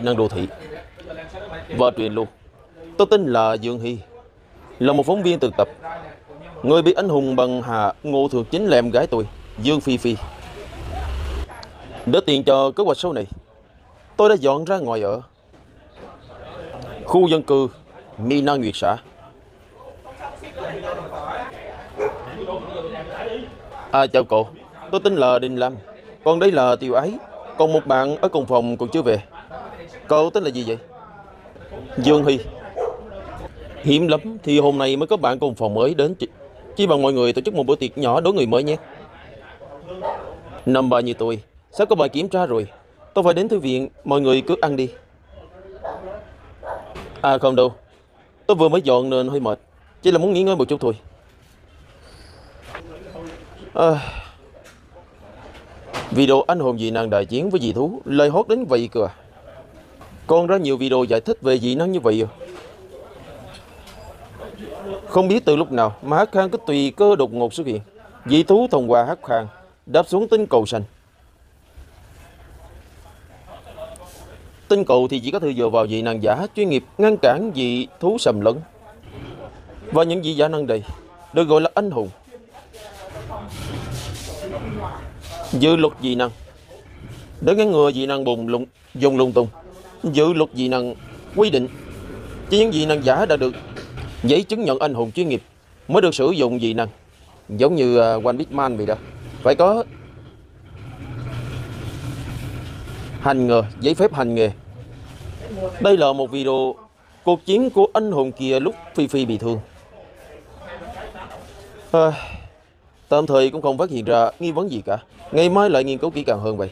kỹ năng đô thị và truyền luôn. Tôi tin là Dương Hi là một phóng viên thực tập. Người bị anh hùng bằng Hà Ngô Thường Chính là em gái tôi, Dương Phi Phi. Để tiền cho kế hoạch số này, tôi đã dọn ra ngoài ở khu dân cư Mina Nguyệt Xã. À, chào cô, tôi tên là Đinh Lâm, còn đây là Tiêu Ái, còn một bạn ở cùng phòng còn chưa về. Cậu tên là gì vậy? Dương Hi. Hiếm lắm thì hôm nay mới có bạn cùng phòng mới đến, chỉ bằng mọi người tổ chức một bữa tiệc nhỏ đối người mới nhé. Năm ba như tôi sắp có bài kiểm tra rồi, tôi phải đến thư viện, mọi người cứ ăn đi. À không đâu, tôi vừa mới dọn nên hơi mệt, chỉ là muốn nghỉ ngơi một chút thôi. Video anh hùng dị năng đại chiến với dị thú, lời hot đến vậy cơ. Còn ra nhiều video giải thích về dị năng như vậy. Không biết từ lúc nào mà hắc khang cứ tùy cơ đột ngột xuất hiện. Dị thú thông qua hắc khang đáp xuống tinh cầu xanh. Tinh cầu thì chỉ có thể dựa vào dị năng giả chuyên nghiệp ngăn cản dị thú xâm lấn, và những dị giả năng đầy được gọi là anh hùng. Dự luật dị năng để ngăn ngừa dị năng dùng lung tung. Dự luật dị năng quy định chỉ những dị năng giả đã được giấy chứng nhận anh hùng chuyên nghiệp mới được sử dụng dị năng, giống như One Big Man vậy đó, phải có hành nghề, giấy phép hành nghề. Đây là một video cuộc chiến của anh hùng kia lúc Phi Phi bị thương. Tạm thời cũng không phát hiện ra nghi vấn gì cả. Ngày mai lại nghiên cứu kỹ càng hơn vậy.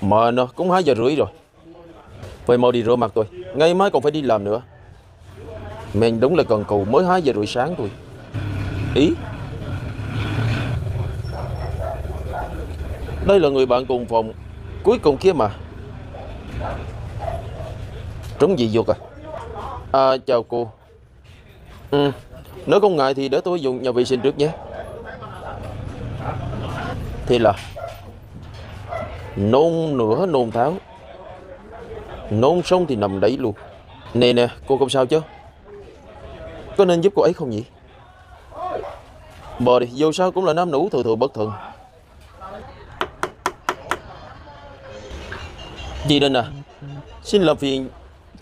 Mà nó cũng 2 giờ rưỡi rồi. Phải mau đi rửa mặt tôi, ngày mai còn phải đi làm nữa. Mình đúng là cần cù, mới 2 giờ rưỡi sáng thôi. Ý, đây là người bạn cùng phòng cuối cùng kia mà. Trúng dị dục à? À chào cô. Nếu không ngại thì để tôi dùng nhà vệ sinh trước nhé. Thì là nôn nửa nôn tháo, nôn xong thì nằm đấy luôn. Nè cô không sao chứ? Có nên giúp cô ấy không nhỉ? Bờ đi, dù sao cũng là nam nữ thừa bất thuận. Chị Đinh à, xin làm phiền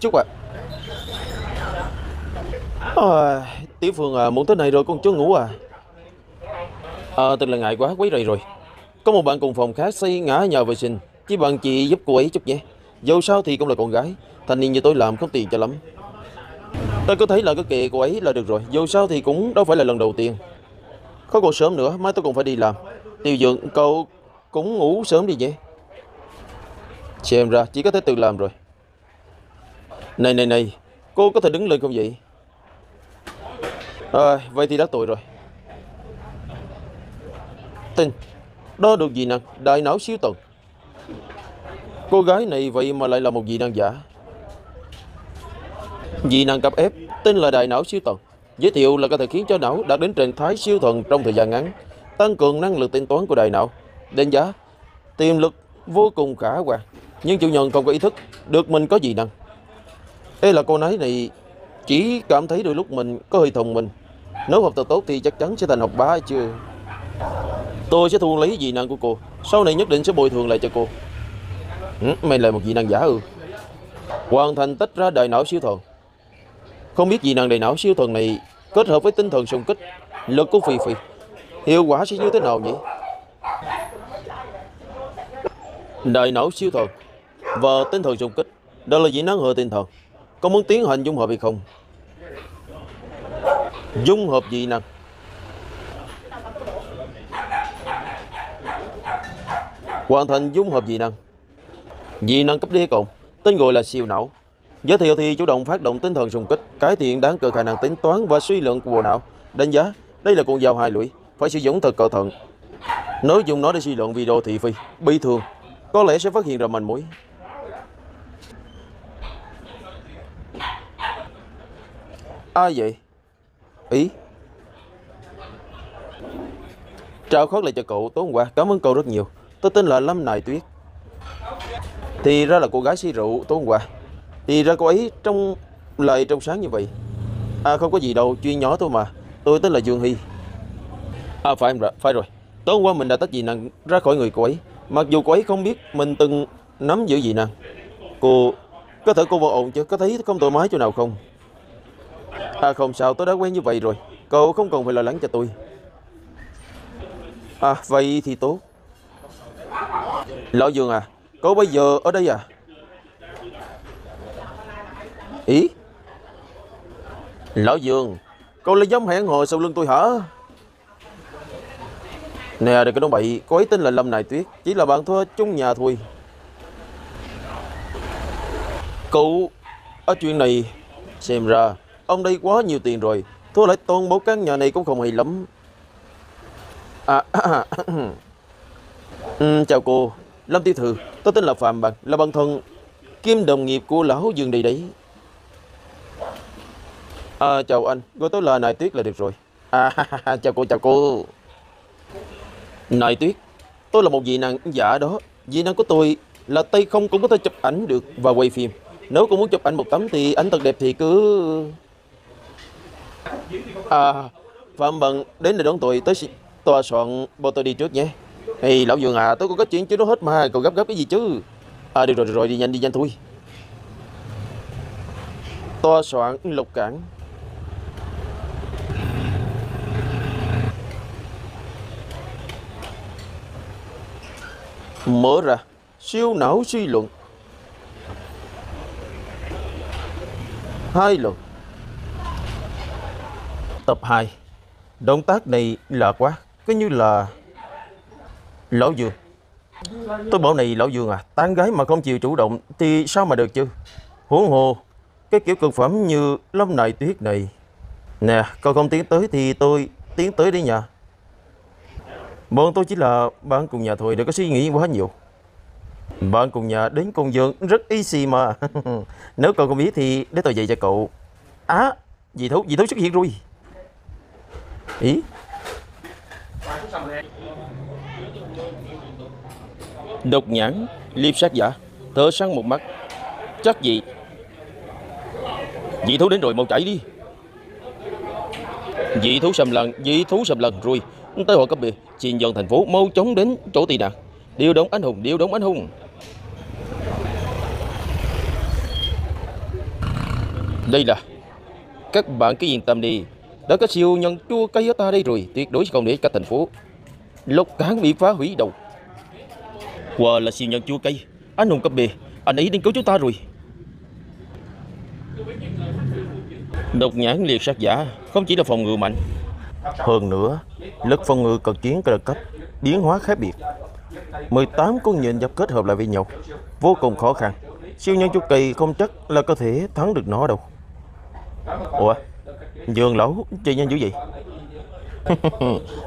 chút ạ. Tiểu Phương à, muộn thế này rồi con chưa ngủ à? Thật là ngại quá, quấy rầy rồi. Có một bạn cùng phòng khác xây ngã nhà vệ sinh, chỉ bằng chị giúp cô ấy chút nhé. Dù sao thì cũng là con gái, thanh niên như tôi làm không tiền cho lắm. Ta cứ thấy là cái kệ cô ấy là được rồi, dù sao thì cũng đâu phải là lần đầu tiên. Không còn sớm nữa, mai tôi còn phải đi làm. Tiêu Dượng, cậu cũng ngủ sớm đi nhé. Xem ra chỉ có thể tự làm rồi. Này, cô có thể đứng lên không vậy? Vậy thì đã tội rồi. Tin, đó được dị năng đại não siêu tần. Cô gái này vậy mà lại là một dị năng giả. Dị năng cấp F, tên là đại não siêu tần. Giới thiệu là có thể khiến cho não đạt đến trạng thái siêu thần trong thời gian ngắn, tăng cường năng lực tính toán của đại não. Đánh giá, tiềm lực vô cùng khả quan, nhưng chủ nhân không có ý thức được mình có dị năng. Đây là cô nói này chỉ cảm thấy đôi lúc mình có hơi thông minh. Nếu học tập tốt thì chắc chắn sẽ thành học bá chứ. Tôi sẽ thu lấy dị năng của cô, sau này nhất định sẽ bồi thường lại cho cô. Mày là một dị năng giả ư? Hoàn thành tách ra đại não siêu thần. Không biết dị năng đại não siêu thần này kết hợp với tinh thần xung kích lực của Phi Phi, hiệu quả sẽ như thế nào nhỉ? Đại não siêu thần và tinh thần xung kích, đó là dị năng hệ tinh thần. Có muốn tiến hành dung hợp hay không? Dung hợp dị năng. Hoàn thành dung hợp dị năng. Dị năng cấp D cộng, tên gọi là siêu não. Giới thiệu thì chủ động phát động tinh thần xung kích, cải thiện đáng kể khả năng tính toán và suy luận của bộ não. Đánh giá, đây là con dao hai lưỡi, phải sử dụng thật cẩn thận. Nếu dùng nó để suy luận video thị phi, bi thường, có lẽ sẽ phát hiện ra manh mối. Ai vậy? Ý, trao khót lại cho cậu tối hôm qua, cảm ơn cậu rất nhiều. Tôi tên là Lâm Nài Tuyết. Thì ra là cô gái si rượu tối hôm qua. Thì ra cô ấy trong lời trong sáng như vậy. À không có gì đâu, chuyện nhỏ thôi mà. Tôi tên là Dương Hi. À phải, phải rồi. Tối hôm qua mình đã tách dị năng ra khỏi người cô ấy. Mặc dù cô ấy không biết mình từng nắm giữ dị năng. Cô... có thể cô vô ổn chứ? Có thấy không thoải mái chỗ nào không? À không sao, tôi đã quen như vậy rồi. Cậu không cần phải lo lắng cho tôi. À vậy thì tốt. Lão Dương à, cậu bây giờ ở đây à? Ý? Lão Dương, cậu là dám hẹn hò sau lưng tôi hả? Nè đừng có nói bậy, cô ấy tên là Lâm Nài Tuyết, chỉ là bạn thua chung nhà thôi. Cậu, ở chuyện này, xem ra ông đây quá nhiều tiền rồi, thua lại toàn bộ căn nhà này cũng không hay lắm. Chào cô, Lâm tiểu thư, tôi tên là Phạm Bằng, là bạn thân kim đồng nghiệp của lão Dương đây đấy. À, chào anh, gọi tôi là Nài Tuyết là được rồi. Chào cô, chào cô. Nài Tuyết, tôi là một dị năng giả đó, dị năng của tôi là tay không cũng có thể chụp ảnh được và quay phim. Nếu cô muốn chụp ảnh một tấm thì ảnh thật đẹp thì cứ... À, Phạm Bằng đến để đón tôi tới tòa soạn, bỏ tôi đi trước nhé. Hey, lão Dương à, tôi có chuyện chứ đó hết mà, cậu gấp cái gì chứ? À, được rồi, đi nhanh thôi. Tòa soạn Lục Cảng. Mở ra, siêu não suy luận. Hai luận. Tập 2. Động tác này lạ quá, cứ như là... Lão Dương, tôi bảo này lão Dương à, tán gái mà không chịu chủ động thì sao mà được chứ? Huống hồ, cái kiểu cực phẩm như Lâm Nài Tuyết này. Nè, cậu không tiến tới thì tôi tiến tới đi nhà. Bọn tôi chỉ là bạn cùng nhà thôi, đừng có suy nghĩ quá nhiều. Bạn cùng nhà đến cùng giường rất easy mà. Nếu cậu không biết thì để tôi dạy cho cậu. Á, dì Thấu xuất hiện rồi. Ý? Độc nhãn, liệp sát giả, thợ săn một mắt. Chắc gì? Dị thú đến rồi, mau chạy đi. Dị thú sầm lần rồi. Tới hội cấp biệt, truyền dần thành phố, mau chóng đến chỗ tị nạn. Điều động anh hùng. Đây là... Các bạn cứ yên tâm đi. Đã có siêu nhân chua cây ở ta đây rồi. Tuyệt đối sẽ không để cả thành phố Lục Cảng bị phá hủy đầu. Wow, là siêu nhân chua cây, anh hùng cấp bề, anh ấy đến cứu chúng ta rồi. Độc nhãn liệt sát giả không chỉ là phòng ngự mạnh, hơn nữa lực phòng ngự cận chiến cơ cấp biến hóa khác biệt. 18 con nhện dập kết hợp lại với nhau vô cùng khó khăn. Siêu nhân chua cây không chắc là có thể thắng được nó đâu. Ủa, Dương lão chơi nhanh dữ vậy.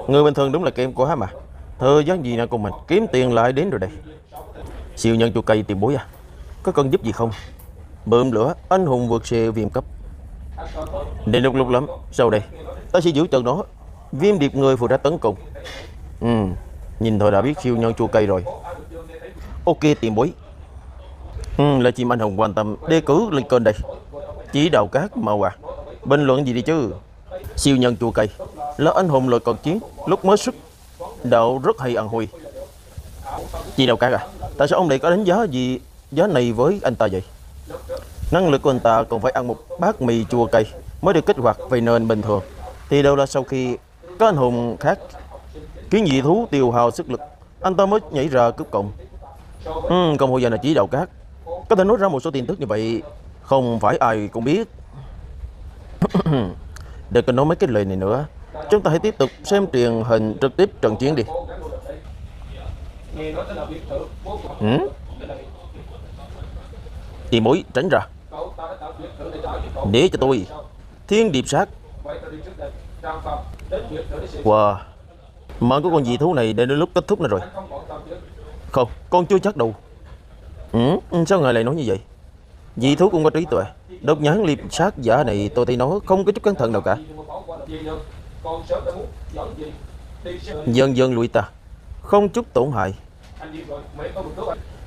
Người bình thường đúng là kém quá mà. Thời gian gì nào của mình kiếm tiền lại đến rồi đây. Siêu nhân chua cây tìm bối à, có cần giúp gì không? Bơm lửa anh hùng vượt xe viêm cấp. Để lục lắm. Sau đây ta sẽ giữ chân nó. Viêm điệp người phụ trách tấn công. Nhìn thôi đã biết siêu nhân chua cây rồi. Ok tìm bối. Là chim anh hùng quan tâm đề cử lên kênh đây. Chỉ đạo các màu à, bình luận gì đi chứ. Siêu nhân chua cây là anh hùng loại cận chiến, lúc mới xuất đạo rất hay ăn hui. Chị Đào Cát à, tại sao ông này có đánh giá gì giá này với anh ta vậy? Năng lực của anh ta còn phải ăn một bát mì chua cây mới được kích hoạt, vậy nên bình thường thì đâu là sau khi có anh hùng khác kiến dị thú tiêu hao sức lực, anh ta mới nhảy ra cướp cộng. Còn hồi giờ là Chỉ Đào Cát có thể nói ra một số tin tức như vậy, không phải ai cũng biết. Đừng có nói mấy cái lời này nữa. Chúng ta hãy tiếp tục xem truyền hình trực tiếp trận chiến đi. Thì mối tránh ra. Để cho tôi. Thiên điệp sát. Wow, mạng của con dị thú này đến lúc kết thúc nữa rồi. Không, con chưa chắc đâu. Sao ngài lại nói như vậy? Dị thú cũng có trí tuệ. Độc nhãn liệp sát giả này tôi thấy nó không có chút cẩn thận nào cả. Dần dần lụi ta, không chút tổn hại.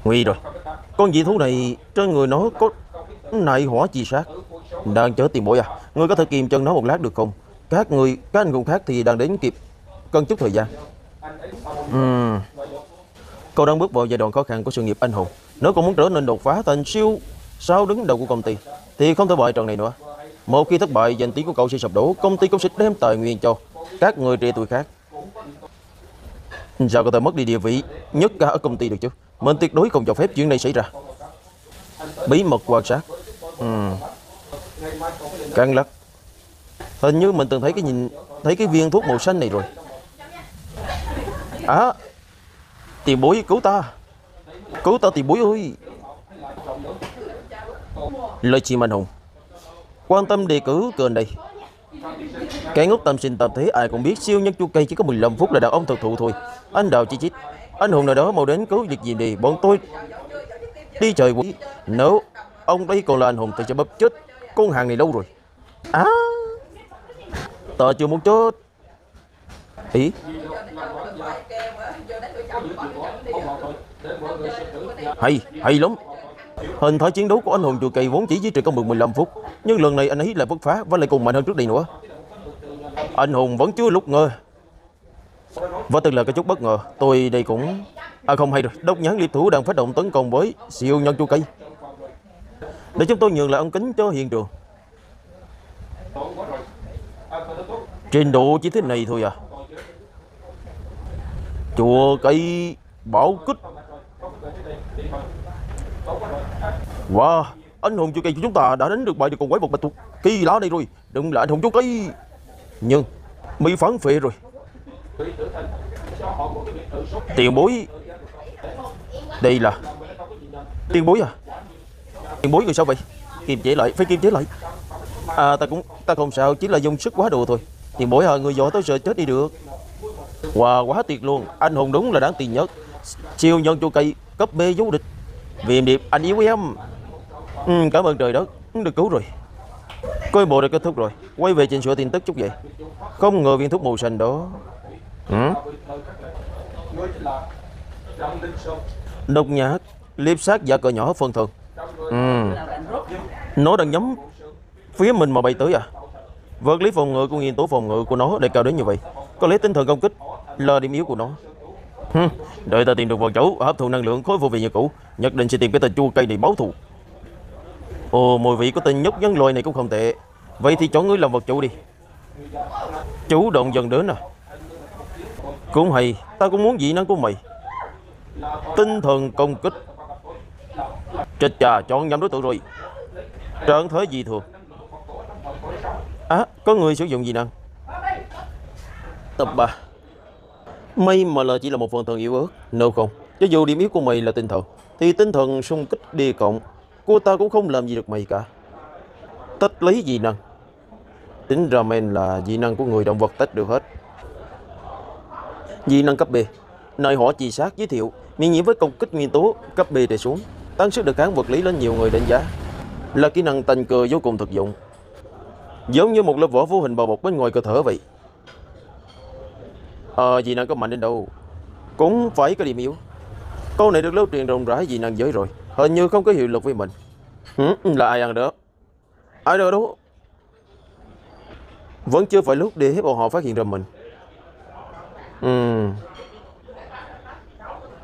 Nguy rồi. Con dị thú này trên người nó có nại hỏa chi sát. Đang chở tiền bối à? Ngươi có thể kiềm chân nó một lát được không? Các anh cùng khác thì đang đến kịp. Cần chút thời gian. Cậu đang bước vào giai đoạn khó khăn của sự nghiệp anh hùng. Nếu cậu muốn trở nên đột phá thành siêu sao đứng đầu của công ty thì không thể bại trận này nữa. Một khi thất bại, danh tiếng của cậu sẽ sập đổ. Công ty cũng sẽ đem tài nguyên cho các người trẻ tuổi khác. Sao có thể mất đi địa vị nhất cả ở công ty được chứ? Mình tuyệt đối không cho phép chuyện này xảy ra. Bí mật quan sát. Căng lắc. Hình như mình từng thấy cái viên thuốc màu xanh này rồi. À, tiền bối cứu ta. Cứu ta tiền bối ơi. Lời chim anh hùng. Quan tâm đề cử kênh đây. Cái ngốc tâm sinh tập thế ai cũng biết siêu nhân chu cây chỉ có 15 phút là đàn ông thực thụ thôi. Anh đào chi chít. Anh hùng nào đó mau đến cứu việc gì đi. Bọn tôi đi trời quỷ. Nếu ông đây còn là anh hùng thì sẽ bóp chết con hàng này lâu rồi. Á à, tờ chưa muốn chết. Ý hay, hay lắm. Hình thái chiến đấu của anh hùng chùa kỳ vốn chỉ duy trì trong 15 phút, nhưng lần này anh ấy lại bứt phá và lại cùng mạnh hơn trước đây nữa. Anh hùng vẫn chưa lúc ngơ. Và từng là cái chút bất ngờ, tôi đây cũng... À không hay rồi, đốc nhãn liệp thủ đang phát động tấn công với siêu nhân chùa kỳ. Để chúng tôi nhường lại ống kính cho hiện trường. Trình độ chỉ thế này thôi à. Chùa cây bảo kích. Wow, anh hùng chùa cây của chúng ta đã đánh được bại được con quái vật bạch tuộc kỳ lá này rồi. Đừng là anh hùng chùa cây. Nhưng bị phản phệ rồi. Tiền bối. Đây là tiền bối à? Tiền bối người sao vậy? Kiềm chế lại, phải kiềm chế lại. À, ta không sao, chỉ là dùng sức quá độ thôi. Tiền bối à, người giỏi tới sợ chết đi được. Wow, quá tuyệt luôn. Anh hùng đúng là đáng tiền nhất. Siêu nhân chùa cây cấp B vô địch. Viêm điệp anh yếu em. Cảm ơn trời đất, được cứu rồi. Coi bộ đã kết thúc rồi. Quay về chỉnh sửa tin tức chút vậy. Không ngờ viên thuốc màu xanh đó. Độc nhạc liếp sát giả cờ nhỏ phân thường. Nó đang nhắm phía mình mà bay tới à? Vật lý phòng ngự của nghiên tố phòng ngự của nó đề cao đến như vậy. Có lẽ tinh thần công kích là điểm yếu của nó. Đợi ta tìm được vật chủ hấp thụ năng lượng khối vô vị như cũ, nhất định sẽ tìm cái tên chua cây này báo thù. Ồ, mùi vị có tên nhóc nhân loại này cũng không tệ. Vậy thì chọn ngươi làm vật chủ đi. Chủ động dần đến à. Cũng hay, ta cũng muốn dị năng của mày. Tinh thần công kích. Trịch trà, chọn nhầm đối tượng rồi. Trạng thế dị thường. À, có người sử dụng dị năng tập 3. May mà là chỉ là một phần thần yếu ớt. Nếu không, cho dù điểm yếu của mày là tinh thần, thì tinh thần xung kích đi cộng của ta cũng không làm gì được mày cả. Tách lấy dị năng. Tính ra men là dị năng của người động vật tách được hết. Dị năng cấp B. Nơi họ trì sát giới thiệu. Miễn nhiễm với công kích nguyên tố cấp B để xuống, tăng sức đề kháng vật lý lên nhiều người đánh giá. Là kỹ năng tành cờ vô cùng thực dụng. Giống như một lớp vỏ vô hình bao bọc bên ngoài cơ thể vậy. Dị năng có mạnh đến đâu cũng phải có điểm yếu. Câu này được lưu truyền rộng rãi dị năng giới rồi. Hình như không có hiệu lực với mình. Là ai ăn đó? Ai đó đó. Vẫn chưa phải lúc để bọn họ phát hiện ra mình.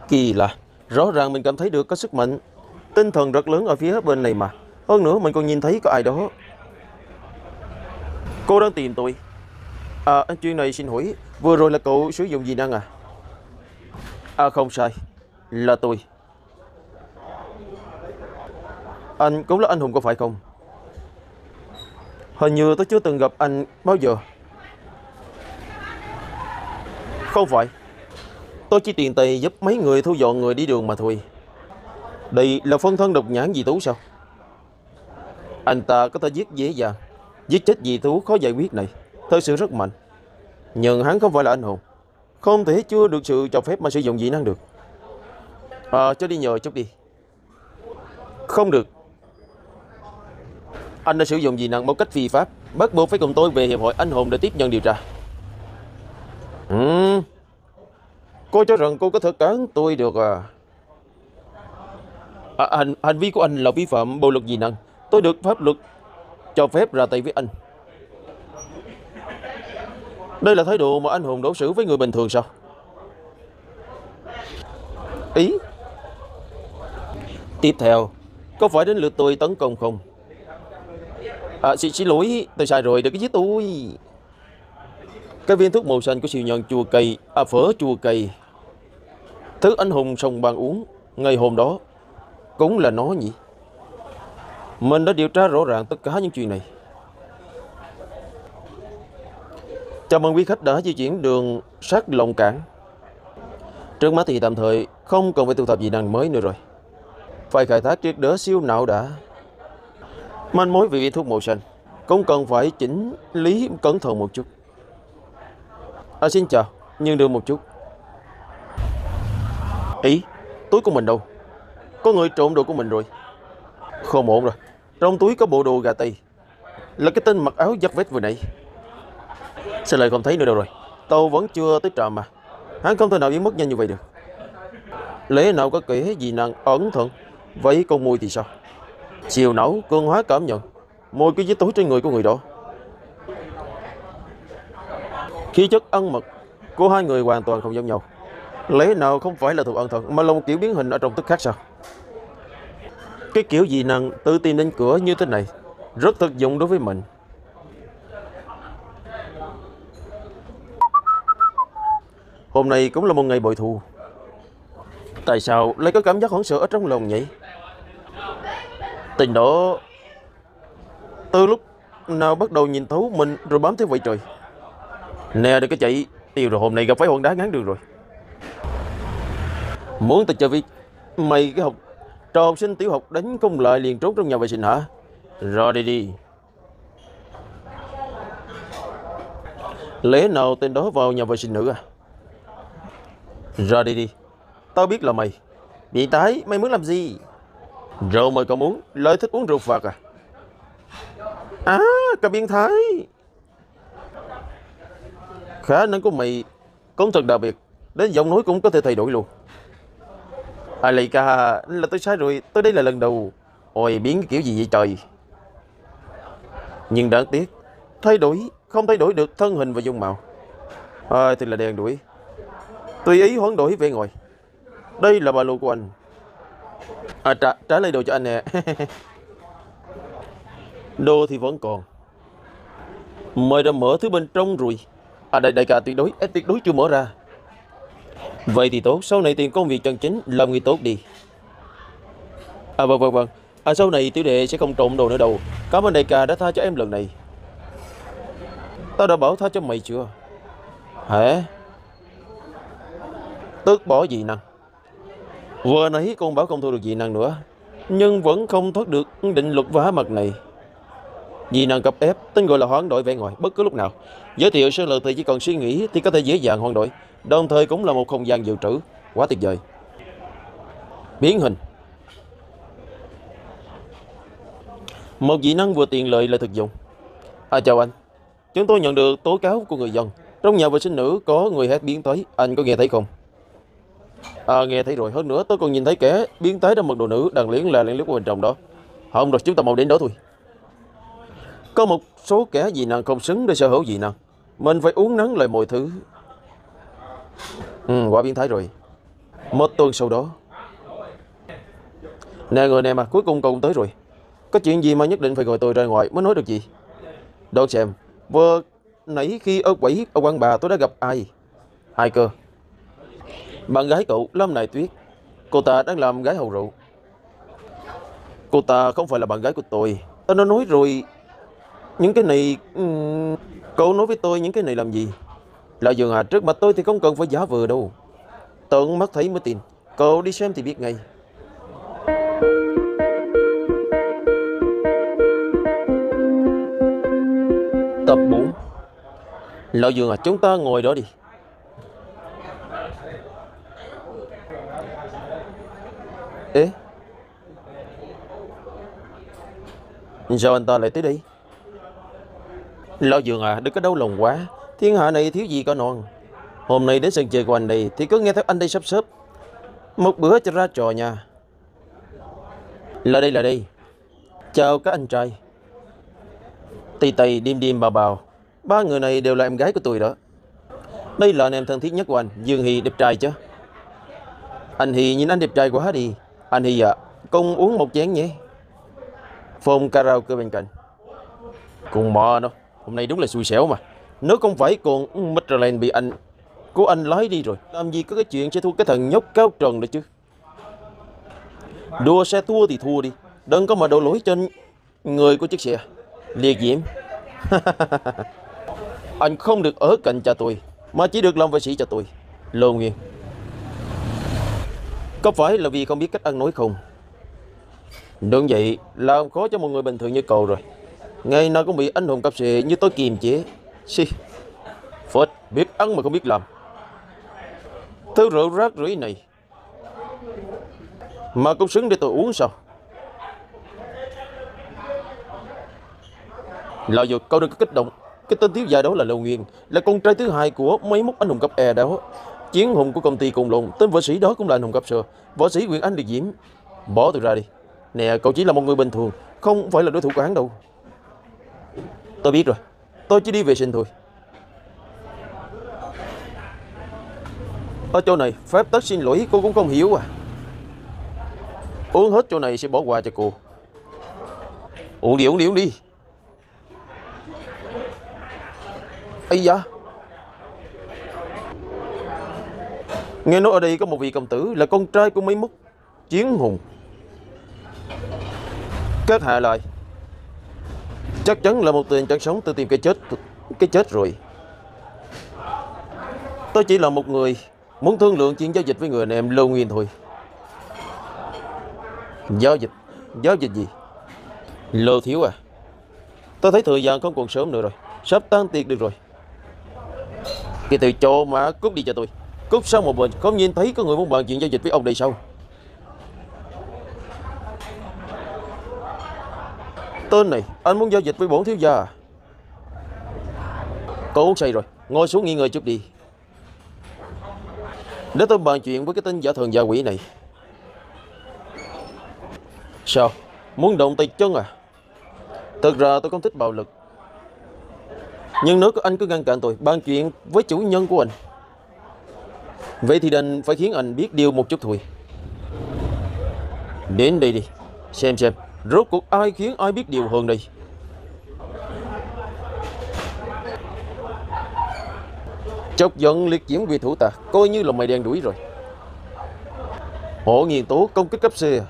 Kỳ lạ. Rõ ràng mình cảm thấy được có sức mạnh tinh thần rất lớn ở phía bên này mà. Hơn nữa mình còn nhìn thấy có ai đó. Cô đang tìm tôi à? Anh chuyện này xin hỏi, vừa rồi là cậu sử dụng dị năng à? À không sai, là tôi. Anh cũng là anh hùng có phải không? Hình như tôi chưa từng gặp anh bao giờ. Không phải, tôi chỉ tiện tay giúp mấy người thu dọn người đi đường mà thôi. Đây là phân thân độc nhãn dị thú sao? Anh ta có thể giết dễ dàng, giết chết dị thú khó giải quyết này, thật sự rất mạnh. Nhưng hắn không phải là anh hùng, không thể chưa được sự cho phép mà sử dụng dị năng được. À, cho đi nhờ chút đi. Không được. Anh đã sử dụng dị năng một cách phi pháp, bắt buộc phải cùng tôi về hiệp hội anh hùng để tiếp nhận điều tra. Cô cho rằng cô có thể cản tôi được à? Hành vi của anh là vi phạm bộ luật gì nặng. Tôi được pháp luật cho phép ra tay với anh. Đây là thái độ mà anh hùng đối xử với người bình thường sao? Ý. Tiếp theo, có phải đến lượt tôi tấn công không? Xin lỗi, tôi sai rồi, đừng có giết tôi. Cái viên thuốc màu xanh của siêu nhân chua cây, phở chua cây. Thứ anh hùng sòng bàn uống ngày hôm đó cũng là nó nhỉ? Mình đã điều tra rõ ràng tất cả những chuyện này. Chào mừng quý khách đã di chuyển đường sát Long Cảng. Trước mắt thì tạm thời không cần phải thu thập gì năng mới nữa rồi. Phải khai thác triệt đỡ siêu não đã. Manh mối về viên thuốc màu xanh cũng cần phải chỉnh lý cẩn thận một chút. Xin chào, nhưng đưa một chút. Ý, túi của mình đâu? Có người trộm đồ của mình rồi. Không ổn rồi. Trong túi có bộ đồ gà tây. Là cái tên mặc áo giáp vest vừa nãy. Xin lỗi, không thấy nữa đâu rồi. Tàu vẫn chưa tới trạm mà. Hắn không thể nào biến mất nhanh như vậy được. Lẽ nào có kể gì nàng ẩn thận. Vậy con mùi thì sao? Chiều não cường hóa cảm nhận mùi cái dưới túi trên người của người đó. Khí chất ăn mặc của hai người hoàn toàn không giống nhau. Lẽ nào không phải là thuộc ẩn thận mà là một kiểu biến hình ở trong tức khác sao? Cái kiểu dị năng tự tìm đến cửa như thế này rất thực dụng đối với mình. Hôm nay cũng là một ngày bội thù. Tại sao lại có cảm giác hoảng sợ ở trong lòng nhỉ? Tình đó từ lúc nào bắt đầu nhìn thấu mình rồi bám theo vậy trời. Nè đừng có chạy, tiêu rồi hôm nay gặp phải hòn đá ngán đường rồi. Muốn tao chơi với mày cái học trò học sinh tiểu học đánh không lại liền trốn trong nhà vệ sinh hả? Rồi đi đi. Lẽ nào tên đó vào nhà vệ sinh nữ à? Ra đi đi. Tao biết là mày. Bị tái mày muốn làm gì? Rượu mày còn muốn. Lợi thích uống rượu phạt à? À cả biến thái. Khả năng của mày cũng thật đặc biệt. Đến giọng nói cũng có thể thay đổi luôn. Leica là tôi sai rồi. Tôi đây là lần đầu. Ôi biến kiểu gì vậy trời. Nhưng đáng tiếc, thay đổi không thay đổi được thân hình và dung mạo. Thì là đèn đuổi. Tùy ý hoán đổi về ngồi. Đây là ba lô của anh. Trả lại đồ cho anh nè. Đồ thì vẫn còn. Mời đã mở thứ bên trong rồi. Đại ca tuyệt đối chưa mở ra. Vậy thì tốt, sau này tìm công việc chân chính, làm người tốt đi. Vâng. Sau này tiểu đệ sẽ không trộm đồ nữa đâu. Cảm ơn đại ca đã tha cho em lần này. Tao đã bảo tha cho mày chưa? Hả? Tức bỏ dị năng. Vừa nãy con bảo không thu được dị năng nữa, nhưng vẫn không thoát được định luật vá mặt này. Dị năng cấp ép, tên gọi là hoán đổi vẻ ngoài bất cứ lúc nào. Giới thiệu sơ lược thì chỉ cần suy nghĩ thì có thể dễ dàng hoán đổi. Đồng thời cũng là một không gian dự trữ. Quá tuyệt vời. Biến hình. Một dị năng vừa tiện lợi lại thực dụng. Chào anh. Chúng tôi nhận được tố cáo của người dân. Trong nhà vệ sinh nữ có người hét biến thái. Anh có nghe thấy không? Nghe thấy rồi. Hơn nữa tôi còn nhìn thấy kẻ biến thái đang mặc đồ nữ đang liếng lướt qua bên trong đó. Không rồi, chúng ta mau đến đó thôi. Có một số kẻ dị năng không xứng để sở hữu dị năng. Mình phải uốn nắn lại mọi thứ. Quả biến thái rồi. Một tuần sau đó. Nè người nè mà, cuối cùng cậu cũng tới rồi. Có chuyện gì mà nhất định phải gọi tôi ra ngoài mới nói được gì? Đón xem. Vừa nãy khi ở quán bà tôi đã gặp ai? Ai cơ? Bạn gái cậu Lâm Nài Tuyết. Cô ta đang làm gái hầu rượu. Cô ta không phải là bạn gái của tôi. Tôi đã nói rồi. Những cái này... Cậu nói với tôi những cái này làm gì? Là Dương Hà trước mặt tôi thì không cần phải giả vờ đâu. Tận mắt thấy mới tin. Cậu đi xem thì biết ngay. Tập 4. Lão Dương à, chúng ta ngồi đó đi. Ê, sao anh ta lại tới đây? Lão Dương à, đừng có đau lòng quá. Thiên hạ này thiếu gì cả non. Hôm nay đến sân chơi của anh đây thì cứ nghe theo anh đây sắp xếp. Một bữa cho ra trò nha. Là đi. Chào các anh trai. Tì Tì, Điềm Điềm, Bào Bào, ba người này đều là em gái của tôi đó. Đây là anh em thân thiết nhất của anh, Dương Hi đẹp trai chứ. Anh Hi nhìn anh đẹp trai quá đi. Anh Hi à, cùng uống một chén nhé. Phòng karaoke bên cạnh. Cùng mò nó, hôm nay đúng là xui xẻo mà. Nếu không phải còn Michelin bị anh của anh lái đi rồi, làm gì có cái chuyện sẽ thua cái thằng nhóc cao trần nữa chứ. Đua xe thua thì thua đi, đừng có mà đổ lỗi trên người của chiếc xe. Liệt Diễm. Anh không được ở cạnh cha tôi, mà chỉ được làm vệ sĩ cho tôi. Lâu Nguyên, có phải là vì không biết cách ăn nói không? Đúng vậy, làm khó cho một người bình thường như cậu rồi. Ngày nào cũng bị anh hùng cặp xệ như tôi kiềm chế. Xì, phết, biết ăn mà không biết làm. Thứ rượu rác rưởi này mà cũng xứng để tôi uống sao? Lão Dược, cậu đừng có kích động. Cái tên thiếu gia đó là Lâu Nguyên, là con trai thứ hai của mấy mốc anh hùng cấp E đó. Chiến hùng của công ty cùng lộn. Tên võ sĩ đó cũng là anh hùng cấp sơ. Võ sĩ Quyền Anh Liệt Diễm. Bỏ tôi ra đi. Nè, cậu chỉ là một người bình thường, không phải là đối thủ của hắn đâu. Tôi biết rồi, tôi chỉ đi vệ sinh thôi. Ở chỗ này, phép tắc xin lỗi cô cũng không hiểu à. Uống hết chỗ này sẽ bỏ quà cho cô. Uống đi. Ây da. Nghe nói ở đây có một vị công tử là con trai của mấy mốc chiến hùng. Kết hạ lại. Chắc chắn là một tên chẳng sống tự tìm cái chết rồi. Tôi chỉ là một người muốn thương lượng chuyện giao dịch với người anh em Lâu Nguyên thôi. Giao dịch gì? Lô thiếu à? Tôi thấy thời gian không còn sớm nữa rồi, sắp tan tiệc được rồi. Cái từ chỗ mà cút đi cho tôi. Cút sang một bên, không nhìn thấy có người muốn bàn chuyện giao dịch với ông đây sao? Tên này, anh muốn giao dịch với bổn thiếu gia à? Cậu uống say rồi, ngồi xuống nghỉ ngơi chút đi, để tôi bàn chuyện với cái tên giả thần giả quỷ này. Sao? Muốn động tay chân à? Thật ra tôi không thích bạo lực, nhưng nếu anh cứ ngăn cản tôi bàn chuyện với chủ nhân của anh, vậy thì đành phải khiến anh biết điều một chút thôi. Đến đây đi, xem rốt cuộc ai khiến ai biết điều hơn đây. Chọc giận Liệt Diễm vì thủ ta, coi như là mày đen đuổi rồi. Hổ nghiền tố công kích cấp C à?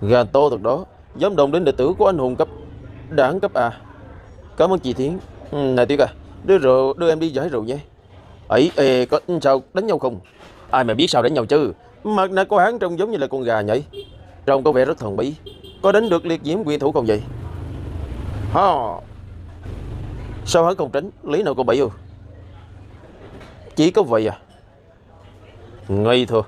Gà to thật đó, dám động đến đệ tử của anh hùng cấp đảng cấp A. Cảm ơn chị Thiến. Này Tuyết à, đưa em đi giải rượu nhé. Ấy, có sao đánh nhau không? Ai mà biết sao đánh nhau chứ. Mặt nạ cô hắn trông giống như là con gà nhảy, trông có vẻ rất thần bí. Có đánh được Liệt Diễm quy thủ không vậy? Ha. Sao hắn không tránh? Lý nào cô bậy ư? Chỉ có vậy à? Ngây thơ.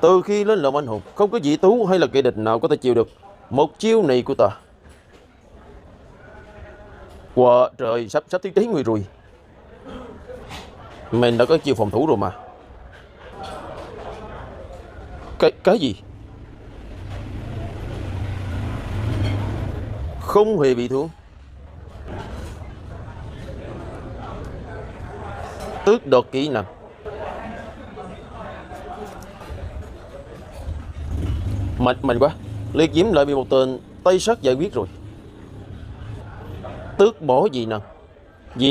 Từ khi lên làm anh hùng, không có dị tú hay là kẻ địch nào có thể chịu được một chiêu này của ta. Wow, trời, sắp thiết trí người rồi. Mình đã có chiêu phòng thủ rồi mà. Cái gì? Không hề bị thương. Tước đoạt kỹ năng. Mạnh quá. Liệt Diễm lại bị một tên tay sắt giải quyết rồi. Tước bỏ dị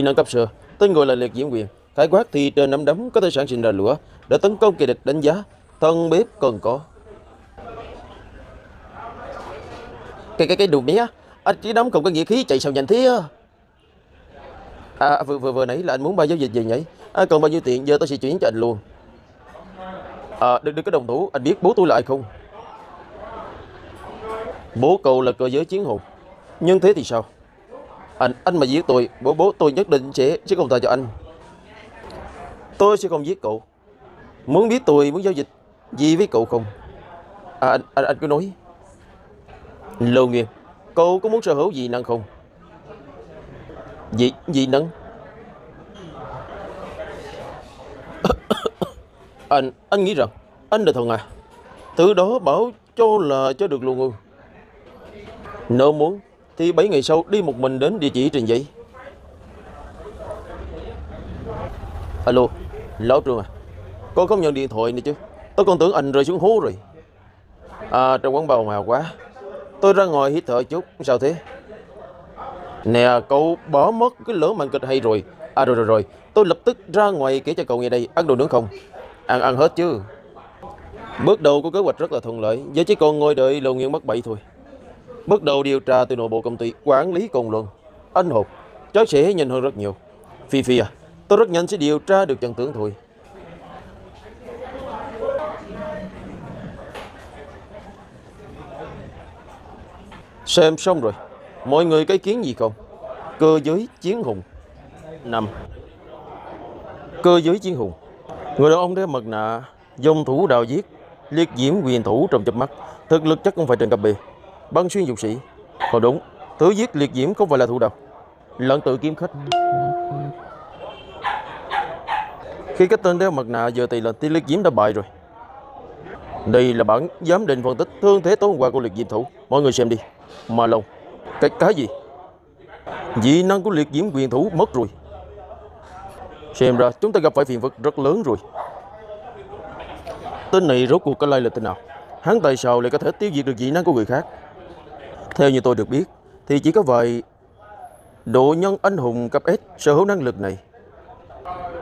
năng cấp sơ, tên gọi là Liệt Diễm quyền. Khái quát thì trên nắm đấm có thể sản sinh ra lửa để tấn công kẻ địch đánh giá. Thân bếp cần có. Cái đùa mía, anh chỉ đấm không có nghĩa khí chạy sao nhanh thế. À, vừa nãy là anh muốn bao giao dịch gì nhỉ? À, còn bao nhiêu tiền giờ tôi sẽ chuyển cho anh luôn. À, đừng có đồng thủ, anh biết bố tôi là ai không? Bố cậu là cơ giới chiến hồn. Nhưng thế thì sao? Anh mà giết tôi, bố tôi nhất định sẽ không tha cho anh. Tôi sẽ không giết cậu. Muốn biết tôi muốn giao dịch gì với cậu không? À, anh cứ nói. Lâu Nguyên, cậu có muốn sở hữu dị năng không? Dị năng? Anh nghĩ rằng anh là thần à? Từ đó bảo cho là cho được luôn. Nếu muốn thì 7 ngày sau đi một mình đến địa chỉ trình giấy. Alo, lão Trương à, con không nhận điện thoại này chứ? Tôi còn tưởng anh rơi xuống hố rồi. À, trong quán bào màu quá, tôi ra ngoài hít thở chút. Sao thế? Nè, cậu bỏ mất cái lỡ màn kịch hay rồi. À rồi, tôi lập tức ra ngoài kể cho cậu nghe đây. Ăn đồ nướng không? Ăn hết chứ. Bước đầu của kế hoạch rất là thuận lợi, giờ chỉ còn ngồi đợi Lâu Nguyên bắt bậy thôi. Bước đầu điều tra từ nội bộ công ty, quản lý công luận, anh hột, cháu sẽ nhanh hơn rất nhiều. Phi Phi à, tôi rất nhanh sẽ điều tra được chân tướng thôi. Xem xong rồi, mọi người có ý kiến gì không? Cơ giới chiến hùng 5. Cơ giới chiến hùng. Người đàn ông đeo mặt nạ, dòng thủ đào giết, Liệt Diễm quyền thủ trong chớp mắt, thực lực chắc không phải trên cặp bì. Băng xuyên dục sĩ. Còn đúng, thứ giết Liệt Diễm không phải là thủ đầu, lận tự kiếm khách. Khi cái tên đeo mặt nạ giờ thì là Liệt Diễm đã bại rồi. Đây là bản giám định phân tích thương thế tối hôm qua của Liệt Diễm thủ, mọi người xem đi. Mà lòng, cái gì? Dị năng của Liệt Diễm quyền thủ mất rồi. Xem ra chúng ta gặp phải phiền phức rất lớn rồi. Tên này rốt cuộc có lai lịch thế nào? Hắn tại sao lại có thể tiêu diệt được dị năng của người khác? Theo như tôi được biết thì chỉ có vài độ nhân anh hùng cấp S sở hữu năng lực này.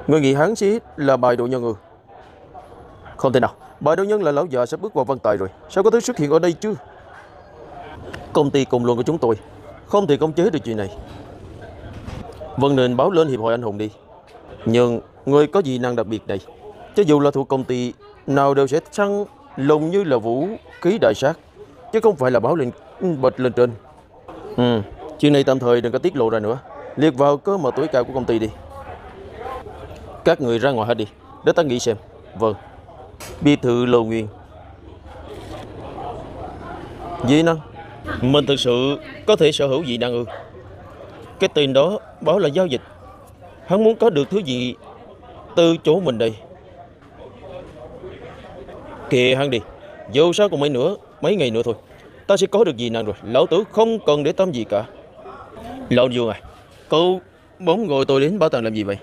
Người nghĩ hắn chỉ là bài độ nhân ư? Không thể nào, bài độ nhân là lão già sắp bước vào văn tài rồi, sao có thứ xuất hiện ở đây chứ? Công ty cùng luận của chúng tôi không thể khống chế được chuyện này. Vân nên báo lên hiệp hội anh hùng đi. Nhưng người có dị năng đặc biệt này, cho dù là thuộc công ty nào đều sẽ săn lùng như là vũ khí đại sát, chứ không phải là báo lên bật lên trên. Chuyện này tạm thời đừng có tiết lộ ra nữa, liệt vào cơ mật tối cao của công ty đi. Các người ra ngoài hết đi, để ta nghĩ xem. Vâng. Bí thư Lâu Nguyên. Dị năng? Mình thực sự có thể sở hữu dị năng ư? Cái tên đó báo là giao dịch. Hắn muốn có được thứ gì từ chỗ mình đây. Kìa hắn đi, dù sao cũng mấy ngày nữa thôi, ta sẽ có được dị năng rồi. Lão tử không cần để tâm gì cả. Lão Dương à, cậu bỗng gọi tôi đến bảo tàng làm gì vậy?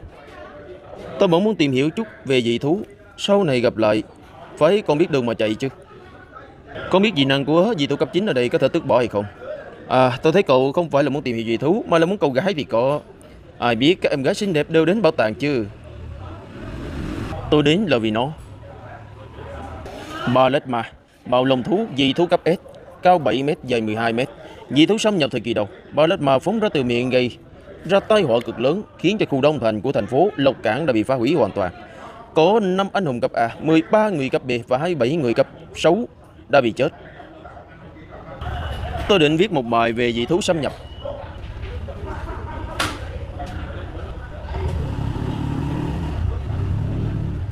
Tôi bỗng muốn tìm hiểu chút về dị thú, sau này gặp lại phải con biết đường mà chạy chứ. Con biết dị năng của dị thú cấp 9 ở đây có thể tước bỏ hay không? À, tôi thấy cậu không phải là muốn tìm hiểu dị thú mà là muốn cậu gái thì có. Ai biết các em gái xinh đẹp đều đến bảo tàng chứ. Tôi đến là vì nó. Ba lết ma, bạo lồng thú, dị thú cấp S, cao 7m, dài 12m. Dị thú xâm nhập thời kỳ đầu, ba lết ma phóng ra từ miệng gây ra tai họa cực lớn, khiến cho khu đông thành của thành phố Lộc Cảng đã bị phá hủy hoàn toàn. Có 5 anh hùng cấp A, 13 người cấp B và 27 người cấp 6 đã bị chết. Tôi định viết một bài về dị thú xâm nhập.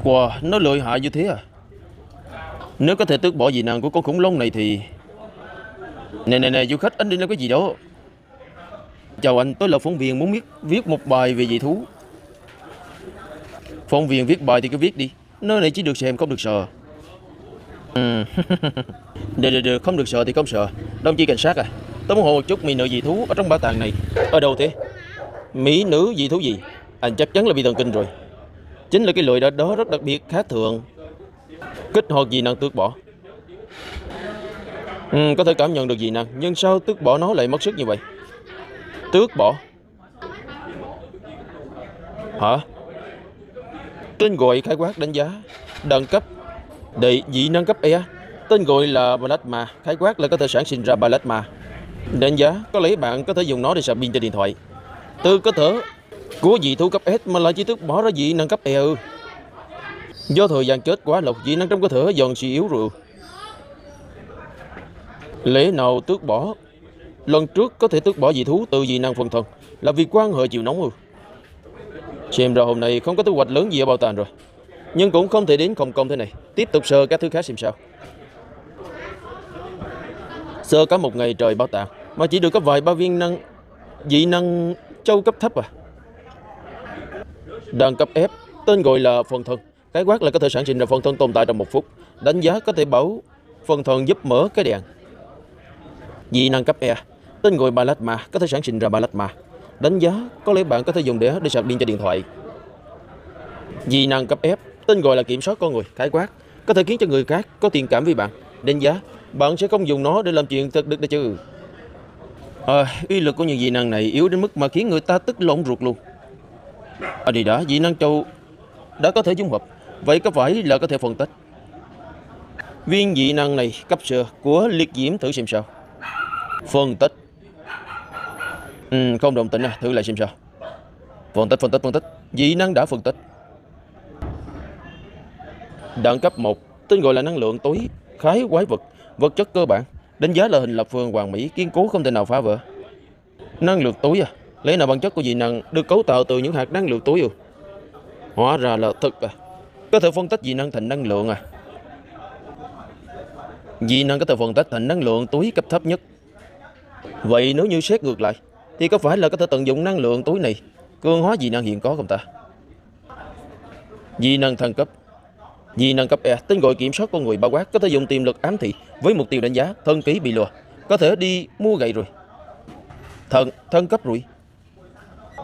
Wow, nó lợi hại như thế à? Nếu có thể tước bỏ dị năng của con khủng long này thì... Này, du khách, anh đi làm cái gì đó? Chào anh, tôi là phóng viên muốn viết một bài về dị thú. Phóng viên viết bài thì cứ viết đi, nơi này chỉ được xem không được sợ. Được, không được sợ thì không sợ. Đồng chí cảnh sát à, tôi muốn hỏi một chút mỹ nữ dị thú ở trong bảo tàng này. Ở đâu thế? Mỹ nữ dị thú gì? Anh chắc chắn là bị thần kinh rồi. Chính là cái loại đó rất đặc biệt, khác thường. Kích hoạt dị năng tước bỏ. Có thể cảm nhận được dị năng, nhưng sao tước bỏ nó lại mất sức như vậy? Tước bỏ? Hả? Tên gọi khái quát đánh giá, đẳng cấp, đệ dị năng cấp E. Tên gọi là Plasma, khái quát là có thể sản sinh ra Plasma. Đánh giá, có lẽ bạn có thể dùng nó để sạc pin trên điện thoại. Từ có thể của dị thú cấp S mà lại chỉ tước bỏ ra dị năng cấp E ư? Do thời gian chết quá lâu, dị năng trong cơ thể dần suy yếu rồi. Lẽ nào tước bỏ? Lần trước có thể tước bỏ dị thú từ dị năng phân thân là vì quan hệ chịu nóng ư? Xem ra hôm nay không có thu hoạch lớn gì ở bảo tàng rồi. Nhưng cũng không thể đến không công thế này, tiếp tục sờ các thứ khác xem sao. Sờ cả một ngày trời bảo tàng mà chỉ được có vài ba viên năng dị năng châu cấp thấp à. Đẳng cấp F, tên gọi là phân thân, cái quát là có thể sản sinh ra phân thân tồn tại trong 1 phút. Đánh giá có thể bảo Phần thần giúp mở cái đèn. Dị năng cấp E, tên gọi bà lách mà có thể sản sinh ra bà lách mà. Đánh giá có lẽ bạn có thể dùng để sạc điện cho điện thoại. Dị năng cấp F, tên gọi là kiểm soát con người, khái quát, có thể khiến cho người khác có thiện cảm với bạn. Đánh giá bạn sẽ không dùng nó để làm chuyện thật được đấy chứ. Uy lực của những dị năng này yếu đến mức mà khiến người ta tức lộn ruột luôn. Đi đã, dị năng châu đã có thể dung hợp, vậy có phải là có thể phân tích? Viên dị năng này cấp C của Liệt Diễm thử xem sao. Phân tích. Không đồng tình à, thử lại xem sao. Phân tích. Dị năng đã phân tích. Đẳng cấp 1, tên gọi là năng lượng tối, khái quái vật, vật chất cơ bản. Đánh giá là hình lập phương hoàn mỹ, kiên cố không thể nào phá vỡ. Năng lượng tối à? Lẽ nào bản chất của dị năng được cấu tạo từ những hạt năng lượng tối ư? Hóa ra là thật à. Có thể phân tách dị năng thành năng lượng à. Dị năng có thể phân tách thành năng lượng tối cấp thấp nhất. Vậy nếu như xét ngược lại thì có phải là có thể tận dụng năng lượng tối này cường hóa dị năng hiện có không ta? Dị năng thăng cấp. Dị năng cấp E, tên gọi kiểm soát con người, bao quát có thể dùng tiềm lực ám thị với mục tiêu đánh giá, thân ký bị lừa, có thể đi mua gậy rồi. Thân cấp rồi.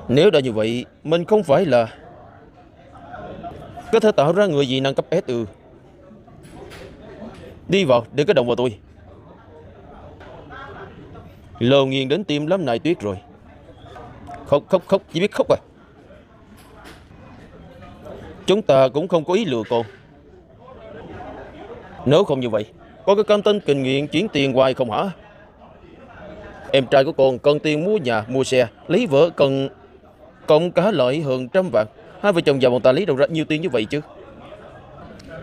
Nếu đã như vậy, mình không phải là có thể tạo ra người dị năng cấp S ư? Đi vào, đừng có động vào tôi. Lâu Nguyên đến tìm Lâm Nài Tuyết rồi. Khóc, chỉ biết khóc à. Chúng ta cũng không có ý lừa cô. Nếu không như vậy, có cái cam tin kinh nghiệm chuyển tiền hoài không hả? Em trai của con cần tiền mua nhà, mua xe, lấy vợ cần cộng cả lợi hơn 100 vạn. Hai vợ chồng giàu bọn ta lấy đâu ra nhiều tiền như vậy chứ?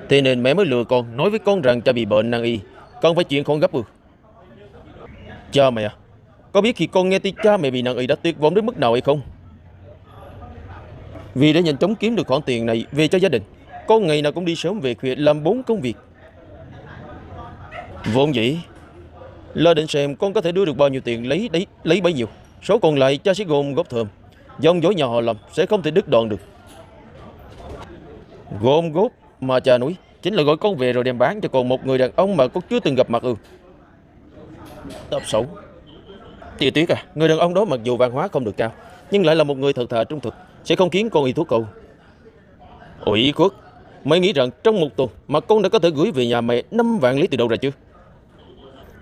Thế nên mẹ mới lừa con, nói với con rằng cha bị bệnh nan y, con phải chuyển con gấp ư? Cha mẹ, có biết khi con nghe tin cha mẹ bị nan y đã tuyệt vọng đến mức nào hay không? Vì để nhanh chóng kiếm được khoản tiền này về cho gia đình, con ngày nào cũng đi sớm về khuya làm 4 công việc. Vốn dĩ là định xem con có thể đưa được bao nhiêu tiền lấy bấy nhiêu, số còn lại cha sẽ gồm góp thơm. Dòng dối nhà họ Lâm sẽ không thể đứt đoạn được. Gồm góp mà cha nói chính là gọi con về rồi đem bán cho còn một người đàn ông mà con chưa từng gặp mặt ư? Tập xấu. Tì Tuyết à, người đàn ông đó mặc dù văn hóa không được cao nhưng lại là một người thật thà trung thực, sẽ không khiến con y thuốc cậu. Ủy khuất, mày nghĩ rằng trong 1 tuần mà con đã có thể gửi về nhà mẹ 5 vạn lấy từ đâu ra chứ?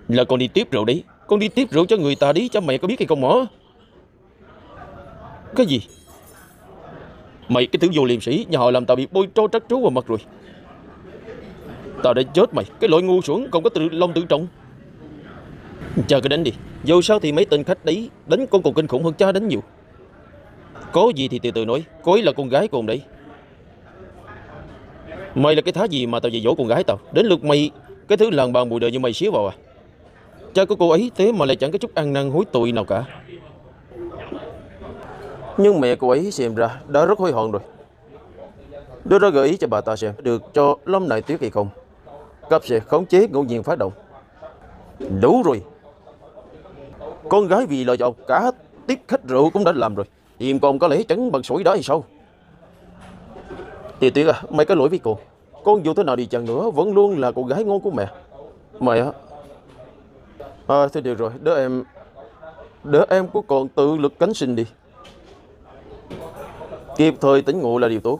Là con đi tiếp rượu đấy, con đi tiếp rượu cho người ta đi, cho mẹ có biết hay không hả? Cái gì? Mày cái thứ vô liêm sĩ, nhà họ làm tao bị bôi trôi trách trú vào mặt rồi. Tao đã chết mày, cái loại ngu xuẩn không có tự lòng tự trọng. Cha cứ đánh đi, dù sao thì mấy tên khách đấy đánh con còn kinh khủng hơn cha đánh nhiều. Có gì thì từ từ nói, cô ấy là con gái của ông đấy. Mày là cái thá gì mà tao dạy dỗ con gái tao? Đến lượt mày, cái thứ làng bàn bụi đời như mày xíu vào à? Cha của cô ấy thế mà lại chẳng có chút ăn năn hối tội nào cả. Nhưng mẹ cô ấy xem ra đã rất hối hận rồi. Đưa ra gợi ý cho bà ta xem được cho Lâm Nài Tuyết hay không. Cấp sẽ khống chế ngẫu nhiên phát động. Đủ rồi. Con gái vì lời giàu cả tiếp khách rượu cũng đã làm rồi, tìm con có lẽ chẳng bằng sủi đó hay sao? Tì Tuyết à, mày có lỗi với cô. Con dù thế nào đi chăng nữa vẫn luôn là cô gái ngon của mẹ. Mẹ á. Thôi được rồi, đứa em của con tự lực cánh sinh đi. Kịp thời tỉnh ngộ là điều tốt.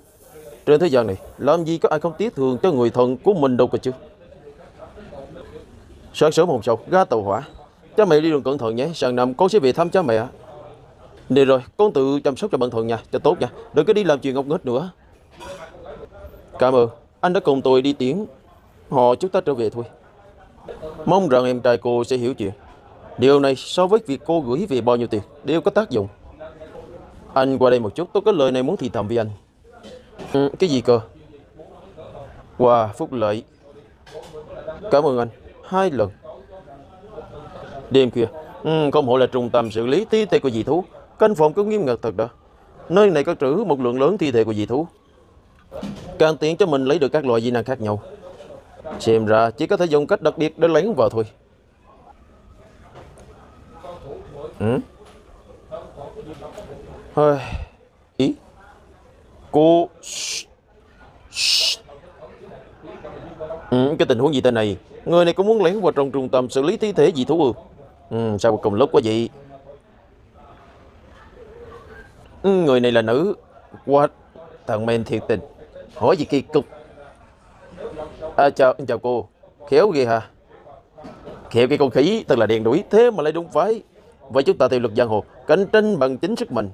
Trên thế gian này làm gì có ai không tiếc thương cho người thân của mình đâu cơ chứ. Sáng sớm hôm sau ra tàu hỏa. Cha mẹ đi đường cẩn thận nhé, sang năm con sẽ về thăm cha mẹ. Được rồi, con tự chăm sóc cho bản thân nha, cho tốt nha, đừng có đi làm chuyện ngốc nghếch nữa. Cảm ơn, anh đã cùng tôi đi tiễn họ chúng ta trở về thôi. Mong rằng em trai cô sẽ hiểu chuyện. Điều này so với việc cô gửi về bao nhiêu tiền đều có tác dụng. Anh qua đây một chút, tôi có lời này muốn thì thầm với anh. Cái gì cơ? Wow, phúc lợi. Cảm ơn anh, 2 lần. Đêm khuya, không hổ là trung tâm xử lý thi thể của dị thú. Căn phòng cứ nghiêm ngặt thật đó. Nơi này có trữ một lượng lớn thi thể của dị thú, càng tiện cho mình lấy được các loại dị năng khác nhau. Xem ra chỉ có thể dùng cách đặc biệt để lén vào thôi. Ý cô Cái tình huống gì tên này? Người này cũng muốn lén vào trong trung tâm xử lý thi thể dị thú ư? Sao cùng lúc quá vậy? Người này là nữ. What? Thằng men thiệt tình. Hỏi gì kỳ cục. Chào cô. Khéo ghê hả? Khéo cái con khỉ thật là đèn đuổi. Thế mà lại đúng phái. Vậy chúng ta theo luật giang hồ cạnh tranh bằng chính sức mình.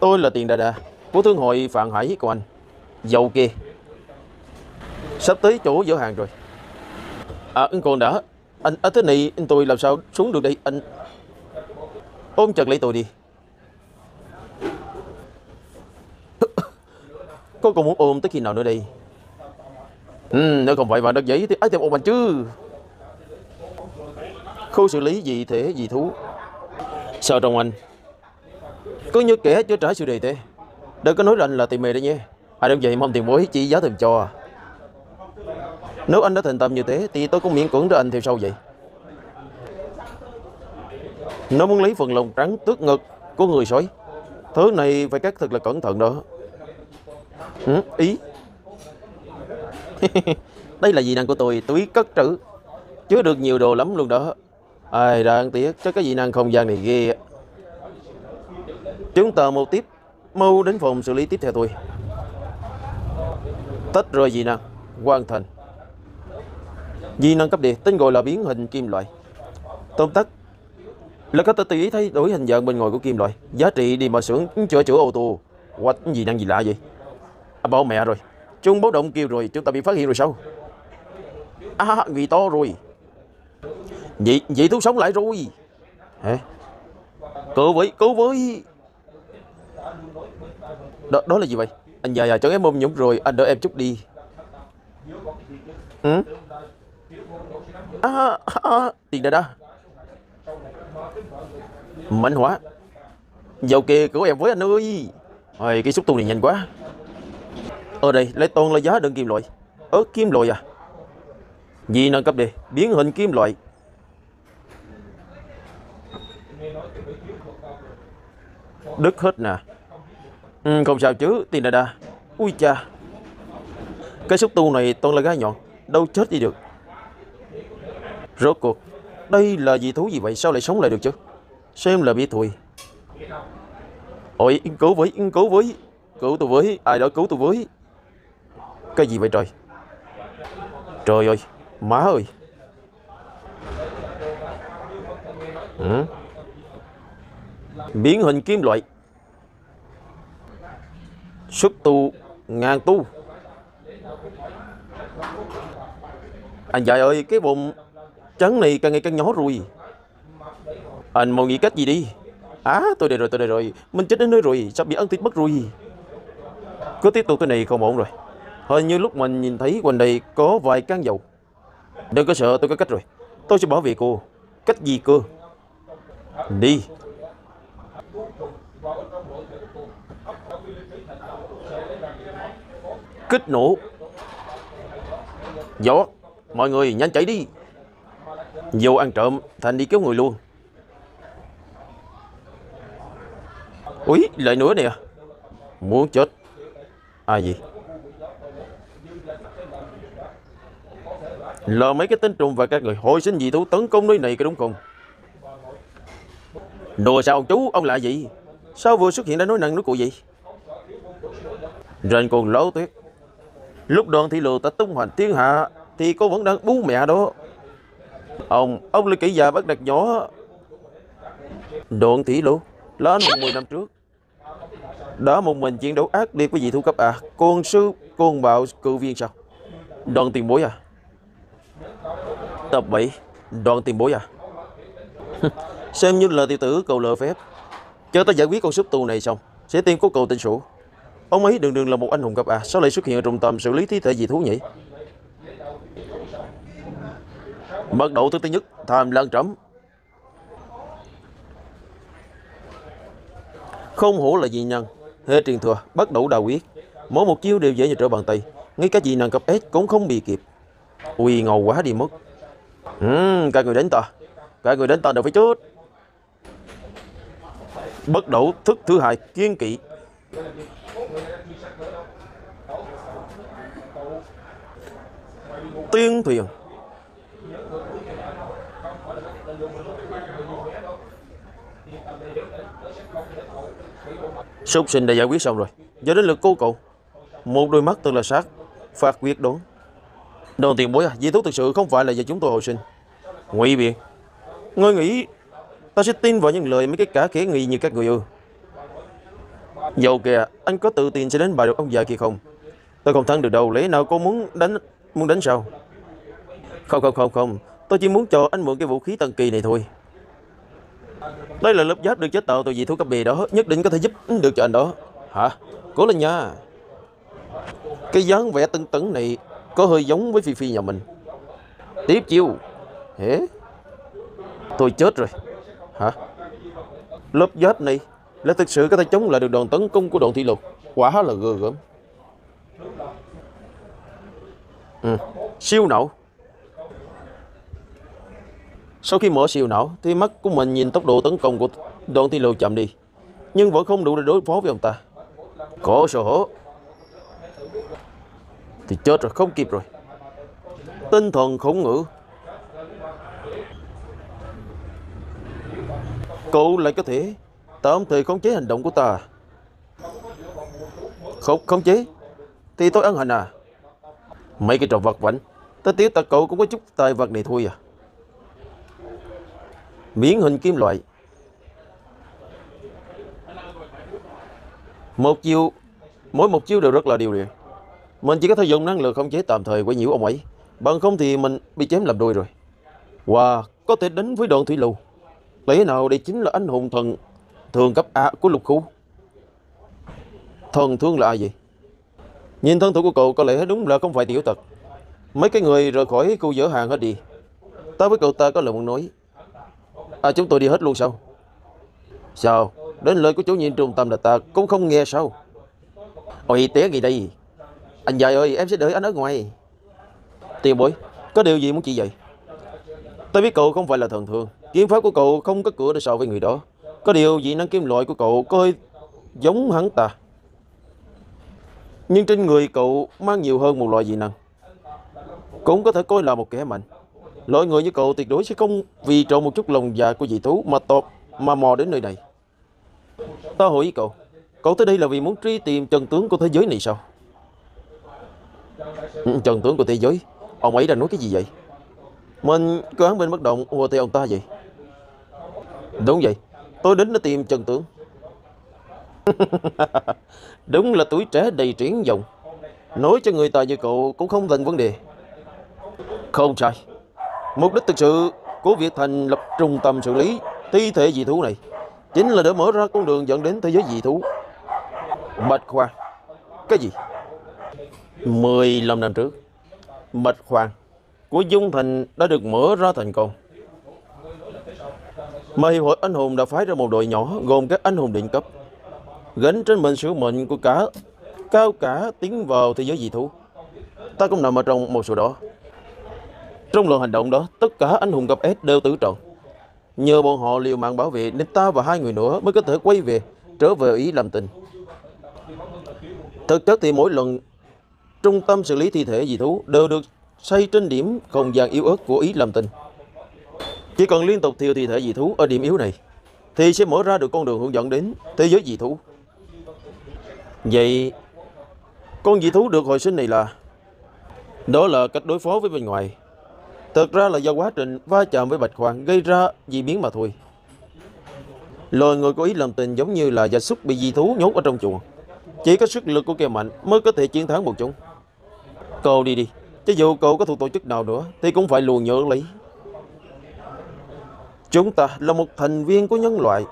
Tôi là Tiền Đà Đà của thương hội Phạm Hải của anh. Dầu Kê sắp tới chỗ dỡ hàng rồi. Còn đã. Anh ở thế này tôi làm sao xuống được đây anh? Ôm chặt lấy tôi đi. Cô còn muốn ôm tới khi nào nữa đây? Nếu không phải vào đất giấy thì ai thèm ôm anh chứ. Khu xử lý dị thể dị thú. Sao trong anh? Cứ như kẻ chứa trái sự đề thế. Đừng có nói là anh là tì mê đấy nhé. Ai đơn vậy mong tiền bối chỉ giá thèm cho. Nếu anh đã thành tâm như thế thì tôi cũng miễn cưỡng để anh theo sau vậy. Nó muốn lấy phần lòng trắng tước ngực của người sói. Thứ này phải cắt thật là cẩn thận đó. Ý. Đây là dị năng của tôi cất trữ. Chứa được nhiều đồ lắm luôn đó. Ai đáng tiếc, chắc cái dị năng không gian này ghê. Chúng ta mau tiếp. Mau đến phòng xử lý tiếp theo tôi. Tách rồi dị năng hoàn thành. Dị năng cấp địa, tên gọi là biến hình kim loại. Tóm tắt là có thể tùy ý thay đổi hình dạng bên ngoài của kim loại. Giá trị đi mà xưởng chữa ô tô. Quách dị năng gì lạ vậy? Bảo mẹ rồi. Chuông báo động kêu rồi. Chúng ta bị phát hiện rồi sao? Vì to rồi. Vậy thú sống lại rồi. Hả? Cứu với. Đó là gì vậy? Anh già cho em ôm nhũng rồi. Anh đỡ em chút đi. Tiền Đà Đà mạnh hóa. Dầu Kê cứu em với anh ơi. Cái xúc tu này nhanh quá. Ở đây lấy toàn là giá đựng kim loại. Kim loại à? Gì nâng cấp đi, biến hình kim loại. Đứt hết nè. Không sao chứ Tiền Đà Đà. Ui cha. Cái xúc tu này toàn là gai nhọn. Đâu chết đi được. Rốt cuộc đây là dị thú gì vậy? Sao lại sống lại được chứ? Xem là biết thôi. Ôi cứu với. Cứu tôi với. Ai đó cứu tôi với. Cái gì vậy trời? Trời ơi. Má ơi. Biến hình kim loại. Xuất tu ngàn tu. Anh dạy ơi. Cái bụng trắng này càng ngày càng nhỏ rồi. Anh mau nghĩ cách gì đi. Tôi đây rồi. Mình chết đến nơi rồi. Sắp bị ăn thịt mất rồi. Cứ tiếp tục thế này không ổn rồi. Hình như lúc mình nhìn thấy quanh đây có vài can dầu. Đừng có sợ, tôi có cách rồi. Tôi sẽ bảo vệ cô. Cách gì cơ? Đi. Kích nổ. Gió. Mọi người nhanh chạy đi. Vô ăn trộm. Thành đi cứu người luôn. Úi, lại nữa nè. Muốn chết. Gì? Là mấy cái tên trùng và các người hồi sinh dị thú tấn công nơi này có đúng không? Đùa sao ông chú, ông là gì? Sao vừa xuất hiện đã nói năng nói cụ vậy? Rền còn lỗ tuyết. Lúc đoàn thị lừa ta tung hoành thiên hạ thì cô vẫn đang bú mẹ đó. Ông là kỹ già bắt đặt nhỏ. Đoàn thị lừa là anh 10 năm trước đã một mình chiến đấu ác liệt với dị thú cấp A. Côn sư, côn bạo, cự viên sao? Đoàn tiền bối à? Tập 7. Đoàn tiền bối à? Xem như là tiểu tử cầu lờ phép. Chờ ta giải quyết con súp tu này xong sẽ tìm cố cầu tên sủ. Ông ấy đường đường là một anh hùng cấp A, sao lại xuất hiện ở trung tâm xử lý thi thể dị thú nhỉ? Bắt đầu thứ nhất, tham lan trẫm. Không hổ là dị năng hệ truyền thừa, bắt đầu đào quyết. Mỗi một chiêu đều dễ như trở bàn tay. Ngay cả dị năng cấp S cũng không bị kịp. Ui ngầu quá đi mất. Các người đánh ta đều phải chết. Bắt đầu thức thứ hai, kiên kỵ. tuyên thuyền. Súc sinh đã giải quyết xong rồi, giờ đến lượt cô cậu. Một đôi mắt thật là sát, phạt quyết đoán. Đầu tiền bối à, di thú thực sự không phải là do chúng tôi hồi sinh. Ngụy biện. Ngươi nghĩ ta sẽ tin vào những lời mấy cái cả khỉ nghi như các người ư? Dầu kìa, anh có tự tin sẽ đánh bại được ông già kia không? Tôi không thắng được đâu, lẽ nào cô muốn đánh sao? Không, tôi chỉ muốn cho anh mượn cái vũ khí thần kỳ này thôi. Đây là lớp giáp được chế tạo từ dị thú cấp bì đó, nhất định có thể giúp được cho anh đó. Hả? Cố lên nha. Cái dáng vẻ tưng tửng này có hơi giống với Phi Phi nhà mình. Tiếp chiêu. Hả? Tôi chết rồi. Hả? Lớp giáp này là thực sự có thể chống lại được đòn tấn công của đòn thị lục. Quả là gờ gớm. Siêu não. Sau khi mở siêu não thì mắt của mình nhìn tốc độ tấn công của đòn thị lục chậm đi, nhưng vẫn không đủ để đối phó với ông ta. Có sở hổ thì chết rồi, không kịp rồi. Tinh thần khổng ngữ. Cậu lại có thể tạm thời khống chế hành động của ta. Khống chế thì tôi ăn hành à? Mấy cái trò vật vãnh, ta tiếc ta cậu cũng có chút tài vật này thôi à. Miễn hình kim loại. Một chiêu, mỗi một chiêu đều rất là điều luyện. Mình chỉ có thể dùng năng lực khống chế tạm thời quấy nhiễu ông ấy, bằng không thì mình bị chém làm đôi rồi. Wow, có thể đánh với đoạn thủy lưu. Lẽ nào đây chính là anh hùng thần thường cấp A của lục khu? Thần thương là ai vậy? Nhìn thân thủ của cậu có lẽ đúng là không phải tiểu tật. Mấy cái người rời khỏi khu dở hàng hết đi. Ta với cậu ta có lời muốn nói. À, chúng tôi đi hết luôn sao? Sao? Đến lời của chủ nhiệm trung tâm là ta cũng không nghe sao? Ôi té gì đây? Anh dài ơi, em sẽ đợi anh ở ngoài. Tiền bối, có điều gì muốn chỉ vậy? Ta biết cậu không phải là thần thường, kiếm pháp của cậu không có cửa để so với người đó. Có điều dị năng kim loại của cậu có hơi giống hắn ta, nhưng trên người cậu mang nhiều hơn một loại dị năng, cũng có thể coi là một kẻ mạnh. Loại người như cậu tuyệt đối sẽ không vì trộn một chút lòng dạ của dị thú mà mò đến nơi này. Ta hỏi ý cậu, cậu tới đây là vì muốn truy tìm chân tướng của thế giới này sao? Chân tướng của thế giới? Ông ấy đang nói cái gì vậy? Mình cứ án bên bất động hùa theo ông ta vậy. Đúng vậy, tôi đến để tìm chân tướng. Đúng là tuổi trẻ đầy triển vọng. Nói cho người ta như cậu cũng không thành vấn đề. Không sai. Mục đích thực sự của việc thành lập trung tâm xử lý thi thể dị thú này chính là để mở ra con đường dẫn đến thế giới dị thú. Bạch Khoan. Cái gì? 15 năm trước, Bạch Khoan của Dung Thành đã được mở ra thành công. Mà Hiệp hội Anh Hùng đã phái ra một đội nhỏ gồm các anh hùng đỉnh cấp, gánh trên mình sứ mệnh của cả cao cả tiến vào thế giới dị thú. Ta cũng nằm ở trong một số đó. Trong lần hành động đó, tất cả anh hùng cấp S đều tử trận. Nhờ bọn họ liều mạng bảo vệ nên ta và hai người nữa mới có thể quay về, trở về Ý làm tình. Thực chất thì mỗi lần trung tâm xử lý thi thể dị thú đều được xây trên điểm không gian yếu ớt của Ý làm tình. Chỉ cần liên tục thiêu thi thể dị thú ở điểm yếu này thì sẽ mở ra được con đường hướng dẫn đến thế giới dị thú. Vậy con dị thú được hồi sinh này là... Đó là cách đối phó với bên ngoài. Thật ra là do quá trình va chạm với Bạch Khoan gây ra dị biến mà thôi. Loài người có ý làm tình giống như là gia súc bị dị thú nhốt ở trong chuồng. Chỉ có sức lực của kẻ mạnh mới có thể chiến thắng bọn chúng. Cậu đi đi, cho dù cậu có thuộc tổ chức nào nữa thì cũng phải luôn nhớ lấy. Chúng ta là một thành viên của nhân loại.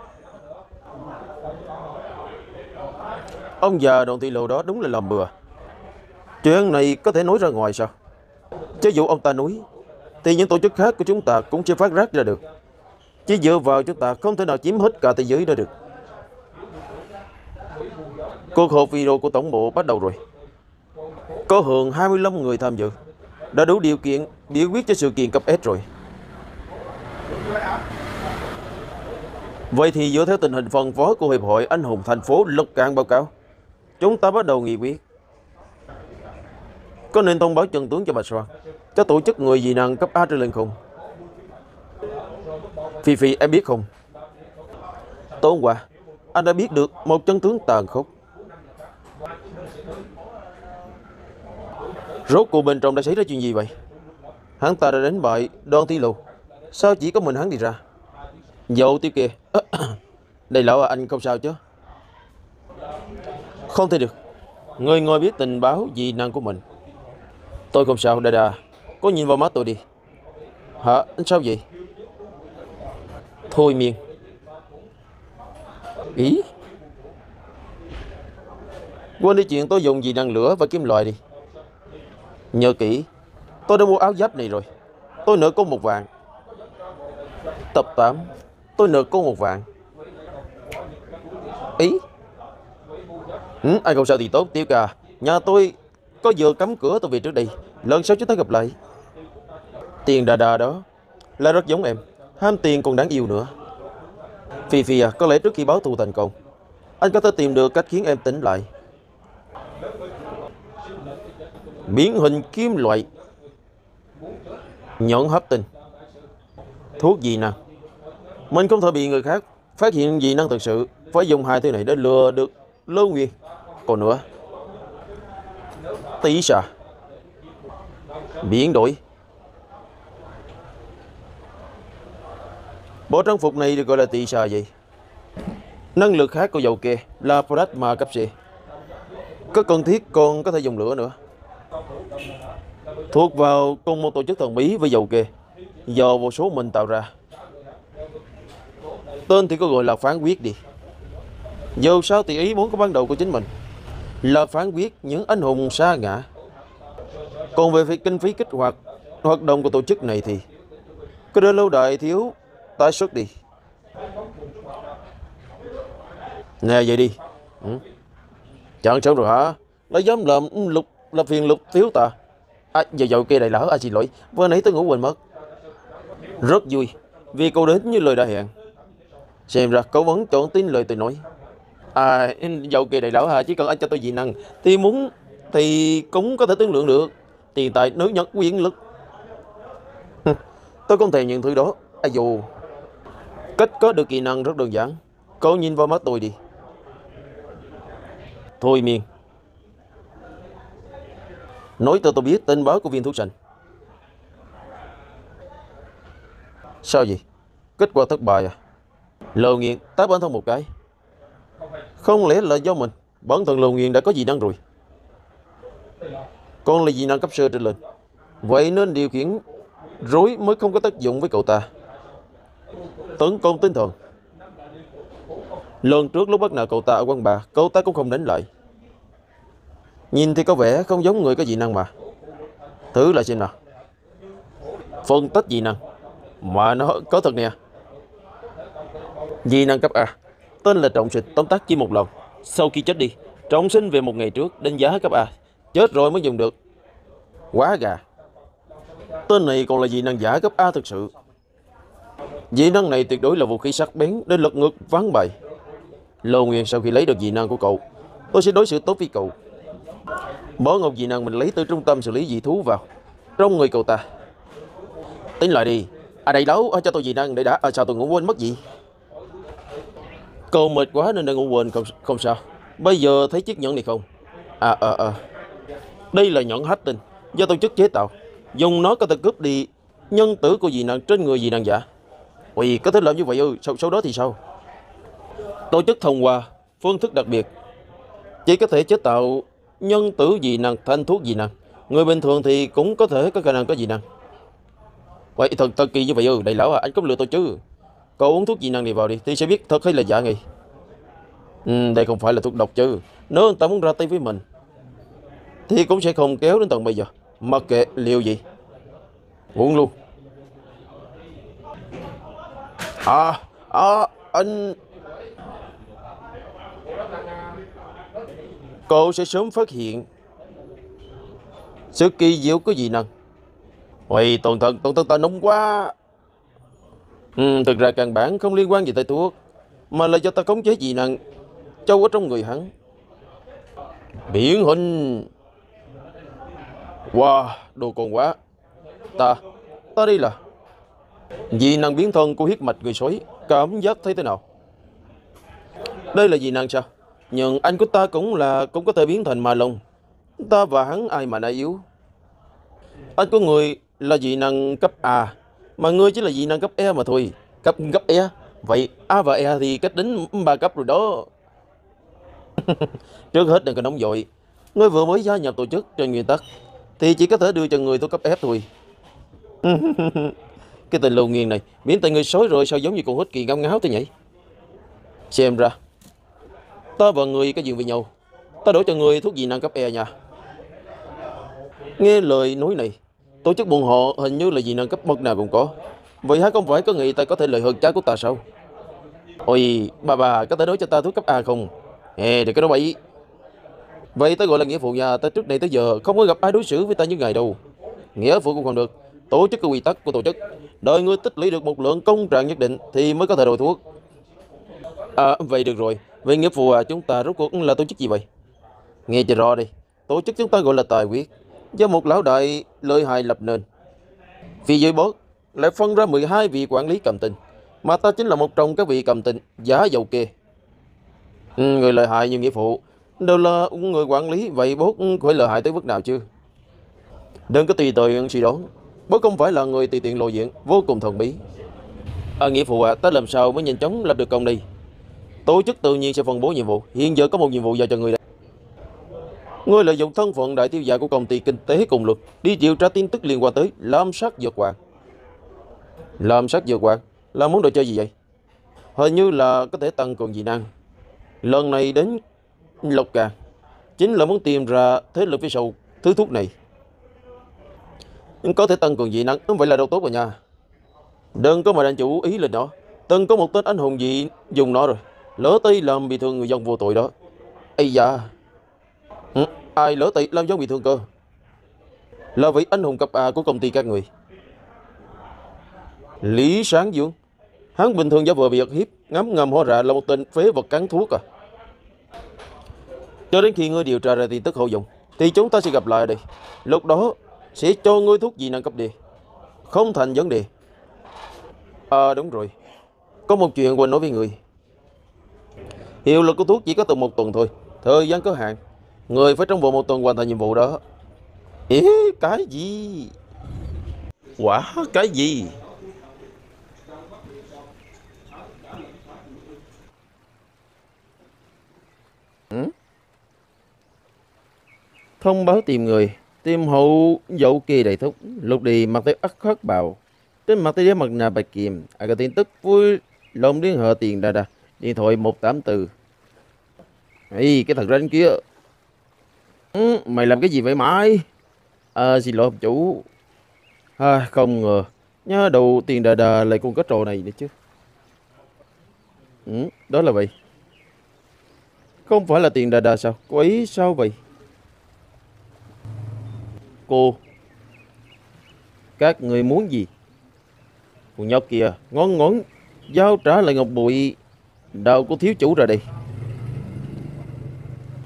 Ông già Đồn Thị Lầu đó đúng là làm bừa. Chuyện này có thể nói ra ngoài sao? Cho dù ông ta nói thì những tổ chức khác của chúng ta cũng chưa phát rác ra được. Chỉ dựa vào chúng ta không thể nào chiếm hết cả thế giới đó được. Cuộc họp video của tổng bộ bắt đầu rồi. Có hơn 25 người tham dự, đã đủ điều kiện biểu quyết cho sự kiện cấp S rồi. Vậy thì dựa theo tình hình phân phối của Hiệp hội Anh Hùng thành phố Lộc Cạn báo cáo, chúng ta bắt đầu nghị quyết. Có nên thông báo chân tướng cho bà Soa, cho tổ chức người dị năng cấp A trên lên không? Phi Phi, em biết không, tối hôm qua anh đã biết được một chân tướng tàn khốc. Rốt cuộc bên trong đã xảy ra chuyện gì vậy? Hắn ta đã đánh bại Đoan Thi Lù, sao chỉ có mình hắn đi ra? Dậu tiêu kìa. Đây lão à, anh không sao chứ? Không thể được. Người ngồi biết tình báo dị năng của mình. Tôi không sao, Đà Đà. Có nhìn vào mắt tôi đi. Hả? Anh sao vậy? Thôi miên. Ý? Quên đi chuyện tôi dùng dị năng lửa và kim loại đi. Nhớ kỹ, tôi đã mua áo giáp này rồi. Tôi nợ cô 1 vạn. Tập 8, tôi nợ cô 1 vạn. Ý? Ừ, anh không sao thì tốt, Tiểu Cà. Nhà tôi có vừa cấm cửa, tôi về trước đi. Lần sau chúng ta gặp lại. Tiền Đà Đà đó là rất giống em, ham tiền còn đáng yêu nữa. Phi Phi à, có lẽ trước khi báo thù thành công, anh có thể tìm được cách khiến em tỉnh lại. Biến hình kim loại, nhẫn hấp tinh, thuốc gì nào. Mình không thể bị người khác phát hiện dị năng thực sự. Phải dùng 2 thứ này để lừa được Lâu Nguyên. Còn nữa, Tỳ Sa, biến đổi. Bộ trang phục này được gọi là Tỳ Sa gì? Năng lực khác của Dầu Kê là Plasma cấp C. Có cần thiết còn có thể dùng lửa nữa. Thuộc vào cùng một tổ chức thần bí với Dầu Kê do vô số mình tạo ra. Tên thì có gọi là Phán Quyết đi. Dù sao thì ý muốn có ban đầu của chính mình là phán quyết những anh hùng sa ngã. Còn về việc kinh phí kích hoạt hoạt động của tổ chức này thì cứ để lâu đài thiếu tái xuất đi. Nè vậy đi. Ừ? Chẳng sớm rồi hả? Nó dám làm lục là phiền lục thiếu ta. À, giờ dậu kia đại lão, à xin lỗi, vừa nãy tôi ngủ quên mất. Rất vui vì cậu đến như lời đã hẹn. Xem ra cậu vẫn chọn tin lời tôi nói. À, Dầu Kê đại lão hả? Chỉ cần anh cho tôi dị năng thì muốn thì cũng có thể thương lượng được. Tiền tài nữ nhân quyền lực. Tôi không thèm những thứ đó. À dù cách có được kỹ năng rất đơn giản. Cậu nhìn vào mắt tôi đi. Thôi miên, nói tôi biết tên báo của viên thuốc sành. Sao vậy? Kết quả thất bại à? Lâu Nguyên tá bản thân một cái. Không lẽ là do mình? Bản thân Lâu Nguyên đã có dị năng rồi. Con là dị năng cấp sơ trên lên, vậy nên điều khiển rối mới không có tác dụng với cậu ta. Tấn công tinh thần. Lần trước lúc bắt nạt cậu ta ở quán bà, cậu ta cũng không đánh lại. Nhìn thì có vẻ không giống người có dị năng mà. Thử lại xem nào. Phân tích dị năng. Mà nó có thật nè. Dị năng cấp A, tên là trọng sinh, tóm tắt chỉ một lần. Sau khi chết đi, trọng sinh về một ngày trước, đánh giá cấp A. Chết rồi mới dùng được. Quá gà. Tên này còn là dị năng giả cấp A thực sự. Dị năng này tuyệt đối là vũ khí sắc bén để lật ngược ván bài. Lâu Nguyên, sau khi lấy được dị năng của cậu, tôi sẽ đối xử tốt với cậu. Bỏ ngọc dị năng mình lấy từ trung tâm xử lý dị thú vào trong người cậu ta. Tính lại đi. À đại lão, cho tôi dị năng để đã. À sao tôi ngủ quên mất gì? Cậu mệt quá nên đã ngủ quên. Không sao. Bây giờ thấy chiếc nhẫn này không? Đây là nhẫn hắc tinh do tổ chức chế tạo. Dùng nó có thể cướp đi nhân tử của dị năng trên người dị năng giả. Ui, có thể làm như vậy ư? Sau đó thì sao? Tổ chức thông qua phương thức đặc biệt chỉ có thể chế tạo nhân tử dị năng thành thuốc dị năng. Người bình thường thì cũng có thể có khả năng có dị năng. Vậy thật kỳ như vậy ư? Đại lão à, anh không lừa tôi chứ? Cậu uống thuốc dị năng này vào đi thì sẽ biết thật hay là giả ngay. Đây không phải là thuốc độc chứ? Nếu anh ta muốn ra tay với mình thì cũng sẽ không kéo đến tận bây giờ. Mặc kệ liều gì, uống luôn. Anh... Cậu sẽ sớm phát hiện sự kỳ diệu của dị năng. Ôi, toàn thân ta nóng quá. Thực ra căn bản không liên quan gì tới thuốc, mà là do ta khống chế dị năng châu ở trong người hắn. Biển hình. Wow, đồ cồn quá. Ta đi là dị năng biến thân của huyết mạch người sói. Cảm giác thấy thế nào? Đây là dị năng sao? Nhưng anh của ta cũng có thể biến thành ma lông. Ta và hắn ai mà nai yếu. Anh của người là dị năng cấp A, mà ngươi chỉ là dị năng cấp E mà thôi. Cấp E. Vậy A và E thì cách đến 3 cấp rồi đó. Trước hết đừng có nóng vội. Ngươi vừa mới gia nhập tổ chức, trên nguyên tắc thì chỉ có thể đưa cho người tôi cấp F thôi. Cái tên Lâu Nguyên này biến thành người sói rồi sao giống như con hít kỳ ngao ngáo thế nhỉ? Xem ra ta và người có duyên với nhau. Ta đổi cho người thuốc dị năng cấp E nha. Nghe lời nói này, tổ chức bọn họ hình như là dị năng cấp bậc nào cũng có. Vậy hả, không phải có nghĩ ta có thể lợi hơn trái của ta sao? Ôi, bà có thể đối cho ta thuốc cấp A không? Ê, đừng có nói bậy. Vậy ta gọi là nghĩa phụ nhà. Ta trước đây tới giờ không có gặp ai đối xử với ta như ngày đâu. Nghĩa phụ cũng không được. Tổ chức có quy tắc của tổ chức. Đợi ngươi tích lũy được một lượng công trạng nhất định thì mới có thể đổi thuốc. À, vậy được rồi. Vậy nghĩa phụ à, chúng ta rốt cuộc là tổ chức gì vậy? Nghe cho rõ đi. Tổ chức chúng ta gọi là tài quyết, do một lão đại lợi hại lập nên. Vì dưới bớt lại phân ra 12 vị quản lý cầm tình, mà ta chính là một trong các vị cầm tình giả Dầu Kê. Người lợi hại như nghĩa phụ đều là người quản lý, vậy bố phải lợi hại tới mức nào chứ? Đừng có tùy tiện suy đoán. Bố không phải là người tùy tiện lộ diện, vô cùng thần bí. À, nghĩa phụ à, ta làm sao mới nhanh chóng lập được công đi? Tổ chức tự nhiên sẽ phân bố nhiệm vụ. Hiện giờ có một nhiệm vụ giao cho người đây. Người lợi dụng thân phận đại tiêu giả của công ty kinh tế cùng luật đi điều tra tin tức liên quan tới lam sát dược hoàng. Lam sát dược hoàng là muốn đồ chơi gì vậy? Hình như là có thể tăng cường dị năng. Lần này đến Lộc Cà chính là muốn tìm ra thế lực phía sau thứ thuốc này. Có thể tăng cường dị năng, vậy là đâu tốt rồi nha. Đừng có mà đang chủ ý lên nó. Từng có một tên anh hùng dị dùng nó rồi, lỡ tay làm bị thương người dân vô tội đó. Ây da, ai lỡ tay làm dân bị thương cơ? Là vị anh hùng cấp A của công ty các người, Lý Sáng Dương. Hắn bình thường giả vờ việc hiếp, ngắm ngầm hóa ra là một tên phế vật cắn thuốc à. Cho đến khi ngươi điều tra ra tin tức hậu dụng thì chúng ta sẽ gặp lại đây. Lúc đó sẽ cho ngươi thuốc dị năng cấp D. Không thành vấn đề. À đúng rồi, có một chuyện quên nói với ngươi. Hiệu lực của thuốc chỉ có từ 1 tuần thôi. Thời gian có hạn. Ngươi phải trong vòng 1 tuần hoàn thành nhiệm vụ đó. Ý, cái gì? Quả cái gì? Thông báo tìm người, tìm hậu Dậu Kỳ đại thúc. Lúc đi mặt tới ắt khắc bào, trên mặt tới đế mặt nạ bạch kiềm. À cái tin tức vui lòng liên hệ tiền đà đà. Điện thoại 184. Ê, cái thằng ranh kia. Mày làm cái gì vậy mãi? À, xin lỗi ông chủ. À, không ngờ nhớ đầu tiền đà đà lại còn có trò này nữa chứ. Đó là vậy. Không phải là tiền đà đà sao? Cô ấy sao vậy? Cô, các người muốn gì? Con nhóc kia, ngón giao trả lại ngọc bụi đầu của thiếu chủ ra đây.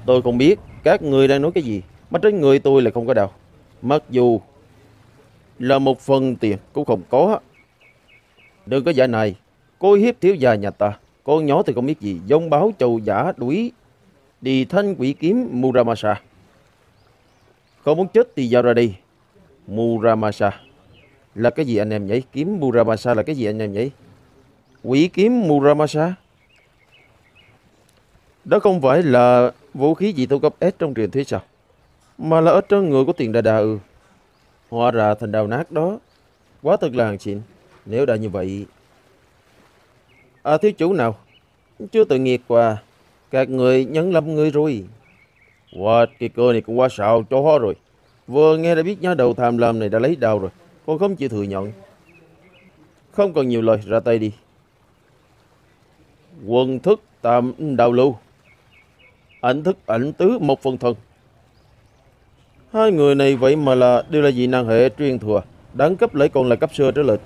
Tôi không biết các người đang nói cái gì, mà trên người tôi lại không có đào. Mặc dù là một phần tiền cũng không có. Đừng có giả này. Cô hiếp thiếu gia nhà ta. Con nhỏ thì không biết gì. Dông báo châu giả đuổi đi thanh quỷ kiếm Muramasa. Không muốn chết thì giao ra đi. Muramasa là cái gì anh em nhỉ? Kiếm Muramasa là cái gì anh em nhỉ? Quỷ kiếm Muramasa. Đó không phải là vũ khí gì tôi cấp S trong truyền thuyết sao? Mà là ở trên người của tiền đà đà. Hóa ra thành đào nát đó. Quá thật là hàng xịn. Nếu đã như vậy. À thiếu chủ nào, chưa tự nghiệt qua. Các người nhấn lâm người rồi. Wow, cái cơ này cũng quá xạo chó rồi. Vừa nghe đã biết nhá đầu tham lam này đã lấy đầu rồi. Con không chịu thừa nhận. Không cần nhiều lời, ra tay đi. Quần thức tam đào lưu, ảnh thức ảnh tứ một phần thần. Hai người này vậy mà là đều là dị năng hệ truyền thừa, đáng cấp lại còn là cấp xưa trở lên.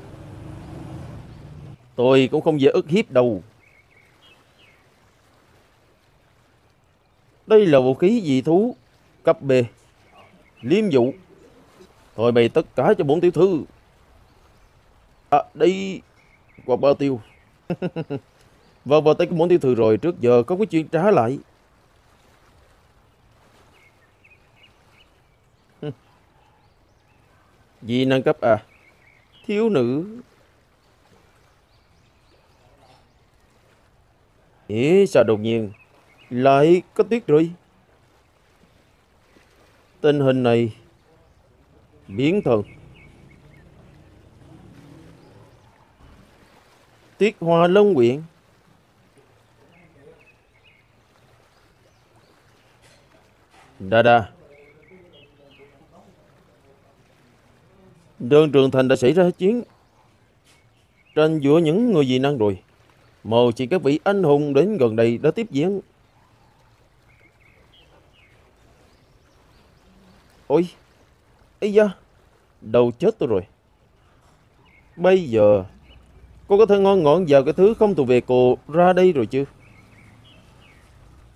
Tôi cũng không dễ ức hiếp đâu. Đây là vũ khí dị thú cấp B, liêm dụ, Thôi bày tất cả cho bổn tiểu thư. À, đi qua bao tiêu. Vâng, vào tay của bổn tiểu thư rồi, trước giờ có cái chuyện trả lại. Vì nâng cấp à? Thiếu nữ. Ê, sao đột nhiên lại có tuyết rồi? Tình hình này biến thần. Tuyết Hoa Long Quyện. Đa Đơn Trường Thành đã xảy ra chiến tranh giữa những người dị năng rồi. Mời chỉ các vị anh hùng đến gần đây đã tiếp diễn. Ôi, ấy da, đầu chết tôi rồi. Bây giờ, cô có thể ngon ngọn vào cái thứ không thuộc về cô ra đây rồi chứ?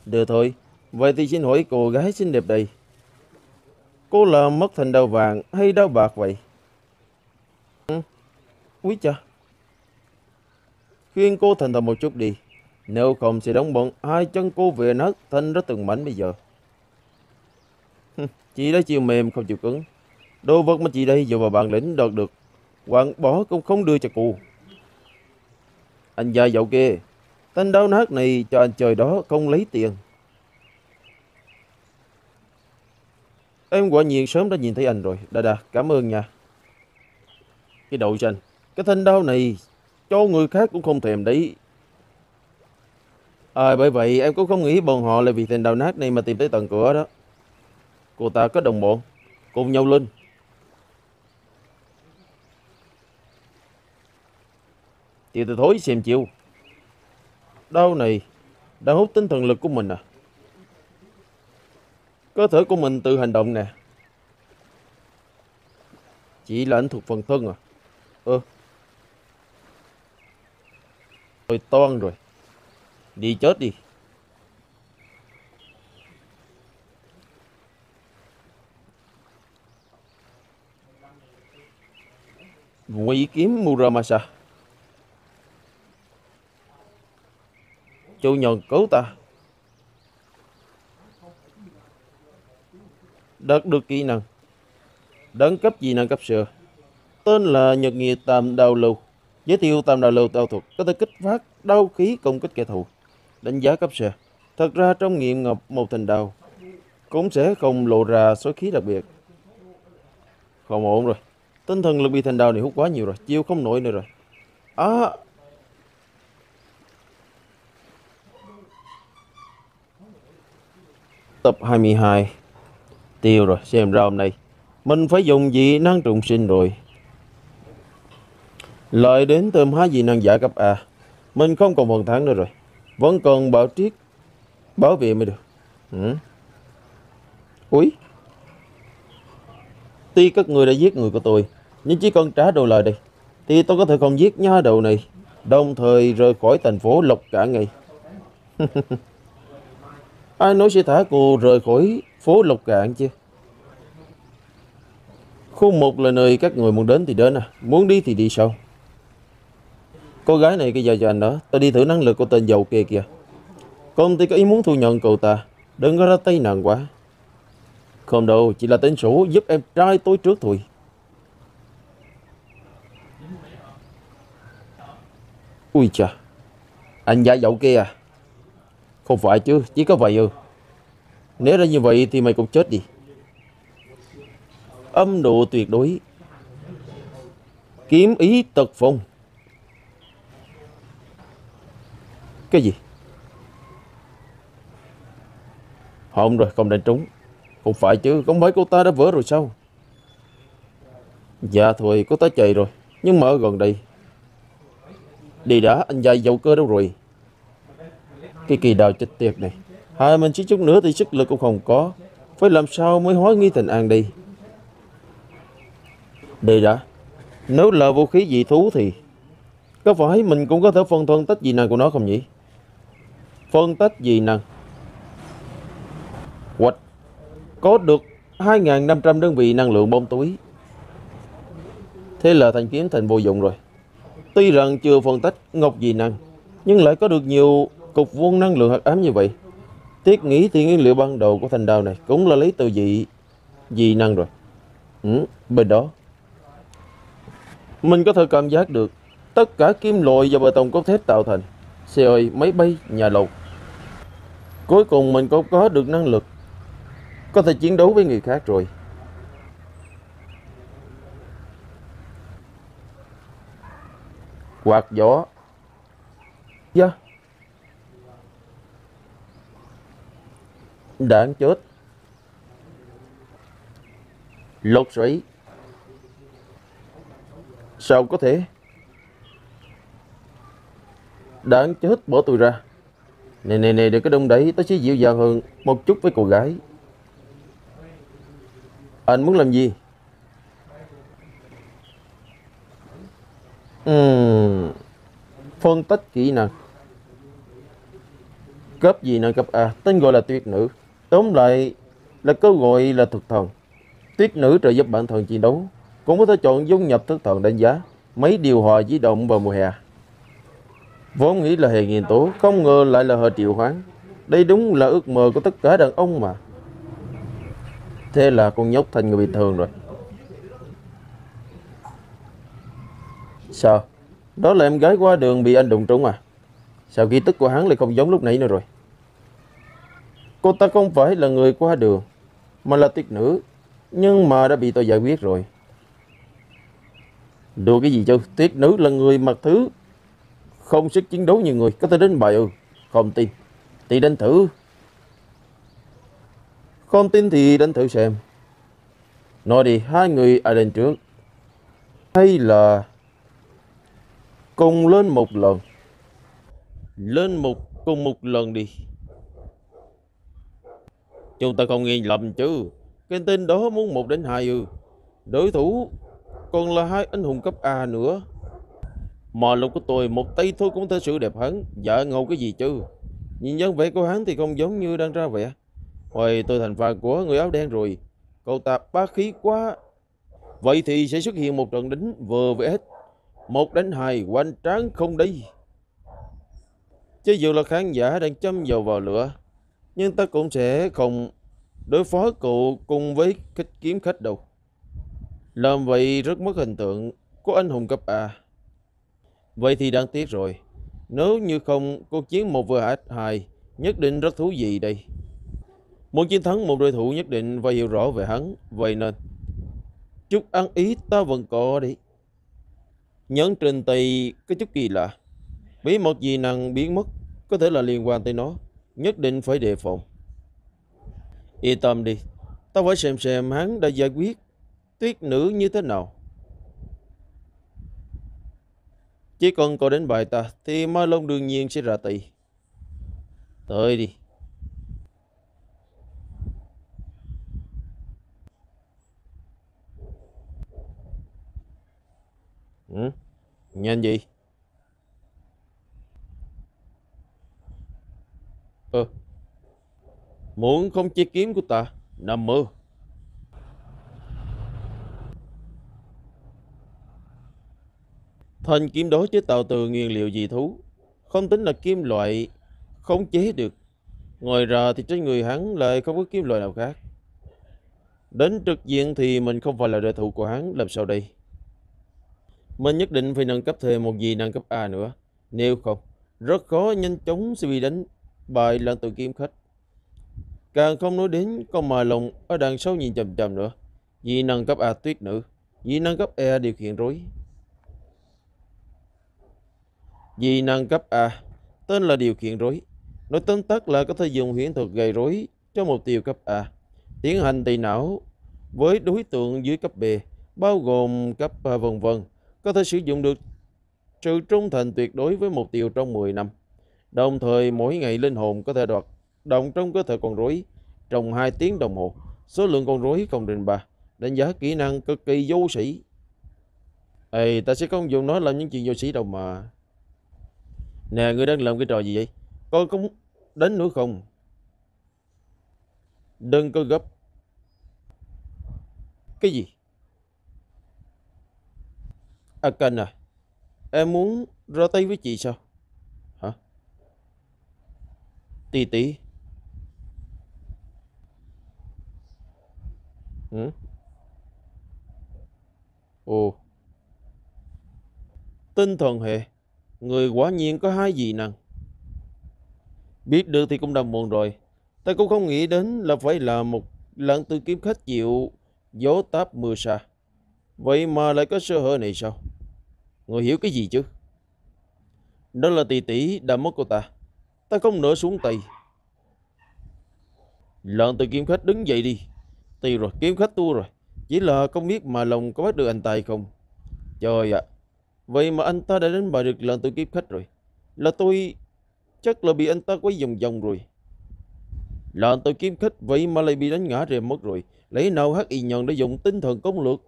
Được thôi, vậy thì xin hỏi cô gái xinh đẹp đây, cô là mất thành đao vàng hay đao bạc vậy? Úi cha, khuyên cô thành thật một chút đi, nếu không sẽ đóng bận hai chân cô về nát thành rất từng mảnh bây giờ. Chị đã chịu mềm không chịu cứng. Đồ vật mà chị đây dựa vào bản lĩnh đoạt được, quảng bỏ cũng không đưa cho cô. Anh già Dậu Kê, thanh đao nát này cho anh trời đó không lấy tiền. Em quả nhiên sớm đã nhìn thấy anh rồi. Đà, cảm ơn nha. Cái đầu xanh, cái thanh đao này cho người khác cũng không thèm đấy. À, bởi vậy em cũng không nghĩ bọn họ là vì thanh đao nát này mà tìm tới tận cửa đó. Cô ta có đồng bọn, cùng nhau lên. Thì từ thối xem chiêu. Đau này đã hút tinh thần lực của mình à? Cơ thể của mình tự hành động nè. Chỉ là anh thuộc phần thân à? Tôi toan rồi. Đi chết đi. Ngụy kiếm Muramasa. Chủ nhân cứu ta. Đạt được kỹ năng đẳng cấp gì năng cấp xưa, tên là Nhật Nghĩa Tam Đao Lưu. Giới thiệu Tam Đao Lưu đao thuật có thể kích phát đao khí công kích kẻ thù. Đánh giá cấp xưa. Thật ra trong nghiệm ngọc một thành đao cũng sẽ không lộ ra số khí đặc biệt. Không ổn rồi. Tinh thần lực bị thành đao này hút quá nhiều rồi, chịu không nổi nữa rồi. À, tập 22 tiêu rồi, xem ra hôm nay mình phải dùng dị năng trùng sinh rồi. Lại đến tôm há dị năng giả cấp A, mình không còn phần thắng nữa rồi, vẫn còn bảo triết bảo vệ mới được. Úi, tuy các người đã giết người của tôi, nhưng chỉ cần trả đồ lời đây thì tôi có thể không giết nha đầu này, đồng thời rời khỏi thành phố Lộc cả ngày. Ai nói sẽ thả cô rời khỏi phố Lộc Cạn chứ? Khu 1 là nơi các người muốn đến thì đến à, muốn đi thì đi sau. Cô gái này cái giờ cho anh đó, tôi đi thử năng lực của tên Dầu Kê kìa. Công ty có ý muốn thu nhận cậu ta, đừng có ra tay nàng quá. Không đâu, chỉ là tính sổ giúp em trai tôi trước thôi. Ui chà, anh giả Dậu Kê à? Không phải chứ, chỉ có vậy ư? Nếu ra như vậy thì mày cũng chết đi. Âm độ tuyệt đối. Kiếm ý tật phong. Cái gì? Không rồi, không đánh trúng. Không phải chứ, không phải cô ta đã vỡ rồi sao? Dạ thôi, cô ta chạy rồi, nhưng mà ở gần đây. Đi đã, anh dài Dậu Cơ đâu rồi? Cái kỳ đào chết tiệt này, hai mình chỉ chút nữa thì sức lực cũng không có. Phải làm sao mới hóa nghi thành an đi. Đây đã, nếu là vũ khí dị thú thì có phải mình cũng có thể phân tách dị năng của nó không nhỉ? Phân tách dị năng. Hoạch, có được 2.500 đơn vị năng lượng bom túi. Thế là thanh kiếm thành vô dụng rồi. Tuy rằng chưa phân tách ngọc dị năng, nhưng lại có được nhiều cục vuông năng lượng hắc ám như vậy. Tiếc nghĩ thì nguyên liệu ban đầu của thanh đao này cũng là lấy từ dị năng rồi. Bên đó mình có thể cảm giác được tất cả kim loại và bê tông cốt thép tạo thành xe ơi, máy bay, nhà lầu. Cuối cùng mình cũng có được năng lực có thể chiến đấu với người khác rồi. Quạt gió. Dạ. Đáng chết. Lột xoáy. Sao có thể? Đáng chết, bỏ tôi ra. Nè, đừng có đông đẩy. Tao sẽ dịu dàng hơn một chút với cô gái. Anh muốn làm gì? Phân tích kỹ năng. Cấp gì năng cấp A, tên gọi là tuyết nữ. Tóm lại là câu gọi là thực thần. Tuyết nữ trợ giúp bản thân chiến đấu, cũng có thể chọn dung nhập thực thần đánh giá, máy điều hòa di động vào mùa hè. Vốn nghĩ là hệ nghiên tố, không ngờ lại là hệ triệu hoán. Đây đúng là ước mơ của tất cả đàn ông mà. Thế là con nhóc thành người bình thường rồi. Sao? Đó là em gái qua đường bị anh đụng trúng à? Sao ký tức của hắn lại không giống lúc nãy nữa rồi? Cô ta không phải là người qua đường, mà là tuyết nữ. Nhưng mà đã bị tôi giải quyết rồi. Đùa cái gì chứ? Tuyết nữ là người mặc thứ không sức chiến đấu như người, có thể đến bài ư? Không tin thì đánh thử. Không tin thì đánh thử xem. Nói đi, hai người ai lên trước? Hay là cùng lên một lần? Cùng một lần đi. Chúng ta không nghi lầm chứ? Cái tên đó muốn 1 đến 2 ư? Đối thủ còn là 2 anh hùng cấp A nữa. Mà lúc của tôi một tay thôi cũng thể sự đẹp hắn. Dạ ngầu cái gì chứ? Nhìn dáng vẻ của hắn thì không giống như đang ra vẻ. Hồi tôi thành phần của người áo đen rồi. Cậu ta bá khí quá. Vậy thì sẽ xuất hiện một trận đánh vừa với hết. 1 đánh 2 hoành tráng không đi. Chứ dù là khán giả đang châm dầu vào lửa, nhưng ta cũng sẽ không đối phó cậu cùng với kích kiếm khách đâu. Làm vậy rất mất hình tượng của anh hùng cấp A. Vậy thì đáng tiếc rồi. Nếu như không, cuộc chiến 1 vs 2 nhất định rất thú vị đây. Muốn chiến thắng một đối thủ nhất định phải hiểu rõ về hắn. Vậy nên chút ăn ý ta vẫn có đi. Nhấn trên tay có chút kỳ lạ. Bí mật gì năng biến mất, có thể là liên quan tới nó. Nhất định phải đề phòng. Yên tâm đi, ta phải xem hắn đã giải quyết tuyết nữ như thế nào. Chỉ cần cậu đến bài ta thì Ma Long đương nhiên sẽ ra tay. Tới đi. Nhanh gì? Muốn không chia kiếm của ta? Nằm mơ. Thanh kiếm đó chế tạo từ nguyên liệu dị thú, không tính là kim loại khống chế được. Ngoài ra thì trên người hắn lại không có kim loại nào khác. Đến trực diện thì mình không phải là đối thủ của hắn. Làm sao đây? Mình nhất định phải nâng cấp thêm một dị năng cấp A nữa. Nếu không, rất khó nhanh chóng sẽ bị đánh bại lần tự kiếm khách. Càng không nói đến con mà lòng ở đằng sau nhìn chầm chầm nữa. Dị năng cấp A tuyết nữ, dị năng cấp E điều khiển rối. Dị năng cấp A tên là điều khiển rối. Nói tóm tắt là có thể dùng huyễn thuật gây rối cho mục tiêu cấp A, tiến hành tẩy não với đối tượng dưới cấp B, bao gồm cấp vân vân. Có thể sử dụng được sự trung thành tuyệt đối với mục tiêu trong 10 năm. Đồng thời mỗi ngày linh hồn có thể đoạt động trong cơ thể con rối trong 2 tiếng đồng hồ. Số lượng con rối không định 3. Đánh giá kỹ năng cực kỳ vô sĩ. Ê, ta sẽ không dùng nó làm những chuyện vô sĩ đâu mà. Nè, ngươi đang làm cái trò gì vậy? Coi có đánh nữa không? Đừng có gấp. Cái gì? A Canh à, em muốn ra tay với chị sao? Hả? Tì tì. Ừ? Ồ, tinh thần hệ, người quả nhiên có hai dị năng. Biết được thì cũng đã muộn rồi. Ta cũng không nghĩ đến là phải là một lần tư kiếm khách chịu gió táp mưa xa, vậy mà lại có sơ hở này sao? Người hiểu cái gì chứ? Đó là tỷ tỷ đã mất của ta. Ta không nỡ xuống tay. Lần tư kiếm khách đứng dậy đi. Tiêu rồi, kiếm khách tu rồi. Chỉ là không biết mà lòng có bắt được anh ta hay không. Trời ạ, vậy mà anh ta đã đánh bại được lần tư kiếm khách rồi. Là tôi chắc là bị anh ta quấy vòng vòng rồi. Lần tư kiếm khách vậy mà lại bị đánh ngã rè mất rồi. Lấy nào hắc y nhân để dùng tinh thần công lược?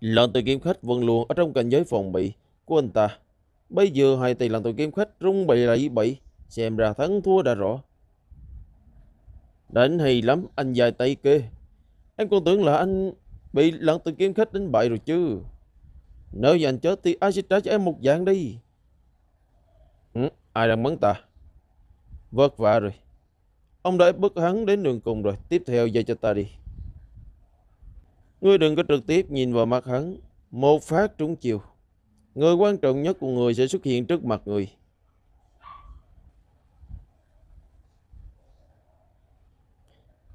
Lần tư kiếm khách vẫn luôn ở trong cảnh giới phòng bị của anh ta. Bây giờ hai tay lần tư kiếm khách rung bậy lại bậy. Xem ra thắng thua đã rõ. Đánh hay lắm anh dài tay kê. Em còn tưởng là anh bị lần tư kiếm khách đánh bại rồi chứ. Nếu như anh chết thì ai sẽ trả cho em một dạng đi. Ừ, ai đang bắn ta? Vất vả rồi. Ông đã ép bức hắn đến đường cùng rồi. Tiếp theo giao cho ta đi. Ngươi đừng có trực tiếp nhìn vào mặt hắn. Một phát trúng chiều. Người quan trọng nhất của người sẽ xuất hiện trước mặt người.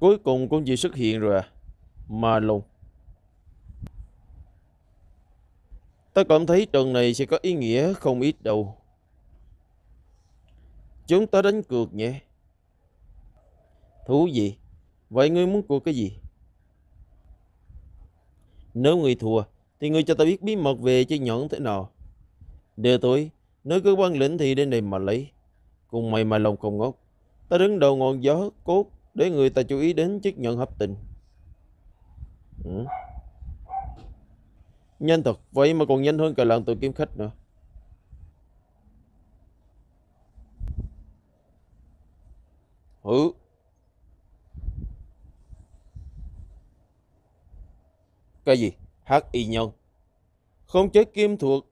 Cuối cùng cũng chỉ xuất hiện rồi à? Mà lùng. Ta cảm thấy trận này sẽ có ý nghĩa không ít đâu. Chúng ta đánh cược nhé. Thú vị. Vậy ngươi muốn cược cái gì? Nếu ngươi thua thì ngươi cho ta biết bí mật về chiếc nhẫn thế nào. Đêm tối nếu cứ quan lĩnh thì đến đây mà lấy. Cùng mày mà lòng không ngốc. Ta đứng đầu ngọn gió cốt để người ta chú ý đến chiếc nhẫn hấp tình. Ừ. Nhanh thật, vậy mà còn nhanh hơn cả lần tự kiếm khách nữa. Ừ. Cái gì? Hắc y nhân không chế kim thuật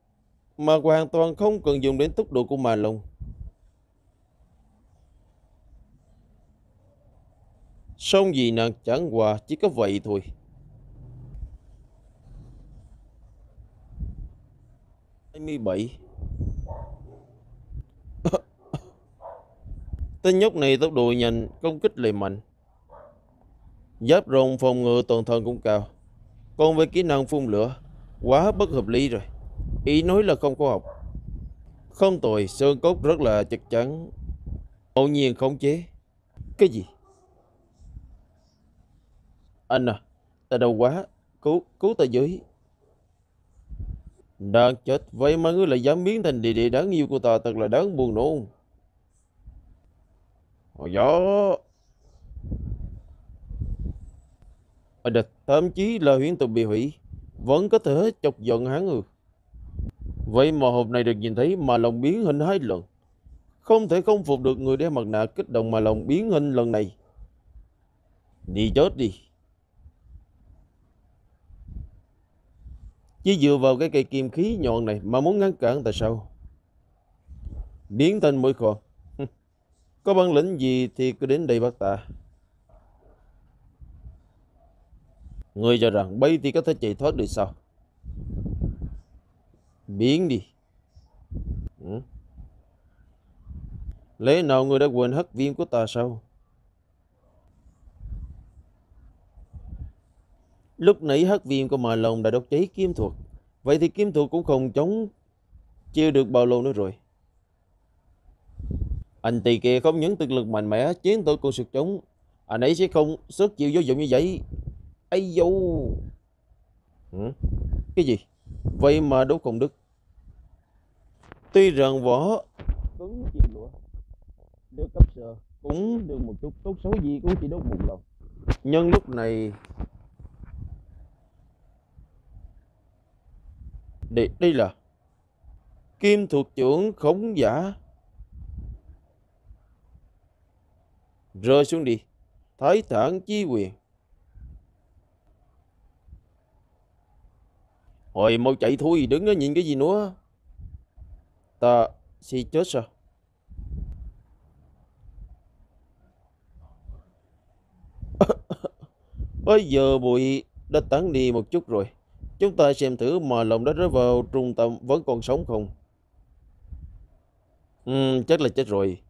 mà hoàn toàn không cần dùng đến tốc độ của mà lông. Xong gì nàng chẳng qua chỉ có vậy thôi. Tên nhóc này tốc độ nhanh, công kích lại mạnh. Giáp rồng phòng ngự toàn thân cũng cao. Còn về kỹ năng phun lửa, quá bất hợp lý rồi. Ý nói là không có học. Không tồi, xương cốt rất là chắc chắn. Ngẫu nhiên khống chế. Cái gì? Anh à, ta đau quá. Cứu ta dưới. Đang chết, vậy mà ngươi lại dám biến thành địa địa đáng yêu của ta. Thật là đáng buồn nôn. Ôi gió. Ở địch, thậm chí là huyễn tượng bị hủy vẫn có thể chọc giận hắn. Ừ. Vậy mà hôm nay được nhìn thấy mà lòng biến hình hai lần. Không thể không phục được người đeo mặt nạ kích động mà lòng biến hình lần này. Đi chết đi. Chỉ dựa vào cái cây kim khí nhọn này mà muốn ngăn cản tại sao? Biến thành mũi khò. Có bản lĩnh gì thì cứ đến đây bắt ta. Người cho rằng bay thì có thể chạy thoát được sao? Biến đi. Ừ. Lẽ nào người đã quên hắc viêm của ta sao? Lúc nãy hắc viêm của mà lòng đã đốt cháy kiếm thuật. Vậy thì kiếm thuật cũng không chống chịu được bao lâu nữa rồi. Anh tỳ kia không những thực lực mạnh mẽ, chiến tôi còn sức chống. Anh ấy sẽ không sức chịu vô dụng như vậy. Ây dâu. Ừ? Cái gì? Vậy mà đấu cùng đức. Tuy rằng võ cứng chìm lụa, nếu cấp sờ cũng được một chút, tốt xấu gì cũng chỉ đấu một lần. Nhưng lúc này đây là kim thuật trưởng khống giả. Rơi xuống đi. Thái thản chi quyền. Hồi mau chạy thôi gì đứng đó, nhìn cái gì nữa. Ta si chết sao? Bây giờ bụi đã tán đi một chút rồi. Chúng ta xem thử mà lòng đất rơi vào trung tâm vẫn còn sống không. Chắc là chết rồi.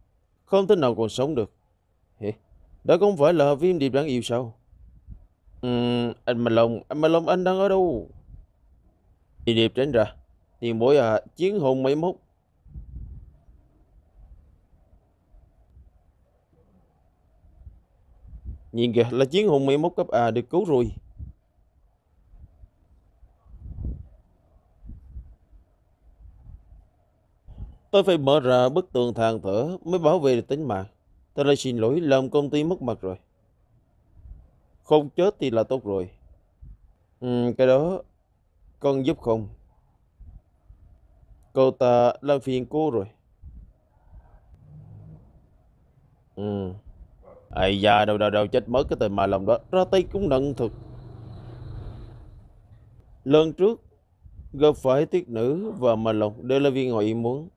Không thể nào còn sống được. Đó không phải là Viêm Điệp đáng yêu sao? Anh Mà Long anh đang ở đâu? Viêm Điệp tránh ra. Tiền bối à, chiến hồn mấy mốc. Nhìn kìa, là chiến hồn mấy mốc cấp A được cứu rồi. Tôi phải mở ra bức tường than thở mới bảo vệ được tính mạng. Tôi lại xin lỗi làm công ty mất mặt rồi. Không chết thì là tốt rồi. Cái đó con giúp không? Cô ta làm phiền cô rồi. Ai da, đâu chết mất cái tên mà lòng đó. Ra tay cũng nặng thật. Lần trước gặp phải Tuyết Nữ và Mà Lòng đều là vì ngoài ý muốn.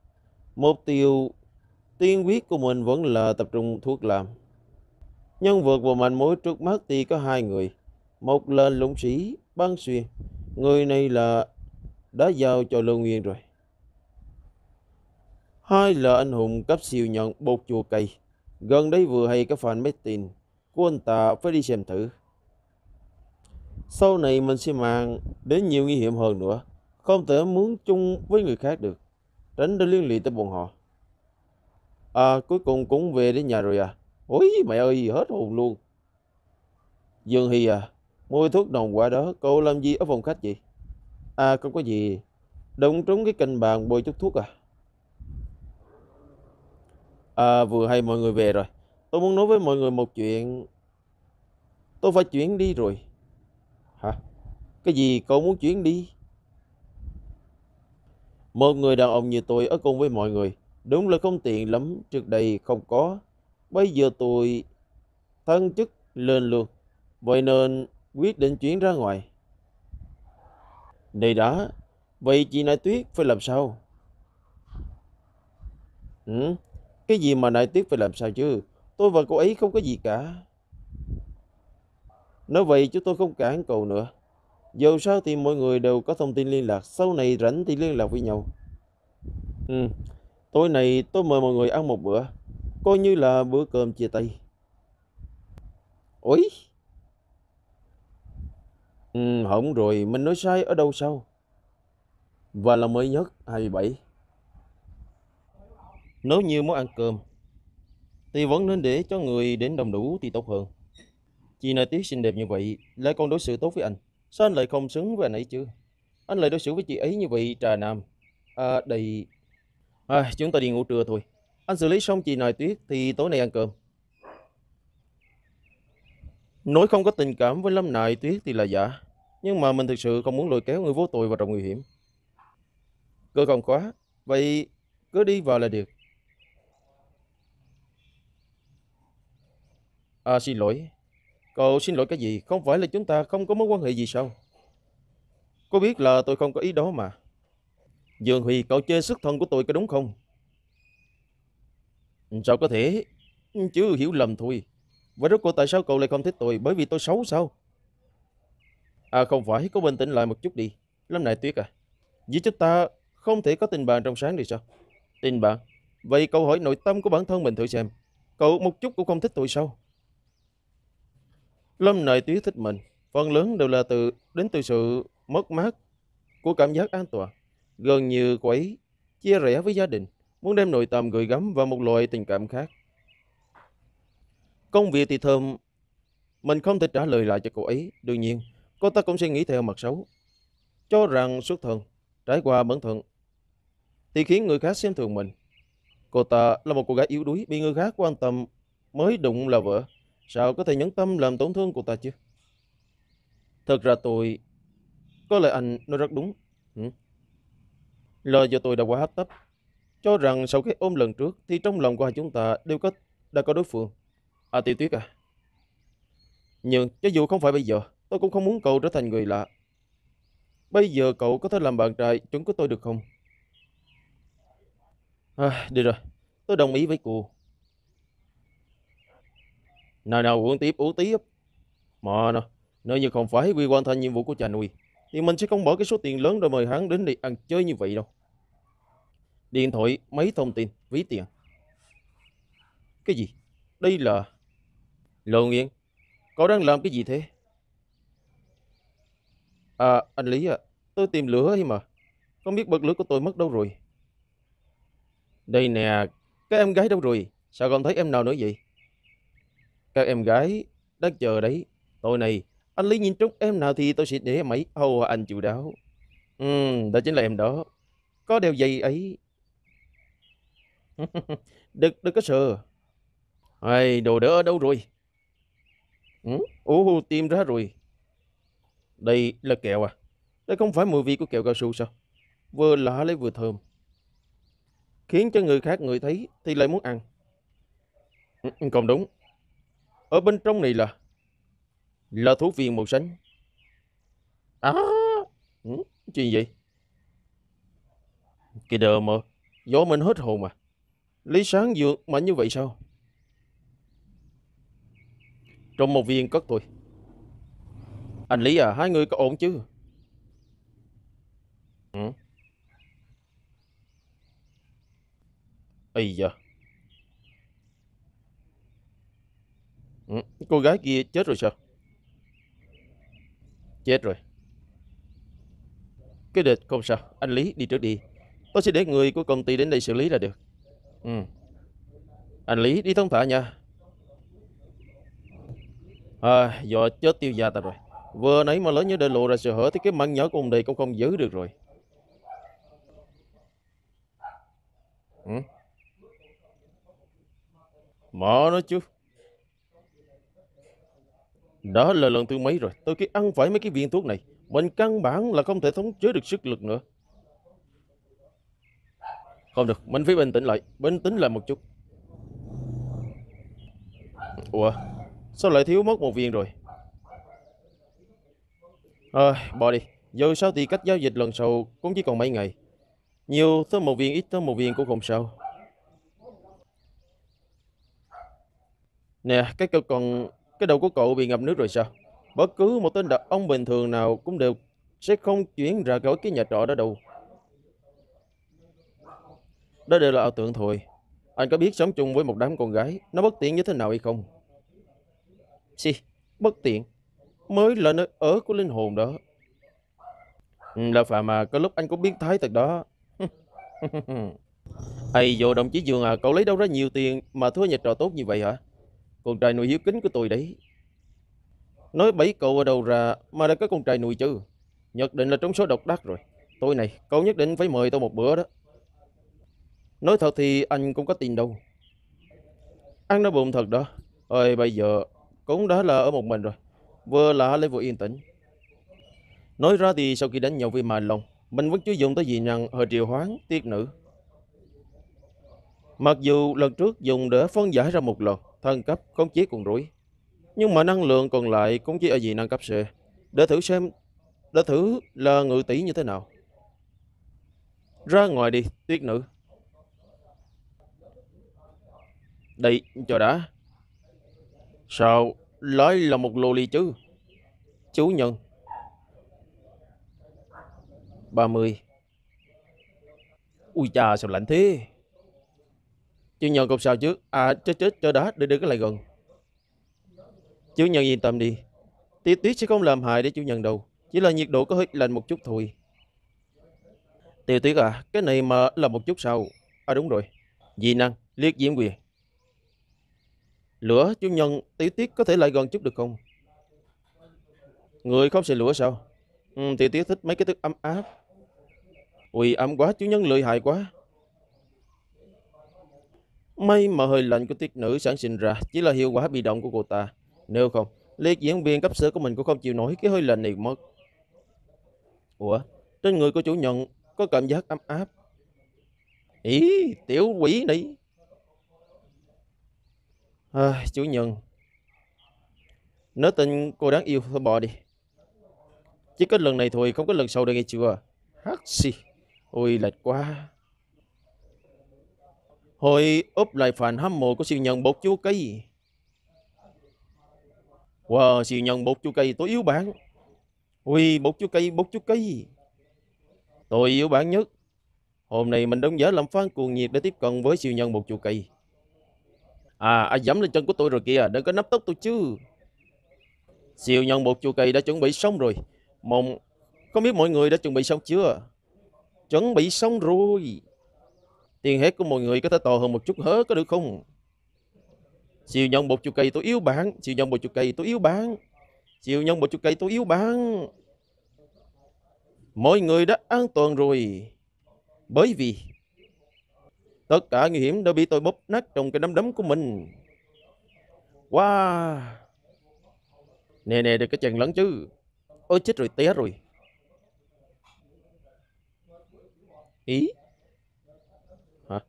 Mục tiêu tiên quyết của mình vẫn là tập trung thuốc làm. Nhân vật và manh mối trước mắt thì có hai người. Một là Lũng Sĩ Băng Xuyên. Người này là đã giao cho Lâu Nguyên rồi. Hai là anh hùng cấp siêu nhận Bột Chùa Cây. Gần đây vừa hay các fan meeting của anh ta phải đi xem thử. Sau này mình sẽ mang đến nhiều nguy hiểm hơn nữa. Không thể muốn chung với người khác được. Tránh để liên lụy tới bọn họ. À, cuối cùng cũng về đến nhà rồi à? Ôi mẹ ơi, hết hồn luôn. Dương Hi à, mua thuốc đồng quả đó, cậu làm gì ở phòng khách vậy? À, không có gì. Đụng trúng cái cành bàn bôi chút thuốc à? À, vừa hay mọi người về rồi. Tôi muốn nói với mọi người một chuyện. Tôi phải chuyển đi rồi. Hả? Cái gì cậu muốn chuyển đi? Một người đàn ông như tôi ở cùng với mọi người đúng là không tiện lắm. Trước đây không có. Bây giờ tôi thăng chức lên luôn. Vậy nên quyết định chuyển ra ngoài. Này đã. Vậy chị Nại Tuyết phải làm sao? Cái gì mà Nại Tuyết phải làm sao chứ? Tôi và cô ấy không có gì cả. Nói vậy chứ tôi không cản cậu nữa. Dù sao thì mọi người đều có thông tin liên lạc. Sau này rảnh thì liên lạc với nhau. Tối nay tôi mời mọi người ăn một bữa. Coi như là bữa cơm chia tay. Ôi hỏng rồi. Mình nói sai ở đâu sao? Và là mới nhất 27. Nếu như muốn ăn cơm thì vẫn nên để cho người đến đông đủ thì tốt hơn. Chị Nại Tuyết xinh đẹp như vậy lại còn đối xử tốt với anh. Sao anh lại không xứng với anh ấy chứ? Anh lại đối xử với chị ấy như vậy trà nam. À đây. À, chúng ta đi ngủ trưa thôi. Anh xử lý xong chị Nại Tuyết thì tối nay ăn cơm. Nói không có tình cảm với Lâm Nại Tuyết thì là giả. Nhưng mà mình thực sự không muốn lôi kéo người vô tội vào trong nguy hiểm. Cơ không khóa. Vậy cứ đi vào là được. À xin lỗi. Cậu xin lỗi cái gì? Không phải là chúng ta không có mối quan hệ gì sao? Cô biết là tôi không có ý đó mà. Dương Huy, cậu chê xuất thân của tôi có đúng không? Sao có thể? Chứ hiểu lầm thôi. Vậy rốt cuộc tại sao cậu lại không thích tôi? Bởi vì tôi xấu sao? À không phải, có bình tĩnh lại một chút đi. Lâm Nại Tuyết à, vì chúng ta không thể có tình bạn trong sáng được sao? Tình bạn? Vậy cậu hỏi nội tâm của bản thân mình thử xem. Cậu một chút cũng không thích tôi sao? Lâm Nại Tuyết thích mình phần lớn đều là đến từ sự mất mát của cảm giác an toàn. Gần như cô ấy chia rẽ với gia đình, muốn đem nội tâm gửi gắm vào một loại tình cảm khác. Công việc thì thơm, mình không thể trả lời lại cho cô ấy. Đương nhiên, cô ta cũng sẽ nghĩ theo mặt xấu, cho rằng xuất thân, trải qua bản thân thì khiến người khác xem thường mình. Cô ta là một cô gái yếu đuối, bị người khác quan tâm mới đụng là vợ. Sao có thể nhẫn tâm làm tổn thương cô ta chứ? Thật ra tôi... Có lẽ anh nói rất đúng. Lời do tôi đã quá hấp tấp, cho rằng sau cái ôm lần trước thì trong lòng của hai chúng ta đều đã có đối phương. À Tiểu Tuyết à, nhưng cho dù không phải bây giờ, tôi cũng không muốn cậu trở thành người lạ. Bây giờ cậu có thể làm bạn trai chúng của tôi được không? À, được rồi, tôi đồng ý với cô. Nào nào, uống tiếp. Mà nè, nếu như không phải quy hoàn thành nhiệm vụ của cha nuôi, thì mình sẽ không bỏ cái số tiền lớn rồi mời hắn đến đi ăn chơi như vậy đâu. Điện thoại, máy thông tin, ví tiền. Cái gì? Đây là... Lâu Nguyên, cậu đang làm cái gì thế? À, anh Lý à, tôi tìm lửa ấy mà. Không biết bật lửa của tôi mất đâu rồi. Đây nè, các em gái đâu rồi? Sao không thấy em nào nữa vậy? Các em gái đang chờ đấy. Tôi này, anh Lý nhìn trúng em nào thì tôi sẽ để em ấy hầu anh chủ đáo. Đó chính là em đó. Có đeo giày ấy. Đừng có sợ. Ai, đồ đỡ ở đâu rồi? Tìm ra rồi. Đây là kẹo à? Đây không phải mùi vị của kẹo cao su sao? Vừa lạ lấy vừa thơm, khiến cho người khác người thấy thì lại muốn ăn. Còn đúng. Ở bên trong này là thuốc viên màu xanh. À, chuyện gì? Kìa đờ mờ, gió mình hết hồn mà. Lý sáng dược mạnh như vậy sao? Trong một viên cất tôi. Anh Lý à, hai người có ổn chứ? Ây da. Cô gái kia chết rồi sao? Chết rồi. Cái địch không sao. Anh Lý đi trước đi. Tôi sẽ để người của công ty đến đây xử lý là được. Anh Lý đi thông thả nha. À, do chết Tiêu gia ta rồi. Vừa nãy mà lỡ nhớ để lộ ra sự hở thì cái mạng nhỏ của ông đây cũng không giữ được rồi. Mở nó chứ. Đó là lần thứ mấy rồi tôi khi ăn phải mấy cái viên thuốc này. Mình căn bản là không thể thống chế được sức lực nữa. Không được, mình phải bình tĩnh lại một chút. Ủa, sao lại thiếu mất một viên rồi? Bỏ đi. Giờ sao thì cách giao dịch lần sau cũng chỉ còn mấy ngày. Nhiều thêm một viên, ít thêm một viên cũng không sao. Nè, cái đầu của cậu bị ngập nước rồi sao? Bất cứ một tên đàn ông bình thường nào cũng đều sẽ không chuyển ra khỏi cái nhà trọ đó đâu. Đó đều là ảo tưởng thôi. Anh có biết sống chung với một đám con gái nó bất tiện như thế nào hay không? Xì, bất tiện mới là nơi ở của linh hồn đó. Là Phạm mà có lúc anh cũng biến thái thật đó. Ây vô, đồng chí Dương à, cậu lấy đâu ra nhiều tiền mà thuê nhà trọ tốt như vậy hả? Con trai nuôi hiếu kính của tôi đấy. Nói bẫy cậu ở đâu ra mà đã có con trai nuôi chứ? Nhất định là trúng số độc đắc rồi. Tôi này, cậu nhất định phải mời tôi một bữa đó. Nói thật thì anh cũng có tiền đâu. Ăn nó bụng thật đó. Ơi, bây giờ cũng đã là ở một mình rồi. Vừa lạ lại vừa yên tĩnh. Nói ra thì sau khi đánh nhau với Mà Long, mình vẫn chưa dùng tới dị năng hồi triệu hoán tiết nữ. Mặc dù lần trước dùng để phân giải ra một lần, thân cấp khống chế cùng rủi, nhưng mà năng lượng còn lại cũng chỉ ở dị năng cấp C. Để thử là ngự tỷ như thế nào. Ra ngoài đi, tuyết nữ. Đây, cho đã. Sao lại là một lô ly chứ? Chú nhân 30. Ui chà, sao lạnh thế? Chú nhân không sao chứ? À, chết cho đã, đừng có lại gần. Chú nhân yên tâm đi. Tiêu tuyết sẽ không làm hại để chú nhân đâu. Chỉ là nhiệt độ có hơi lạnh một chút thôi. Tiêu tuyết à, cái này mà là một chút sao? À đúng rồi, dị năng Liệt Diễm quyền lửa. Chú nhân, Tiêu tuyết có thể lại gần chút được không? Người không sợ lửa sao? Tiêu tuyết thích mấy cái thức ấm áp. Ui, ấm quá, chú nhân lợi hại quá. May mà hơi lạnh của tuyết nữ sản sinh ra chỉ là hiệu quả bị động của cô ta. Nếu không, Liệt diễn viên cấp sở của mình cũng không chịu nổi cái hơi lạnh này mất. Ủa, trên người của chủ nhân có cảm giác ấm áp. Ý, tiểu quỷ này. À, chủ nhân, nói tình cô đáng yêu thôi, bỏ đi. Chỉ có lần này thôi, không có lần sau được nghe chưa? Hát xì. Ôi lệch quá. Hồi úp lại phản hâm mộ của siêu nhân bột chua cây. Wow, siêu nhân bột chua cây tối yếu bạn. Ui, bột chua cây. Tôi yếu bạn nhất. Hôm nay mình đóng giả làm fan cuồng nhiệt để tiếp cận với siêu nhân bột chua cây. À, ai dẫm lên chân của tôi rồi kìa, đừng có nắp tóc tôi chứ. Siêu nhân bột chua cây đã chuẩn bị xong rồi. Mong không biết mọi người đã chuẩn bị xong chưa? Chuẩn bị xong rồi. Tiền hết của mọi người có thể to hơn một chút hớ có được không? Siêu nhân bột chua cây tôi yếu bạn. Siêu nhân bột chua cây tôi yếu bạn. Mọi người đã an toàn rồi. Bởi vì tất cả nguy hiểm đã bị tôi bóp nát trong cái nắm đấm của mình. Wow. Nè, đừng có chèn lẫn chứ. Ôi chết rồi, té rồi. Ý. Hả?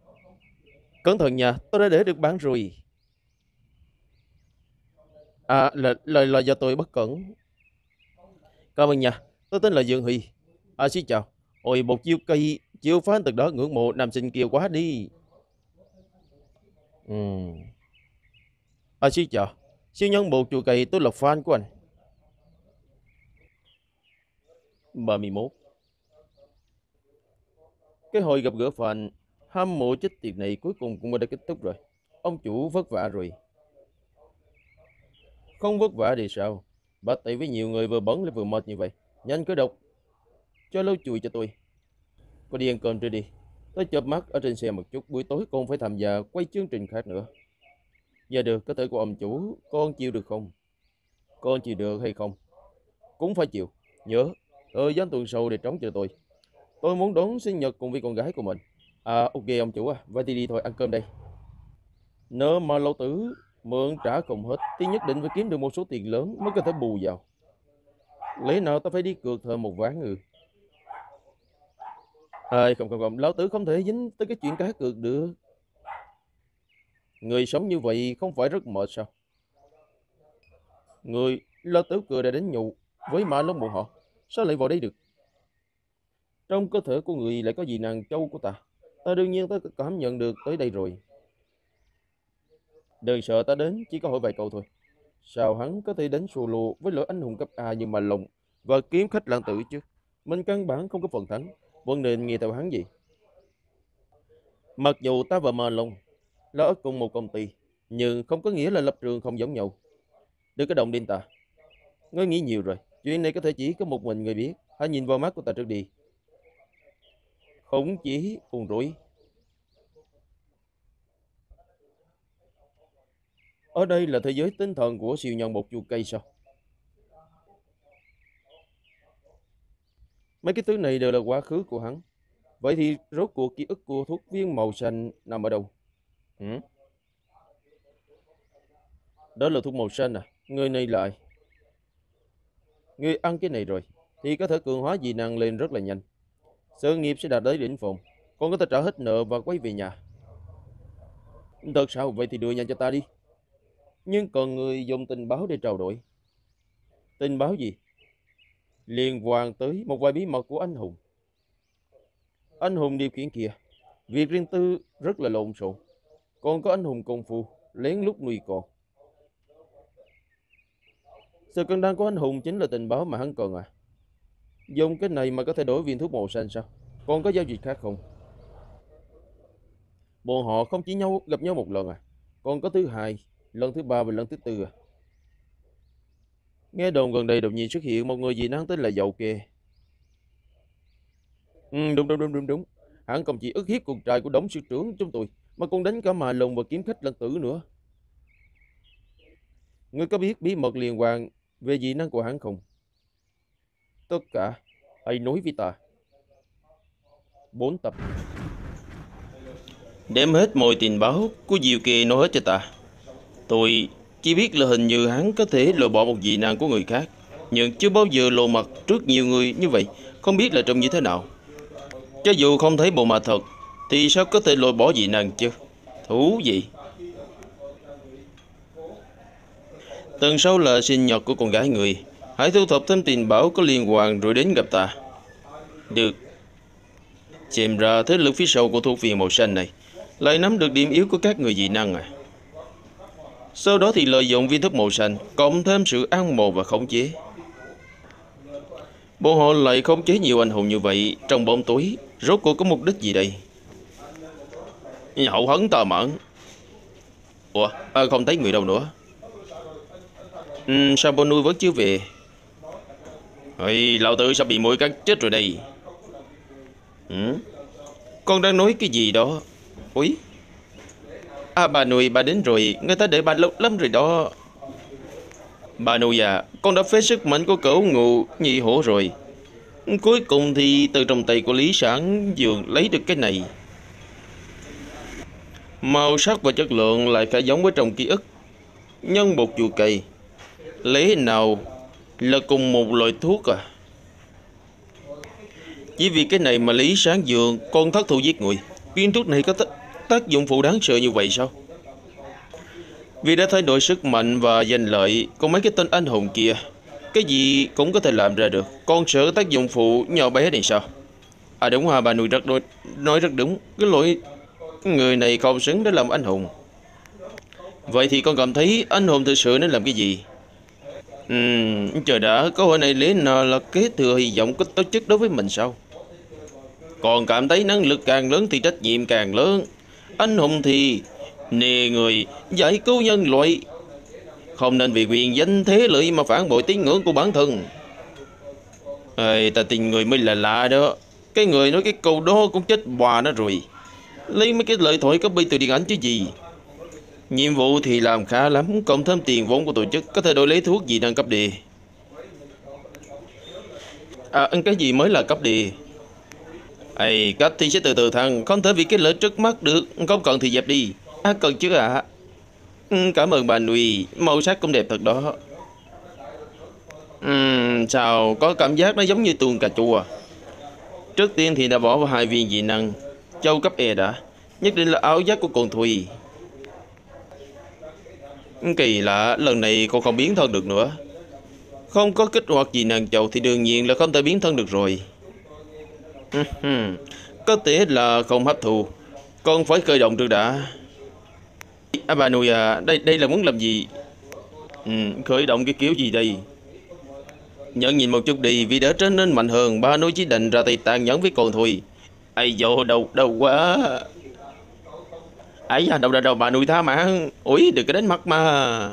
Cẩn thận nha, tôi đã để được bán rồi. À, là do tôi bất cẩn. Cảm ơn nha, tôi tên là Dương Hi. À, xin chào. Ôi, một chiêu cây, chiêu phán từ đó ngưỡng mộ nam sinh kia quá đi. À, xin chào. Siêu nhân bộ chùa cây, tôi là fan của anh. 31. Cái hồi gặp gỡ fan hâm mộ chết tiệt này cuối cùng cũng đã kết thúc rồi. Ông chủ vất vả rồi. Không vất vả thì sao? Bắt tay với nhiều người vừa bẩn lại vừa mệt như vậy. Nhanh cứ đọc. Cho lâu chùi cho tôi. Cô đi ăn cơm rồi đi. Tôi chợp mắt ở trên xe một chút. Buổi tối con phải tham gia quay chương trình khác nữa. Dạ được, có thể của ông chủ. Con chịu được không? Con chịu được hay không? Cũng phải chịu. Nhớ, thời gian tuần sau để trống cho tôi. Tôi muốn đón sinh nhật cùng với con gái của mình. À, ok ông chủ à. Vậy thì đi thôi, ăn cơm đây. Nợ mà lão tử mượn trả không hết thì nhất định phải kiếm được một số tiền lớn mới có thể bù vào. Lẽ nào ta phải đi cược thợ một ván người? À, không, lão tử không thể dính tới cái chuyện cá cược được. Người sống như vậy không phải rất mệt sao? Người lão tử cười đã đến nhụ với mã lông bộ họ. Sao lại vào đây được? Trong cơ thể của người lại có gì nàng châu của ta? Ta đương nhiên ta cảm nhận được tới đây rồi. Đừng sợ ta đến, chỉ có hỏi vài câu thôi. Sao hắn có thể đánh solo với lỗi anh hùng cấp A nhưng mà lồng và kiếm khách lãng tử chứ? Mình căn bản không có phần thắng. Vấn đề nghe theo hắn gì? Mặc dù ta và Mờ Long là ở cùng một công ty, nhưng không có nghĩa là lập trường không giống nhau. Đừng có động đến ta. Ngươi nghĩ nhiều rồi. Chuyện này có thể chỉ có một mình người biết. Hãy nhìn vào mắt của ta trước đi. Khống chí cuồng rủi. Ở đây là thế giới tinh thần của siêu nhân bột chua cây sao? Mấy cái thứ này đều là quá khứ của hắn. Vậy thì rốt cuộc ký ức của thuốc viên màu xanh nằm ở đâu? Đó là thuốc màu xanh à? Người này lại. Người ăn cái này rồi thì có thể cường hóa dị năng lên rất là nhanh. Sự nghiệp sẽ đạt tới đỉnh phòng. Con có thể trả hết nợ và quay về nhà. Thật sao? Vậy thì đưa nhanh cho ta đi. Nhưng còn người dùng tình báo để trao đổi. Tình báo gì? Liên quan tới một vài bí mật của anh hùng. Anh hùng điều khiển kia, việc riêng tư rất là lộn xộn. Còn có anh hùng công phu lén lút nuôi con. Sự cần đang của anh hùng chính là tình báo mà hắn cần à? Dùng cái này mà có thể đổi viên thuốc màu xanh sao? Còn có giao dịch khác không? Bọn họ không chỉ gặp nhau một lần à? Còn có thứ hai, lần thứ ba và lần thứ tư à? Nghe đồn gần đây đột nhiên xuất hiện một người dị năng tên là Dầu Kê. Đúng. Hắn không chỉ ức hiếp con trai của đống sư trưởng chúng tôi, mà còn đánh cả mà lồng và kiếm khách lân tử nữa. Ngươi có biết bí mật liên quan về dị năng của hắn không? Tất cả hãy nói với ta. 4 tập. Đem hết mọi tình báo của Dầu Kê nói hết cho ta. Tôi chỉ biết là hình như hắn có thể lừa bỏ một dị năng của người khác, nhưng chưa bao giờ lộ mặt trước nhiều người như vậy. Không biết là trông như thế nào. Cho dù không thấy bộ mặt thật thì sao có thể lừa bỏ dị năng chứ? Thú vị. Tuần sau là sinh nhật của con gái người. Hãy thu thập thêm tình báo có liên quan rồi đến gặp ta. Được. Xem ra thế lực phía sau của thuộc viện màu xanh này lại nắm được điểm yếu của các người dị năng à. Sau đó thì lợi dụng viên thuốc màu xanh, cộng thêm sự ăn mòn và khống chế. Bọn họ lại khống chế nhiều anh hùng như vậy trong bóng tối, rốt cuộc có mục đích gì đây? Hậu hấn tà mẫn. Ủa, không thấy người đâu nữa. Sao bọn nuôi vẫn chưa về? Ê, lão tử sắp bị mũi cắn chết rồi đây. Con đang nói cái gì đó? Úi. Bà nuôi, bà đến rồi, người ta để bà lâu lắm rồi đó. Bà nuôi à, con đã phế sức mạnh của cẩu ngụ nhị hổ rồi. Cuối cùng thì từ trong tay của Lý Sản Dường lấy được cái này. Màu sắc và chất lượng lại phải giống với trong ký ức. Nhân bột chùa cây. Lẽ nào là cùng một loại thuốc à? Chỉ vì cái này mà Lý Sáng Dường còn thất thủ giết người. Viên thuốc này có tác dụng phụ đáng sợ như vậy sao? Vì đã thay đổi sức mạnh và danh lợi, còn mấy cái tên anh hùng kia, cái gì cũng có thể làm ra được. Còn sợ tác dụng phụ nhỏ bé này sao? À đúng hả, bà nuôi rất nói rất đúng. Cái loại người này không xứng để làm anh hùng. Vậy thì con cảm thấy anh hùng thực sự nên làm cái gì? Trời đã, câu hỏi này lẽ nào là kế thừa hy vọng có tổ chức đối với mình sao? Còn cảm thấy năng lực càng lớn thì trách nhiệm càng lớn. Anh hùng thì nề người, giải cứu nhân loại, không nên vì quyền danh thế lợi mà phản bội tín ngưỡng của bản thân. Ê, ta tin người mới là lạ đó. Cái người nói cái câu đó cũng chết bà nó rồi. Lấy mấy cái lời thoại copy từ điện ảnh chứ gì. Nhiệm vụ thì làm khá lắm, cộng thêm tiền vốn của tổ chức có thể đổi lấy thuốc gì đang cấp đề. Ăn cái gì mới là cấp đề? Ê, cấp thì sẽ từ từ thăng, không thể vì cái lợi trước mắt được, không cần thì dẹp đi. Cần chứ ạ. Cảm ơn bà nuôi, màu sắc cũng đẹp thật đó. Sao có cảm giác nó giống như tuồng cà chua. Trước tiên thì đã bỏ vào hai viên dị năng châu cấp E đã, nhất định là áo giáp của con Thùy. Kỳ lạ, lần này con không biến thân được nữa. Không có kích hoạt gì nàng chậu thì đương nhiên là không thể biến thân được rồi. Có thể là không hấp thụ. Con phải khởi động trước đã. Bà nuôi à, đây là muốn làm gì? Khởi động cái kiểu gì đây? Nhẫn nhìn một chút đi, vì đã trở nên mạnh hơn. Bà nuôi chỉ định ra tay tàn nhẫn với con thôi. Ai dồ, đau quá. Ấy da, đầu bà nuôi tha mạng. Ủi, đừng có đánh mặt mà.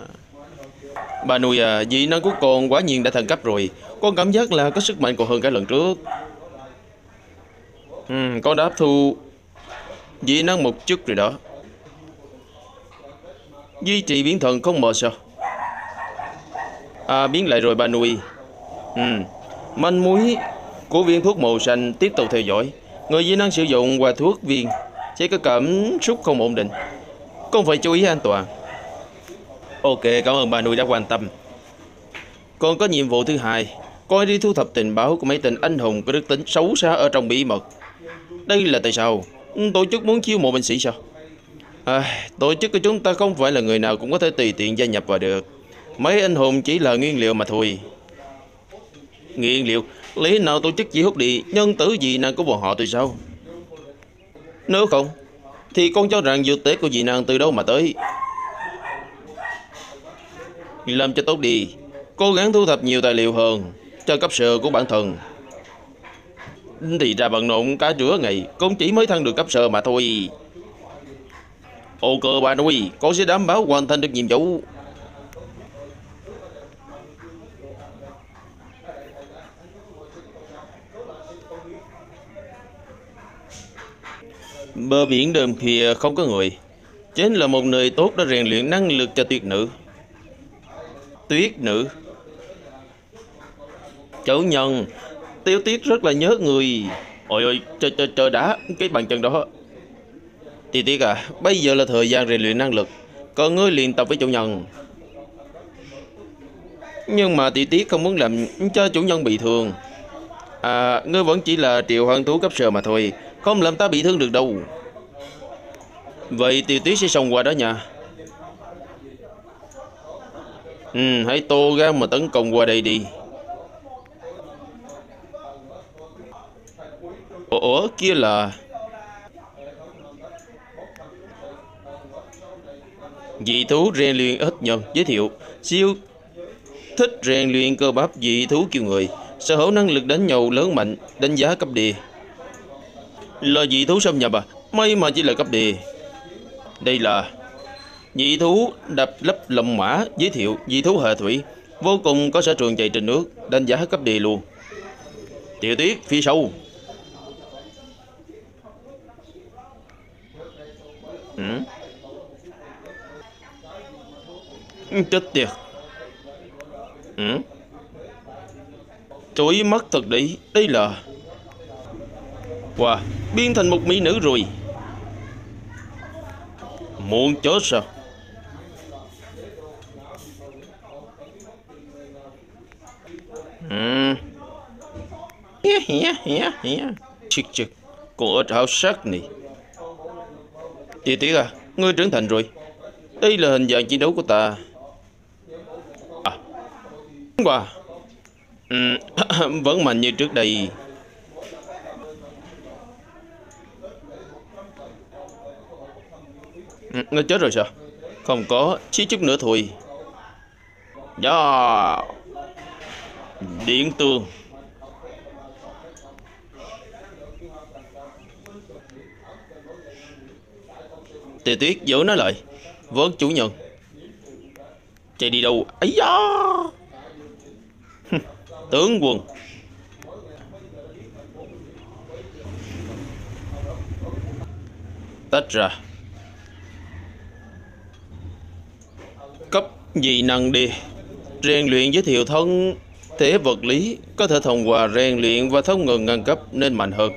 Bà nuôi à, dị năng của con quả nhiên đã thần cấp rồi. Con cảm giác là có sức mạnh còn hơn cả lần trước. Con đã hấp thu dị năng một chút rồi đó. Duy trì biến thần không mờ sao? Biến lại rồi bà nuôi. Manh mối của viên thuốc màu xanh tiếp tục theo dõi. Người dị năng sử dụng qua thuốc viên sẽ có cảm xúc không ổn định. Con phải chú ý an toàn. Ok, cảm ơn bà nuôi đã quan tâm. Con có nhiệm vụ thứ hai. Con đi thu thập tình báo của mấy tên anh hùng có đức tính xấu xa ở trong bí mật. Đây là tại sao? Tổ chức muốn chiêu mộ binh sĩ sao? Tổ chức của chúng ta không phải là người nào cũng có thể tùy tiện gia nhập vào được. Mấy anh hùng chỉ là nguyên liệu mà thôi. Nguyên liệu? Lý nào tổ chức chỉ hút đi nhân tử gì năng của bọn họ từ sao? Nếu không thì con cho rằng dược tế của dị năng từ đâu mà tới. Làm cho tốt đi, cố gắng thu thập nhiều tài liệu hơn cho cấp sở của bản thân. Thì ra bận rộn cả rửa ngày cũng chỉ mới thăng được cấp sở mà thôi. Ok bà nuôi, con sẽ đảm bảo hoàn thành được nhiệm vụ. Bờ biển đêm khuya không có người, chính là một nơi tốt đã rèn luyện năng lực cho tuyết nữ. Tuyết nữ chủ nhân Tiêu Tiết rất là nhớ người. Ôi ôi, trời đã, cái bàn chân đó. Tiêu Tiết à, bây giờ là thời gian rèn luyện năng lực, còn ngươi liền tập với chủ nhân. Nhưng mà Tiêu Tiết không muốn làm cho chủ nhân bị thương. Ngươi vẫn chỉ là triệu hoang thú cấp sơ mà thôi, không làm ta bị thương được đâu. Vậy Tiêu Tuyết sẽ xông qua đó nha. Hãy tô gan mà tấn công qua đây đi. Ủa kia là dị thú rèn luyện hết nhân. Giới thiệu: siêu thích rèn luyện cơ bắp dị thú kiêu người, sở hữu năng lực đánh nhau lớn mạnh, đánh giá cấp D. Là dị thú xâm nhập à? May mà chỉ là cấp D. Đây là dị thú đập lấp lòng mã. Giới thiệu: dị thú hệ thủy, vô cùng có sở trường chạy trên nước, đánh giá cấp D luôn. Tiểu tiết phía sau. Chết tiệt. Chối mắt thật đấy. Đây là wow, biến thành một mỹ nữ rồi. Muốn chết sao? Chịt. Cô ếch háo sắc này. Tiểu tiết à, ngươi trưởng thành rồi. Đây là hình dạng chiến đấu của ta. Wow. Vẫn mạnh như trước đây. Nó chết rồi sao? Không có, chỉ chút nữa thôi. Đó. Điện tương. Tiểu tuyết giữ nó lại. Vớt chủ nhân. Chạy đi đâu? Ấy da. Tướng quân. Tách ra. Cấp dị năng đi. Rèn luyện giới thiệu thân thể vật lý. Có thể thông qua rèn luyện và thống ngừng ngăn cấp nên mạnh hơn.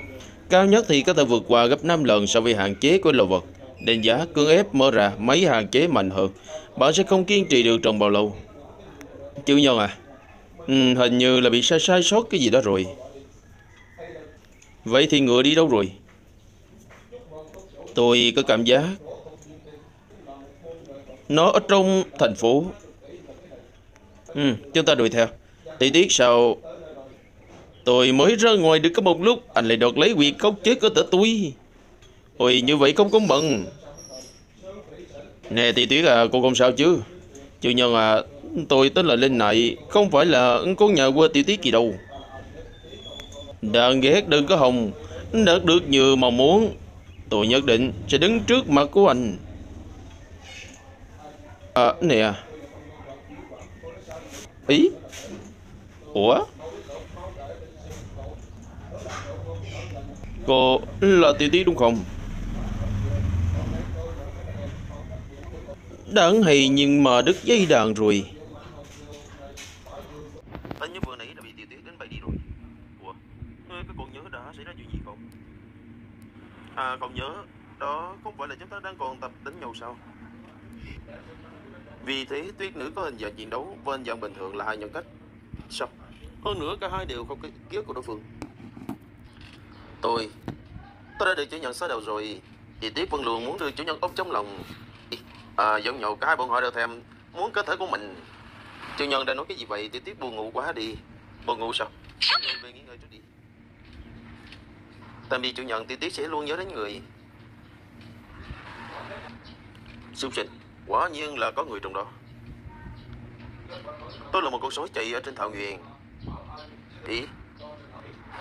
Cao nhất thì có thể vượt qua gấp 5 lần so với hạn chế của lò vật. Đánh giá cưỡng ép mở ra mấy hạn chế mạnh hơn. Bạn sẽ không kiên trì được trong bao lâu. Chủ nhân à, hình như là bị sai sót cái gì đó rồi. Vậy thì ngựa đi đâu rồi? Tôi có cảm giác nó ở trong thành phố. Chúng ta đuổi theo. Tí tiết sau. Tôi mới ra ngoài được có một lúc, anh lại đột lấy quyệt cốc chết của tớ tôi. Ôi, như vậy không công bằng. Nè Tỳ Tuyết à, cô không sao chứ? Chủ nhân à, tôi tên là Linh Nại, không phải là cô nhà quê Tiểu Tuyết gì đâu. Đáng ghét đừng có hồng, đạt được như mong muốn. Tôi nhất định sẽ đứng trước mặt của anh. À, nè. Ý? Ủa? Cô là Tiểu Tuyết đúng không? Đáng hay nhưng mà đứt dây đàn rồi. Anh nhớ vừa nãy là bị Tiểu Tuyết đánh bay đi rồi. Ủa, các còn nhớ đã xảy ra chuyện gì không? À, còn nhớ, đó không phải là chúng ta đang còn tập đánh nhau sao? Vì thế Tuyết nữ có hình dạng chiến đấu và hình dạng bình thường là hai nhân cách. Sao? Hơn nữa cả hai đều không có ký ức của đối phương. Tôi đã được chủ nhận xóa đầu rồi. Thì Tuyết vẫn luôn muốn được chủ nhận ôm trong lòng. Giọng nhậu cả hai bọn họ đều thèm muốn cơ thể của mình. Chủ nhân đã nói cái gì vậy? Tiểu Tuyết buồn ngủ quá đi. Buồn ngủ sao? Về nghỉ ngơi trước đi. Tạm biệt chủ nhận. Tiểu Tuyết sẽ luôn nhớ đến người. Xung sinh. Quả nhiên là có người trong đó. Tôi là một con sói chạy ở trên thảo nguyên. Ý.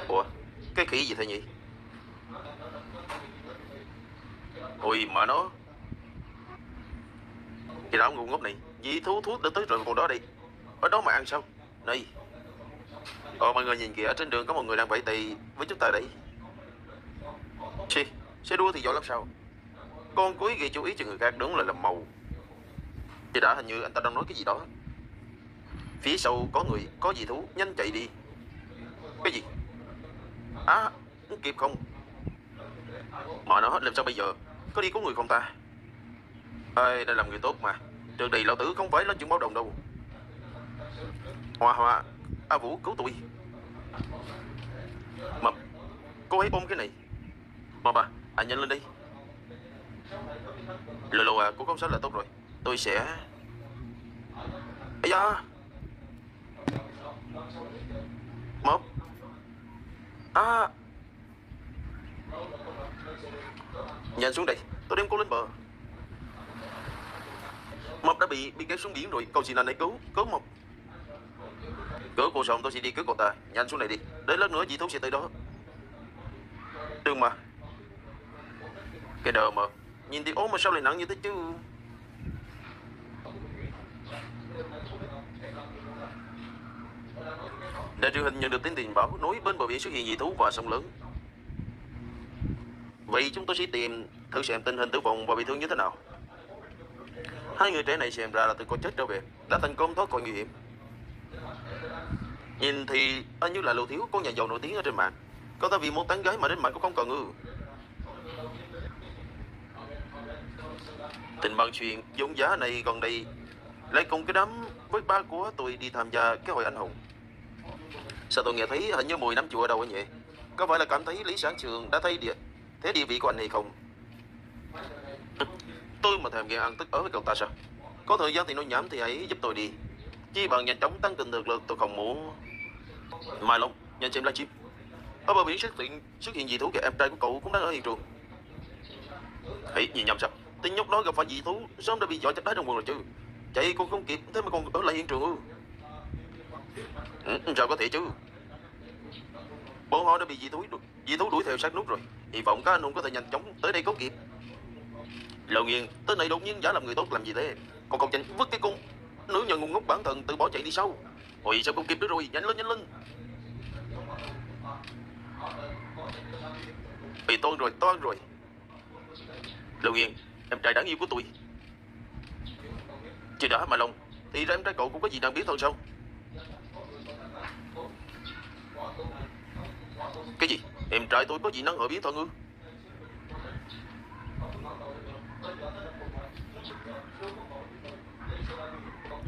Ủa, cái khỉ gì thế nhỉ? Ôi mà nó. Cái đảo ngu ngốc này. Dĩ thú đã tới rồi còn đó đi. Ở đó mà ăn sao? Này. Còn mọi người nhìn kìa, ở trên đường có một người đang vẫy tì với chúng ta đấy. Chì, sẽ đua thì giỏi lắm sao? Con cuối gây chú ý cho người khác đúng là làm màu. Thì đã hình như anh ta đang nói cái gì đó. Phía sau có người, có dĩ thú, nhanh chạy đi. Cái gì? À, kịp không? Mà nó làm sao bây giờ? Có đi cứu người không ta? Ê, đây làm người tốt mà. Trường này lão tử không phải là chuyện báo động đâu. Hòa, A Vũ cứu tôi. Mập, cô hãy ôm cái này. Mập à, anh nhanh lên đi. Lô à, cô không sao là tốt rồi. Tôi sẽ... Ây da. Mập. À. Nhanh xuống đây, tôi đem cô lên bờ. Mộc đã bị kéo xuống biển rồi, cậu chỉ là để cứu Mộc. Cứu cô xong tôi sẽ đi cứu cậu ta. Nhanh xuống này đi, đến lát nữa dì Thúc sẽ tới đó. Đừng mà. Cái đờ mà. Nhìn thì ốm mà sao lại nặng như thế chứ. Đài truyền hình nhận được tin tình báo nối bên bờ biển xuất hiện dị thú và sông lớn. Vậy chúng tôi sẽ tìm thử xem tình hình tử vong và bị thương như thế nào. Hai người trẻ này xem ra là từ con chết trở về, đã thành công thoát khỏi nguy hiểm. Nhìn thì anh như là Lưu Thiếu, con nhà giàu nổi tiếng ở trên mạng. Cậu ta vì một tán gái mà đến mạng cũng không cần ư? Tình bằng chuyện giống giá này gần đây lại cùng cái đám với ba của tôi đi tham gia cái hội anh hùng. Sao tôi nghe thấy hình như mùi nắm chùa ở đâu anh vậy? Có phải là cảm thấy Lý Sáng Trường đã thấy địa vị của anh hay không? Tôi mà thèm ghen ăn tức ở với cậu ta sao? Có thời gian thì nói nhảm thì hãy giúp tôi đi. Chi bằng nhanh chóng tăng cường thực lực, tôi không muốn. Mai Long, nhanh xem livestream. Ở bờ biển xuất hiện dị thú kìa, em trai của cậu cũng đang ở hiện trường. Hãy nhìn nhầm sao? Tên nhóc đó gặp phải dị thú, sớm đã bị giỏ chặt đá trong quần rồi chứ. Chạy con không kịp, thế mà con ở lại hiện trường ư? Sao có thể chứ? Bọn họ đã bị dị thú đuổi theo sát nút rồi. Hy vọng các anh hùng có thể nhanh chóng tới đây cứu kịp. Lâu Nguyên, tới này đột nhiên giả làm người tốt làm gì thế? Còn cậu chảnh vứt cái cung nữ nhân ngu ngốc bản thân tự bỏ chạy đi sau. Ôi sao không kịp nữa rồi, nhanh lên. Bị toan rồi. Lâu Nguyên, em trai đáng yêu của tôi. Chưa đã mà lòng, thì ra em trai cậu cũng có gì đang biến thôi sao? Cái gì? Em trai tôi có dị năng ở biến thuật ư?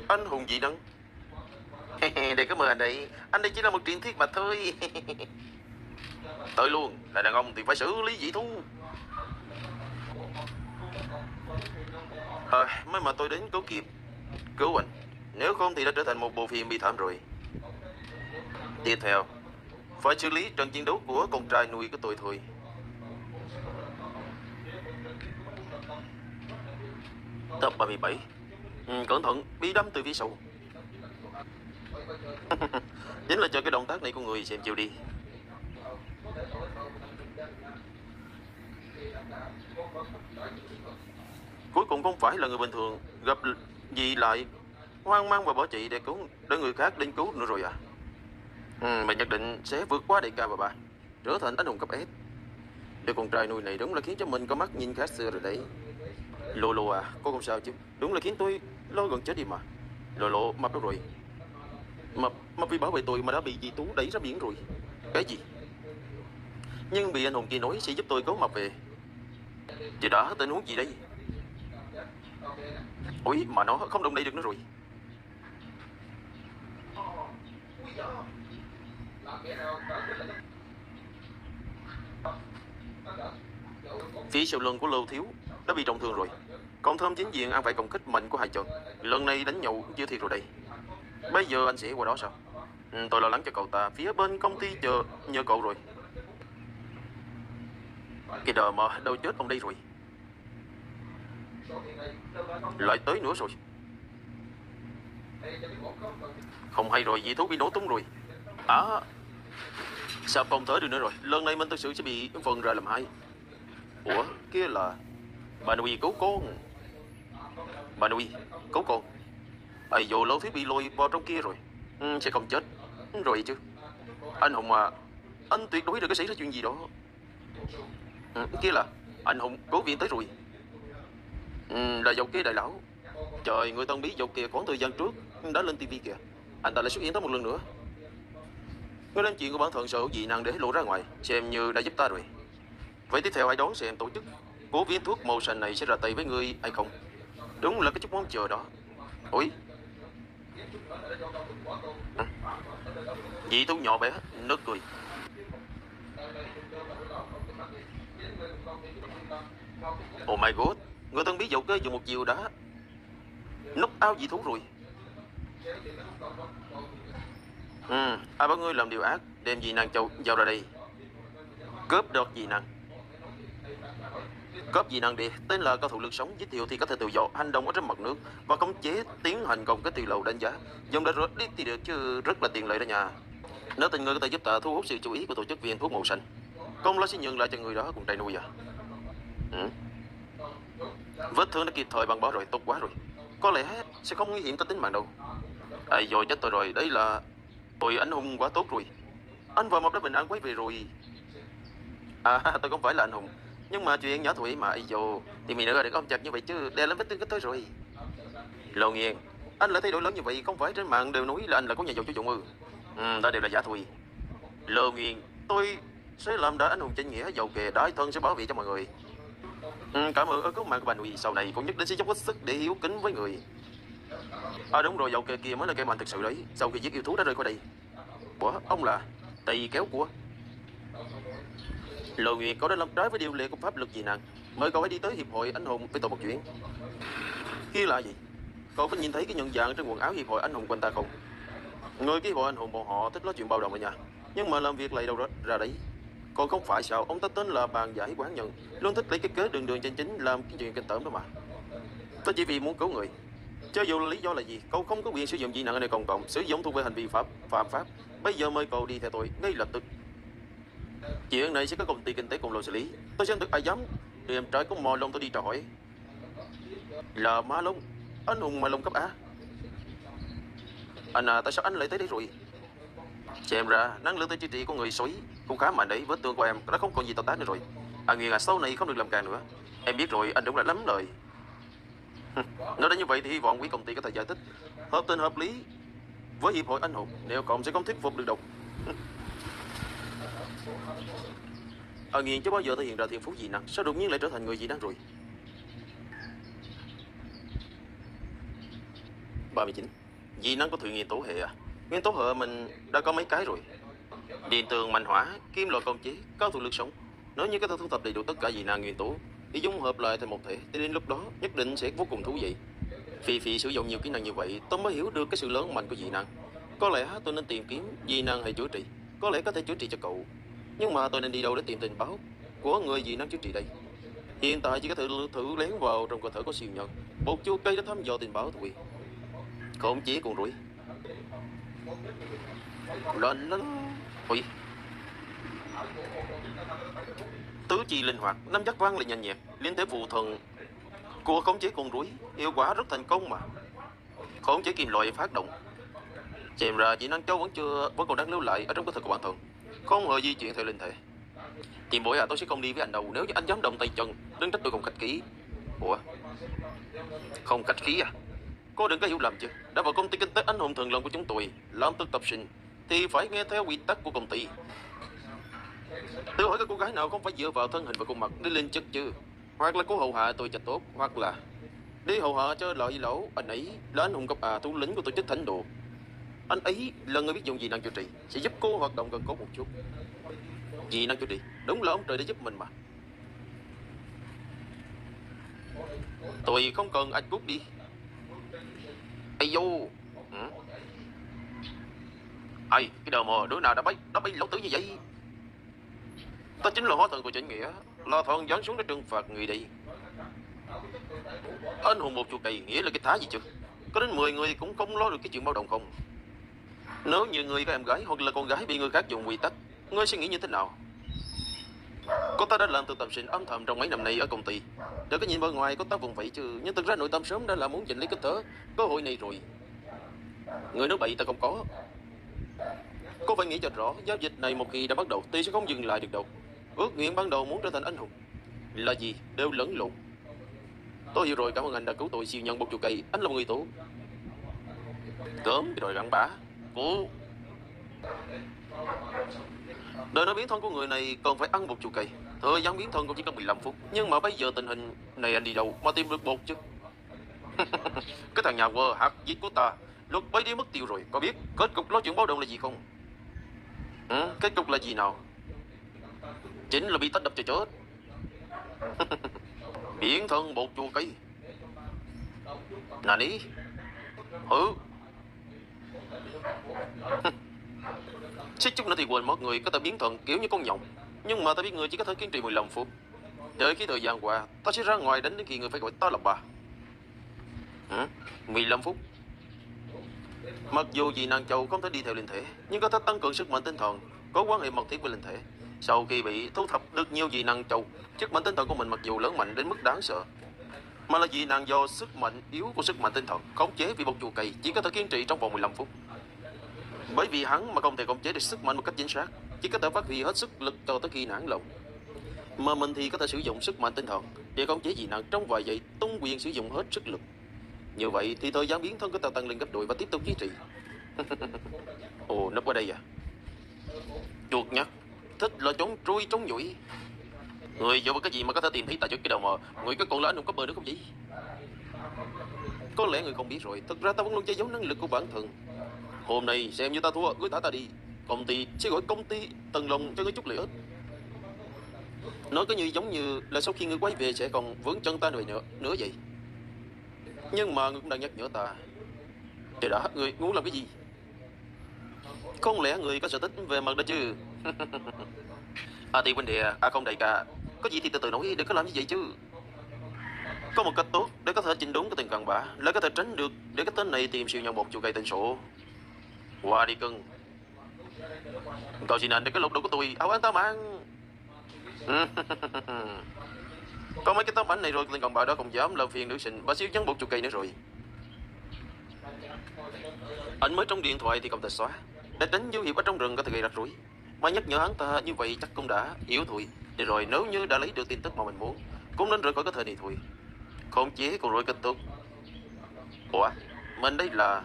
Anh hùng dị năng. Để cảm ơn anh đấy. Anh đây chỉ là một truyền thuyết mà thôi. Tới luôn, là đàn ông thì phải xử lý dị thú. Mới mà tôi đến cứu kịp. Cứu anh. Nếu không thì đã trở thành một bộ phim bi thảm rồi. Tiếp theo phải xử lý trận chiến đấu của con trai nuôi của tôi thôi. Tập 37. Cẩn thận, bị đâm từ phía sau. Chính là cho cái động tác này của người xem chịu đi. Cuối cùng không phải là người bình thường, gặp gì lại hoang mang và bỏ chạy để người khác đến cứu nữa rồi à? Mình nhất định sẽ vượt qua đại ca và bà, trở thành anh hùng cấp S. Đứa con trai nuôi này đúng là khiến cho mình có mắt nhìn khác xưa rồi đấy. Lô à, cô không sao chứ? Đúng là khiến tôi lo gần chết đi mà. Lô, mập đâu rồi? Mập vì bảo vệ tôi mà đã bị dị thú đẩy ra biển rồi. Cái gì? Nhưng bị anh hùng kia nói sẽ giúp tôi cứu mập về. Chị đã tình huống gì đây? Ôi mà nó không động đậy được nữa rồi. Phía sau lưng của Lưu Thiếu đã bị trọng thương rồi. Còn Thơm chính diện ăn phải công kích mạnh của hai chân. Lần này đánh nhậu chưa thiệt rồi đây. Bây giờ anh sẽ qua đó sao? Tôi lo lắng cho cậu ta. Phía bên công ty chờ nhờ cậu rồi. Cái đờ mà đâu chết ông đây rồi. Lại tới nữa rồi. Không hay rồi, dị thú bị nổ tung rồi. Sao không tới được nữa rồi? Lần này mình thực sự sẽ bị phân ra làm hai. Ủa, kia là bà Nui cứu con. Bà Nui cứu con. Ai vô Lâu Thiết bị lôi vào trong kia rồi. Sẽ không chết rồi chứ? Anh hùng à, anh tuyệt đối đừng có xảy ra chuyện gì đó. Kia là anh hùng cứu viện tới rồi. Là Dầu Kê đại lão. Trời, người tân bí Dầu Kê khoảng thời gian trước đã lên tivi kìa. Anh ta lại xuất hiện tới một lần nữa. Người làm chuyện của bản thân sở hữu dị năng để lộ ra ngoài, xem như đã giúp ta rồi. Vậy tiếp theo hãy đón xem tổ chức của viên thuốc màu xanh này sẽ ra tay với người hay không. Đúng là cái chút món chờ đó. Ôi, dị thú nhỏ bé nớt cười. Oh my god, người thân bí Dầu Kê dùng một chiều đã knock out dị thú rồi. Ai bảo ngươi làm điều ác, đem dị năng châu giao ra đây. Cướp đợt dị năng. Cướp dị năng địa, tên là cao thủ lực sống, giới thiệu thì có thể tự do hành động ở trên mặt nước và khống chế tiến hành cùng cái tỷ lầu đánh giá. Dùng đã rớt đi thì được chứ rất là tiện lợi đó nha. Nếu tình người có thể giúp ta thu hút sự chú ý của tổ chức viên thuốc màu xanh, công lao sẽ nhường lại cho người đó cùng trai nuôi à? Ừ. Vết thương đã kịp thời bằng bó rồi, tốt quá rồi. Có lẽ sẽ không nguy hiểm tới tính mạng đâu. À rồi, chết tôi rồi, đây là tôi anh hùng quá tốt rồi. Anh vào một đất bình an quay về rồi. À, tôi không phải là anh hùng. Nhưng mà chuyện nhỏ tuổi mà, dù thì mình nữa để không chặt như vậy chứ, đè lên vết thương cái tới rồi. Lâu Nguyên, anh lại thay đổi lớn như vậy, không phải trên mạng đều nói là anh là có nhà giàu chú dụng ư? Ừ, đó đều là giả thôi. Lâu Nguyên, tôi sẽ làm đã anh hùng chính nghĩa, Dầu Kê đái thân sẽ bảo vệ cho mọi người. Ừ, cảm ơn ơn cứu mạng của bà nội, sau này cũng nhất định sẽ dốc hết sức để hiếu kính với người. À đúng rồi, Dầu Kê kia mới là cây mạnh thực sự đấy, sau khi giết yêu thú đã rơi khỏi đây. Ủa, ông là tỳ kéo của Lâu Nguyên có đã làm trái với điều lệ của pháp luật dị năng, mời cậu ấy đi tới hiệp hội anh hùng với tổ một chuyện. Kia là gì? Cậu có nhìn thấy cái nhận dạng trên quần áo hiệp hội anh hùng quanh ta không? Người hiệp hội anh hùng bọn họ thích nói chuyện bao đồng ở nhà, nhưng mà làm việc lại đâu ra đấy. Còn không phải sao, ông ta tên là Bàn Giải Quán Nhân, luôn thích lấy cái cớ đường đường trên chính làm cái chuyện kinh tởm đó mà. Tôi chỉ vì muốn cứu người, cho dù lý do là gì, cậu không có quyền sử dụng dị năng ở nơi công cộng, sử dụng thuộc về hành vi phạm pháp. Bây giờ mời cậu đi theo tôi ngay lập tức. Chuyện này sẽ có công ty kinh tế cùng lộ xử lý. Tôi xem được ai dám điểm trái của mò lông tôi đi hỏi. Là má lông, anh hùng mà lông cấp á. Anh à, tại sao anh lại tới đây rồi? Xem ra năng lượng tự trị trị của người xoáy cũng khá mạnh đấy. Vết thương của em đã không còn gì tạo tác nữa rồi. À Nguyên à, sau này không được làm càng nữa. Em biết rồi, anh đúng là lắm lời. Nói đến như vậy thì hy vọng quý công ty có thể giải thích hợp tình hợp lý với hiệp hội anh hùng, nếu còn sẽ không thuyết phục được đâu. Ở Nghiền chứ bao giờ thể hiện ra thiên phú dị năng, sao đột nhiên lại trở thành người dị năng rồi? 39. Dị năng của thủy nguyên tố hệ à? Nguyên tố hệ mình đã có mấy cái rồi. Điện tường, mạnh hỏa, kim loại, công chế, cao thủ lực sống. Nếu như có thể thu thập đầy đủ tất cả dị năng nguyên tố thì dung hợp lại thành một thể, thì đến lúc đó nhất định sẽ vô cùng thú vị. Phi Phi sử dụng nhiều kỹ năng như vậy, tôi mới hiểu được cái sự lớn mạnh của dị năng. Có lẽ tôi nên tìm kiếm dị năng hay chữa trị, có lẽ có thể chữa trị cho cậu. Nhưng mà tôi nên đi đâu để tìm tình báo của người dị năng chữa trị đây? Hiện tại chỉ có thể thử lén vào trong cơ thể của siêu nhân. Một chú cây đã thăm dò tình báo thôi. Không chỉ còn rủi. Lên lên. Ui. Tứ chi linh hoạt, nắm giác vang lại nhanh nhẹn, liên thế phụ thần của khống chế con rủi, hiệu quả rất thành công mà. Khống chế kim loại phát động. Xem ra dị năng cháu vẫn còn đang lưu lại ở trong cơ thể của bản thân. Không hề di chuyển theo linh thể. Tìm bối à, tôi sẽ không đi với anh đâu. Nếu như anh dám động tay chân, đừng trách tôi không khách khí. Ủa? Không khách khí à? Cô đừng có hiểu lầm chứ. Đã vào công ty kinh tế anh hùng thường lòng của chúng tôi, làm thực tập sinh thì phải nghe theo quy tắc của công ty. Tự hỏi các cô gái nào không phải dựa vào thân hình và khuôn mặt để lên chức chứ? Hoặc là cô hầu hạ tôi cho tốt, hoặc là đi hầu hạ cho lợi lỗ. Anh ấy là anh hùng cấp A, thủ lĩnh của tổ chức thánh đồ. Anh ấy là người biết dùng dị năng chữa trị, sẽ giúp cô hoạt động gần cốt một chút. Dị năng chữa trị, đúng là ông trời đã giúp mình mà. Tôi không cần anh cút đi. Ây vô. Ây, cái đờ mờ, đứa nào đã bay lão tử như vậy? Ta chính là hóa thần của chính nghĩa, là thần giáng xuống để trừng phạt người đi. Anh hùng một chùa kỳ, nghĩa là cái thá gì chứ? Có đến 10 người cũng không lo được cái chuyện báo động không? Nếu như người có em gái hoặc là con gái bị người khác dùng quy tắc, ngươi sẽ nghĩ như thế nào? Cô ta đã làm từ tầm sinh âm thầm trong mấy năm nay ở công ty. Đừng có nhìn bên ngoài cô ta vùng vẫy chứ, nhưng thực ra nội tâm sớm đã là muốn giành lấy cái thớ cơ hội này rồi. Người nói bậy ta không có. Cô phải nghĩ cho rõ, giao dịch này một khi đã bắt đầu thì sẽ không dừng lại được đâu. Ước nguyện ban đầu muốn trở thành anh hùng là gì đều lẫn lộn. Tôi hiểu rồi, cảm ơn anh đã cứu tôi siêu nhân bột chùa cây. Anh là một người tốt. Cớm rồi rắn bả. Ủa? Đời nói biến thân của người này còn phải ăn bột chùa cây. Thời gian biến thân cũng chỉ có 15 phút. Nhưng mà bây giờ tình hình này anh đi đâu mà tìm được bột chứ? Cái thằng nhà quơ hạt giết của ta, luật bay đi mất tiêu rồi. Có biết kết cục nói chuyện báo động là gì không? Ừ, kết cục là gì nào? Chính là bị tách đập cho chết. Biến thân bột chùa cây. Nà ní. Ừ. Xích chút nữa thì quên mất người có thể biến thần kiểu như con nhộng. Nhưng mà ta biết người chỉ có thể kiên trì 15 phút. Đợi cái thời gian qua, tao sẽ ra ngoài đánh đến khi người phải gọi tao là bà. 15 phút. Mặc dù vì nàng chầu không thể đi theo linh thể, nhưng có thể tăng cường sức mạnh tinh thần, có quan hệ mật thiết với linh thể. Sau khi bị thu thập được nhiều dị năng chầu, sức mạnh tinh thần của mình mặc dù lớn mạnh đến mức đáng sợ, mà là dị năng do sức mạnh yếu của sức mạnh tinh thần khống chế. Vì một chùa cầy chỉ có thể kiên trì trong vòng 15 phút. Bởi vì hắn mà không thể khống chế được sức mạnh một cách chính xác, chỉ có thể phát huy hết sức lực cho tới khi nản lòng. Mà mình thì có thể sử dụng sức mạnh tinh thần để khống chế dị năng trong vài giây, tung quyền sử dụng hết sức lực. Như vậy thì thời gian biến thân của tao tăng lên gấp đôi và tiếp tục duy trì. Ồ, nấp qua đây à? Chuột nhắt, thích là trốn trui trốn nhủi. Người dựa vào cái gì mà có thể tìm thấy tại chỗ cái đầu mờ? Người có còn là anh hùng cấp bờ nữa không vậy? Có lẽ người không biết rồi, thật ra tao vẫn luôn che giấu năng lực của bản thân. Hôm nay xem như tao thua, cứ thả tao đi. Công ty sẽ gọi công ty Tần Lòng cho ngươi chút lợi ích. Nói cứ như giống như là sau khi ngươi quay về sẽ còn vướng chân ta nữa vậy. Nhưng mà ngươi cũng đang nhắc nhở ta. Trời đã, ngươi muốn làm cái gì? Không lẽ ngươi có sở thích về mặt đó chứ? À thì huynh đệ, à không đại ca, có gì thì từ từ nói, đừng có làm như vậy chứ. Có một cách tốt để có thể chỉnh đúng cái tình cặn bã, lại có thể tránh được để cái tên này tìm siêu nhau một chùa cây tên sổ. Qua đi cưng. Cậu gì nền để cái lục đồ của tôi, áo anh tao mang. Có mấy cái tấm ảnh này rồi, tình cặn bã đó không dám làm phiền nữ sinh, bà xíu nhắn một chùa cây nữa rồi. Ảnh mới trong điện thoại thì không thể xóa, để tránh dấu hiệu ở trong rừng có thể gây rắc rối. Mà nhắc nhở hắn ta như vậy chắc cũng đã yếu thôi. Để rồi nếu như đã lấy được tin tức mà mình muốn, cũng nên rời khỏi cái thời này thôi. Không chế còn rồi kết thúc. Ủa, mình đây là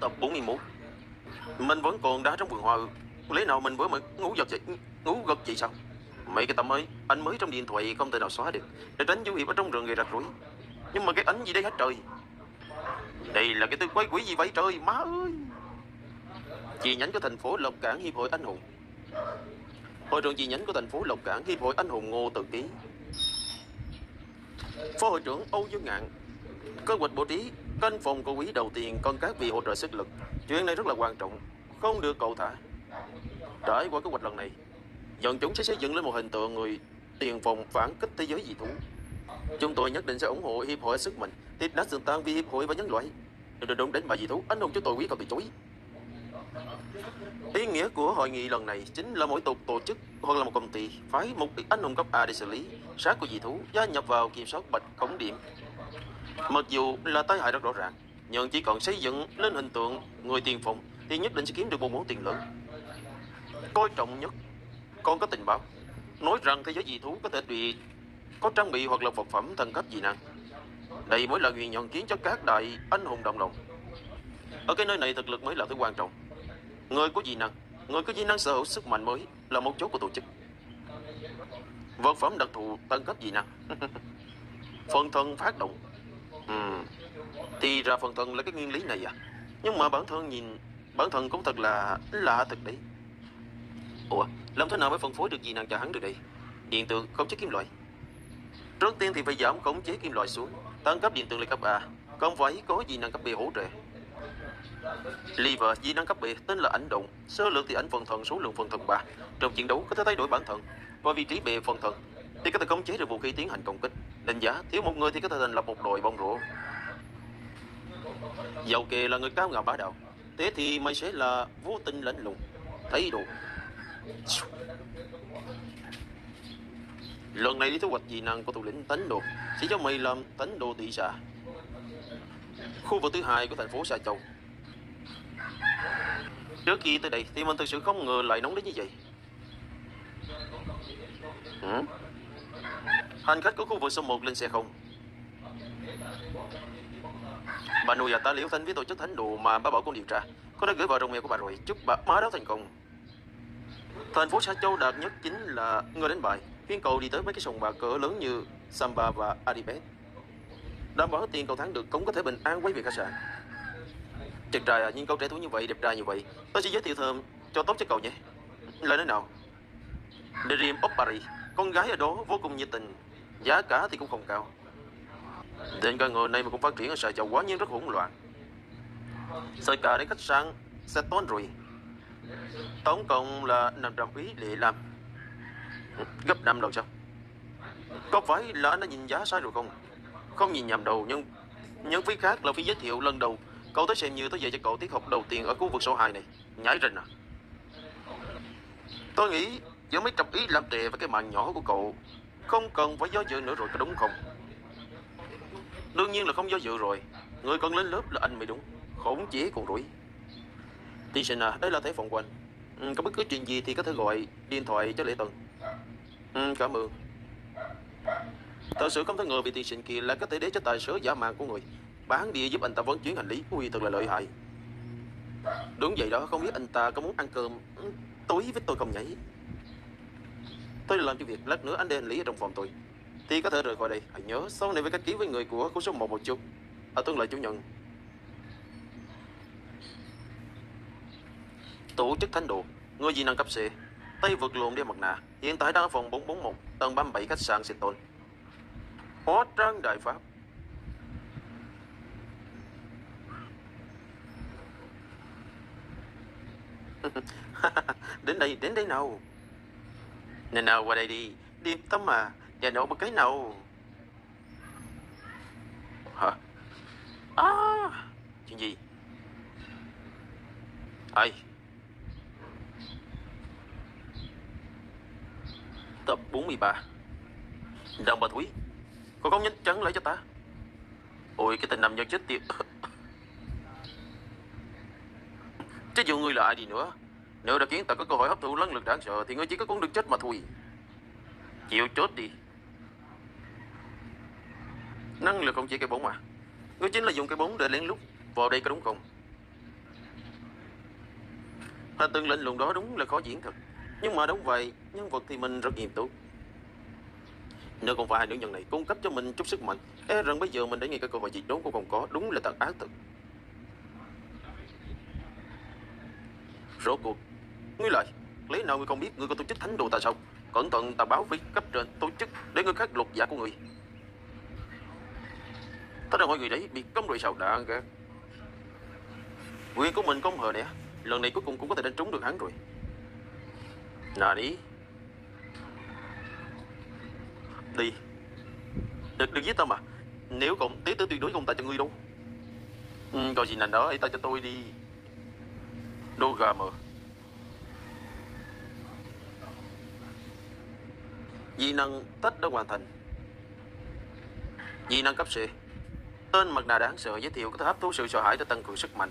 tập 41. Mình vẫn còn đá trong vườn hoa. Lẽ nào mình vừa mới ngủ gật vậy sao? Mấy cái tấm ấy, ảnh mới trong điện thoại không thể nào xóa được, để tránh dấu hiệu ở trong rừng gây rắc rối. Nhưng mà cái ảnh gì đây hết trời? Đây là cái thứ quái quỷ gì vậy trời, má ơi! Chi nhánh của thành phố Lộc Cảng Hiệp hội Anh Hùng. Hội trưởng chi nhánh của thành phố Lộc Cảng Hiệp hội Anh Hùng Ngô Tự Ký. Phó hội trưởng Âu Dương Ngạn. Kế hoạch bố trí căn phòng của quý đầu tiên, còn các vị hỗ trợ sức lực. Chuyện này rất là quan trọng, không được cầu thả. Trải qua kế hoạch lần này, dân chúng sẽ xây dựng lên một hình tượng người tiền phòng phản kích thế giới dị thú. Chúng tôi nhất định sẽ ủng hộ hiệp hội sức mình, thì đã xứng đáng vì hiệp hội và nhân loại. Đừng đụng đến bà dị thú, anh hùng chúng tôi quý không từ chối. Ý nghĩa của hội nghị lần này chính là mỗi tổ chức hoặc là một công ty phái một anh hùng cấp A để xử lý sát của dị thú, gia nhập vào kiểm soát bạch cổng điểm. Mặc dù là tai hại rất rõ ràng, nhưng chỉ cần xây dựng lên hình tượng người tiền phòng thì nhất định sẽ kiếm được một món tiền lớn. Coi trọng nhất, còn có tình báo nói rằng thế giới dị thú có thể tùy có trang bị hoặc là vật phẩm thần cấp dị năng. Đây mới là nguyên nhân khiến cho các đại anh hùng động lòng. Ở cái nơi này thực lực mới là thứ quan trọng. Người có dị năng sở hữu sức mạnh mới là mấu chốt của tổ chức. Vật phẩm đặc thù tăng cấp dị năng. Phần thân phát động. Thì ra phần thân là cái nguyên lý này à? Nhưng mà bản thân cũng thật là lạ thật đấy. Ủa, làm thế nào mới phân phối được dị năng cho hắn được đây? Điện tượng khống chế kim loại. Trước tiên thì phải giảm khống chế kim loại xuống, tăng cấp điện tượng lên cấp A, không phải có dị năng cấp B hỗ trợ. Liver dị năng cấp B tên là ảnh động, số lượng thì ảnh phần thần, số lượng phần thần 3. Trong chiến đấu có thể thay đổi bản thân và vị trí bề phần thần thì có thể khống chế được vũ khí tiến hành công kích. Đánh giá thiếu một người thì có thể thành lập một đội bóng rổ. Dầu Kê là người cao ngạo bá đạo, thế thì mày sẽ là vô tình lạnh lùng thấy đồ. Lần này đi thu hoạch dị năng của thủ lĩnh Tánh Đồ sẽ cho mày làm Tánh Đồ Tỳ Sa, khu vực thứ hai của thành phố Sa Châu. Trước khi tới đây thì mình thực sự không ngờ lại nóng đến như vậy. Hành khách của khu vực số 1 lên xe không? Bà nuôi và ta liễu thanh với tổ chức Thánh Đồ mà bà bảo con điều tra, con đã gửi vào trong mail của bà rồi. Chúc bà má đó thành công. Thành phố Sa Châu đạt nhất chính là người đánh bại, viên cầu đi tới mấy cái sòng bạc cỡ lớn như Samba và Adibet. Đảm bảo tiền cầu thắng được cũng có thể bình an quay về khách sạn. Chật trai à, nhưng cậu trẻ tuổi như vậy, đẹp trai như vậy, tôi sẽ giới thiệu thơm cho tốt cho cậu nhé. Là nơi nào? Dream of Paris. Con gái ở đó vô cùng nhiệt tình, giá cả thì cũng không cao. Tên cả người này mà cũng phát triển ở Sài Gòn quá nhưng rất hỗn loạn. Sài cả đến khách sạn Seton rồi. Tổng cộng là 500 ý lệ làm. Gấp 5 lần sao? Có phải là anh đã nhìn giá sai rồi không? Không nhìn nhầm đầu nhưng nhân phí khác là phí giới thiệu lần đầu. Cậu tới xem như tới dạy cho cậu tiết học đầu tiên ở khu vực số 2 này. Nhảy rình à? Tôi nghĩ giữa mấy trọc ý làm trệ và cái mạng nhỏ của cậu không cần phải do dự nữa rồi, có đúng không? Đương nhiên là không do dự rồi. Người cần lên lớp là anh mới đúng. Khổng chế còn rủi. Tiên sinh à, đây là thẻ phòng của anh. Có bất cứ chuyện gì thì có thể gọi điện thoại cho Lễ Tân. Cảm ơn. Thật sự không thể ngờ vị tiên sinh kia là có thể để cho tài xế giả mạng của người bán địa giúp anh ta vận chuyển hành lý. Ui, thật là lợi hại. Đúng vậy đó, không biết anh ta có muốn ăn cơm tối với tôi không nhỉ? Tôi làm cho việc lát nữa anh để hành lý ở trong phòng tôi thì có thể rời khỏi đây. Hãy nhớ sau này phải cách ký với người của khu số 1 một chút. Tương lai chủ nhận tổ chức thánh đồ, người dị năng cấp C, tay vượt lộn đeo mặt nạ, hiện tại đang ở phòng 441 tầng 37 khách sạn Seton. Hóa trang đại pháp. Đến đây nào. Này nào, qua đây đi. Điềm tâm à, và nổ một cái nào. Hả? À, chuyện gì? Ai? Tập 43. Đàn bà Thúy, cô không nhanh chóng lấy cho ta. Ôi, cái tên nằm nhân chết tiệt. Chứ dù ngươi là ai đi nữa, nếu đã khiến ta có cơ hội hấp thụ năng lực đáng sợ thì ngươi chỉ có cũng được chết mà thôi. Chịu chết đi. Năng lực không chỉ cái bóng à? Ngươi chính là dùng cái bóng để lén lút vào đây có đúng không? Hành tương lệnh lùng đó đúng là khó diễn thật. Nhưng mà đóng vậy nhân vật thì mình rất nghiêm túc. Nếu không phải hai nữ nhân này cung cấp cho mình chút sức mạnh, e rằng bây giờ mình để nghe cái cơ hội gì đốn cũng không có. Đúng là tàn ác thật. Rốt cuộc ngươi lại lấy nào ngươi không biết? Ngươi có tổ chức thánh đồ tại sao? Cẩn thận ta báo với cấp trên tổ chức để ngươi khắc lột giả của ngươi. Ta đang hỏi người đấy bị cấm rồi sao đã kìa. Quyền của mình không hờ nè. Lần này cuối cùng cũng có thể đánh trúng được hắn rồi. Nà đi. Đi. Đừng giết tao mà. Nếu còn tí tới tuyệt đối không ta cho ngươi đâu. Còn gì nành đó hãy ta cho tôi đi. Đô gà mờ. Dị năng tách đã hoàn thành. Dị năng cấp C. Tên mặt nạ đáng sợ giới thiệu có thể hấp thu sự sợ hãi để tăng cường sức mạnh.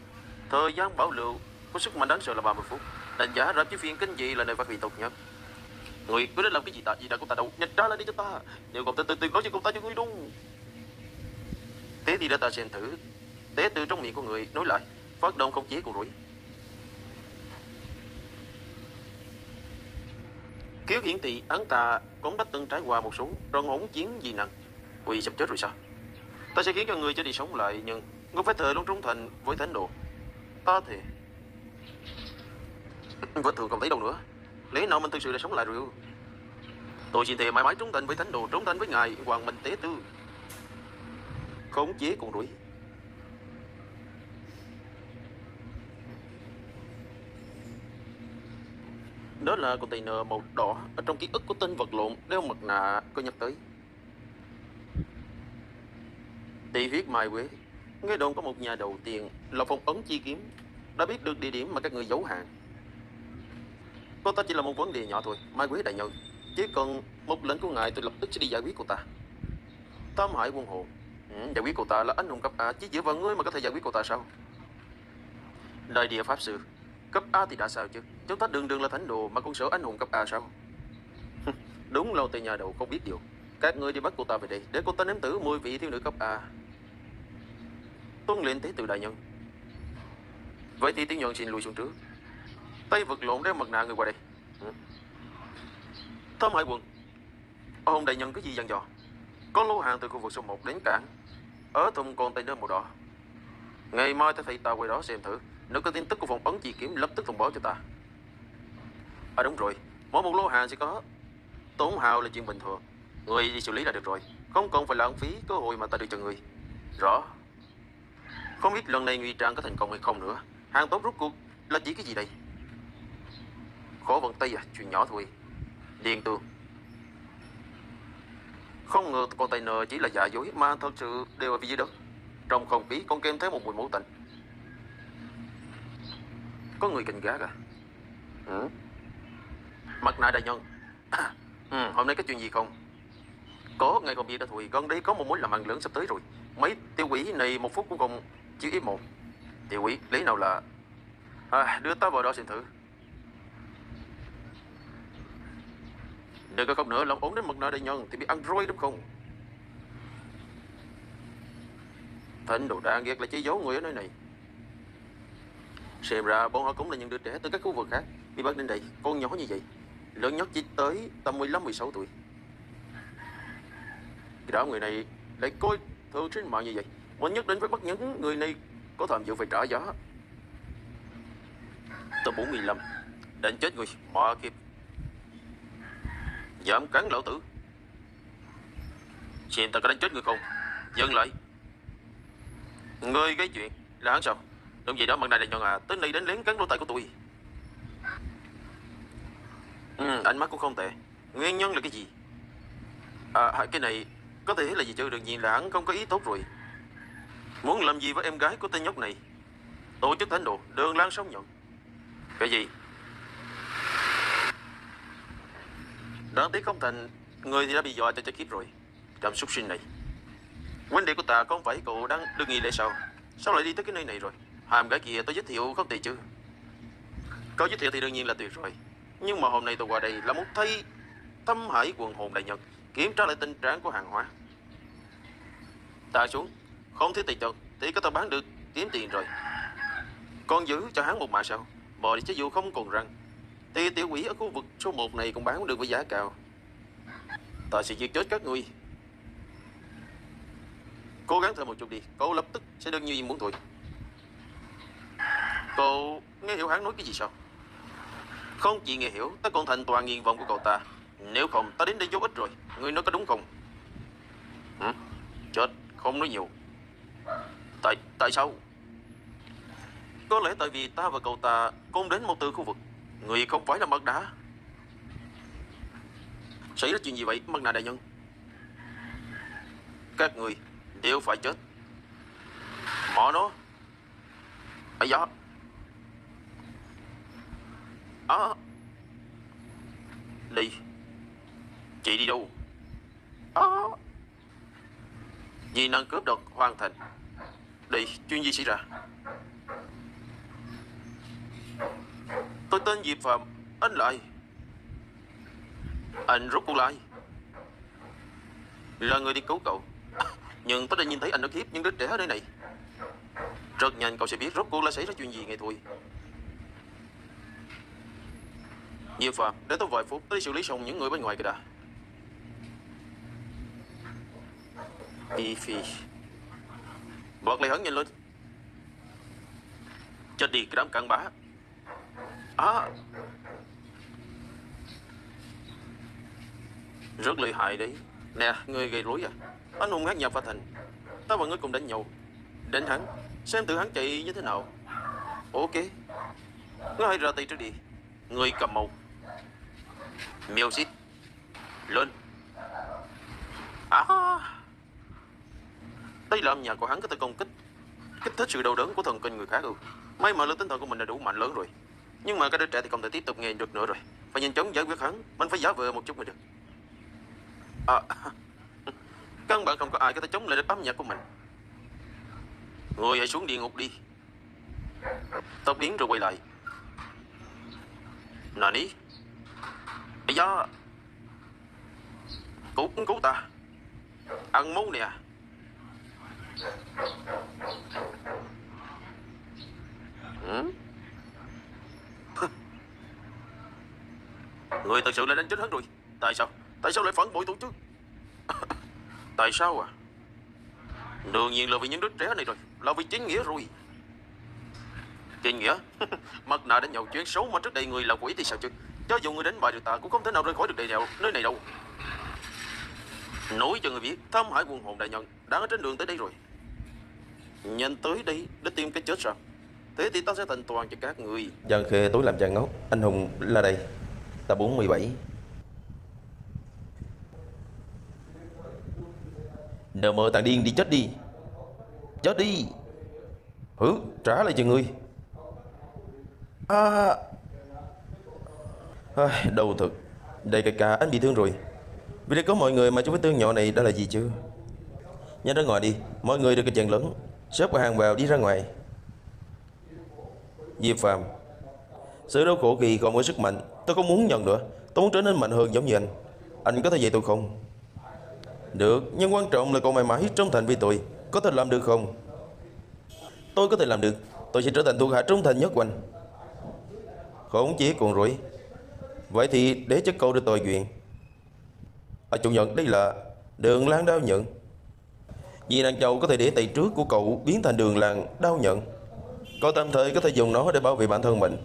Thời gian bảo lưu của sức mạnh đáng sợ là 30 phút. Đánh giá rạp chiếu phim kinh dị là nơi phát huy tốt nhất. Người cứ đến làm cái gì ta, gì đã của ta đâu. Nhặt ra lại đi cho ta. Nếu còn tự nói cho công ta cho người đúng. Thế thì để ta xem thử. Tế từ trong miệng của người nói lại. Phát động không chế của rủi. Kiếu hiển thị án ta cũng đã từng trải qua một số trận hỗn chiến dị năng. Quỳ sắp chết rồi sao? Ta sẽ khiến cho người cho đi sống lại, nhưng ngươi phải thề luôn trung thành với thánh đồ. Ta thì vết thường không thấy đâu nữa. Lẽ nào mình thực sự đã sống lại rồi? Tôi xin thề mãi mãi trung thành với thánh đồ, trung thành với ngài Hoàng Minh Tế Tự. Khống chế còn đuổi. Đó là container màu đỏ ở trong ký ức của tên vật lộn đeo mặt nạ có nhắc tới. Tị huyết Mai Quế. Nghe đồn có một nhà đầu tiên là phong ấn chi kiếm đã biết được địa điểm mà các người giấu hàng. Cô ta chỉ là một vấn đề nhỏ thôi, Mai Quế đại nhân. Chỉ cần một lệnh của ngài tôi lập tức sẽ đi giải quyết cô ta. Tam Hải quân hồ. Giải quyết cô ta là anh hùng cấp A, chỉ dựa vào ngươi mà có thể giải quyết cô ta sao? Đại địa pháp sư cấp A thì đã sao chứ? Chúng ta đường đường là thánh đồ mà còn sợ anh hùng cấp A sao? Đúng lâu tề nhà đầu không biết điều. Các ngươi đi bắt cô ta về đây để cô ta nếm thử mùi vị thiếu nữ cấp A. Tuân lệnh tế tự đại nhân. Vậy thì tiếng nhận xin lùi xuống trước. Tay vật lộn đeo mặt nạ người qua đây. Thơm Hải Quận. Ông đại nhân có gì dặn dò? Có lô hàng từ khu vực số 1 đến cảng ở thùng container màu đỏ. Ngày mai ta phải ta quay đó xem thử. Nếu có tin tức của phòng ấn chi kiếm lập tức thông báo cho ta. À đúng rồi, mỗi một lô hàng sẽ có tốn hao là chuyện bình thường. Người đi xử lý là được rồi, không cần phải lãng phí cơ hội mà ta được cho người. Rõ. Không biết lần này ngụy trang có thành công hay không nữa. Hàng tốt rút cuộc là chỉ cái gì đây? Khổ vận tay à, chuyện nhỏ thôi. Điền tường. Không ngờ container chỉ là giả dối mà thật sự đều ở phía dưới đất. Trong không khí con kem thấy một mùi máu tanh. Có người cảnh gác à? Ừ. Mặt nạ đại nhân, hôm nay có chuyện gì không? Có, ngày hôm nay đã thùi gần đấy có một mối làm ăn lớn sắp tới rồi. Mấy tiểu quỷ này một phút cũng còn chịu ý một. Tiểu quỷ, lý nào là... đưa ta vào đó xem thử. Đừng có không nữa, lòng ổn đến mực nợ đại nhân thì bị ăn roi đúng không? Thánh đồ đạn ghét là chỉ giấu người ở nơi này. Xem ra bọn họ cũng là những đứa trẻ từ các khu vực khác bị bắt đến đây. Con nhỏ như vậy, lớn nhất chỉ tới tầm 15-16 tuổi. Cái đó người này lại coi thường sinh mạng như vậy, mình nhất định phải bắt những người này có tham dự phải trả giá. Tầm 45, đánh chết người mà kịp. Dám cắn lão tử, xem ta có đánh chết người không? Dừng lại, ngươi cái chuyện là hắn sao? Đúng vậy đó, mặt này là nhọn à, tới đây đến lén cắn đôi tay của tôi. Ánh mắt cũng không tệ. Nguyên nhân là cái gì? Cái này có thể là gì chứ? Đương nhiên là hắn không có ý tốt rồi. Muốn làm gì với em gái của tên nhóc này? Tổ chức thánh đồ đường lan sóng nhọn. Cái gì? Đáng tiếc không thành, người thì đã bị dọa cho chết khiếp rồi. Trạm súc sinh này, vấn đề của ta không phải cậu đang đương nghi lễ sao? Sao lại đi tới cái nơi này rồi? Hàm gái kia tôi giới thiệu không tệ chứ? Có giới thiệu thì đương nhiên là tuyệt rồi. Nhưng mà hôm nay tôi qua đây là muốn thấy Thâm Hải quần hồn đại nhân, kiểm tra lại tình trạng của hàng hóa. Ta xuống, không thiếu tiền chồng thì có ta bán được kiếm tiền rồi. Con giữ cho hắn một mạ sao? Bò đi chứ dù không còn răng. Thì tiểu quỷ ở khu vực số 1 này cũng bán được với giá cao. Ta sẽ giết chết các ngươi. Cố gắng thở một chút đi, cậu lập tức sẽ được như ý muốn thôi. Cậu nghe hiểu hắn nói cái gì sao? Không chỉ nghe hiểu, ta còn thành toàn nghiền vọng của cậu ta. Nếu không, ta đến đây vô ích rồi. Ngươi nói có đúng không? Chết, không nói nhiều. Tại sao? Có lẽ tại vì ta và cậu ta cùng đến một từ khu vực. Người không phải là mặt đá. Xảy ra chuyện gì vậy, mặt nạ đại nhân? Các người đều phải chết. Mọ nó. Ây da. Đi. Chị đi đâu? Vì năng cướp được hoàn thành. Đi, chuyện gì xảy ra? Tôi tên Diệp Phạm, anh lại. Anh rút cuộc lại là người đi cứu cậu. Nhưng tôi đã nhìn thấy anh đã khiếp những đứa trẻ ở đây này. Rất nhanh cậu sẽ biết rút cuộc lại xảy ra chuyện gì ngay thôi. Diệp Phạm, để tôi vài phút tới xử lý xong những người bên ngoài kìa đã. Phi Phi, bật lại hắn nhanh lên. Chết đi cái đám cặn bã. Rất lợi hại đấy. Nè, ngươi gây rối à? Anh hùng hát nhập vào thành. Ta và ngươi cùng đánh nhau. Đánh hắn, xem tự hắn chạy như thế nào. Ok, ngươi hãy ra tay trước đi. Ngươi cầm màu miêu xít. Lên. Đây là âm nhạc của hắn có thể công kích, kích thích sự đau đớn của thần kinh người khác. May mà lực tinh thần của mình đã đủ mạnh lớn rồi. Nhưng mà cái đứa trẻ thì không thể tiếp tục nghe được nữa rồi. Phải nhanh chóng giải quyết hắn. Mình phải giả vờ một chút mới được. Căn bản không có ai có thể chống lại được âm nhạc của mình. Người hãy xuống địa ngục đi. Tao biến rồi quay lại. Nani? Ây da. Cứu ta. Ăn máu nè. Người thật sự lại đánh chết hắn rồi. Tại sao? Tại sao lại phản bội tổ chức? Tại sao à? Đương nhiên là vì những đứa trẻ này rồi. Là vì chính nghĩa rồi. Chính nghĩa? Mặt nạ đã nhậu chuyện xấu mà trước đây người là quỷ thì sao chứ? Cho dù người đánh bại được ta cũng không thể nào rời khỏi được đây nào, nơi này đâu. Nói cho người biết, Thâm Hải quần hồn đại nhân đang ở trên đường tới đây rồi. Nhanh tới đây để tìm cái chết sao? Thế thì ta sẽ thành toàn cho các người. Dần khê tối làm chàng ngốc. Anh hùng là đây. Tập 47. Nờ mờ tàng điên đi, chết đi. Chết đi. Ừ, trả lại cho ngươi. Đâu thật. Đây cả cả anh bị thương rồi. Vì đây có mọi người mà chú vết thương nhỏ này đã là gì chứ. Nhanh ra ngoài đi. Mọi người được cái chàng lớn. Xếp hàng vào đi ra ngoài. Diệp Phàm, sự đau khổ kỳ còn với sức mạnh. Tôi không muốn nhận nữa. Tôi muốn trở nên mạnh hơn giống như anh. Anh có thể dạy tôi không? Được, nhưng quan trọng là cậu mày mãi trung thành với tôi. Có thể làm được không? Tôi có thể làm được. Tôi sẽ trở thành thuộc hạ trung thành nhất của anh. Khốn chí cuồng rủi. Vậy thì để cho cậu được tội nguyện. Ở chủ nhận đây là đường lan đao nhận. Vì nàng châu có thể để tay trước của cậu biến thành đường làng đao nhận. Cậu tạm thời có thể dùng nó để bảo vệ bản thân mình.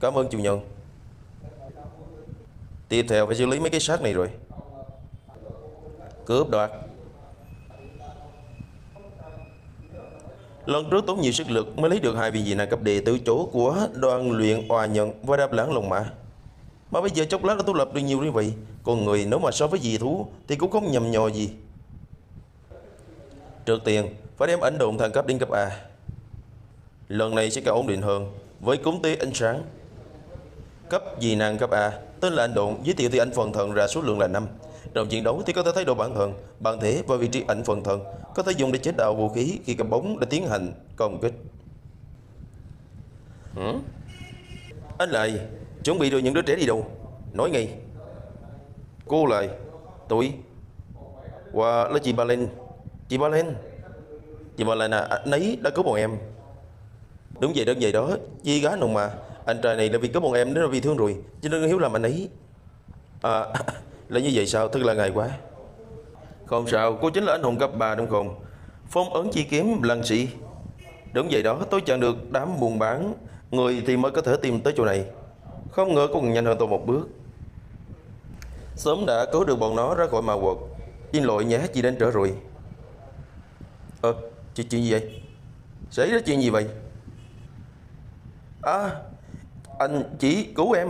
Cảm ơn chủ nhân. Tiếp theo phải xử lý mấy cái xác này rồi. Cướp đoạt. Lần trước tốn nhiều sức lực mới lấy được hai vị dị nàng cấp đệ tử chỗ của đoàn luyện Hòa Nhận và Đạp Lãng Lồng Mã. Mà bây giờ chốc lát đã tu lập được nhiều như vậy. Còn người nếu mà so với dị thú thì cũng không nhầm nhò gì. Trước tiên phải đem ảnh đồn thăng cấp đến cấp A. Lần này sẽ càng ổn định hơn. Với cúng tế ánh sáng cấp dị nàng cấp A, tên là ảnh đồn, giới thiệu thì ảnh phần thần ra số lượng là 5. Trong chiến đấu thì có thể thấy độ bản thần, bản thể và vị trí ảnh phần thần, có thể dùng để chế tạo vũ khí khi cầm bóng để tiến hành công kích. Anh Lại, chuẩn bị đưa những đứa trẻ đi đâu? Nói ngay. Cô Lại, tôi và là chị Bà Lan. Chị Bà Lan, chị Bà Lan à, anh ấy đã cứu bọn em. Đúng vậy, đơn vậy đó, chị gái nồng mà. Anh trai này là vì có bọn em nên là bị thương rồi, cho nên hiếu làm anh ấy. À, là như vậy sao? Thật là ngại quá. Không sao, cô chính là anh hùng cấp 3 đúng không? Phong ấn chi kiếm lăng sĩ. Đúng vậy đó, tôi chẳng được đám buồn bán. Người thì mới có thể tìm tới chỗ này. Không ngờ cô còn nhanh hơn tôi một bước. Sớm đã cứu được bọn nó ra khỏi mà quật. Xin lỗi nhé, chị đến trở rồi. Chuyện gì vậy? Xảy ra chuyện gì vậy? Anh chỉ cứu em.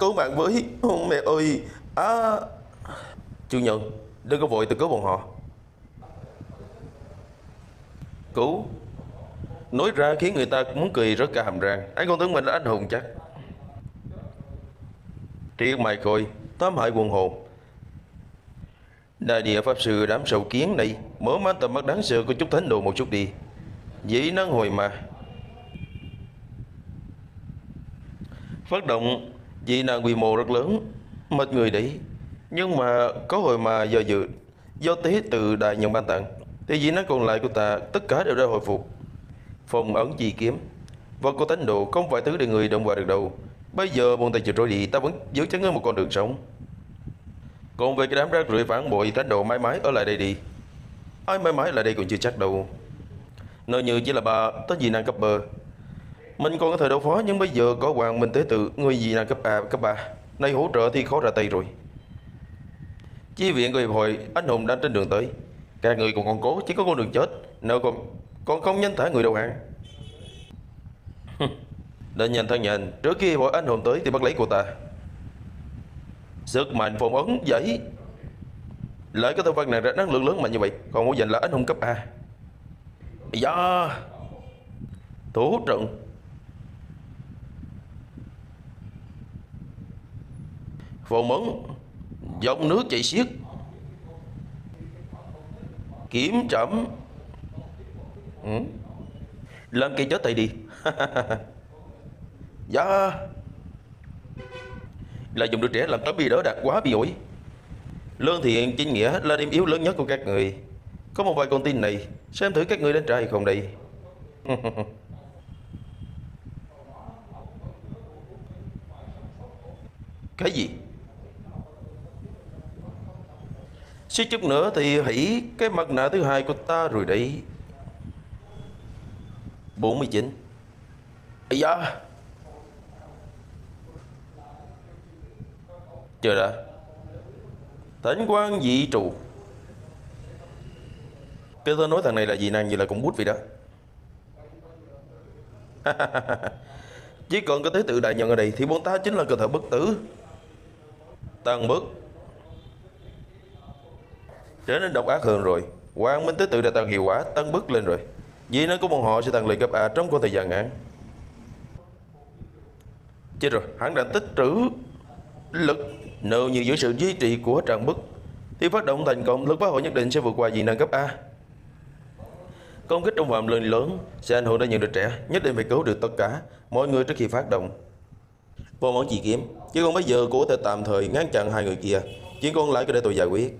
Cứu mạng với. Ô mẹ ơi. Chủ nhân, đừng có vội, tôi cứu bọn họ. Cứu. Nói ra khiến người ta muốn cười rất cả hàm răng. Anh con tưởng mình là anh hùng chắc. Triết mày coi, tám hại quần hồn. Đại địa pháp sư đám sầu kiến này, mở mang tầm mắt đáng sợ của chút thánh đồ một chút đi. Dĩ năng hồi mà. Phát động dị năng quy mô rất lớn, mệt người đấy. Nhưng mà có hồi mà do tế từ đại nhân ban tặng, thì dị năng còn lại của ta tất cả đều đã hồi phục. Phòng ẩn chi kiếm và cô tánh độ không phải thứ để người động vào được đâu. Bây giờ bọn ta chịu trôi đi, ta vẫn giữ cho ngươi một con đường sống. Còn về cái đám rác rưởi phản bội, tánh độ mãi mãi ở lại đây đi. Ai mãi mãi lại đây còn chưa chắc đâu. Nơi như chỉ là bà tới dị năng cấp bờ, mình còn có thể đối phó, nhưng bây giờ có Hoàng Minh Tế Tự, người dị năng cấp A, cấp 3 này hỗ trợ thì khó ra tay rồi. Chi viện của hiệp hội anh hùng đang trên đường tới. Các người còn còn cố, chỉ có con đường chết. Nếu còn không nhanh thả người đầu hàng. Đã nhanh thân nhanh, trước khi hiệp hội anh hùng tới thì bắt lấy cô ta. Sức mạnh phòng ấn giấy lại có thể phát này ra năng lượng lớn mạnh như vậy. Còn mỗi dành là anh hùng cấp A. Dạ thủ trận. Phòng ấn dòng nước chảy xiết. Kiếm trẫm. Làm cây chết tay đi. Dạ là dùng đứa trẻ làm tấm bia đỡ đạt quá bị ổi. Lương thiện chính nghĩa là điểm yếu lớn nhất của các người. Có một vài con tin này, xem thử các người đến trả hay không đây. Cái gì? Xíu chút nữa thì hãy cái mặt nạ thứ hai của ta rồi đấy. 49. Ây da. Chờ đã. Thánh quan dị trụ. Cái tôi nói thằng này là dị năng như là cũng bút vậy đó. Chỉ còn có tế tự đại nhân ở đây thì bọn ta chính là cơ thể bất tử. Tăng bớt. trở nên độc ác hơn rồi. Hoàng Minh Tế Tự đã tạo hiệu quả tăng bước lên rồi. Vì nó của bọn họ sẽ tăng lì cấp A trong khoảng thời gian ngắn. Chết rồi, hắn đã tích trữ lực. Nếu như dưới sự duy trì của trang bức thì phát động thành công, lực phá hội nhất định sẽ vượt qua dị năng cấp A. Công kích trong phạm lượng lớn sẽ ảnh hưởng đến những đứa trẻ, nhất định phải cứu được tất cả mọi người trước khi phát động. Vô món chỉ kiếm, chứ còn bây giờ cô có thể tạm thời ngăn chặn hai người kia, chuyện còn lại cứ để tôi giải quyết.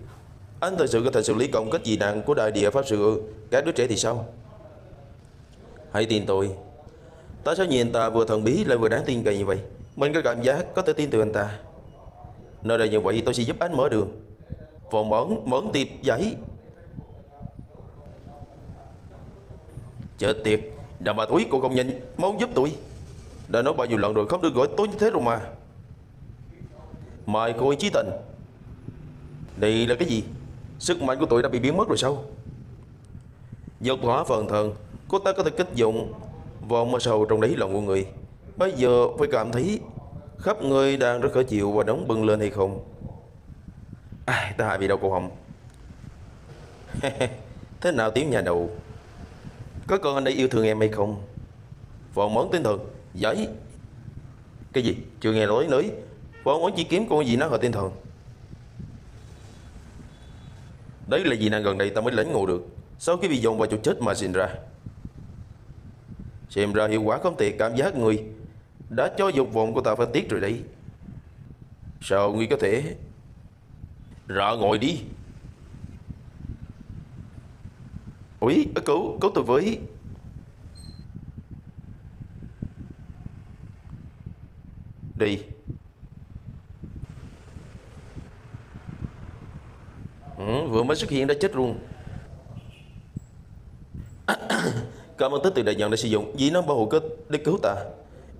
Anh thật sự có thể xử lý công kích dị năng của đại địa pháp sư các đứa trẻ thì sao? Hãy tin tôi. Tại sao nhìn ta vừa thần bí lại vừa đáng tin cậy như vậy? Mình có cảm giác có thể tin tưởng anh ta. Nơi đây như vậy tôi sẽ giúp anh mở đường. Vòng mẫn tiệp giấy. Chết tiệt, đàn bà túi cô không nhìn muốn giúp tôi. Đã nói bao nhiêu lần rồi không được gọi tôi như thế rồi mà. Mời cô Chí Tình. Đây là cái gì? Sức mạnh của tôi đã bị biến mất rồi sao? Dược hóa phần thần, cô ta có thể kích dụng vòng mà sầu trong đáy lòng của người. Bây giờ phải cảm thấy khắp người đang rất khó chịu và nóng bừng lên hay không? Ai, ta hại bị đau cổ họng. Thế nào tiếng nhà đầu? Có con anh ấy yêu thương em hay không? Vòng món tinh thần, giấy. Cái gì? Chưa nghe nói nữa. Vòng món chỉ kiếm con gì nó hồi tinh thần. Đấy là gì năng gần đây ta mới lãnh ngộ được. Sau khi bị dồn vào chỗ chết mà sinh ra. Xem ra hiệu quả không tệ, cảm giác người đã cho dục vọng của ta phải tiết rồi đấy. Sao ngươi có thể? Ra ngồi đi. Úi, cứu tôi với. Đi. Vừa mới xuất hiện đã chết luôn. Cảm ơn Tích Từ Đại Nhân đã sử dụng vì nó bảo hộ kết để cứu ta.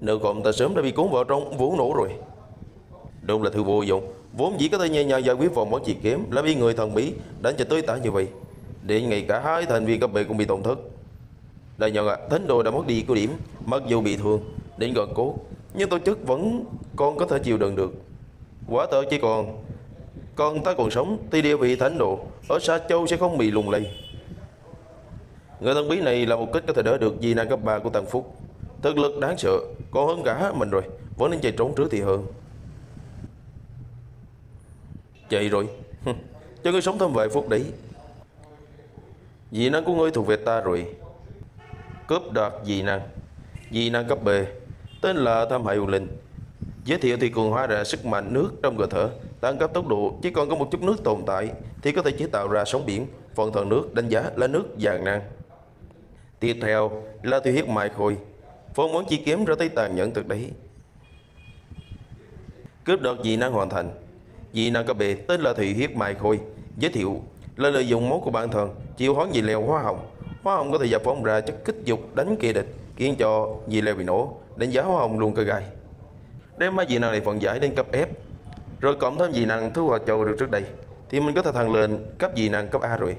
Nếu không ta sớm đã bị cuốn vào trong vũ nổ rồi. Đúng là thứ vô dụng. Vốn dĩ có thể nhẹ nhàng giải quyết vòng món chỉ kiếm, làm y người thần bí đánh cho tới tả như vậy, để ngày cả hai thành viên cấp bệ cũng bị tổn thất. Đại Nhân ạ, thánh đồ đã mất đi của điểm. Mặc dù bị thương đến gần cốt, nhưng tổ chức vẫn còn có thể chịu đựng được. Quả tờ chỉ còn ta còn sống thì địa vị thánh đồ ở Sa Châu sẽ không bị lùng lây. Người thần bí này là một kích có thể đỡ được vì năng cấp 3 của Tăng Phúc. Thực lực đáng sợ, còn hơn cả mình rồi. Vẫn nên chạy trốn trước thì hơn. Chạy rồi. Cho ngươi sống thêm vài phút đấy. Dị năng của ngươi thuộc về ta rồi. Cướp đoạt dị năng cấp B, tên là Tham Hại Hồn Linh. Giới thiệu thì cường hóa ra sức mạnh nước trong cơ thể, tăng cấp tốc độ. Chỉ còn có một chút nước tồn tại thì có thể chế tạo ra sóng biển. Phần thần nước đánh giá là nước vàng năng. Tiếp theo là tiêu huyết mài khôi. Phong món chi kiếm ra tay tàn nhẫn thực đấy. Cướp đoạt dị năng hoàn thành. Dị năng cấp B tên là Thủy Huyết Mài Khôi. Giới thiệu là lợi dụng máu của bản thân chịu hóa dị leo hoa hồng. Hoa hồng có thể giải phóng ra chất kích dục đánh kẻ địch, khiến cho dị leo bị nổ. Đánh giá hoa hồng luôn cơ gai. Đem hai dị năng này vận giải đến cấp F, rồi cộng thêm dị năng thứ hòa châu được trước đây, thì mình có thể thăng lên cấp dị năng cấp A rồi.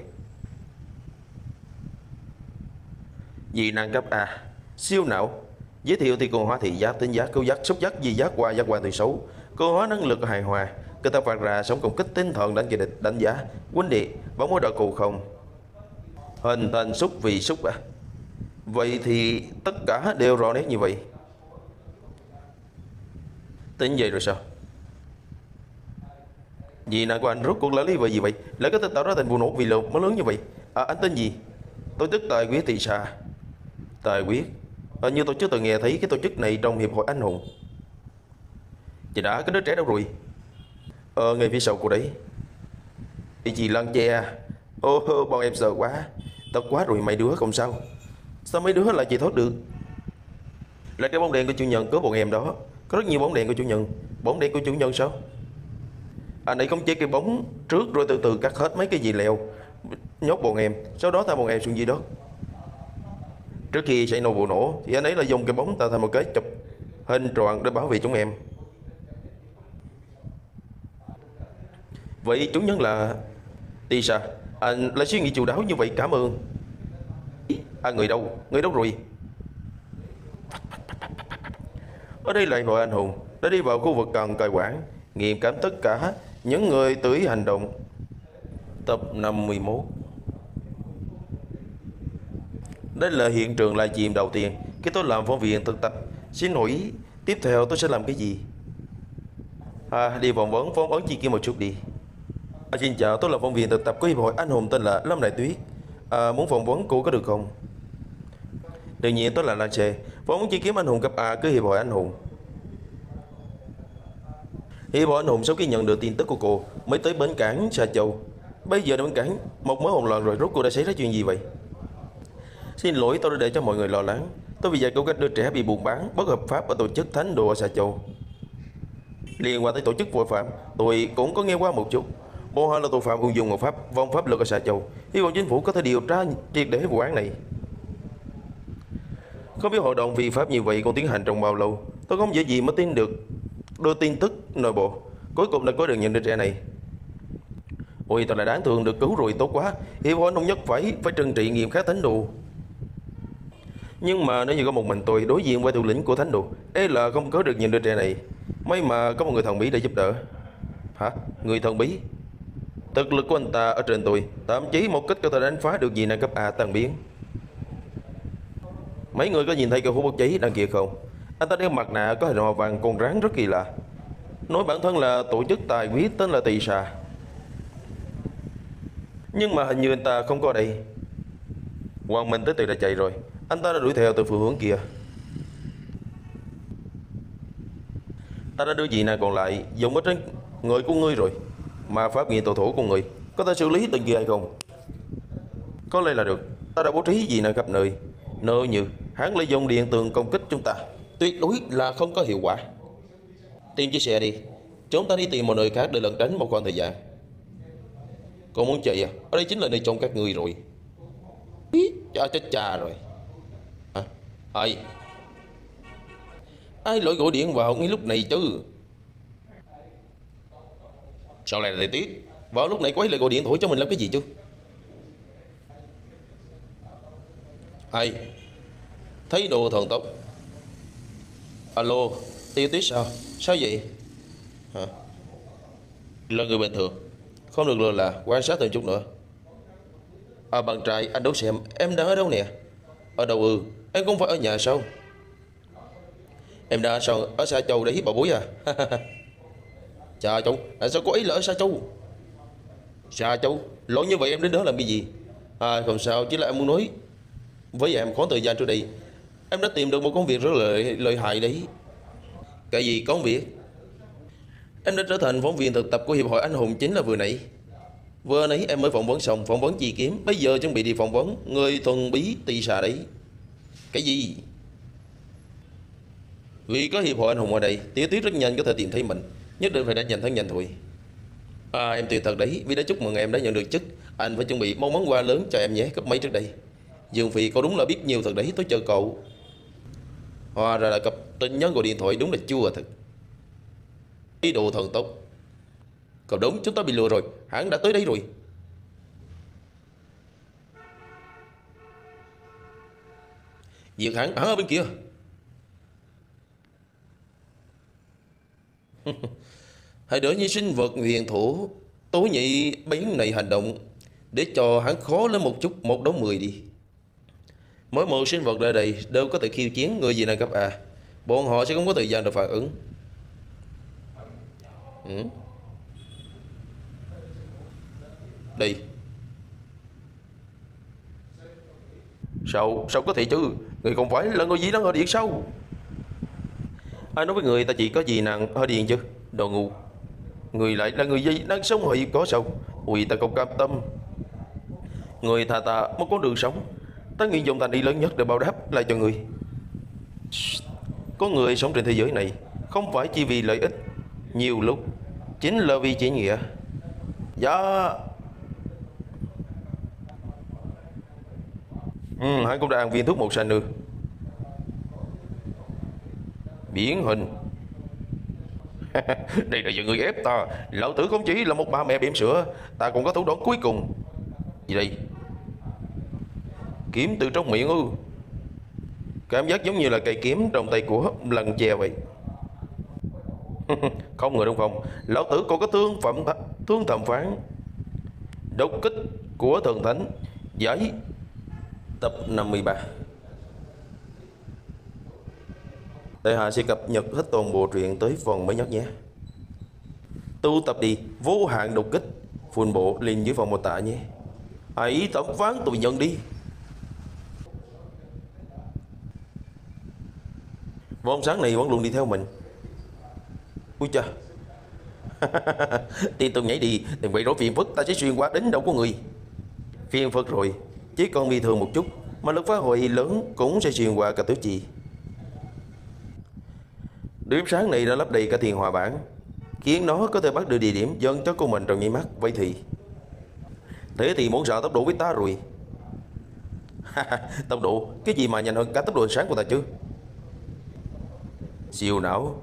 Dị năng cấp A siêu não. Giới thiệu thì cường hóa thị giác, tính giác, cứu giác, xúc giác, di giác, qua giác, qua từ xấu. Cường hóa năng lực hài hòa, cơ thể phát ra sống công kích tinh thần đánh kẻ địch, đánh giá quân địa và mối đợi cụ không. Hình thành xúc vì xúc à? Vậy thì tất cả đều rõ nét như vậy. Tính vậy rồi sao? Dị năng của anh rốt cuộc là lý về gì vậy? Lại có thể tạo ra thành vụ nổ vì lột mới lớn như vậy. À, anh tên gì? Tổ chức Tài Quyết Tỳ Sa. Tài Quyết à, như tổ chức từng nghe thấy cái tổ chức này trong hiệp hội anh hùng. Chị đã, cái đứa trẻ đâu rồi? Ngay phía sau cô đấy. Thì chị lăn che. Ô, bọn em sợ quá. Tập quá rồi mấy đứa không sao. Sao mấy đứa lại chị thoát được? Là cái bóng đèn của chủ nhân cứu bọn em đó. Có rất nhiều bóng đèn của chủ nhân. Bóng đèn của chủ nhân sao? Anh ấy không chế cái bóng trước rồi từ từ cắt hết mấy cái gì lèo nhốt bọn em, sau đó tha bọn em xuống dưới đất. Trước khi xảy nổ vụ nổ thì anh ấy là dùng cái bóng tạo thành một cái chụp hình tròn để bảo vệ chúng em. Vậy chủ nhân là Tỳ Sa. Anh lại suy nghĩ chu đáo như vậy, cảm ơn. À, người đâu? Người đâu rồi? Ở đây lại hội anh hùng đã đi vào khu vực cần cai quản, nghiêm cấm tất cả những người tự ý hành động. Tập 51. Đây là hiện trường là chìm đầu tiên. Khi tôi làm phóng viên thực tập, xin hỏi ý, tiếp theo tôi sẽ làm cái gì? Đi phỏng vấn phóng ấn chi kia một chút đi. Xin chào, tôi là phóng viên thực tập của hiệp hội anh hùng tên là Lâm Đại Tuyết. Muốn phỏng vấn cô có được không? Đương nhiên, tôi là Lan Trê, phóng ấn chi kiếm anh hùng cấp A của hiệp hội anh hùng. Hiệp hội anh hùng sau khi nhận được tin tức của cô mới tới bến cảng Sa Châu. Bây giờ đến bến cảng một mớ hỗn loạn rồi, rốt cuộc đã xảy ra chuyện gì vậy? Xin lỗi, tôi đã để cho mọi người lo lắng. Tôi vì giải cứu các đứa trẻ bị buôn bán bất hợp pháp ở tổ chức Thánh Đồ ở Sa Châu. Liên quan tới tổ chức tội phạm, tôi cũng có nghe qua một chút. Bộ họ là tội phạm ung dung hợp pháp, vòng pháp luật ở Sa Châu. Hy vọng chính phủ có thể điều tra triệt để vụ án này. Không biết hội đồng vi pháp như vậy còn tiến hành trong bao lâu. Tôi không dễ gì mới tin được đôi tin tức nội bộ. Cuối cùng đã có được những đứa trẻ này. Ôi, tôi lại đáng thương được cứu rồi, tốt quá. Hiệp hội nông nhất phải trừng trị nghiêm khắc Thánh Đồ. Nhưng mà nếu như có một mình tôi đối diện với thủ lĩnh của Thánh Đồ, ấy là không có được nhìn đứa trẻ này. May mà có một người thần bí để giúp đỡ. Hả? Người thần bí? Thực lực của anh ta ở trên tôi, thậm chí một kích có thể đánh phá được gì năng cấp A tan biến. Mấy người có nhìn thấy cái hũ bốc cháy đằng kia không? Anh ta đeo mặt nạ có hình màu vàng con rắn rất kỳ lạ, nói bản thân là tổ chức tài quý tên là Tỳ Sa. Nhưng mà hình như anh ta không có đây. Hoàng Minh Tế Tự đã chạy rồi. Anh ta đã đuổi theo từ phương hướng kia. Ta đã đưa gì này còn lại dùng ở trên người của ngươi rồi. Mà pháp nghiện tổ thủ của người có thể xử lý từng kia hay không? Có lẽ là được. Ta đã bố trí gì này gặp nơi. Nếu như hắn lấy dòng điện tường công kích chúng ta, tuyệt đối là không có hiệu quả. Tìm chiếc xe đi. Chúng ta đi tìm một nơi khác để lẩn tránh một khoảng thời gian. Cậu muốn chạy à? Ở đây chính là nơi trông các người rồi. Chà rồi. Ai lỗi gọi điện vào ngay lúc này chứ? Sao lại thời tiết vào lúc này quấy lại gọi điện thoại cho mình làm cái gì chứ? Ai thấy đồ thần tốc. Alo, Tiêu Tuyết sao? Sao vậy? Là người bình thường, không được lừa là quan sát thêm chút nữa. Bạn trai, anh đố xem em đang ở đâu nè? Ở đâu ư? Em không phải ở nhà sao? Em đã sao ở Sa Châu để hiếp bà bối à? Chà chú, tại sao có ý là ở Sa Châu? Sa Châu? Lỗi như vậy em đến đó làm cái gì? Không sao, chỉ là em muốn nói với em khoảng thời gian trước đây em đã tìm được một công việc rất lợi hại đấy. Cái gì công việc? Em đã trở thành phóng viên thực tập của hiệp hội anh hùng chính là vừa nãy. Vừa nãy em mới phỏng vấn xong phỏng vấn chi kiếm. Bây giờ chuẩn bị đi phỏng vấn người thần bí Tỳ Sa đấy. Cái gì? Vì có hiệp hội anh hùng ở đây, Tiểu Tuyết rất nhanh có thể tìm thấy mình. Nhất định phải đã nhanh thắng nhanh thôi. Em tuyệt thật đấy. Vì đã chúc mừng em đã nhận được chức, anh phải chuẩn bị một món quà lớn cho em nhé. Cấp mấy trước đây Dương Phi, cậu đúng là biết nhiều thật đấy. Tôi chờ cậu. Hóa ra là cặp tin nhắn gọi điện thoại đúng là chua thật. Ý đồ thần tốc. Cậu đúng, chúng ta bị lừa rồi. Hắn đã tới đây rồi. Diệt hắn ở bên kia. Hãy đỡ như sinh vật huyền thủ tối nhị bén này hành động để cho hắn khó lên một chút, 1 đấu 10 đi. Mỗi một sinh vật ra đây đều có thể khiêu chiến người gì này cấp A. Bọn họ sẽ không có thời gian để phản ứng. Đi. Sao có thể chứ? Người không phải là người gì đang ở điện sao? Ai nói với người ta chỉ có gì nàng hơi điên chứ? Đồ ngu. Người lại là người dây đang sống hiệp có sao? Ui, ta không cam tâm. Người thà ta một con đường sống, ta nguyện dùng thành ý lớn nhất để báo đáp lại cho người. Có người sống trên thế giới này không phải chỉ vì lợi ích, nhiều lúc chính là vì chỉ nghĩa. Hắn cũng đã ăn viên thuốc một sành nữa. Biến hình. Đây là giờ người ép ta. Lão tử không chỉ là một bà mẹ bỉm sữa, ta cũng có thủ đoạn cuối cùng. Gì đây? Kiếm từ trong miệng ư? Cảm giác giống như là cây kiếm trong tay của lần chè vậy. Không ngờ đúng không? Lão tử còn có thương thẩm phán. đột kích của Thường Thánh, giải tập 53. Đại hạ sẽ cập nhật hết toàn bộ truyện tới phần mới nhất nhé. Tu tập đi vô hạn đột kích, phun bộ liền dưới phần mô tả nhé. Hãy tổng phán tụi nhân đi. Và ông sáng này vẫn luôn đi theo mình. Ui cha. Thì tôi nhảy đi, đừng vậy rối phiền phức, ta sẽ xuyên qua đến đâu của người. Phiền phức rồi, chỉ còn bị thường một chút mà lực phá hồi lớn cũng sẽ xuyên qua cả tiểu trì. Điểm sáng này đã lấp đầy cả thiền hòa bản, khiến nó có thể bắt được địa điểm dân cho của mình trong nháy mắt. Vậy thì thế thì muốn sợ tốc độ với ta rồi. Tốc độ, cái gì mà nhanh hơn cả tốc độ sáng của ta chứ? Siêu não.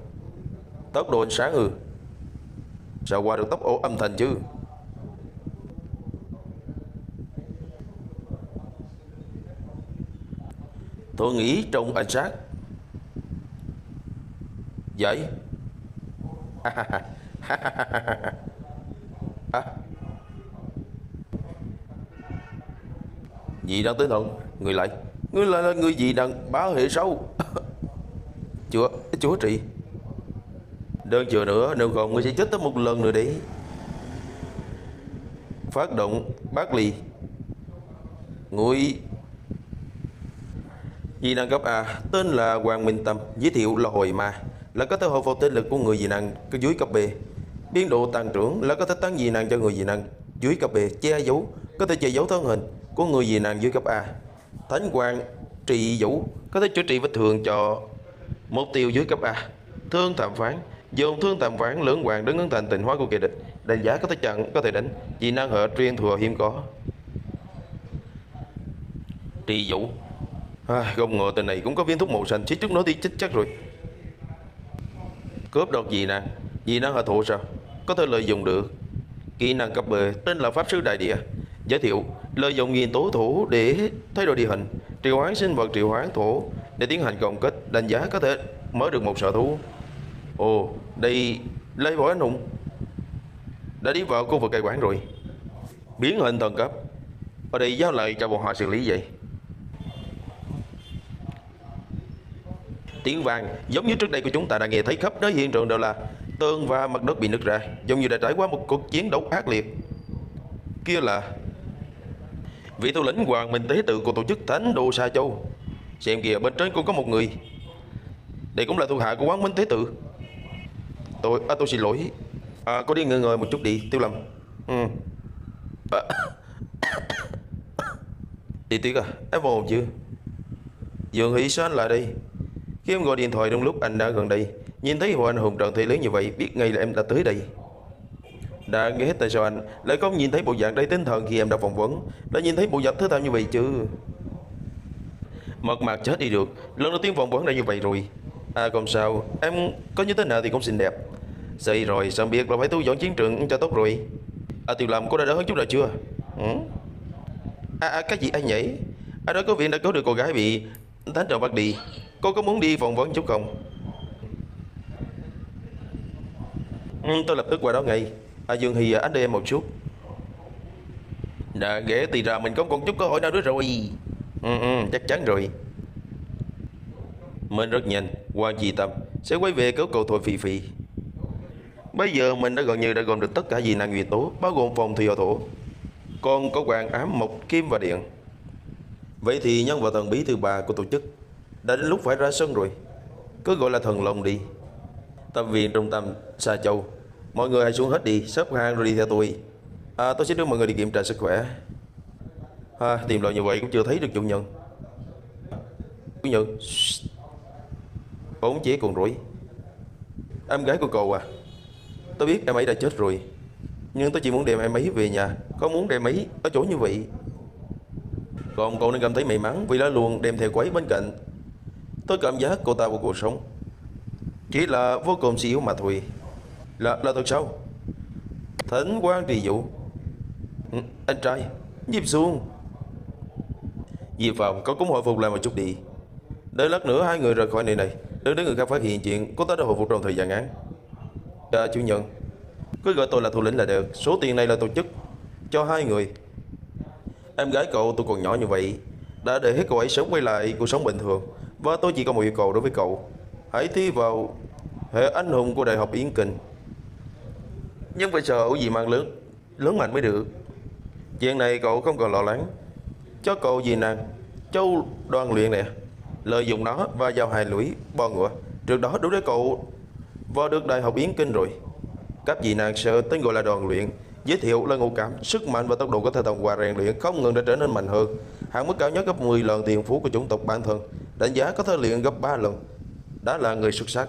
Tốc độ sáng ư? Sao qua được tốc độ âm thanh chứ? Tôi nghĩ trong ánh sáng. Vậy? Gì đang tới thần? Người lại là người gì đang báo hệ sâu? Chúa trị. Đơn chừa nữa, nếu còn người sẽ chết tới một lần nữa đấy. Phát động bác lì. Người dị năng cấp A, tên là Hoàng Minh Tâm, giới thiệu là hồi ma, là có thể hồi phục thể lực của người dị năng dưới cấp B. Biên độ tăng trưởng là có thể tăng dị năng cho người dị năng dưới cấp B, che giấu, có thể che giấu thân hình của người dị năng dưới cấp A. Thánh quang trị vũ, có thể chữa trị vết thương cho mục tiêu dưới cấp A. Thương thẩm phán, dùng thương thẩm phán lưỡng hoàng đứng ứng thành tình hóa của kẻ địch, đánh giá có thể chặn, có thể đánh, dị năng hệ truyền thừa hiếm có. Trị vũ. Không ngờ tên này cũng có viên thuốc màu xanh, xích trước nó đi chích chắc rồi. Cướp đột gì nè, gì năng hệ thụ sao? Có thể lợi dụng được. Kỹ năng cấp bề, tên là Pháp Sư Đại Địa. Giới thiệu, lợi dụng nguyên tố thổ để thay đổi địa hình, triệu hoán sinh vật triệu hoán thổ để tiến hành cộng kích, đánh giá có thể mới được một sở thú. Ồ, đây lấy võ anh hùng. Đã đi vào khu vực cai quản rồi. Biến hình thần cấp. Ở đây giao lại cho bọn họ xử lý vậy. Tiếng vàng giống như trước đây của chúng ta đã nghe thấy khắp nơi, hiện trường đều là tường và mặt đất bị nứt ra, giống như đã trải qua một cuộc chiến đấu ác liệt. Kia là vị thủ lĩnh Hoàng Minh Tế Tự của tổ chức Thánh Đô Sa Châu. Xem kìa, bên trên cũng có một người. Đây cũng là thuộc hạ của Hoàng Minh Tế Tự. Tôi xin lỗi. Có đi ngơi ngơi một chút đi, Tiêu Lâm. Đi Tuyết à, em vào hồn chưa? Dương Hi Sơn lại đây. Khi em gọi điện thoại trong lúc anh đã gần đây, nhìn thấy hồ anh hùng trận thị lớn như vậy, biết ngay là em đã tới đây. Đã nghe hết tại sao anh lại không nhìn thấy bộ dạng đầy tinh thần khi em đã phỏng vấn, đã nhìn thấy bộ dạng thứ tao như vậy chứ? Mật mạc chết đi được, lần đầu tiên phỏng vấn đã như vậy rồi. Không sao, em có như thế nào thì cũng xinh đẹp. Xây rồi, xong việc là phải tu dọn chiến trường cho tốt rồi. Tiêu Lâm, cô đã đỡ hơn chút nào chưa? Cái gì anh nhảy? Đó có viện đã cứu được cô gái bị thánh trò bắt đi. Cô có muốn đi phỏng vấn chút không? Tôi lập tức qua đó ngay. Dương Hi, anh đưa em một chút. Đã ghé thì ra mình có còn chút cơ hội nào nữa rồi. Chắc chắn rồi. Mình rất nhanh, Hoàng Chi Tâm sẽ quay về cứu cậu Thôi Phi Phi. Bây giờ mình đã gần như đã gồm được tất cả dị năng nguyên tố, bao gồm phòng thủy hộ thổ, còn có quang ám, mộc, kim và điện. Vậy thì nhân vật thần bí thứ ba của tổ chức đã đến lúc phải ra sân rồi. Cứ gọi là thần long đi. Tâm viện trung tâm Sa Châu. Mọi người hãy xuống hết đi, xếp hàng rồi đi theo tôi. Tôi sẽ đưa mọi người đi kiểm tra sức khỏe. Tìm loại như vậy cũng chưa thấy được chủ nhân. Chủ nhân? Bỗng chế còn rủi. Em gái của cậu à? Tôi biết em ấy đã chết rồi, nhưng tôi chỉ muốn đem em ấy về nhà, không muốn đem ấy ở chỗ như vậy. Còn cậu nên cảm thấy may mắn vì đã luôn đem theo cô ấy bên cạnh. Tôi cảm giác cô ta của cuộc sống chỉ là vô cùng suy yếu mà thôi. Là thật sao? Thánh quan trì dụ. Anh trai, nhịp xuống. Diệp Phạm, cậu cũng hồi phục lại một chút đi. Đợi lát nữa hai người rời khỏi nơi này, đừng để người khác phát hiện chuyện cô ta đã hồi phục trong thời gian ngắn. Chủ nhân, cứ gọi tôi là thủ lĩnh là được. Số tiền này là tổ chức cho hai người. Em gái cậu tôi còn nhỏ như vậy, đã để hết cậu ấy sớm quay lại cuộc sống bình thường. Và tôi chỉ có một yêu cầu đối với cậu, hãy thi vào hệ anh hùng của Đại học Yên Kinh. Nhưng phải sợ gì mang lớn mạnh mới được. Chuyện này cậu không cần lo lắng. Cho cậu gì nàng Châu đoàn luyện nè, lợi dụng nó và vào hài lũy bò ngựa. Trước đó đối với cậu vào được Đại học Yến Kinh rồi. Các vị nàng sợ tên gọi là đoàn luyện, giới thiệu là ngũ cảm, sức mạnh và tốc độ có thể thông qua rèn luyện không ngừng để trở nên mạnh hơn. Hạn mức cao nhất gấp 10 lần tiền phú của chủng tộc bản thân, đánh giá có thể luyện gấp 3 lần. Đã là người xuất sắc.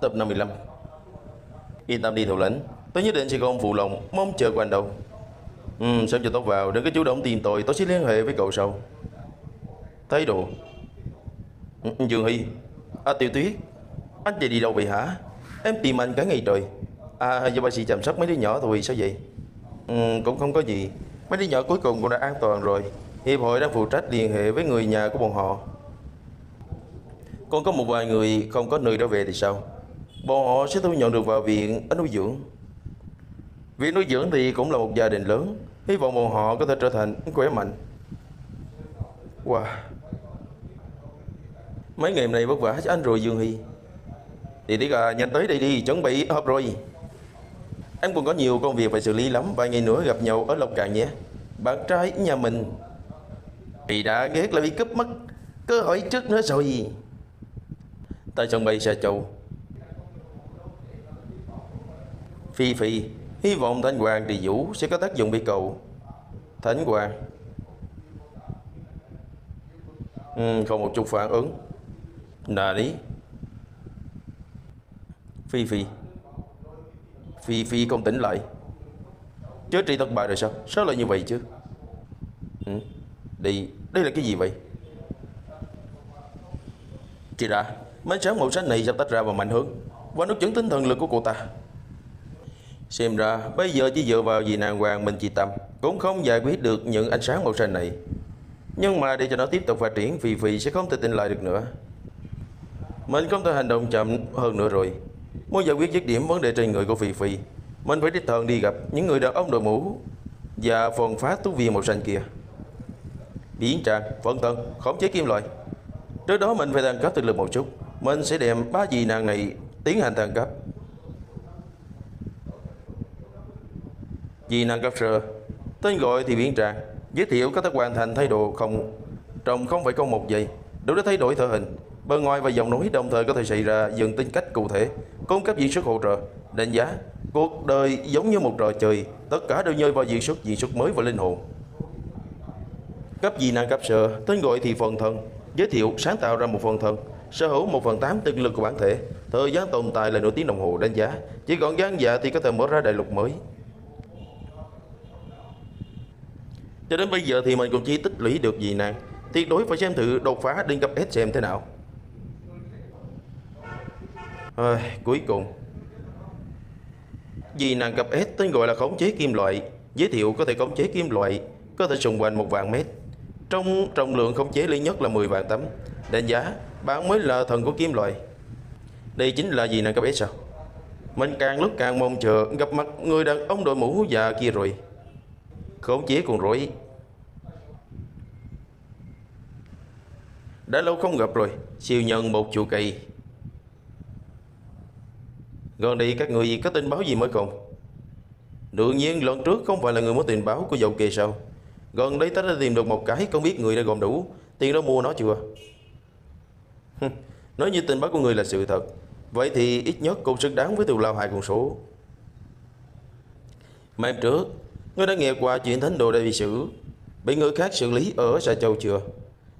Tập 55. Yên tâm đi thủ lĩnh, tôi nhất định sẽ không phụ lòng mong chờ của anh đâu. Sớm cho tốt vào, đừng có chủ động tìm tôi sẽ liên hệ với cậu sau. Thái độ Dương Hi, Tiểu Tuyết, anh chị đi đâu vậy hả? Em tìm anh cả ngày trời. Do bác sĩ chăm sóc mấy đứa nhỏ thôi. Sao vậy? Cũng không có gì. Mấy đứa nhỏ cuối cùng cũng đã an toàn rồi. Hiệp hội đang phụ trách liên hệ với người nhà của bọn họ. Còn có một vài người không có nơi trở về thì sao? Bọn họ sẽ thu nhận được vào viện ở nuôi dưỡng. Viện nuôi dưỡng thì cũng là một gia đình lớn. Hy vọng bọn họ có thể trở thành khỏe mạnh. Wow, mấy ngày này vất vả cho anh rồi Dương Hi. Thì tí cả nhanh tới đây đi, chuẩn bị họp rồi. Em còn có nhiều công việc phải xử lý lắm. Vài ngày nữa gặp nhau ở Lộc Cạn nhé. Bạn trai nhà mình vì đã ghét là bị cướp mất cơ hội trước nữa rồi. Tại sân bay Sa Châu. Phi Phi, hy vọng Thánh Hoàng Trì Vũ sẽ có tác dụng với cậu. Thánh Hoàng không một chút phản ứng. Nà đi. Phi Phi không tỉnh lại. Chữa trị thất bại rồi sao? Sao lại như vậy chứ? Đây là cái gì vậy? Chị đã, mấy sáng màu xanh này sắp tách ra và mạnh hơn, và nó chứng tính thần lực của cô ta. Xem ra bây giờ chỉ dựa vào dì nàng hoàng mình chị Tâm cũng không giải quyết được những ánh sáng màu xanh này. Nhưng mà để cho nó tiếp tục phát triển, Phi Phi sẽ không thể tỉnh lại được nữa. Mình không thể hành động chậm hơn nữa rồi. Muốn giải quyết dứt điểm vấn đề trên người của Phi Phi, mình phải đích thân đi gặp những người đàn ông đội mũ và phần phát tú vi màu xanh kia. Biến trạng, phân thân, khống chế kim loại. Trước đó mình phải tăng cấp thực lực một chút. Mình sẽ đem ba dì nàng này tiến hành tăng cấp. Dì nàng cấp sơ, tên gọi thì biến trạng, giới thiệu có thể hoàn thành thay đổi không trong 0,01 giây, đủ để thay đổi thể hình, bề ngoài và giọng nói, đồng thời có thể xảy ra dừng tính cách cụ thể, cung cấp diễn xuất hỗ trợ, đánh giá. Cuộc đời giống như một trò chơi, tất cả đều rơi vào diễn xuất mới và linh hồn. Cấp dị năng cấp sở, tên gọi thì phần thân, giới thiệu sáng tạo ra một phần thân, sở hữu 1/8 thực lực của bản thể, thời gian tồn tại là nửa tiếng đồng hồ, đánh giá chỉ còn gian dạ thì có thể mở ra đại lục mới. Cho đến bây giờ thì mình cũng chỉ tích lũy được gì nàng. Tuyệt đối phải xem thử đột phá đến cấp S xem thế nào. Cuối cùng dì nàng cấp S, tên gọi là khống chế kim loại, giới thiệu có thể khống chế kim loại có thể xung quanh 1,000,000 mét, trong trọng lượng khống chế lớn nhất là 10,000 tấn, đánh giá bạn mới là thần của kim loại. Đây chính là dì nàng cấp S sao? Mình càng lúc càng mong chờ gặp mặt người đàn ông đội mũ già kia rồi. Khống chế còn rỗi. Đã lâu không gặp rồi. Siêu nhân một trụ cây. Gần đây các người có tin báo gì mới không? Đương nhiên lần trước không phải là người muốn tình báo của Dầu Kê sao? Gần đây ta đã tìm được một cái, không biết người đã gồm đủ tiền đó mua nó chưa? Nói như tình báo của người là sự thật, vậy thì ít nhất cũng xứng đáng với tù lao 2 con số. Mà em trước, ngươi đã nghe qua chuyện thánh đồ đã bị xử, bị người khác xử lý ở Sa Châu chưa?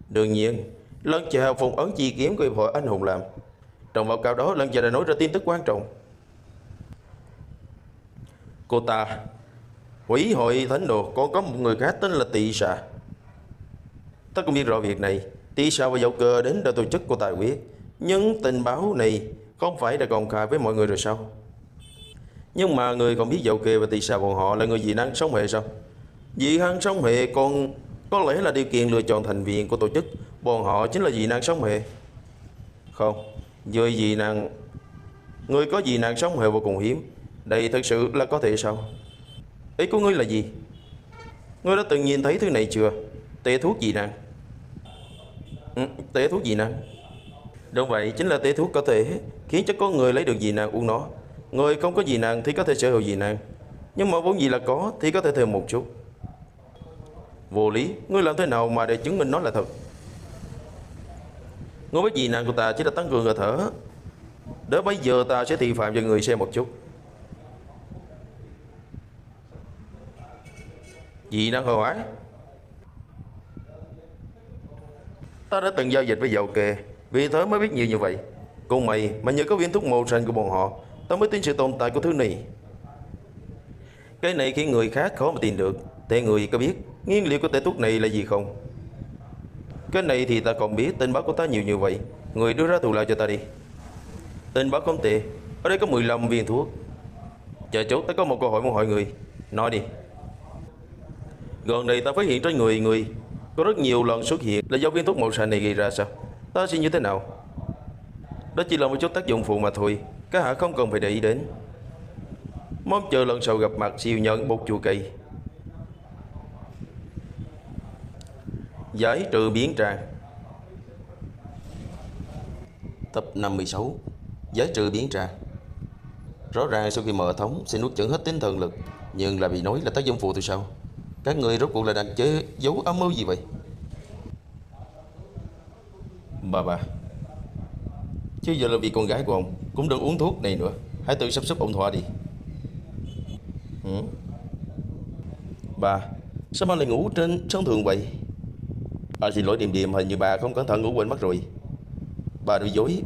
Đương nhiên, lần chờ phụng ấn chi kiếm của hiệp hội anh hùng làm. Trong báo cáo đó, lần chờ đã nói ra tin tức quan trọng. Cô ta, hủy hội thánh đồ, còn có một người khác tên là Tỳ Sa. Ta cũng biết rõ việc này. Tỳ Sa và Dậu Kê đến để tổ chức của tài quyết. Nhưng tình báo này không phải đã công khai với mọi người rồi sao? Nhưng mà người còn biết Dậu Kê và Tỳ Sa bọn họ là người dị năng song hệ sao? Dị năng song hệ còn có lẽ là điều kiện lựa chọn thành viên của tổ chức. Bọn họ chính là dị năng song hệ. Không, dưới dị năng Ngươi có gì nàng sống hề vô cùng hiếm. Đây thật sự là có thể sao? Ý của ngươi là gì? Ngươi đã từng nhìn thấy thứ này chưa? Tệ thuốc gì nàng? Tệ thuốc gì nàng? Đúng vậy, chính là tệ thuốc có thể khiến cho có người lấy được gì nàng uống nó. Người không có gì nàng thì có thể sở hữu gì nàng. Nhưng mà vốn gì là có thì có thể thêm một chút. Vô lý, ngươi làm thế nào mà để chứng minh nó là thật? Ngươi biết gì nàng của ta chỉ là tăng cường hơi thở. Đến bây giờ ta sẽ thị phạm cho người xem một chút. Dị năng hồi ái. Ta đã từng giao dịch với Dầu Kê, vì thế mới biết nhiều như vậy. Cùng mày mà nhờ có viên thuốc màu xanh của bọn họ, ta mới tin sự tồn tại của thứ này. Cái này khiến người khác khó mà tin được. Thế người có biết nguyên liệu của tệ thuốc này là gì không? Cái này thì ta còn biết. Tình báo của ta nhiều như vậy, người đưa ra thù lao cho ta đi. Tình báo không tệ. Ở đây có 15 viên thuốc. Chờ chút, ta có một câu hỏi muốn hỏi người. Nói đi. Gần đây ta phát hiện trên người có rất nhiều lần xuất hiện là do viên thuốc màu xanh này gây ra sao? Ta sẽ như thế nào? Đó chỉ là một chút tác dụng phụ mà thôi, các hạ không cần phải để ý đến. Mong chờ lần sau gặp mặt siêu nhận một chùa cây. Giải trừ biến trạng. Tập 56. Giải trừ biến trạng. Rõ ràng sau khi mở thống sẽ nuốt chửng hết tinh thần lực, nhưng là bị nói là tác dụng phụ từ sau. Các người rốt cuộc là đang chế giấu âm mưu gì vậy? Bà chứ giờ là vì con gái của ông, cũng đừng uống thuốc này nữa. Hãy tự sắp xếp ổn thỏa đi. Bà, sao bà lại ngủ trên sân thượng vậy? À, xin lỗi Điềm, hình như bà không cẩn thận ngủ quên mất rồi. Bà nói dối,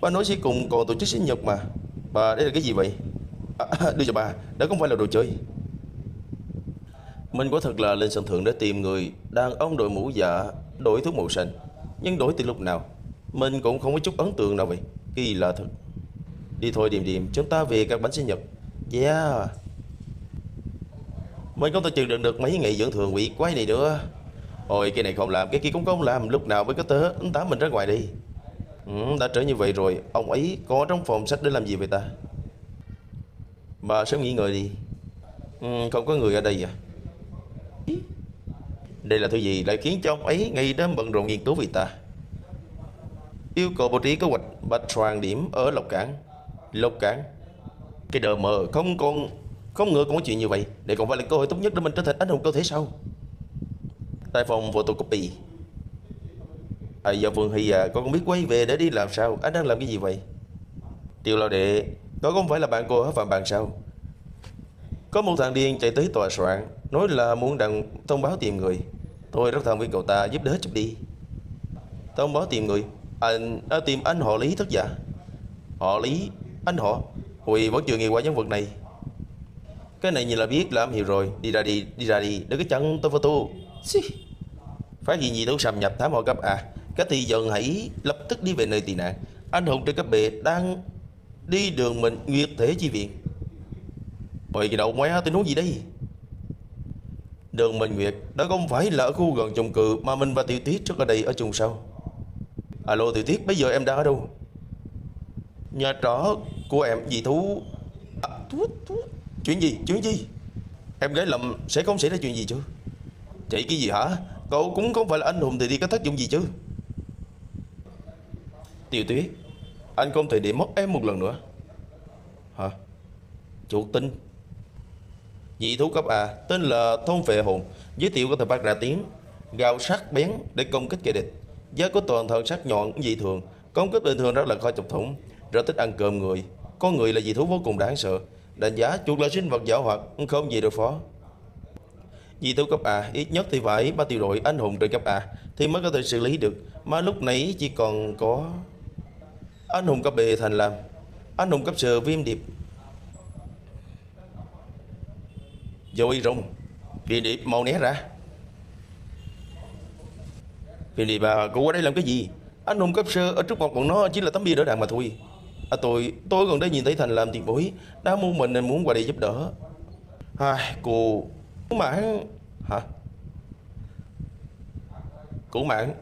bà nói sẽ cùng còn tổ chức sinh nhật mà. Bà, đây là cái gì vậy? Đưa cho bà, đó không phải là đồ chơi. Mình quả thật là lên sân thượng để tìm người đàn ông đội mũ dạ, đổi thuốc màu xanh. Nhưng đổi từ lúc nào mình cũng không có chút ấn tượng nào vậy. Kỳ lạ thật. Đi thôi Điềm, chúng ta về các bánh sinh nhật. Yeah. Mình không thể chịu đựng được mấy ngày dưỡng thường quỷ quái này nữa. Ôi, cái này không làm, cái kia cũng không làm. Lúc nào mới có tớ tám mình ra ngoài đi. Đã trở như vậy rồi, ông ấy có trong phòng sách để làm gì vậy ta? Bà sớm nghỉ ngơi đi. Không có người ở đây à? Đây là thứ gì lại khiến cho ông ấy ngày đêm bận rộn nghiên cứu vì ta? Yêu cầu bố trí kế hoạch bạch soạn điểm ở Lộc Cảng. Lộc Cảng? Cái đờ mờ, không ngờ có chuyện như vậy. Đây còn phải là cơ hội tốt nhất để mình trở thành anh hùng cơ thể sau. Tại phòng photocopy. À, giờ Vương Hi à, con không biết quay về để đi làm sao? Anh đang làm cái gì vậy? Tiêu Lao Đệ, con không phải là bạn cô ở Phạm Bằng sao? Có một thằng điên chạy tới tòa soạn, nói là muốn đăng thông báo tìm người. Tôi rất thân với cậu ta, giúp đỡ chút đi. Thông báo tìm người? Tìm anh họ Lý thật giả. Họ Lý? Anh họ? Huy vẫn chưa nghe qua nhân vật này. Cái này nhìn là biết là em hiểu rồi. Đi ra đi, đừng có chặn tôi photo. Phát hiện gì đâu xâm nhập thám họ cấp à? Các thị dân hãy lập tức đi về nơi tị nạn. Anh hùng trên cấp bệ đang đi đường mình nguyệt thể chi viện. Ôi cái đầu mé, tôi nói gì đây? Đường Minh Nguyệt, đó không phải là ở khu gần chung cư mà mình và Tiểu Tuyết trước ở đây ở chung sao? Alo Tiểu Tuyết, bây giờ em đang ở đâu? Nhà trọ của em dì Thú. Chuyện gì? Em gái Lâm sẽ không xảy ra chuyện gì chứ? Chạy cái gì hả? Cậu cũng không phải là anh hùng thì đi có tác dụng gì chứ? Tiểu Tuyết, anh không thể để mất em một lần nữa. Hả? Chủ tinh dị thú cấp A tên là Thôn Phệ Hồn, giới thiệu có thể phát ra tiếng gào sắc bén để công kích kẻ địch. Giá có toàn thân sắc nhọn dị thường, công kích bình thường rất là khó chọc thủng, rất thích ăn cơm người. Con người là dị thú vô cùng đáng sợ, đánh giá chuột là sinh vật giảo hoạt không gì đối phó. Dị thú cấp A ít nhất thì phải 3 tiểu đội anh hùng trên cấp A thì mới có thể xử lý được, mà lúc nãy chỉ còn có anh hùng cấp B thành làm anh hùng cấp C Viêm Điệp. Vô y rung, Viêm Điệp mau né ra. Viêm Điệp à, cô qua đây làm cái gì? Anh hùng cấp sơ ở trước mặt bọn nó chỉ là tấm bia đỡ đạn mà thôi. À tôi gần đây nhìn thấy Thành làm tiền bối, đã mua mình nên muốn qua đây giúp đỡ. À, cô... Cú Mãn... Hả? Cú Mãn...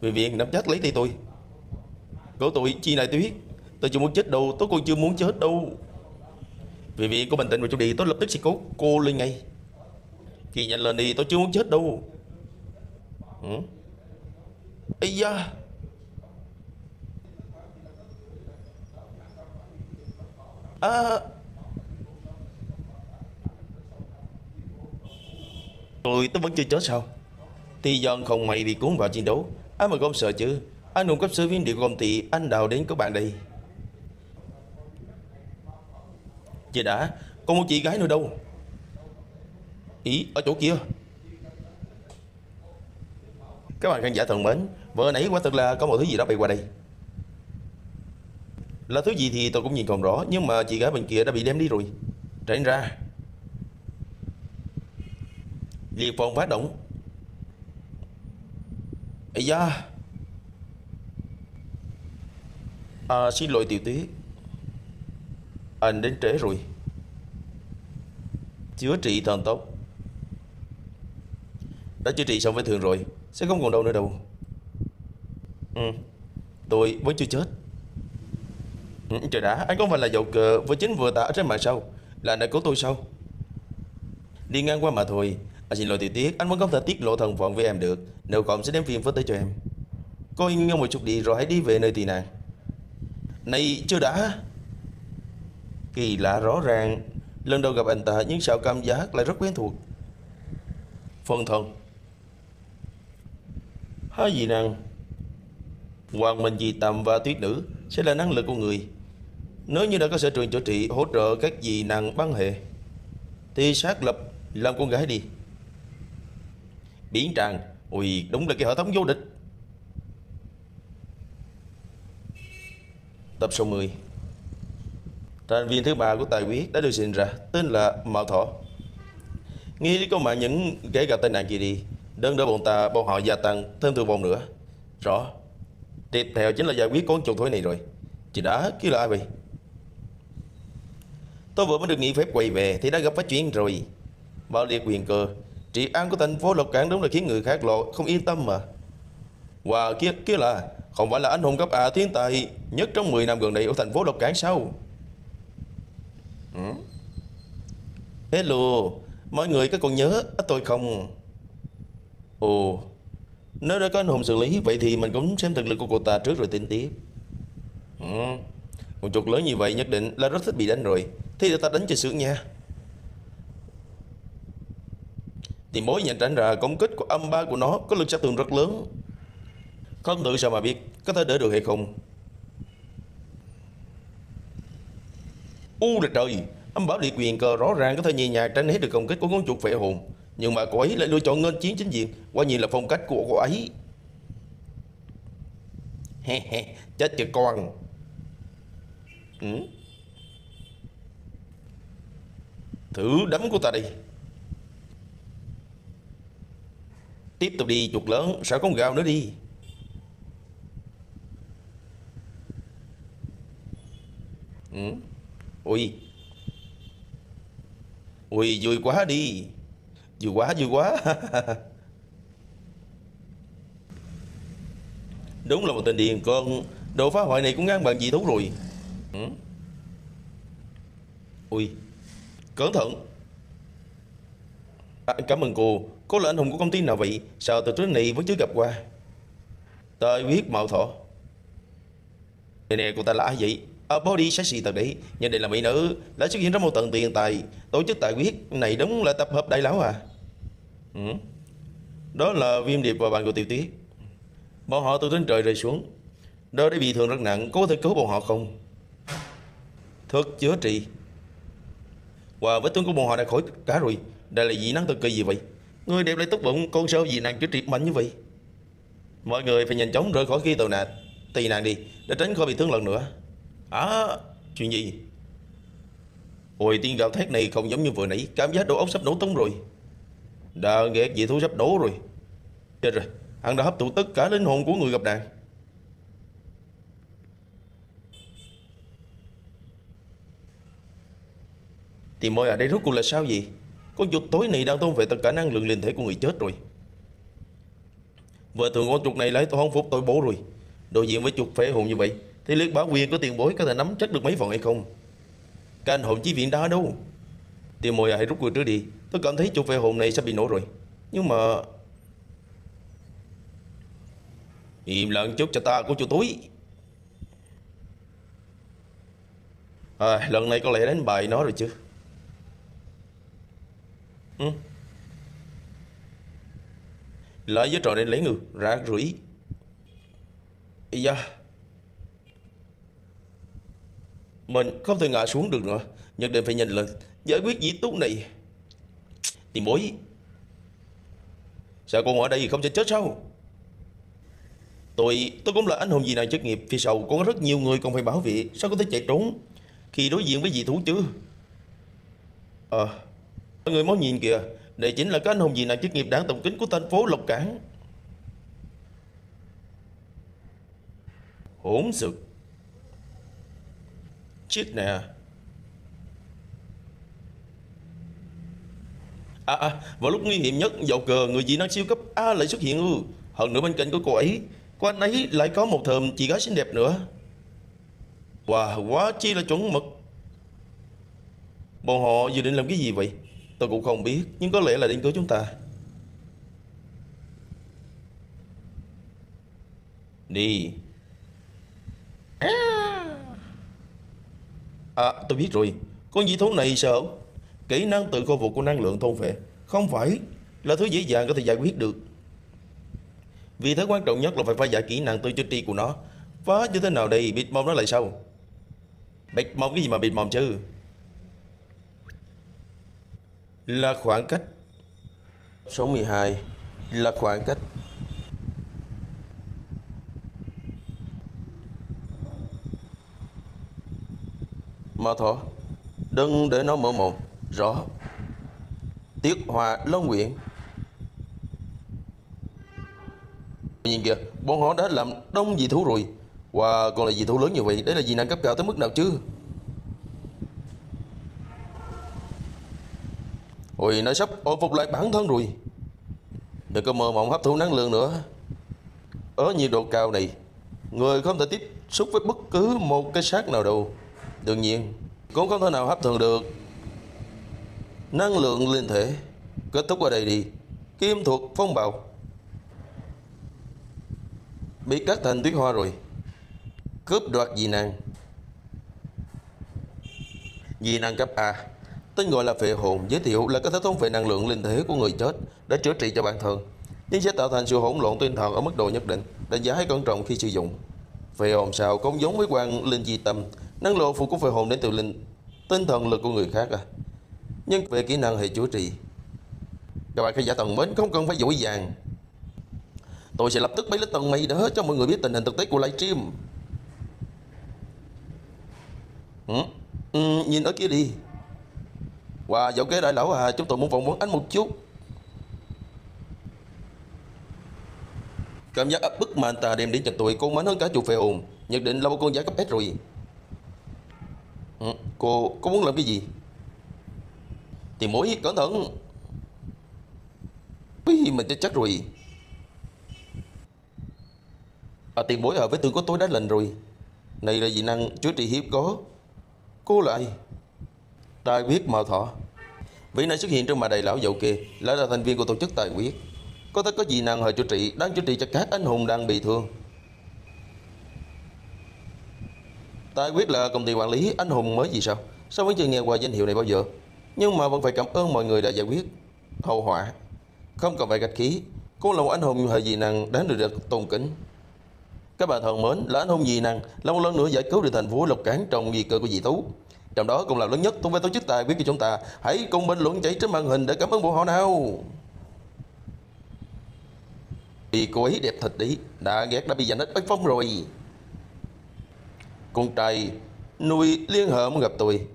Vì viện nắm chắc lấy tay tôi. Cổ tụi chi này Tuyết, Tôi chưa muốn chết đâu, tôi còn chưa muốn chết đâu. Vì vậy cô bình tĩnh vào trong đi, tôi lập tức sẽ cứu cô lên ngay. Kỳ nhanh lên đi, tôi chưa muốn chết đâu. Ây da. À. Rồi tôi vẫn chưa chết sao? Thì dọn không mày bị cuốn vào chiến đấu. Ai mà không sợ chứ. Anh hùng cấp sở viên địa của công ty, anh đào đến các bạn đây. Chị đã, còn một chị gái nữa đâu? Ý, ở chỗ kia. Các bạn khán giả thân mến, vừa nãy quả thật là có một thứ gì đó bay qua đây. Là thứ gì thì tôi cũng nhìn còn rõ, nhưng mà chị gái bên kia đã bị đem đi rồi. Tránh ra. Liệt phòng phát động. Ây da. À, xin lỗi Tiểu Tuyết, anh đến trễ rồi. Chữa trị thần tốc. Đã chữa trị xong vết thương rồi, sẽ không còn đau nữa đâu. Tôi vẫn chưa chết. Trời đã, anh không phải là Dầu Kê với chính vừa tả ở trên mạng sao? Là anh đã cứu tôi sao? Đi ngang qua mà thôi. À, xin lỗi Tiểu Tuyết, anh vẫn không thể tiết lộ thần phận với em được. Nếu không sẽ đem phim phớt tới cho em. Cô yên ngâm một chút đi rồi hãy đi về nơi tị nạn. Này chưa đã. Kỳ lạ rõ ràng. Lần đầu gặp anh ta nhưng sao cảm giác lại rất quen thuộc. Phân thân. Hai dị năng Hoàng Minh Dị Tầm và Tuyết Nữ sẽ là năng lực của người. Nếu như đã có sở trường chữa trị hỗ trợ các dị năng băng hệ thì xác lập làm con gái đi. Biển tràng. Ui đúng là cái hệ thống vô địch. Tập số 10. Thành viên thứ ba của tài quyết đã được sinh ra, tên là Mạo Thọ. Nghĩ đi có mà những kẻ gặp tai nạn kia đi, đơn đỡ bọn ta bọn họ gia tăng thêm thương vong nữa. Rõ. Tiếp theo chính là giải quyết con chuột thối này rồi. Chị đã, kia là ai vậy? Tôi vừa mới được nghỉ phép quay về thì đã gặp phát chuyện rồi. Bạo liệt quyền cơ, trị an của thành phố Lộc Cảng đúng là khiến người khác lộ không yên tâm mà. Và kia là không phải là anh hùng cấp A thiên tài nhất trong 10 năm gần đây ở thành phố Lộc Cảng sao? Hello, mọi người có còn nhớ tôi không? Ồ, nếu đã có anh hùng xử lý vậy thì mình cũng xem thực lực của cô ta trước rồi tính tiếp. Một chuột lớn như vậy nhất định là rất thích bị đánh rồi. Thì ta đánh cho sướng nha. Thì mối nhận tránh ra công kích của âm ba của nó có lực sát thương rất lớn. Không tự sao mà biết có thể đỡ được hay không. U là trời. Âm bảo liệt quyền cơ rõ ràng có thể nhẹ nhàng tránh hết được công kích của con chuột phệ hồn, nhưng mà cô ấy lại lựa chọn nghênh chiến chính diện. Quả nhiên là phong cách của cô ấy. Chết kìa con. Thử đấm của ta đi. Tiếp tục đi chuột lớn. Sao con gào nữa đi. Ui vui quá đi. Vui quá Đúng là một tên điên con. Đồ phá hoại này cũng ngang bằng dị thú rồi. Ui cẩn thận. Cảm ơn cô. Cô là anh hùng của công ty nào vậy? Sao từ trước này vẫn chưa gặp qua? Tôi biết Mạo Thọ. Nè cô ta là ai vậy? Body sexy thật đấy, nhưng đây là mỹ nữ đã xuất hiện trong một tận tiền tài tổ chức tài quyết này đúng là tập hợp đại lão à. Đó là Viêm Điệp và bạn của Tiểu Tuyết. Bọn họ từ trên trời rơi xuống. Đó đã bị thương rất nặng, có thể cứu bọn họ không? Thực chữa trị. Và vết thương của bọn họ đã khỏi cả rồi. Đây là dị năng thực kỳ gì vậy? Người đẹp lại tốt bụng, con sao dị năng chữa trị mạnh như vậy? Mọi người phải nhanh chóng rời khỏi khi tị nạn đi, để tránh khỏi bị thương lần nữa. Chuyện gì? Ôi tiếng gào thét này không giống như vừa nãy. Cảm giác đầu óc sắp nổ tung rồi. Đã ghét dị thú sắp nổ rồi. Chết rồi, hắn đã hấp thụ tất cả linh hồn của người gặp nạn. Thì mọi ở đây rốt cuộc là sao vậy? Con chuột tối này đang thôn về tất cả năng lượng linh thể của người chết rồi. Vợ thường con chuột này lấy tôi không phục tội bố rồi. Đối diện với chuột phế hồn như vậy thế lực Bảo Quyền của tiền bối có thể nắm chắc được mấy phần hay không? Các anh hồn chí viện đó đâu? Tiêu Mồi hãy rút lui trước đi. Tôi cảm thấy chỗ phệ hồn này sắp bị nổ rồi. Nhưng mà im lặng chút cho ta của chỗ túi. À, lần này có lẽ đánh bại nó rồi chứ. Ừ. Lại với trò này lấy người rác rưởi. Dạ. Mình không thể ngã xuống được nữa. Nhất định phải nhanh lên giải quyết dĩ túc này. Tiền bối, sao con ở đây không sẽ chết sao? Tôi cũng là anh hùng gì này chức nghiệp. Phía sau có rất nhiều người còn phải bảo vệ. Sao có thể chạy trốn khi đối diện với dị thú chứ? Mọi người mau nhìn kìa. Đây chính là cái anh hùng gì này chức nghiệp đảng tổng kính của thành phố Lộc Cảng. Hỗn sự. Chết nè. Vào lúc nguy hiểm nhất, Dầu Kê người dị năng siêu cấp A lại xuất hiện ư? Hơn nữa bên cạnh của cô ấy, cô anh ấy lại có một thờm chị gái xinh đẹp nữa. Wow, quá chi là chuẩn mực. Bọn họ dự định làm cái gì vậy? Tôi cũng không biết, nhưng có lẽ là định cứu chúng ta. Đi. Tôi biết rồi. Con dị thú này sợ kỹ năng tự khôi phục của năng lượng thôn phệ không phải là thứ dễ dàng có thể giải quyết được. Vì thế quan trọng nhất là phải phá giải kỹ năng tự chữa trị của nó. Phá như thế nào đây? Bịt mồm nó lại sao? Bịt mồm cái gì mà bịt mồm chứ? Là khoảng cách. Số 12 là khoảng cách. Mạo Thọ, đừng để nó mở mồm. Rõ. Tiết Hòa, Lâu Nguyên. Nhìn kìa, bọn họ đã làm đông dị thú rồi. Wow, còn là dị thú lớn như vậy. Đấy là dị năng cấp cao tới mức nào chứ? Ôi, nó sắp hồi phục lại bản thân rồi. Đừng có mơ mộng hấp thụ năng lượng nữa. Ở nhiệt độ cao này, người không thể tiếp xúc với bất cứ một cái xác nào đâu. Đương nhiên, cũng không thể nào hấp thụ được năng lượng liên thể. Kết thúc ở đây đi. Kim thuộc phong bào. Bị cắt thành tuyết hoa rồi. Cướp đoạt dị năng. Dị năng cấp A, tên gọi là phệ hồn, giới thiệu là có thể thôn phệ năng lượng linh thể của người chết để chữa trị cho bản thân, nhưng sẽ tạo thành sự hỗn loạn tinh thần ở mức độ nhất định. Đánh giá hãy cẩn trọng khi sử dụng. Phệ hồn sao cũng giống với quan linh di tâm, năng lượng phụ của phệ hồn đến từ linh tinh thần lực của người khác à. Nhưng về kỹ năng hệ chữa trị, các bạn khán giả tầng mến, không cần phải dỗi dàng. Tôi sẽ lập tức bấy lấy tầng mây đó cho mọi người biết tình hình thực tế của livestream. Nhìn ở kia đi. Wow, Dậu Kê đại lão à, chúng tôi muốn phỏng vấn anh một chút. Cảm giác áp bức mà anh ta đem đến cho tôi cô mạnh hơn cả chủ phệ hồn. Nhất định là một con giả cấp S rồi. Cô có muốn làm cái gì? Thì mỗi cẩn thận. Úi, mình chắc rồi. Tiền bối ở với tương của tôi đã lành rồi. Này là dị năng chữa trị hiếm có. Cô lại Tài Quyết Mạo Thọ. Vị này xuất hiện trong mà đầy lão Dậu Kê lại là thành viên của tổ chức Tài Quyết. Có thể có dị năng hồi chữa trị, đang chữa trị cho các anh hùng đang bị thương. Tài Quyết là công ty quản lý anh hùng mới gì sao? Sao vẫn chưa nghe qua danh hiệu này bao giờ? Nhưng mà vẫn phải cảm ơn mọi người đã giải quyết hậu họa. Không cần phải gạch khí. Cô là một anh hùng hệ dị năng đáng được tôn kính. Các bạn thân mến, là anh hùng dị năng là một lần nữa giải cứu được thành phố Lộc Cảng trong nguy cơ của dị thú. Trong đó công lao lớn nhất thuộc về tổ chức Tài Quyết của chúng ta. Hãy cùng bình luận chạy trên màn hình để cảm ơn bộ họ nào. Vì cô ấy đẹp thật đấy, đã ghét đã bị giành hết bách phong rồi. Con trai nuôi liên hệ muốn gặp tôi.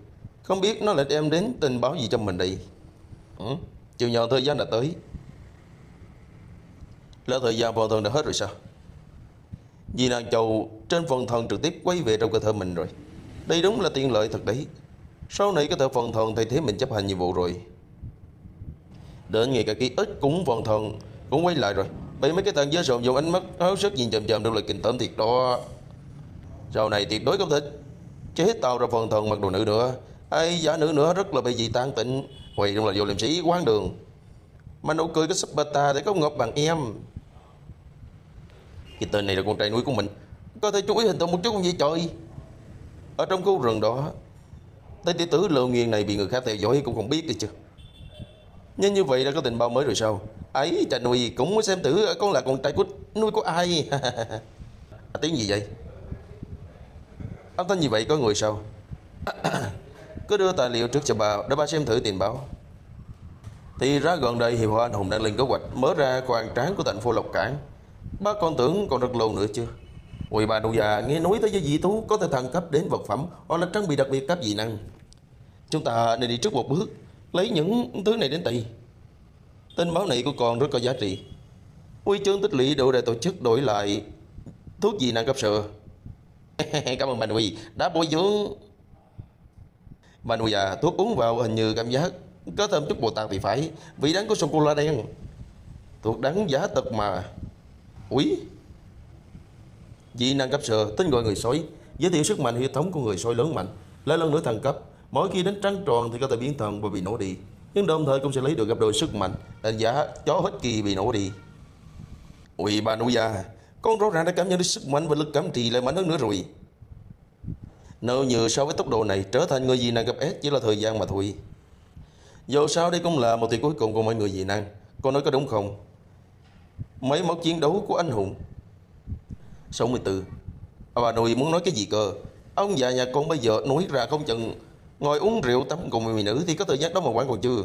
Không biết nó lại đem đến tình báo gì cho mình đây. Chiều nhờ thời gian đã tới. Là thời gian phần thân đã hết rồi sao? Vì nàng chầu trên phần thân trực tiếp quay về trong cơ thể mình rồi. Đây đúng là tiện lợi thật đấy. Sau này có thể phần thần thay thế mình chấp hành nhiệm vụ rồi. Đến ngày cả ký ức cũng phần thần cũng quay lại rồi. Vậy mấy cái thằng giới sồn dùng ánh mắt háo sức nhìn chậm chậm trong lời kinh tởm thiệt đó. Rau này tuyệt đối không thịt. Chết tao ra phần thần mặc đồ nữ nữa. Ê, giả nữ nữa rất là bị dị tan tịnh. Huệ đúng là vô liêm sĩ quán đường. Mà nụ cười cái sắp beta để có ngọt bằng em. Cái tên này là con trai nuôi của mình. Có thể chú ý hình tượng một chút không vậy trời. Ở trong khu rừng đó, tên tiểu tử Lâu Nguyên này bị người khác theo dõi cũng không biết đi chứ. Nhưng như vậy đã có tình báo mới rồi sao? Ấy cha nuôi cũng muốn xem thử con là con trai của nuôi của ai. À, tiếng gì vậy? Âm thanh như vậy có người sao? Cứ đưa tài liệu trước cho bà để bà xem thử tình báo. Thì ra gần đây Hiệp hội Anh Hùng đang lên kế hoạch mở ra quan tráng của thành phố Lộc Cảng. Bác con tưởng còn rất lâu nữa chưa? Ôi bà đồ già nghe nói tới với dị thú có thể thăng cấp đến vật phẩm hoặc là trang bị đặc biệt cấp dị năng. Chúng ta nên đi trước một bước, lấy những thứ này đến tì. Tin báo này của con rất có giá trị. Huy chương tích lũy đủ để tổ chức đổi lại thuốc dị năng cấp sợ. Cảm ơn bà Huy đã bồi dưỡng. Bà Huy già thuốc uống vào hình như cảm giác có thêm chút bồ tạt thì phải, vị đắng của sô cô la đen. Thuốc đắng giá thật mà. Úi, dị năng cấp sờ, tên gọi người sói, giới thiệu sức mạnh hệ thống của người sói lớn mạnh, lại lần nữa thăng cấp. Mỗi khi đến trăng tròn thì có thể biến thần và bị nổ đi, nhưng đồng thời cũng sẽ lấy được gấp đôi sức mạnh. Đánh giá chó hết kỳ bị nổ đi. Ui bà nụ già, con rõ ràng đã cảm nhận được sức mạnh và lực cảm trì lại mạnh hơn nữa rồi. Nếu như so với tốc độ này, trở thành người dị năng cấp S chỉ là thời gian mà thôi. Dù sao đây cũng là một tỷ cuối cùng của mọi người dị năng. Con nói có đúng không? Mấy mốc chiến đấu của anh hùng 64. Bà nội muốn nói cái gì cơ? Ông già nhà con bây giờ nói ra không chừng ngồi uống rượu tắm cùng người nữ thì có thời gian đó mà quản còn chưa.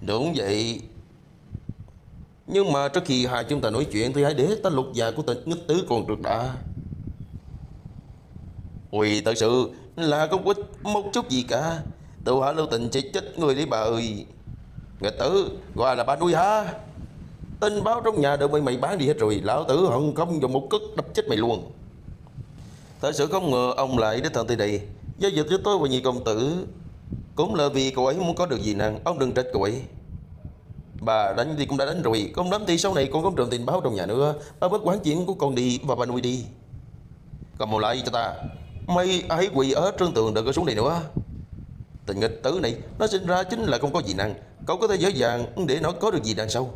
Đúng vậy. Nhưng mà trước khi hai chúng ta nói chuyện thì hãy để ta lục già của tên Nghích Tứ còn được đã. Ui, thật sự là không có một chút gì cả. Tụi hả Lưu Tình sẽ chết người đấy bà ơi. Nghịch Tứ gọi là ba nuôi hả? Tin báo trong nhà đợi mày bán đi hết rồi. Lão tử hận không dùng một cất đập chết mày luôn. Thật sự không ngờ ông lại đến tận tới đây. Giao dịch với tôi và nhị công tử cũng là vì cậu ấy muốn có được dị năng. Ông đừng trách cậu ấy. Bà đánh thì cũng đã đánh rồi. Không đánh thì sau này con không trộm tin báo trong nhà nữa. Bà bớt quán chuyện của con đi và bà nuôi đi. Cầm một lại cho ta. Mày hãy quỳ ở trương tường đừng có xuống đây nữa. Tình Nghịch Tử này nó sinh ra chính là không có dị năng. Cậu có thể dễ dàng để nó có được dị năng sao?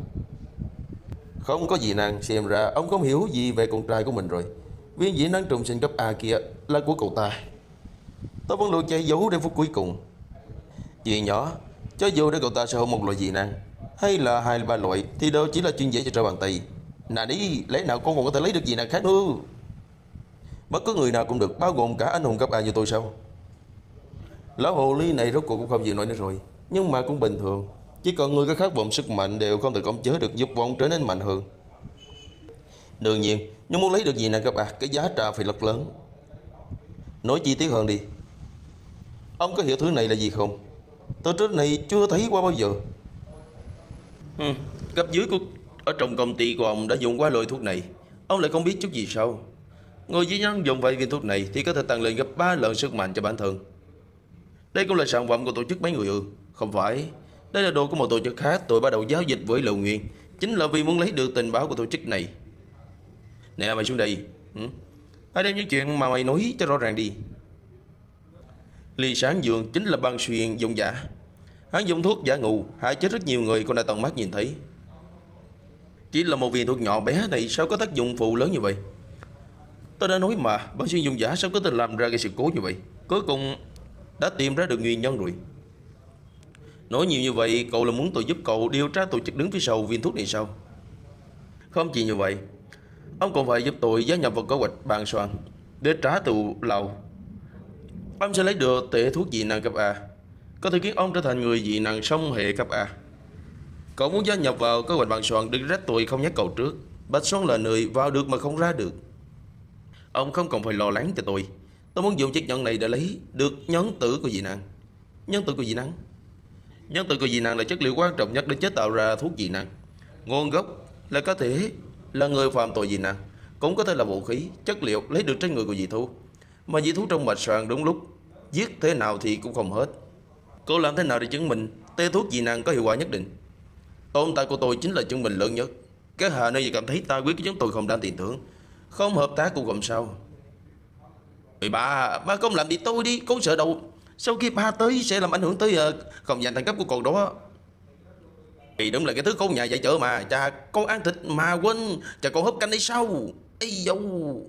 Không có dị năng, xem ra ông không hiểu gì về con trai của mình rồi. Viên dị năng trùng sinh cấp A kia là của cậu ta. Tôi vẫn luôn che giấu đến phút cuối cùng. Chuyện nhỏ, cho dù để cậu ta sở hữu một loại dị năng hay là hai ba loại thì đều chỉ là chuyện dễ cho trời bàn tay. Nà đi, lẽ nào con còn có thể lấy được dị năng khác nữa? Bất cứ người nào cũng được, bao gồm cả anh hùng cấp A như tôi sao? Lão hồ ly này rốt cuộc cũng không chịu nổi nữa rồi. Nhưng mà cũng bình thường, chỉ còn người có khát vọng sức mạnh đều không thể khống chế được dục vọng trở nên mạnh hơn. Đương nhiên, nhưng muốn lấy được gì nè các bạn, cái giá trả phải rất lớn. Nói chi tiết hơn đi. Ông có hiểu thứ này là gì không? Tôi trước này chưa thấy qua bao giờ. Cấp dưới của ở trong công ty của ông đã dùng qua loại thuốc này. Ông lại không biết chút gì sao? Người dưới nhân dùng vài viên thuốc này thì có thể tăng lên gấp 3 lần sức mạnh cho bản thân. Đây cũng là sản phẩm của tổ chức mấy người ư? Không phải. Đây là đồ của một tổ chức khác. Tôi bắt đầu giao dịch với Lâu Nguyên chính là vì muốn lấy được tình báo của tổ chức này. Nè mày xuống đây. Hãy đem những chuyện mà mày nói cho rõ ràng đi. Ly Sáng Dường chính là Băng Xuyên dùng giả. Hắn dùng thuốc giả ngụ hại chết rất nhiều người con đã tận mắt nhìn thấy. Chỉ là một viên thuốc nhỏ bé này sao có tác dụng phụ lớn như vậy? Tôi đã nói mà, Băng Xuyên dùng giả sao có thể làm ra cái sự cố như vậy? Cuối cùng đã tìm ra được nguyên nhân rồi. Nói nhiều như vậy, cậu là muốn tôi giúp cậu điều tra tổ chức đứng phía sau viên thuốc này sao? Không chỉ như vậy, ông còn phải giúp tôi gia nhập vào kế hoạch bàn soạn để trả thù Lầu. Ông sẽ lấy được tệ thuốc dị năng cấp A, có thể khiến ông trở thành người dị năng song hệ cấp A. Cậu muốn gia nhập vào kế hoạch bàn soạn đừng trách tôi không nhắc cậu trước. Bạch Sơn là người vào được mà không ra được. Ông không còn phải lo lắng cho tôi. Tôi muốn dùng chiếc nhẫn này để lấy được nhẫn tử của dị năng. Nhẫn tử của dị năng? Nhẫn tử của dị năng là chất liệu quan trọng nhất để chế tạo ra thuốc dị năng. Nguồn gốc là có thể là người phạm tội dị năng, cũng có thể là vũ khí, chất liệu lấy được trên người của dị thú. Mà dị thú trong mạch soạn đúng lúc, giết thế nào thì cũng không hết. Cậu làm thế nào để chứng minh tê thuốc dị năng có hiệu quả nhất định? Tồn tại của tôi chính là chứng minh lớn nhất. Các hạ nơi gì cảm thấy ta quyết với chúng tôi không đáng tin tưởng, không hợp tác cũng không sao. Thì bà con làm đi tôi đi, con sợ đầu sau khi ba tới sẽ làm ảnh hưởng tới không dành thành cấp của con đó. Thì đúng là cái thứ con nhà dạy chợ mà. Cha con ăn thịt mà quên, cha con hấp canh hay sao? Ây dâu.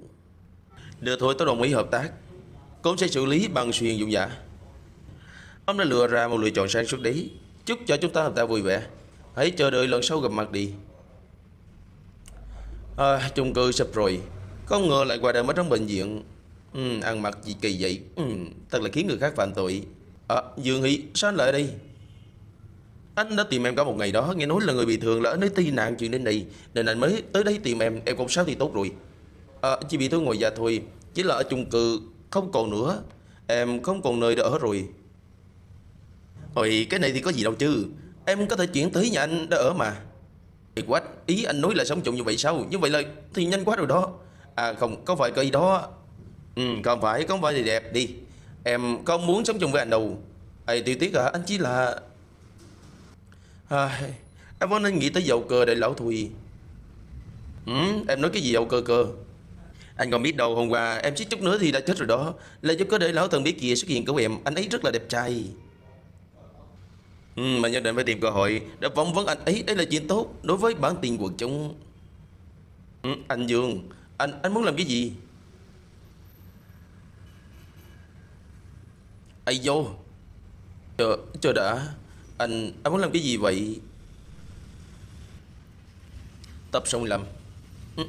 Được thôi, tôi đồng ý hợp tác. Con sẽ xử lý bằng sự hiền dụng dạ. Ông đã lựa ra một lựa chọn sáng suốt đấy. Chúc cho chúng ta hợp tác vui vẻ. Hãy chờ đợi lần sau gặp mặt đi. Chung cư sập rồi, con ngờ lại qua đời mất trong bệnh viện. Ăn mặc gì kỳ vậy? Thật là khiến người khác phạm tội. Dương Hi, sao anh lại ở đây? Anh đã tìm em cả một ngày đó. Nghe nói là người bị thương là ở nơi tai nạn chuyện đến đây, nên anh mới tới đây tìm em. Em không sao thì tốt rồi. Chỉ bị thương ngoài da thôi, chỉ là ở chung cư không còn nữa. Em không còn nơi để ở rồi. Ôi, cái này thì có gì đâu chứ. Em có thể chuyển tới nhà anh đã ở mà. Thì quá, ý anh nói là sống chung như vậy sao? Như vậy là thì nhanh quá rồi đó. À không, có phải cái đó. Không phải thì đẹp đi. Em không muốn sống chung với anh đâu. Ê, Tiểu Tiết à, anh chỉ là... em vẫn nên nghĩ tới Dầu Kê để lão Thùy. Em nói cái gì Dầu Kê cơ? Anh còn biết đâu, hôm qua em suýt chút nữa thì đã chết rồi đó. Là Dầu Kê để lão thần bí kia xuất hiện của em. Anh ấy rất là đẹp trai. Mà nhất định phải tìm cơ hội để phỏng vấn anh ấy. Đấy là chuyện tốt đối với bản tin quần chúng. Anh Dương, anh muốn làm cái gì? Ây vô. Chờ đã. Anh muốn làm cái gì vậy? Tập 65.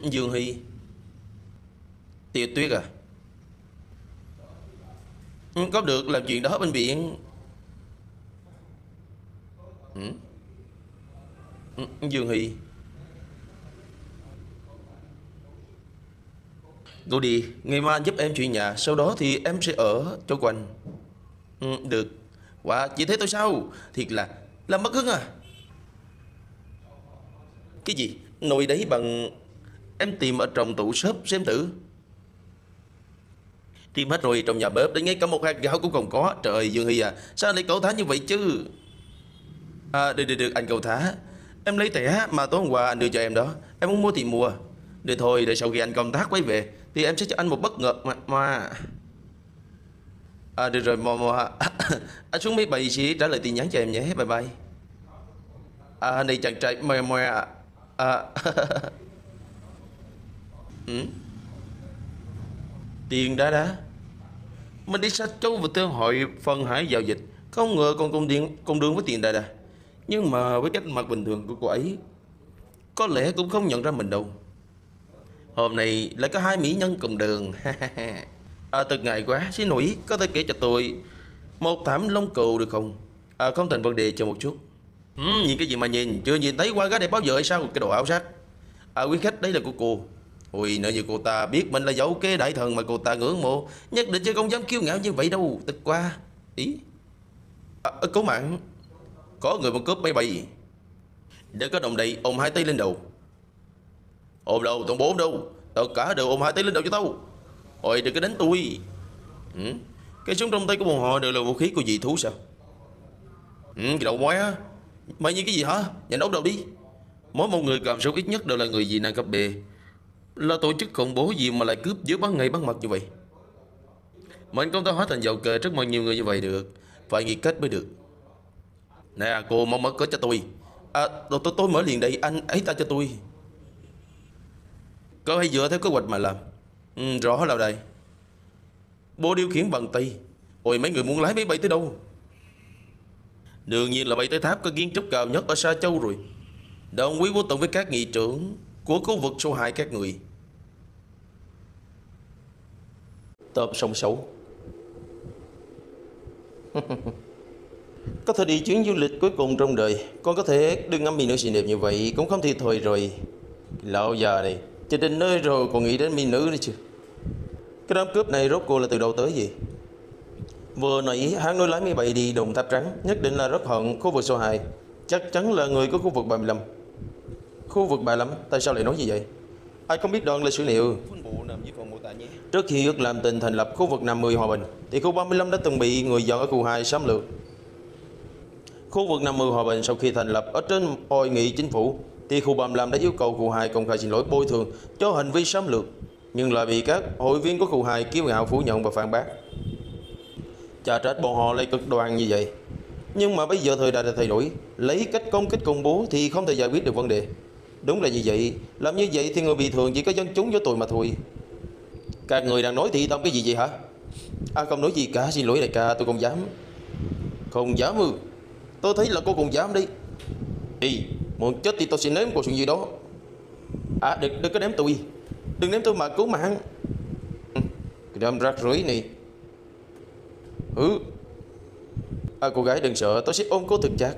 Dương Hi. Tiểu Tuyết à, có được làm chuyện đó bên biển. Dương Hi, cô đi, ngày mai giúp em chuyển nhà, sau đó thì em sẽ ở chỗ quanh. Được. Wow, chỉ thế thôi sao? Thiệt là làm mất hứng à. Cái gì? Nồi đấy bằng... Em tìm ở trong tủ shop xem thử. Tìm hết rồi, trong nhà bếp đến ngay cả một hạt gạo cũng không có. Trời ơi, Dương Hi à, sao anh lại cẩu thả như vậy chứ? Được, anh cẩu thả. Em lấy thẻ mà tối hôm qua anh đưa cho em đó. Em muốn mua thì mua. Được thôi, để sau khi anh công tác quay về thì em sẽ cho anh một bất ngờ mà. Được rồi, anh xuống máy bay sẽ trả lời tin nhắn cho em nhé, bye bye. Này chàng trai mòe. Tiền đá. Mình đi Sách Châu và Thương Hội Phân Hải giao dịch, không ngờ còn cùng đường với Tiền đá. Nhưng mà với cách mặt bình thường của cô ấy, có lẽ cũng không nhận ra mình đâu. Hôm nay lại có hai mỹ nhân cùng đường. Thật ngại quá, xin lỗi, có thể kể cho tôi một thảm lông cừu được không? Không thành vấn đề, chờ một chút. Nhìn cái gì mà nhìn, chưa nhìn thấy qua gái đẹp bao giờ hay sao? Cái đồ áo sách. Quý khách, đây là của cô. Ui, nợ như cô ta biết mình là Dậu Kê đại thần mà cô ta ngưỡng mộ, nhất định chứ không dám kiêu ngạo như vậy đâu. Tức quá. Ý. Cố mạng. Có người muốn cướp máy bay. Để có động đậy, ôm hai tay lên đầu. Ôm đầu, toàn bộ ôm đâu. Tất cả đều ôm hai tay lên đầu cho tao. Ôi, đừng có đánh tôi. Cái súng trong tay của bọn họ đều là vũ khí của dị thú sao? Cái đầu mối á. Mày như cái gì hả? Nhanh ốc đầu đi. Mỗi một người cầm súng ít nhất đều là người dị năng cấp B. Là tổ chức khủng bố gì mà lại cướp giữa ban ngày ban mặt như vậy? Mình không thể hóa thành Dậu Kê trước mặt nhiều người như vậy được. Phải nghi kết mới được. Nè, cô mở cửa cho tôi. Tôi mở liền đây, anh ấy ta cho tôi. Cậu hãy dựa theo kế hoạch mà làm. Rõ là đây. Bộ điều khiển bằng tay. Ôi, mấy người muốn lái máy bay tới đâu? Đương nhiên là bay tới tháp có kiến trúc cao nhất ở Sa Châu rồi. Đồng quý vô tận với các nghị trưởng của khu vực số 2 các người. Tập 66. Có thể đi chuyến du lịch cuối cùng trong đời. Con có thể đừng ngắm mỹ nữ xinh đẹp như vậy. Cũng không thì thôi rồi. Lão già này, cho đến nơi rồi còn nghĩ đến mỹ nữ nữa chứ. Cái đám cướp này rốt cuộc là từ đâu tới gì? Vừa nãy hắn nói lái máy bay đi đồn Tháp Trắng, nhất định là rất hận khu vực số 2. Chắc chắn là người của khu vực 35. Khu vực 35, tại sao lại nói như vậy? Ai không biết đoàn là sử liệu. Trước khi ước làm tình thành lập khu vực 50 Hòa Bình, thì khu 35 đã từng bị người dọn ở khu 2 xâm lược. Khu vực 50 Hòa Bình sau khi thành lập ở trên hội nghị chính phủ, thì khu 35 đã yêu cầu khu 2 công khai xin lỗi bồi thường cho hành vi xâm lược. nhưng lại bị các hội viên của khu 2 kiêu ngạo phủ nhận và phản bác. Chà trách bọn họ lại cực đoan như vậy. Nhưng mà bây giờ thời đại đã thay đổi, lấy cách công kích công bố thì không thể giải quyết được vấn đề. Đúng là như vậy, làm như vậy thì người bị thường chỉ có dân chúng với tôi mà thôi. Các người đang nói thì tâm cái gì vậy hả? À không nói gì cả, xin lỗi đại ca, tôi không dám. Không dám ư? Tôi thấy là cô cũng dám đi. Đi, muốn chết thì tôi sẽ nếm cô chuyện gì đó. À đừng có ném tôi, đừng ném tôi mà cứu mạng. Cái đám rác rưởi này. Ừ. À, cô gái đừng sợ, tôi sẽ ôm cô thật chặt.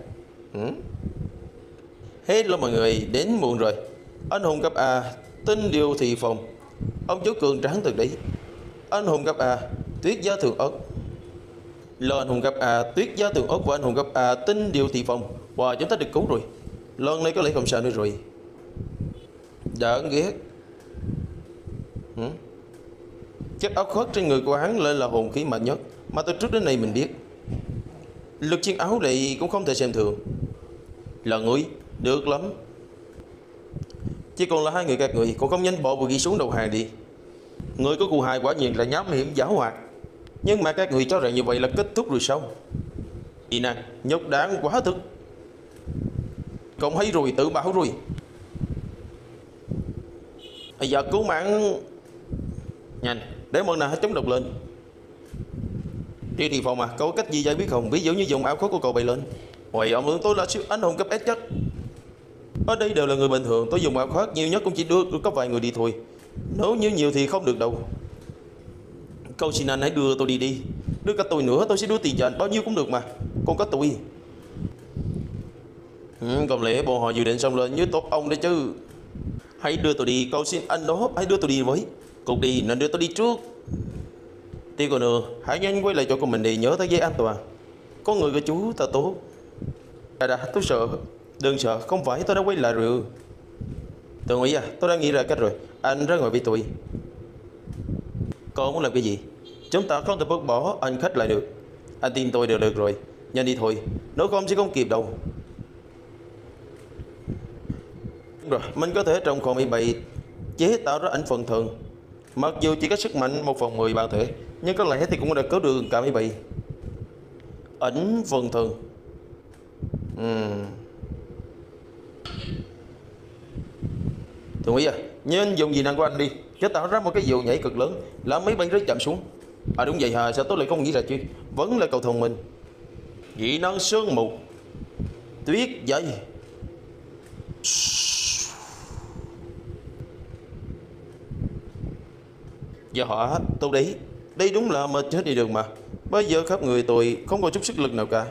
Hết lắm mọi người, đến muộn rồi. Anh hùng cấp A, Tinh Điều Thị Phòng. Ông chú Cường tráng từ đấy. Anh hùng cấp A, Tuyết Gia Thường Ất. Lần anh hùng cấp A, Tuyết Gia Thường Ất và anh hùng cấp A, Tinh Điều Thị Phòng. Wow, chúng ta được cứu rồi. Lần này có lẽ không sao nữa rồi. Đáng ghét. Chất áo khoác trên người của hắn lên là hồn khí mạnh nhất mà từ trước đến nay mình biết. Lực chiến áo này cũng không thể xem thường. Là người, được lắm. Chỉ còn là hai người các người, còn không nhanh bỏ vừa ghi xuống đầu hàng đi. Người có cụ hài quả nhiên là nhám hiểm giả hoạt. Nhưng mà các người cho rằng như vậy là kết thúc rồi sao? Ý nè, nhóc đáng quá thực. Cậu thấy rồi, tự bảo rồi. Bây giờ cứu mạng. Nhanh, để mọi nào hết chống độc lên. Đi thì phòng à, cậu có cách gì giải quyết không? Ví dụ như dùng áo khoác của cậu bày lên. Hồi ông tưởng tôi là siêu anh hùng cấp S chắc. Ở đây đều là người bình thường, tôi dùng áo khoác nhiều nhất cũng chỉ đưa có vài người đi thôi. Nếu như nhiều thì không được đâu. Cậu xin anh hãy đưa tôi đi đi. Đưa cả tôi nữa, tôi sẽ đưa tiền cho anh bao nhiêu cũng được mà. Còn có tôi. Còn lẽ bọn họ dự định xong lên như tốt ông đấy chứ. Hãy đưa tôi đi, cậu xin anh đó, hãy đưa tôi đi với. Cậu đi, nên đưa tôi đi trước. Tiêu cô nương, hãy nhanh quay lại chỗ của mình đi, nhớ tới giấy an toàn. Có người của chú ta tốt. Đã, tôi sợ. Đừng sợ, không phải tôi đã quay lại rồi. Tôi nghĩ à, tôi đã nghĩ ra cách rồi. Anh ra ngoài với tôi. Cậu muốn làm cái gì? Chúng ta không thể bớt bỏ anh khách lại được. Anh tin tôi đều được rồi. Nhanh đi thôi, nếu không sẽ không kịp đâu. Rồi, mình có thể trong khoảng 17 chế tạo ra ảnh phần thường. Mặc dù chỉ có sức mạnh 1/10 bản thể, nhưng có lẽ thì cũng đã cứu được cả 17. Ảnh phần thường. Tôi nghĩ à, nhưng dùng gì năng của anh đi, chế tạo ra một cái dù nhảy cực lớn, làm mấy bánh rớt chạm xuống. À đúng vậy hả, sao tôi lại không nghĩ ra chứ? Vẫn là cầu thông minh. Dị năng sương mù, tuyết dây. Giờ họ tôi đấy. Đây đúng là mệt chết đi đường mà. Bây giờ khắp người tôi không có chút sức lực nào cả.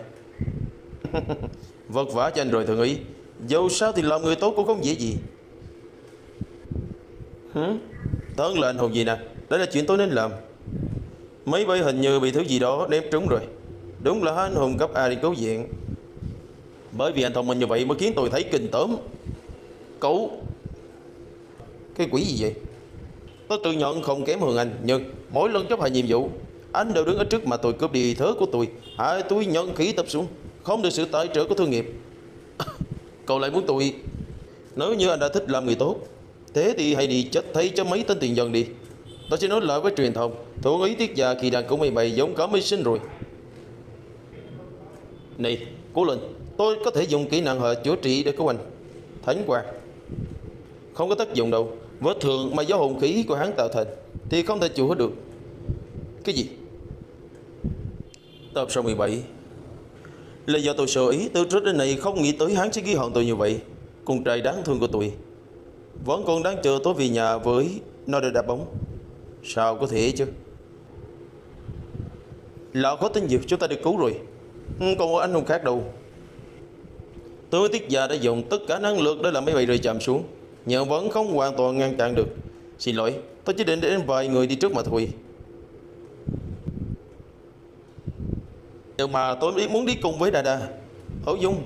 Vất vả cho anh rồi thượng úy. Dẫu sao thì làm người tốt cũng không dễ gì. Tớn là anh hùng gì nè. Đó là chuyện tôi nên làm. Mấy bay hình như bị thứ gì đó ném trúng rồi. Đúng là anh hùng cấp A đi cứu viện. Bởi vì anh thông minh như vậy mới khiến tôi thấy kinh tởm. Cậu, cái quỷ gì vậy? Tôi tự nhận không kém hơn anh, nhưng mỗi lần chấp hành nhiệm vụ, anh đều đứng ở trước mà tôi cướp đi thứ của tôi. Hai túi nhân khí tập xuống, không được sự tài trợ của thương nghiệp. Cậu lại muốn tôi. Nếu như anh đã thích làm người tốt, thế thì hãy đi chết thấy cho mấy tên tiền dân đi. Tôi sẽ nói lại với truyền thông, thượng úy Tiết Già kỳ đàn của mày bày giống cả mấy sinh rồi. Này, cố lên, tôi có thể dùng kỹ năng hệ chữa trị để cứu anh. Thánh quang. Không có tác dụng đâu. Vết thương mà do hồn khí của hắn tạo thành thì không thể chữa được. Cái gì? Tập số 17. Là do tôi sơ ý, từ trước đến nay không nghĩ tới hắn sẽ ghi hận tôi như vậy. Con trai đáng thương của tôi vẫn còn đang chờ tôi về nhà với nó để đá bóng. Sao có thể chứ? Lão có tin dịp chúng ta được cứu rồi. Còn một anh hùng khác đâu. Tôi Tiết Già đã dùng tất cả năng lực để làm máy bay rơi chạm xuống, nhưng vẫn không hoàn toàn ngăn cản được. Xin lỗi, tôi chỉ định đến vài người đi trước mà thôi. Nhưng mà tôi muốn đi cùng với Đà Đà. Hữu Dung,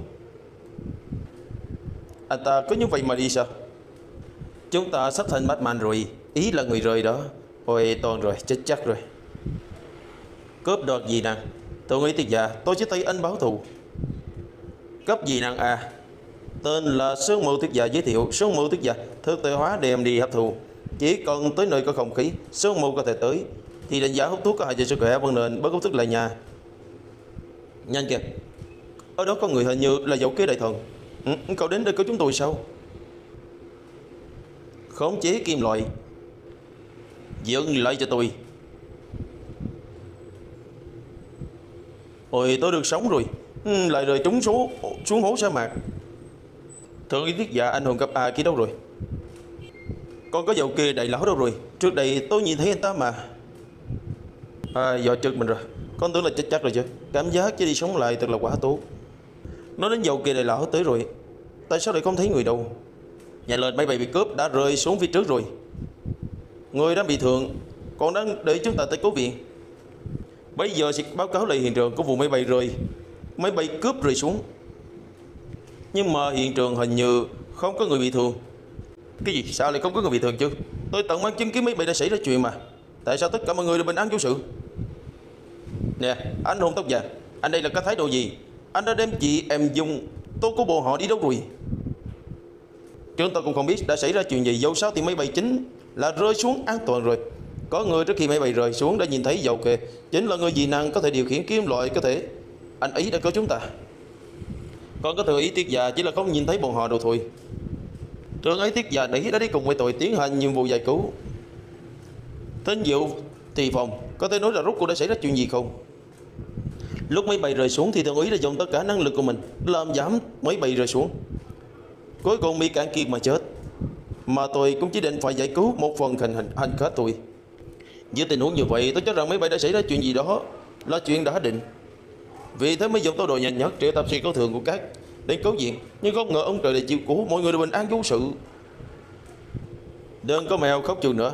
anh ta có như vậy mà đi sao? Chúng ta sắp thành Batman rồi. Ý là người rời đó. Ôi toàn rồi, chết chắc rồi. Cướp đoạt gì nè? Tôi nghĩ Tiết Già, tôi chỉ thấy anh báo thù. Cấp gì năng à? Tên là Sương Mù Tuyết Dạ giới thiệu. Sương Mù Tuyết Dạ thực tế hóa đem đi hấp thụ. chỉ còn tới nơi có không khí, số mù có thể tới. Thì đánh giá hút thuốc có hại cho sức khỏe, vân nền bớt hút thuốc lại nhà. Nhanh kìa, ở đó có người hình như là Dậu Kê đại thần. Cậu đến đây có chúng tôi sao? Khống chế kim loại, dừng lại cho tôi. Ôi tôi được sống rồi, lại rời trúng số xuống hố sa mạc. Thượng ý tiết giả anh hùng gặp à kia đâu rồi? Con có Dậu Kê đại lão đâu rồi? Trước đây tôi nhìn thấy anh ta mà. À, do trực mình rồi. Con tưởng là chết chắc rồi chứ. Cảm giác chứ đi sống lại thật là quả tốt. Nói đến Dậu Kê đại lão tới rồi, tại sao lại không thấy người đâu? Nhà lên máy bay bị cướp đã rơi xuống phía trước rồi. Người đã bị thương, còn đang để chúng ta tới cứu viện. Bây giờ sẽ báo cáo lại hiện trường của vụ máy bay rơi. Máy bay cướp rơi xuống, nhưng mà hiện trường hình như không có người bị thương. Cái gì? Sao lại không có người bị thương chứ? Tôi tận mắt chứng kiến máy bay đã xảy ra chuyện mà. Tại sao tất cả mọi người đều bình an vô sự? Nè, anh hùng tóc vàng, anh đây là cái thái độ gì? Anh đã đem chị em Dung, tôi của bộ họ đi đâu rồi? Chúng ta cũng không biết đã xảy ra chuyện gì, dẫu sao thì máy bay chính là rơi xuống an toàn rồi. Có người trước khi máy bay rơi xuống đã nhìn thấy Dậu Kê, chính là người dị năng có thể điều khiển kim loại, có thể anh ấy đã cứu chúng ta. Còn có thừa ý tiết già chỉ là không nhìn thấy bọn họ đâu thôi. Trưởng ấy tiết già đấy đã đi cùng với tôi tiến hành nhiệm vụ giải cứu. Tinh Điều Thị Phòng, có thể nói là rốt cuộc đã xảy ra chuyện gì không? Lúc máy bay rơi xuống thì thượng úy đã dùng tất cả năng lực của mình làm giảm máy bay rơi xuống, cuối cùng bị cạn kiệt mà chết. Mà tôi cũng chỉ định phải giải cứu một phần hành khách tôi. Dưới tình huống như vậy, tôi cho rằng máy bay đã xảy ra chuyện gì đó là chuyện đã định. Vì thế mới dùng tốc độ nhanh nhất triệu tập sự cứu thường của các đến cứu viện. Nhưng không ngờ ông trời lại chịu cứu, mọi người đều bình an vô sự. Đừng có mèo khóc chừng nữa.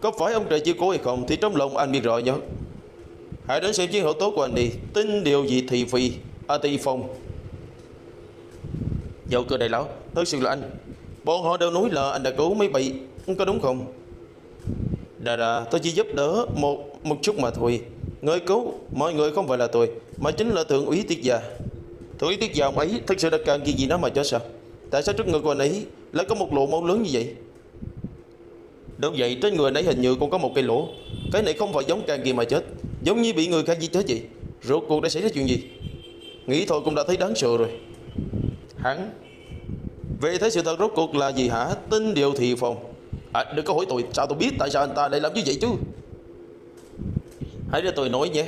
Có phải ông trời chịu cứu hay không thì trong lòng anh biết rõ nhất. Hãy đến xem chiến hữu tốt của anh đi. Tin điều gì thì phi à Tỳ Phong. Dậu Kê đại lão, thật sự là anh. Bọn họ đều nói là anh đã cứu mấy bị, có đúng không? Đà, tôi chỉ giúp đỡ một chút mà thôi. Người cứu mọi người không phải là tôi, mà chính là thượng úy tiết già. Thượng úy tiết già ông ấy thật sự đã càng gì nó mà chết sao? Tại sao trước người của anh ấy lại có một lỗ máu lớn như vậy? Đúng vậy, trên người anh ấy hình như cũng có một cái lỗ. Cái này không phải giống càng gì mà chết, giống như bị người khác giết chết vậy. Rốt cuộc đã xảy ra chuyện gì? Nghĩ thôi cũng đã thấy đáng sợ rồi. Hắn về thấy sự thật rốt cuộc là gì hả? Tinh Điều Thị Phòng à, đừng có hỏi tôi sao tôi biết tại sao anh ta lại làm như vậy chứ. Hãy để tôi nói nhé.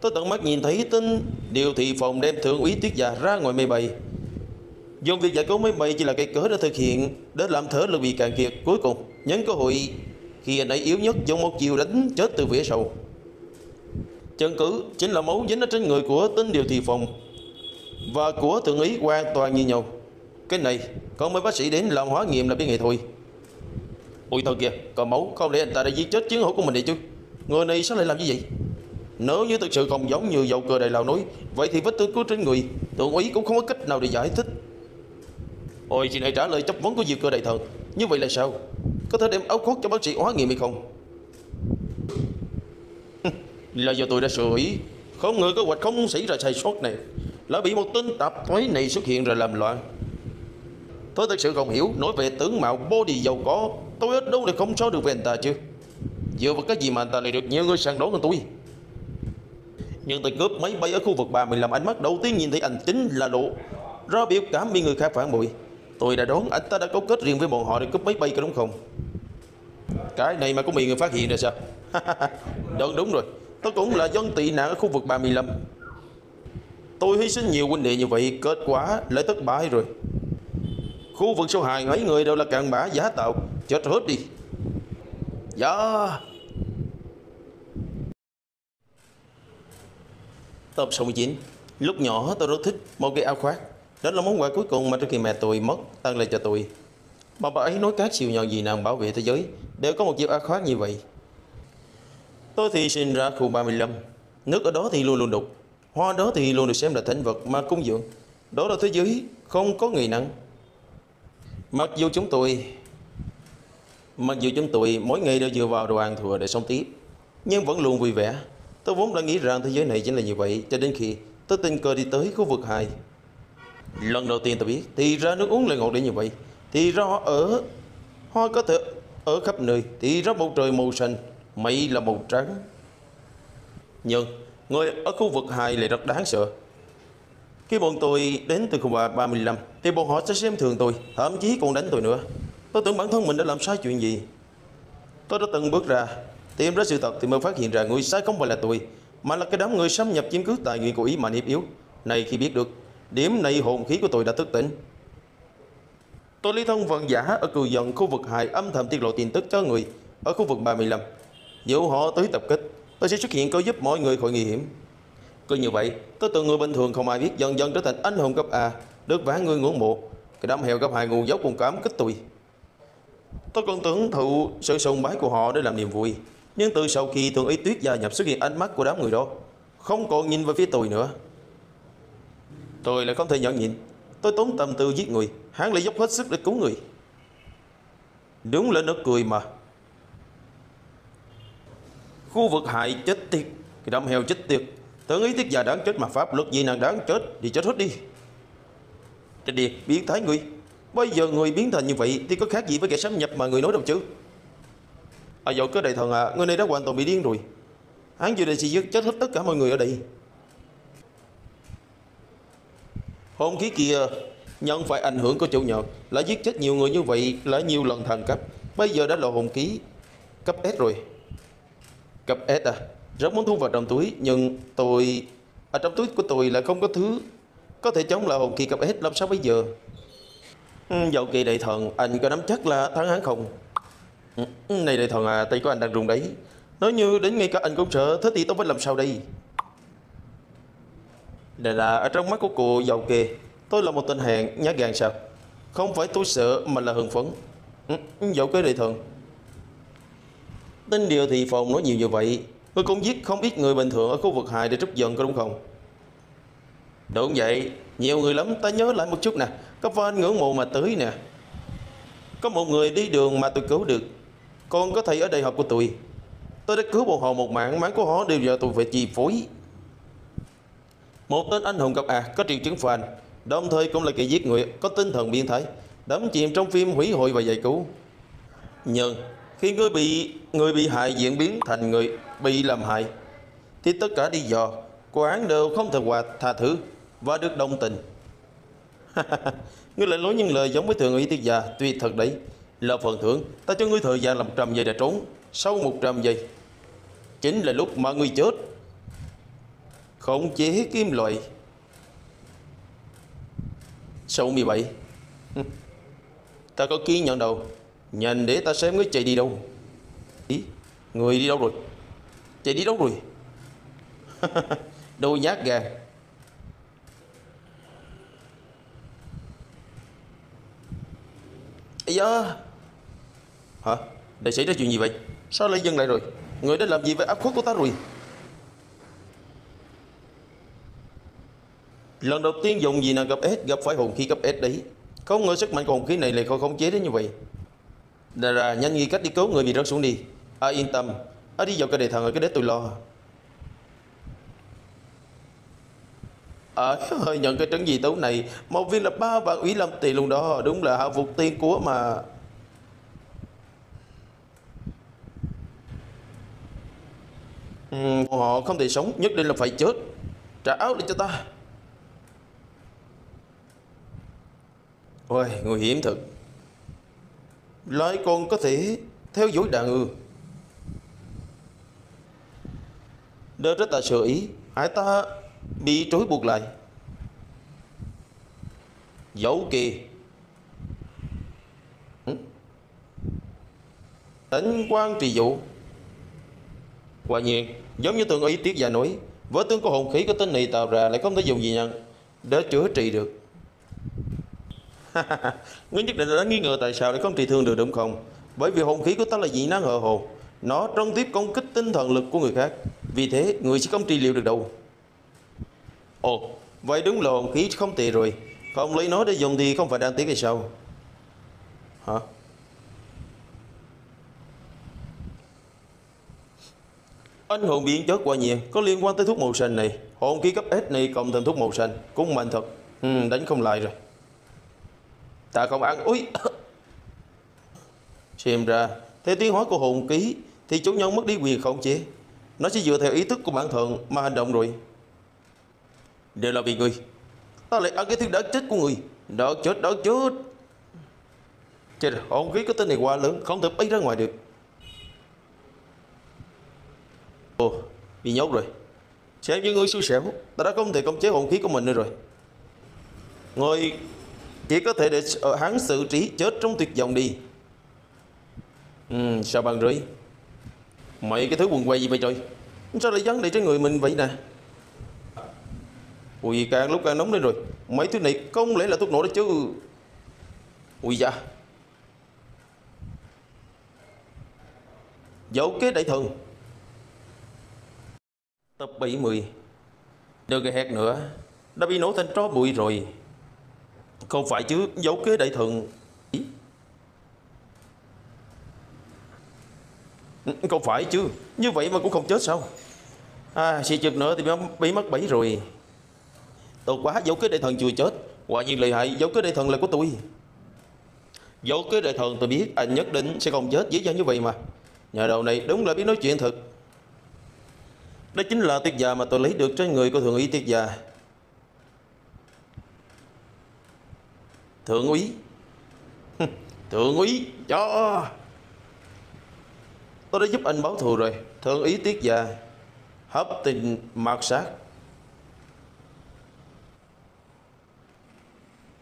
Tôi tận mắt nhìn thấy Tinh Điều Thị Phòng đem thượng úy tiết già ra ngoài máy bay. Dùng việc giải cứu máy bay chỉ là cái cớ để thực hiện, để làm thở lực bị cạn kiệt. Cuối cùng nhấn cơ hội khi anh ấy yếu nhất, dùng một chiều đánh chết từ phía sau. Chứng cứ chính là máu dính ở trên người của Tinh Điều Thị Phòng và của thượng úy hoàn toàn như nhau. Cái này còn mấy bác sĩ đến làm hóa nghiệm là biết ngay thôi. Ôi thôi kìa, còn máu, không lẽ anh ta đã giết chết chiến hữu của mình đi chứ? Người này sao lại làm như vậy? Nếu như thực sự không giống như Dậu Kê đại lão nói, vậy thì vết thương của trên người thượng úy cũng không có cách nào để giải thích. Ôi chị này trả lời chất vấn của Dậu Kê đại thần, như vậy là sao? Có thể đem áo khoác cho bác sĩ hóa nghiệm hay không? Là do tôi đã sửa ý, không ngờ kế hoạch không xảy ra sai sót này, đã bị một tên tạp thoái này xuất hiện rồi làm loạn. Tôi thật sự không hiểu, nói về tướng mạo body giàu có, tôi ít đâu để không so được với anh ta chứ. Dựa vào cái gì mà anh ta lại được nhiều người săn đón hơn tôi? Nhưng tôi cướp máy bay ở khu vực 35, ánh mắt đầu tiên nhìn thấy anh chính là lộ ra biểu cảm bị người khác phản bội. Tôi đã đoán anh ta đã cấu kết riêng với bọn họ để cướp máy bay, có đúng không? Cái này mà cũng bị người phát hiện rồi sao? Đúng rồi, tôi cũng là dân tị nạn ở khu vực 35. Tôi hy sinh nhiều huynh đệ như vậy, kết quả lại thất bại rồi. Khu vực số 2 mấy người đều là cặn bã giả tạo, chết hết đi. Dạ. Tập 69. Lúc nhỏ tôi rất thích một cái áo khoác. Đó là món quà cuối cùng mà trước khi mẹ tôi mất tặng lại cho tôi. Mà bà ấy nói các siêu nhân gì nào bảo vệ thế giới đều có một chiếc áo khoác như vậy. Tôi thì sinh ra khu 35. Nước ở đó thì luôn luôn đục, hoa đó thì luôn được xem là thánh vật mà cung dưỡng. Đó là thế giới không có người nặng. Mặc dù chúng tôi mỗi ngày đều dựa vào đồ ăn thừa để sống tiếp, nhưng vẫn luôn vui vẻ. Tôi vốn đã nghĩ rằng thế giới này chính là như vậy, cho đến khi tôi tình cờ đi tới khu vực 2. Lần đầu tiên tôi biết, thì ra nước uống lại ngọt đến như vậy. Thì ra ở hoa có thể Ở khắp nơi thì rất bầu trời màu xanh, mây là màu trắng. Nhưng người ở khu vực 2 lại rất đáng sợ. Khi bọn tôi đến từ khu vực 35 thì bọn họ sẽ xem thường tôi, thậm chí còn đánh tôi nữa. Tôi tưởng bản thân mình đã làm sai chuyện gì. Tôi đã từng bước ra tìm ra sự thật thì mới phát hiện ra người sai không phải là tôi, mà là cái đám người xâm nhập chiếm cứ tài nguyên của Ý mà hiếp yếu. Này khi biết được điểm này, hồn khí của tôi đã thức tỉnh. Tôi ly thân vận giả ở cư dân khu vực 2 âm thầm tiết lộ tin tức cho người ở khu vực 35. Dẫu họ tới tập kích, tôi sẽ xuất hiện cứu giúp mọi người khỏi nguy hiểm. Cứ như vậy, tôi từ người bình thường không ai biết dần dần trở thành anh hùng cấp A, được vả người ngưỡng mộ. Cái đám heo cấp 2 ngu dốc cùng cảm kích tôi. Tôi còn tưởng thụ sự sùng bái của họ để làm niềm vui. Nhưng từ sau khi Tường Ý Tuyết gia nhập, xuất hiện ánh mắt của đám người đó không còn nhìn về phía tôi nữa. Tôi lại không thể nhẫn nhịn. Tôi tốn tâm tư giết người, hắn lại dốc hết sức để cứu người. Đúng là nực cười mà. Khu vực hại chết tiệt, cái đám heo chết tiệt. Tưởng Ý Tiết già đáng chết mà pháp luật gì nàng đáng chết thì chết hết đi. Trên địa biến thái người, bây giờ người biến thành như vậy thì có khác gì với kẻ xâm nhập mà người nói đâu chứ. À dầu cứ đại thần à, người này đã hoàn toàn bị điên rồi. Hắn vừa đây sẽ giết chết hết tất cả mọi người ở đây. Hồn khí kia nhận phải ảnh hưởng của chủ nhật, lại giết chết nhiều người như vậy, lại nhiều lần thăng cấp, bây giờ đã là hồn khí cấp S rồi. Cấp S à, rất muốn thu vào trong túi, nhưng tôi ở trong túi của tôi lại không có thứ có thể chống lại hồn khí cấp S, làm sao bây giờ? Dầu Kê đại thần, anh có nắm chắc là thắng hắn không? Này đại thần à, tay của anh đang run đấy. Nói như đến ngay cả anh cũng sợ, thế thì tôi phải làm sao đây? Đây là ở trong mắt của cô Dầu Kê, tôi là một tên hèn nhát gan sao? Không phải tôi sợ mà là hưng phấn. Dẫu cái đại thần, Tinh Điều Thị Phòng nói nhiều như vậy, người cũng giết không ít người bình thường ở khu vực hại để trút giận, có đúng không? Đúng vậy, nhiều người lắm. Ta nhớ lại một chút nè, có fan ngưỡng mộ mà tới nè. Có một người đi đường mà tôi cứu được, còn có thầy ở đại học của tôi. Tôi đã cứu bọn họ một mạng, mạng của họ đều do tôi phải chi phối. Một tên anh hùng cấp A có triệu chứng fan, đồng thời cũng là kẻ giết người, có tinh thần biến thái, đắm chìm trong phim hủy hội và giải cứu. Nhưng khi người bị hại diễn biến thành người bị làm hại thì tất cả lý do của án đều không thể hòa tha thứ và được đồng tình. Ngươi lại nói những lời giống với Thượng Ủy Tiết già, tuy thật đấy. Là phần thưởng, ta cho ngươi thời gian làm 100 giây để trốn. Sau 100 giây chính là lúc mà ngươi chết. Khống chế kim loại. Sâu 17. Ta có kiên nhẫn đâu. Nhanh để ta xem ngươi chạy đi đâu. Ý, người đi đâu rồi? Chạy đi đâu rồi? Đồ nhát gan. Ây da. Hả? Đây xảy ra chuyện gì vậy? Sao lại dừng lại rồi? Người đã làm gì với áp khuất của ta rồi? Lần đầu tiên dùng gì nào gặp S, gặp phải hồn khí cấp S đấy. Không ngờ sức mạnh của hồn khí này lại khó khống chế đến như vậy. Đà ra nhanh nghĩ cách đi cứu người bị rớt xuống đi. À yên tâm, à đi vào cái đề thần rồi cái đấy tôi lo. À hơi nhận cái trấn gì tấu này, một viên là 3 vạn ủy 5 tỷ luôn đó, đúng là hạ vụt tiên của mà. Họ không thể sống, nhất định là phải chết. Trả áo đi cho ta. Ôi, nguy hiểm thật. Lại còn có thể theo dõi đàn ư? Đỡ rất là sợ ý, hại ta bị trói buộc lại. Dẫu kì tỉnh quan trì dụ. Quả nhiên, giống như Tường Ý Tiết già nói, với tướng có hồn khí có tên này tạo ra lại không thể dùng gì nhận để chữa trị được. Ngươi nhất định đã nghi ngờ tại sao lại không trị thương được đúng không? Bởi vì hồn khí của ta là dị năng hờ hồ, nó trong tiếp công kích tinh thần lực của người khác, vì thế người sẽ không trị liệu được đâu. Ồ, vậy đúng là hồn khí không tệ rồi. Không lấy nó để dùng thì không phải đáng tiếc hay sao? Hả? Anh hồn biến chất quả nhiên có liên quan tới thuốc màu xanh này. Hồn khí cấp S này cộng thêm thuốc màu xanh cũng mạnh thật. Đánh không lại rồi. Ta không ăn. Ui. Xem ra Theo tiếng nói của hồn ký thì chủ nhân mất đi quyền khống chế. Nó chỉ dựa theo ý thức của bản thân mà hành động rồi. Đều là vì người. Ta lại ăn cái thứ đáng chết của người. Đáng chết. Chết rồi, hồn ký có tên này quá lớn, không thể bay ra ngoài được. Ồ, bị nhốt rồi. Xem với ngươi xui xẻo, ta đã không thể khống chế hồn khí của mình nữa rồi. Ngươi chỉ có thể để hắn xử trí chết trong tuyệt vọng đi. Sao bằng rưỡi? Mày cái thứ quần què gì vậy trời? Sao lại dán để trên người mình vậy nè? Ui, càng lúc càng nóng lên rồi. Mấy thứ này không lẽ là thuốc nổ đó chứ? Ui da. Dẫu kế đại thần tập 70. Đừng gây hét nữa, đã bị nổ thành tro bụi rồi. Không phải chứ, dấu kế đại thần. Không phải chứ, như vậy mà cũng không chết sao? À, xì chực nữa thì bị mất bẫy rồi. Tốt quá, dấu kế đại thần chưa chết. Quả nhiên lợi hại, dấu kế đại thần là của tôi. Dấu kế đại thần tôi biết anh nhất định sẽ không chết dễ dàng như vậy mà. Nhà đầu này đúng là biết nói chuyện thật. Đó chính là tiết già mà tôi lấy được trên người của thượng úy tiết già. Thượng úy. Thượng úy cho. Tôi đã giúp anh báo thù rồi. Thượng úy tiết già hấp tình mạt sát.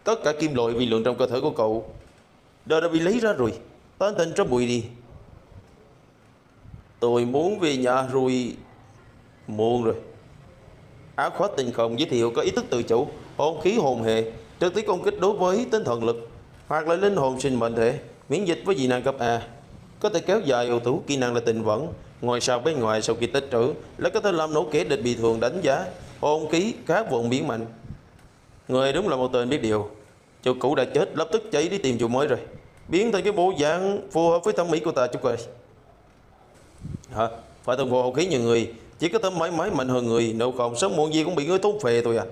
Tất cả kim loại vi lượng trong cơ thể của cậu đều đã bị lấy ra rồi. Tán thành cho bụi đi. Tôi muốn về nhà rồi. Muộn rồi. Áo khóa tình không giới thiệu có ý thức tự chủ, hồn khí hồn hệ, trực tiếp công kích đối với tinh thần lực hoặc là linh hồn sinh mệnh thể, miễn dịch với dị năng cấp A, có thể kéo dài ưu tú kỹ năng là tình vẫn. Ngoài sao bên ngoài sau khi tích trữ là có thể làm nổ kẻ địch bị thường đánh giá, hồn khí khát vọng biến mạnh. Người đúng là một tên biết điều. Chủ cũ đã chết, lập tức chạy đi tìm chủ mới rồi. Biến thành cái bộ dạng phù hợp với thẩm mỹ của ta chút rồi. Hả? Phải tuân hồ hồn khí nhiều người. Chỉ có tấm mãi mãi mạnh hơn người, nếu không sớm muộn gì cũng bị ngươi tốn phè tôi à.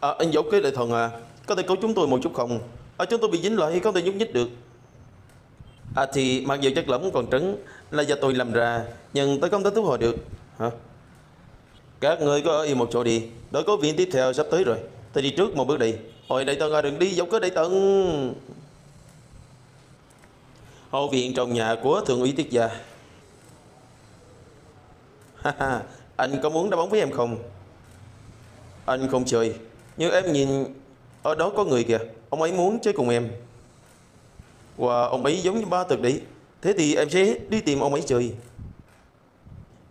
À, anh Dẫu Kế đại thần à, có thể cứu chúng tôi một chút không? À, chúng tôi bị dính lại không thể nhúc nhích được. À thì mặc dù chất lỏng còn trứng là do tôi làm ra, nhưng tôi không thể thu hồi được. Hả? Các người có ở yên một chỗ đi, đội có viện tiếp theo sắp tới rồi. Tôi đi trước một bước đi. Hồi đại thần à, đừng đi Dẫu Kế đại thần. Hậu viện trong nhà của thượng úy Tiết Gia. Anh có muốn đá bóng với em không? Anh không chơi. Nhưng em nhìn ở đó có người kìa, ông ấy muốn chơi cùng em. Wow, ông ấy giống như ba thực đấy. Thế thì em sẽ đi tìm ông ấy chơi.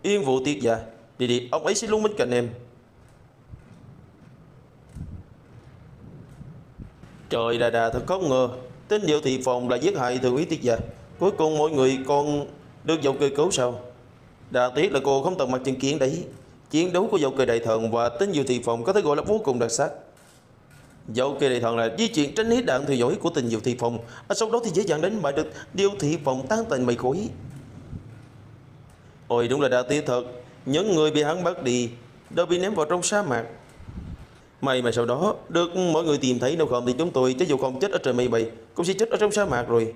Yên vụ Tiết Dạ. Đi đi, ông ấy sẽ luôn bên cạnh em. Trời đà thật không ngờ Tinh Điều Thị Phòng là giết hại thượng úy Tiết Dạ. Cuối cùng mọi người còn được Dầu Kê cứu sao? Đà tiếc là cô không tận mặt chứng kiến đấy. Chiến đấu của Dầu Kê đại thần và Tinh Diệu Thị Phòng có thể gọi là vô cùng đặc sắc. Dầu Kê đại thần là di chuyển tránh né đạn theo dõi của Tinh Diệu Thị Phòng, à, sau đó thì dễ dàng đánh bại được Điều Thị Phòng tan tành mày khối. Ôi đúng là đà tiếc thật. Những người bị hắn bắt đi đều bị ném vào trong sa mạc. May mà sau đó được mọi người tìm thấy, đâu không thì chúng tôi cho dù không chết ở trời mây bay cũng sẽ chết ở trong sa mạc rồi.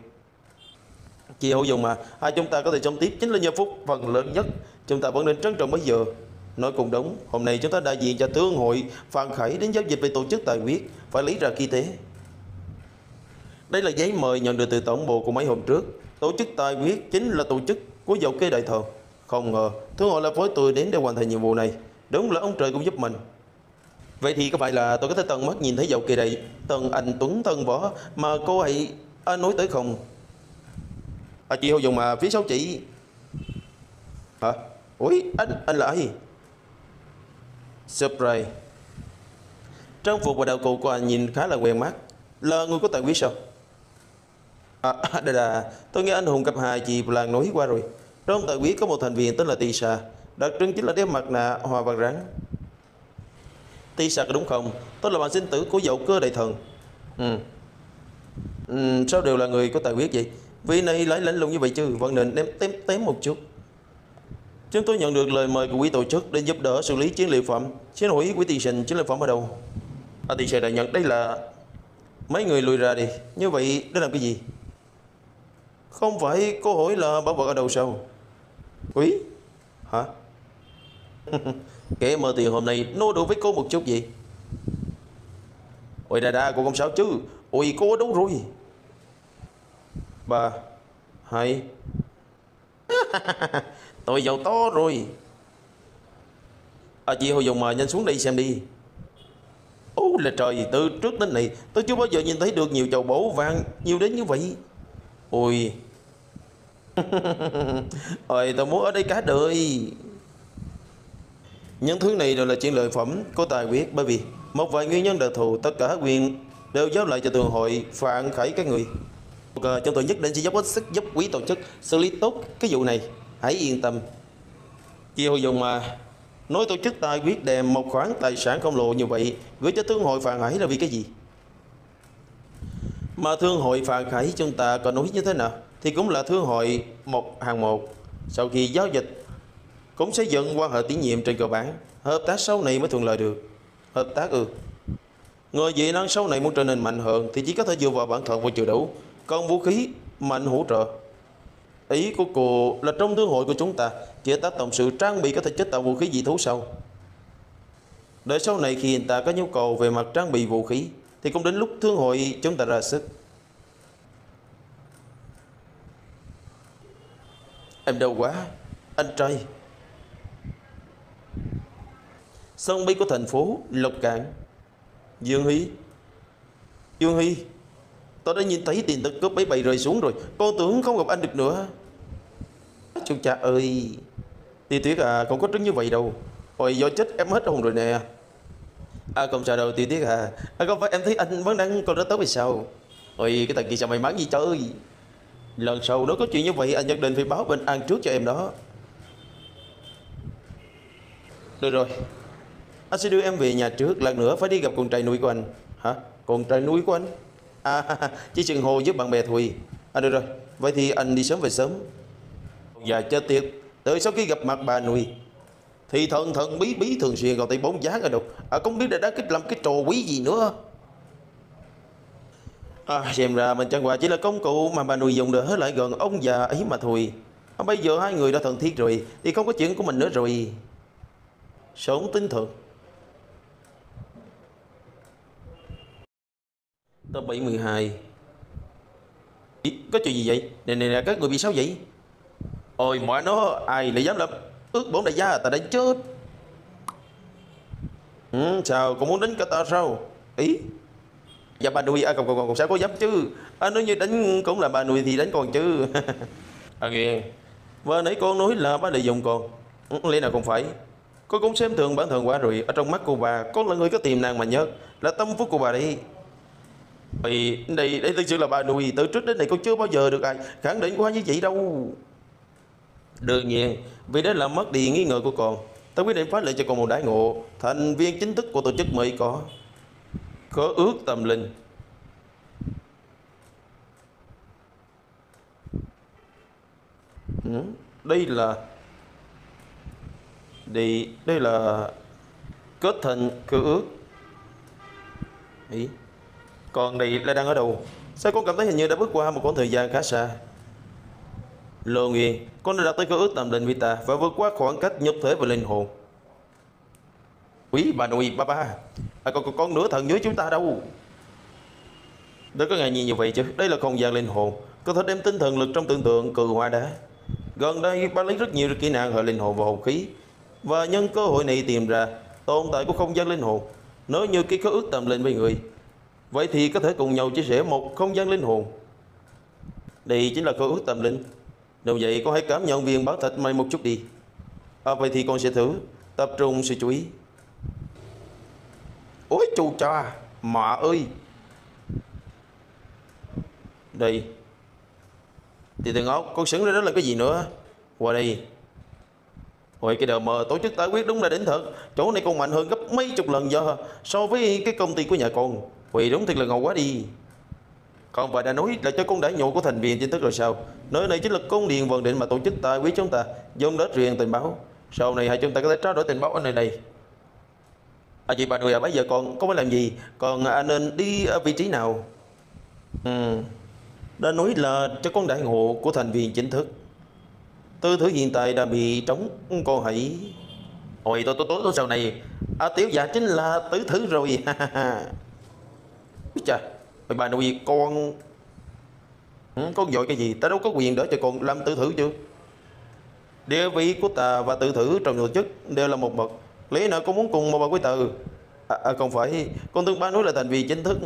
Chị hữu dụng mà hai chúng ta có thể sống tiếp chính là nhờ phúc phần lớn nhất. Chúng ta vẫn nên trân trọng bây giờ. Nói cùng đúng, hôm nay chúng ta đại diện cho thương hội Phan Khải đến giao dịch về tổ chức tài quyết. Phải lấy ra kỳ tế. Đây là giấy mời nhận được từ tổng bộ của mấy hôm trước. Tổ chức tài quyết chính là tổ chức của Dầu Kê đại thần. Không ngờ thương hội là phối tôi đến để hoàn thành nhiệm vụ này. Đúng là ông trời cũng giúp mình. Vậy thì có phải là tôi có thể tận mắt nhìn thấy Dầu Kê đại thần anh Tuấn Thân Võ mà cô hãy nói tới không? À, chị Hồ Dùng mà phía sau chị. Hả? Ủi, anh là ai? Surprise. Trang phục và đạo cụ của anh nhìn khá là quen mắt. Là người có tài quý sao? À, đây là tôi nghe anh hùng cấp 2 chị Lan nói qua rồi. Trong tài quý có một thành viên tên là Tỳ Sa. Đặc trưng chính là đeo mặt nạ hoa vàng rắn. Tỳ Sa đúng không? Tôi là bạn sinh tử của Dậu Cơ đại thần. Sao đều là người có tài quyết vậy? Vì này lãi lãnh lùng như vậy chứ, vẫn nên tém một chút. Chúng tôi nhận được lời mời của quỹ tổ chức để giúp đỡ xử lý chiến lợi phẩm, chiến hủy quỹ tiền sinh chiến lợi phẩm ở đâu? À, tiền sẽ đại nhận đây là mấy người lùi ra đi. Như vậy để làm cái gì? Không phải cô hỏi là bảo vật ở đâu sao? Quý? Hả? Kẻ mơ tiền hôm nay nói đùa với cô một chút gì? Ôi đà đà, cô không sao chứ? Ôi cô đúng rồi. 3, 2. Tôi giàu to rồi. À chị hồi dùng mà nhanh xuống đây xem đi. Ô là trời, từ trước đến này tôi chưa bao giờ nhìn thấy được nhiều chầu báu vàng nhiều đến như vậy. Ôi. Ôi tôi muốn ở đây cả đời. Những thứ này đều là chuyện lợi phẩm của tài quyết, bởi vì một vài nguyên nhân đặc thù tất cả quyền đều giao lại cho tường hội phản khởi các người. Chúng tôi nhất định sẽ dốc hết sức giúp quý tổ chức xử lý tốt cái vụ này, hãy yên tâm. Chị hồi dùng mà nói tổ chức tài quyết đem một khoản tài sản công lộ như vậy gửi cho thương hội Phạn Hải là vì cái gì? Mà thương hội Phạn Hải chúng ta có nói như thế nào thì cũng là thương hội một hàng một. Sau khi giao dịch cũng xây dựng quan hệ tín nhiệm trên cơ bản, hợp tác sau này mới thuận lợi được. Hợp tác ư? Người dị năng sau này muốn trở nên mạnh hơn thì chỉ có thể dựa vào bản thân và chịu đủ, còn vũ khí mạnh hỗ trợ. Ý của cô là trong thương hội của chúng ta chỉ tác tổng sự trang bị có thể chế tạo vũ khí dị thú sau, để sau này khi người ta có nhu cầu về mặt trang bị vũ khí thì cũng đến lúc thương hội chúng ta ra sức. Em đau quá anh trai. Sân bay của thành phố Lộc Cảng. Dương Hi, Dương Hi, tôi đã nhìn thấy tiền tật cướp máy bay rơi xuống rồi, cô tưởng không gặp anh được nữa. Chú cha ơi, Ti Tuyết à, không có trứng như vậy đâu. Ôi do chết em hết hồn rồi nè. À không sao đâu Ti Tuyết à, không phải em thấy anh vẫn đang còn rất tốt vì sao? Ôi cái thằng kia sao may mắn gì trời. Lần sau nếu có chuyện như vậy anh nhất định phải báo bên an trước cho em đó. Được rồi, anh sẽ đưa em về nhà trước, lần nữa phải đi gặp con trai nuôi của anh. Hả? Con trai nuôi của anh? À, chỉ chừng hồ giúp bạn bè thôi. À được rồi, vậy thì anh đi sớm về sớm. Và chết tiệt, tới sau khi gặp mặt bà nuôi thì thần thần bí bí thường xuyên còn tay bốn giá ở đâu. À không biết đã kích làm cái trò quý gì nữa. À xem ra mình chẳng qua chỉ là công cụ mà bà nuôi dùng để hớt lại gần ông già ấy mà thôi. À, bây giờ hai người đã thân thiết rồi thì không có chuyện của mình nữa rồi. Sống tính thường. Tập 712. Có chuyện gì vậy? Nè các người bị sao vậy? Ôi mọi nó, ai lại dám làm ước bổn đại gia, ta đã chết. Ừ, sao cũng muốn đánh cả ta sao? Ý dạ bà nuôi, à còn sao có dám chứ. À, nếu như đánh cũng là bà nuôi thì đánh còn chứ. À nghe, vừa nãy con nói là bà lợi dụng con. Ừ, lẽ nào không phải. Con cũng xem thường bản thân quá rồi. Ở trong mắt cô bà, con là người có tiềm năng mà nhất là tâm phúc của bà đi. Vì đây thực sự là bà nuôi, từ trước đến nay con chưa bao giờ được ai khẳng định quá như vậy đâu. Đương nhiên, vì đó là mất đi nghi ngờ của con, ta quyết định phát lệ cho con một đãi ngộ thành viên chính thức của tổ chức mới có ước tâm linh. Ừ, đây là kết thành cơ ước. Ý, còn này là đang ở đâu? Sao con cảm thấy hình như đã bước qua một khoảng thời gian khá xa? Lâu Nguyên, con đã đạt tới cơ ước tạm định với ta và vượt qua khoảng cách nhập thể và linh hồn. Quý bà nội, ba. À, còn con nửa thần dưới chúng ta đâu? Đừng có ngại nhìn như vậy chứ. Đây là không gian linh hồn, có thể đem tinh thần lực trong tưởng tượng cừ hóa đá. Gần đây ba lấy rất nhiều kỹ năng hệ linh hồn và hồn khí, và nhân cơ hội này tìm ra tồn tại của không gian linh hồn. Nếu như cái cơ ước tạm định với người, vậy thì có thể cùng nhau chia sẻ một không gian linh hồn. Đây chính là cơ ước tâm linh. Nếu vậy con hãy cảm nhận viên báo thịt mày một chút đi. À, vậy thì con sẽ thử tập trung sự chú ý. Ôi chù cha, mẹ ơi. Đây thì thằng ngốc, con sững ra đó là cái gì nữa? Qua đây. Ôi cái đờ mờ, tổ chức tài quyết đúng là đỉnh thật. Chỗ này còn mạnh hơn gấp mấy chục lần giờ so với cái công ty của nhà con. Vì đúng thiệt là ngầu quá đi. Còn bà đã nói là cho con đã nhộ của thành viên chính thức rồi sao? Nơi này chính là con điện vận định mà tổ chức tài quyết chúng ta dùng để truyền tình báo. Sau này hai chúng ta có thể trao đổi tình báo ở nơi này. À chị bà nội à, bây giờ con có phải làm gì? Còn anh nên đi ở vị trí nào? đã nói là cho con đại ngộ của thành viên chính thức. Tư thứ hiện tại đã bị trống, con hãy... Ôi tôi sau này à, tiểu giả chính là tứ thứ rồi. Trời, bà nội con. Con vội cái gì, ta đâu có quyền để cho con làm tử thử chứ. Địa vị của ta và tử thử trong tổ chức đều là một bậc. Lý nào con muốn cùng một bà quý tử? Không phải, con tương ba nói là thành vì chính thức.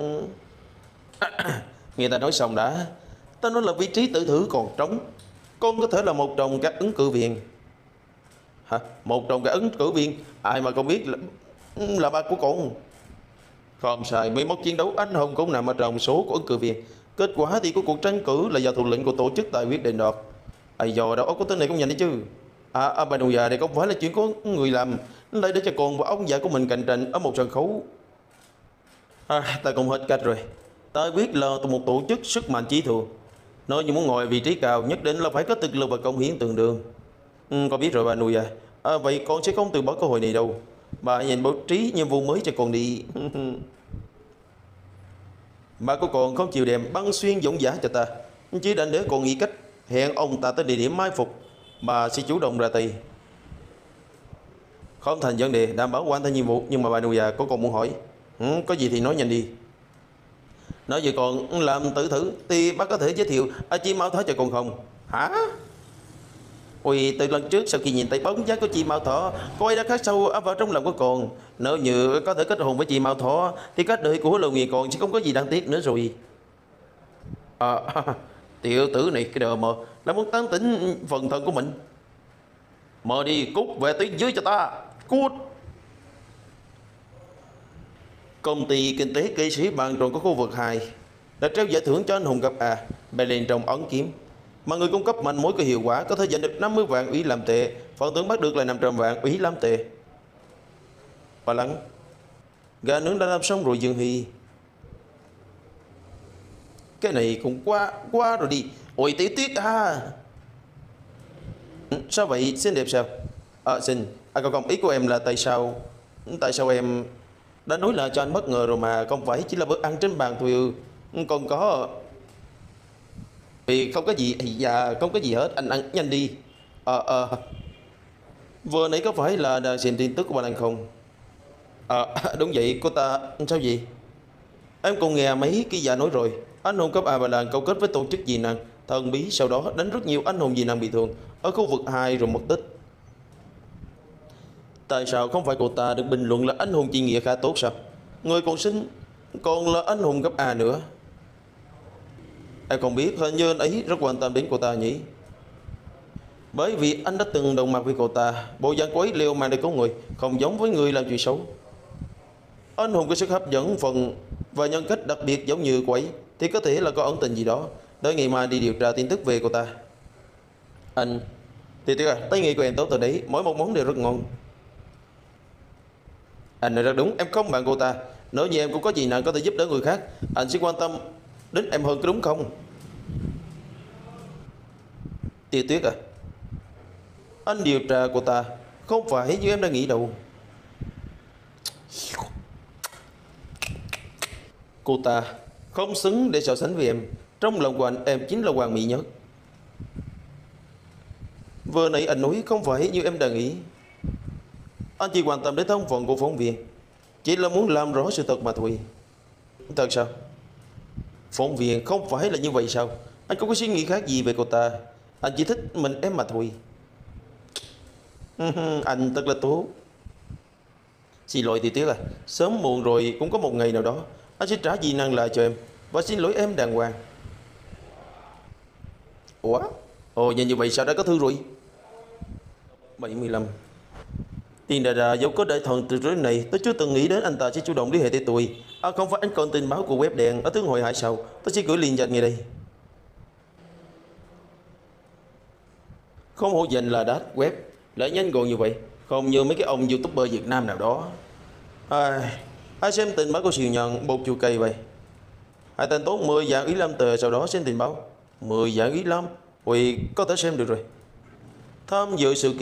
Nghe ta nói xong đã. Ta nói là vị trí tử thử còn trống, con có thể là một trong các ứng cử viên. Hả? Một trong các ứng cử viên? Ai mà con biết là ba của con. Không sai, mấy mốc chiến đấu anh hùng cũng nằm ở trong số của ứng cử viên. Kết quả thì của cuộc tranh cử là do thủ lĩnh của tổ chức tài quyết định đoạt. Ai dò đâu có tính này cũng nhìn đấy chứ. Bà nội già này không phải là chuyện của người làm, lại để cho con và ông già của mình cạnh tranh ở một sân khấu. Ta cũng hết cách rồi. Tài quyết là một tổ chức sức mạnh chỉ thường. Nói như muốn ngồi vị trí cao nhất định là phải có thực lực và công hiến tương đương. Con biết rồi bà nội già. Vậy con sẽ không từ bỏ cơ hội này đâu. Bà nhìn bố trí nhiệm vụ mới cho con đi. Bà của con không chịu đem băng xuyên dũng giả cho ta, chỉ định để con nghĩ cách hẹn ông ta tới địa điểm mai phục. Bà sẽ chủ động ra tay, không thành vấn đề, đảm bảo hoàn thành nhiệm vụ. Nhưng mà bà nội già có còn muốn hỏi? Có gì thì nói nhanh đi. Nói về con làm tử thử thì bác có thể giới thiệu chị Mạo Thọ cho con không? Hả? Ui, từ lần trước sau khi nhìn thấy bóng dáng của chị Mạo Thọ, cô ấy đã khắc sâu vào trong lòng của con. Nếu như có thể kết hôn với chị Mạo Thọ thì các đời của Lâu Nguyên con sẽ không có gì đáng tiếc nữa rồi. Tiểu tử này cái đờ mờ là muốn tán tỉnh phần thân của mình. Mờ đi, cút về tới dưới cho ta. Cút. Công ty kinh tế kỹ sĩ bàn tròn của khu vực 2 đã treo giải thưởng cho anh hùng gặp bè lên trong ấn kiếm. Mà người cung cấp mạnh mối có hiệu quả có thể giành được 50 vạn Ủy làm tệ, phần thưởng bắt được là 500 vạn Ủy làm tệ. Bà Lan, gà nướng đã làm xong rồi Dương Hi. Cái này cũng quá rồi đi. Ôi tí tiết à. Sao vậy, xinh đẹp sao? Xinh, không, ý của em là tại sao em đã nói là cho anh bất ngờ rồi mà, không phải chỉ là bữa ăn trên bàn thôi. Còn có vì không có gì, dạ không có gì hết, anh ăn nhanh đi. Vừa nãy có phải là đã xem tin tức của bạn anh không? Đúng vậy, cô ta sao vậy? Em còn nghe mấy ký giả nói rồi, anh hùng cấp bà Lan câu kết với tổ chức dị năng thần bí, sau đó đánh rất nhiều anh hùng dị năng bị thương ở khu vực 2 rồi mất tích. Tại sao không phải cô ta được bình luận là anh hùng chị nghĩa khá tốt sao? Người còn sinh còn là anh hùng cấp A nữa. Em còn biết hình như anh ấy rất quan tâm đến cô ta nhỉ? Bởi vì anh đã từng đồng mặt với cô ta. Bộ dạng cô ấy liều mạng để cứu người, không giống với người làm chuyện xấu. Anh hùng có sức hấp dẫn phần và nhân cách đặc biệt giống như cô ấy thì có thể là có ẩn tình gì đó. Tới ngày mai đi điều tra tin tức về cô ta. Anh thì tuyệt à, tay nghề của em tốt từ đấy, mỗi một món đều rất ngon. Anh nói rất đúng, em không bạn cô ta. Nếu như em cũng có gì nào có thể giúp đỡ người khác, anh sẽ quan tâm đến em hơn có đúng không? Tiêu Tuyết à, anh điều tra của ta không phải như em đang nghĩ đâu. Cô ta không xứng để so sánh với em. Trong lòng của anh, em chính là hoàn mỹ nhất. Vừa nãy anh nói không phải như em đang nghĩ. Anh chỉ quan tâm đến thân phận của phóng viên, chỉ là muốn làm rõ sự thật mà thôi. Thật sao? Phóng viên không phải là như vậy sao? Anh không có suy nghĩ khác gì về cô ta, anh chỉ thích mình em mà thôi. Anh thật là tốt. Xin lỗi thì tiếc à, sớm muộn rồi cũng có một ngày nào đó anh sẽ trả dị năng lại cho em. Và xin lỗi em đàng hoàng. Ủa? Ồ, nhìn như vậy sao đã có thư rồi? 75. Tiền Đà Đà dẫu có đại thần từ trước này, tôi chưa từng nghĩ đến anh ta sẽ chủ động liên hệ tới tôi. Không phải anh còn tin báo của web đèn ở tướng hội hải sau, tôi sẽ gửi liền dành ngay đây. Không hổ danh là đát web, lại nhanh gọn như vậy, không như mấy cái ông youtuber Việt Nam nào đó. Ai xem tình báo của siêu nhân bột chua cây vậy? Hai tên tốt 10 dạng Ý Lâm tờ, sau đó xem tình báo 10 dạng Ý Lâm, vì có thể xem được rồi. Tham dự sự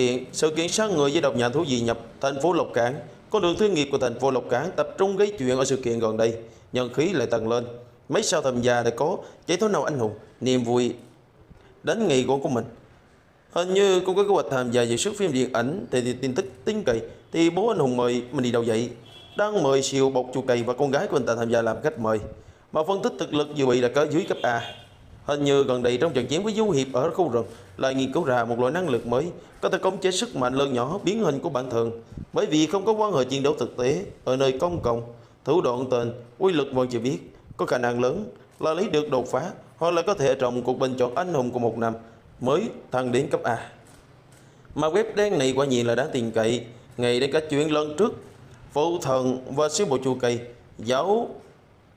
kiện sát người với độc nhà thú dị nhập thành phố Lộc Cảng. Con đường thương nghiệp của thành phố Lộc Cảng tập trung gây chuyện ở sự kiện gần đây, nhân khí lại tăng lên. Mấy sao thầm già đã có chỉ thấu nào anh hùng niềm vui đến nghị của mình. Hình như cũng có kế hoạch tham gia dự xuất phim điện ảnh thì tin tức tiếng kỳ thì bố anh hùng mời mình đi đâu vậy? Đang mời siêu bột chùa cày và con gái của anh ta tham gia làm khách mời. Mà phân tích thực lực dự bị là ở dưới cấp A. Hình như gần đây trong trận chiến với Du Hiệp ở khu rừng lại nghiên cứu ra một loại năng lực mới có thể khống chế sức mạnh lớn nhỏ biến hình của bản thân. Bởi vì không có quan hệ chiến đấu thực tế ở nơi công cộng, thủ đoạn tên uy lực vẫn chưa biết, có khả năng lớn là lấy được đột phá hoặc là có thể trong cuộc bình chọn anh hùng của một năm mới thăng đến cấp A. Mà web đen này quả nhiên là đáng tin cậy. Ngày đến cả chuyện lần trước phụ thần và siêu bộ chùa cây giáo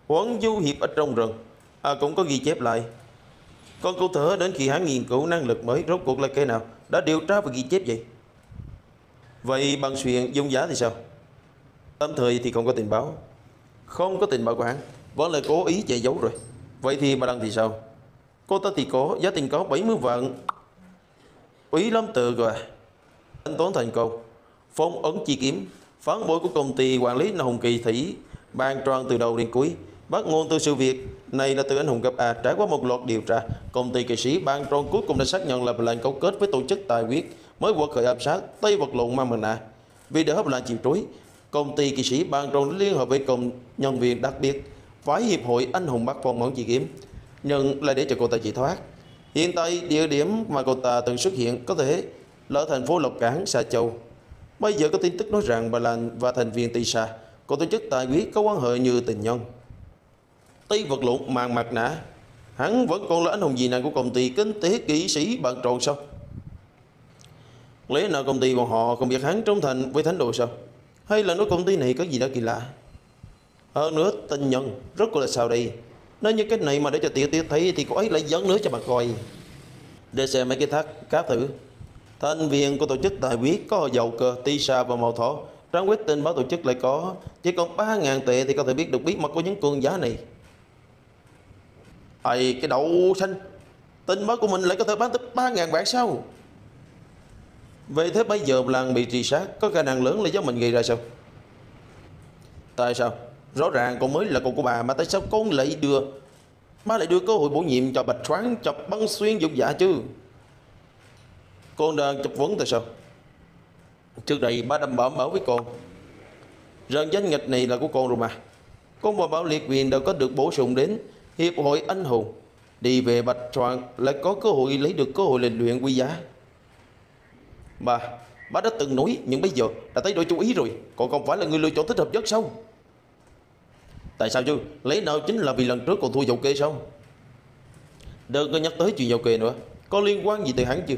huấn Du Hiệp ở trong rừng cũng có ghi chép lại. Còn cụ thể đến khi hắn nghiên cứu năng lực mới rốt cuộc là cái nào đã điều tra và ghi chép vậy? Vậy bằng chuyện Dung Giá thì sao? Tạm thời thì không có tình báo. Không có tình báo của hắn vẫn là cố ý che giấu rồi. Vậy thì bà Đăng thì sao? Cô ta thì có giá tiền có 70 vạn Ủy Lâm Tự rồi. Anh Tốn thành cầu phong ấn chi kiếm phán bội của công ty quản lý là Hùng Kỳ Thủy ban toàn từ đầu đến cuối. Bắt nguồn từ sự việc này là từ anh hùng cấp A. Trải qua một loạt điều tra, công ty kỳ sĩ Ban Tron cuối cùng đã xác nhận là Bà Lan cấu kết với tổ chức tài quyết mới quật khởi áp sát Tây vật lộn mà mình à. Vì để hấp Lan chịu trối, công ty kỳ sĩ Ban Tron liên hợp với công nhân viên đặc biệt phái hiệp hội anh hùng bắt phong ấn chi kiếm, nhưng là để cho cô ta chỉ thoát. Hiện tại địa điểm mà cô ta từng xuất hiện có thể là thành phố Lộc Cảng, Sa Châu. Bây giờ có tin tức nói rằng Bà Lan và thành viên Tỳ Sa của tổ chức tài quyết có quan hệ như tình nhân. Tây vật lộn màn mặt nạ, hắn vẫn còn là anh hùng gì nào của công ty kinh tế kỹ sĩ Bạn Trộn sao? Lẽ nào công ty bọn họ không biết hắn trung thành với thánh đồ sao? Hay là nói công ty này có gì đó kỳ lạ? Hơn nữa tình nhân rất là sao đây? Nói như cái này mà để cho Tiểu Tiểu thấy thì cô ấy lại dẫn nữa cho bà coi. Để xem mấy cái thác cá thử. Thành viên của tổ chức tài quyết có Dầu Kê, Tỳ Sa và Mạo Thọ. Trang web tin báo tổ chức lại có chỉ còn 3.000 tệ thì có thể biết được bí mật của những cường giả này. Ây, cái đậu xanh, tin báo của mình lại có thể bán tới 3.000 bảng sao? Vậy thế bây giờ làng bị trì sát có khả năng lớn là do mình gây ra sao? Tại sao? Rõ ràng con mới là con của bà mà tại sao con lại đưa cơ hội bổ nhiệm cho Bạch Thoáng, cho Băng Xuyên Dục Dạ chứ? Con đang chất vấn tại sao? Trước đây ba đảm bảo với con rằng danh nghịch này là của con rồi mà. Con và Bảo Liệt Quyền đều có được bổ sung đến hiệp hội anh hùng. Đi về Bạch Soạn lại có cơ hội lấy được cơ hội luyện quý giá. Bà đã từng nói nhưng bây giờ đã thấy đổi chú ý rồi. Còn không phải là người lựa chọn thích hợp nhất sao? Tại sao chứ? Lấy nào chính là vì lần trước còn thua Dầu Kê sao? Đừng có nhắc tới chuyện Dầu Kê nữa. Có liên quan gì tới hắn chưa?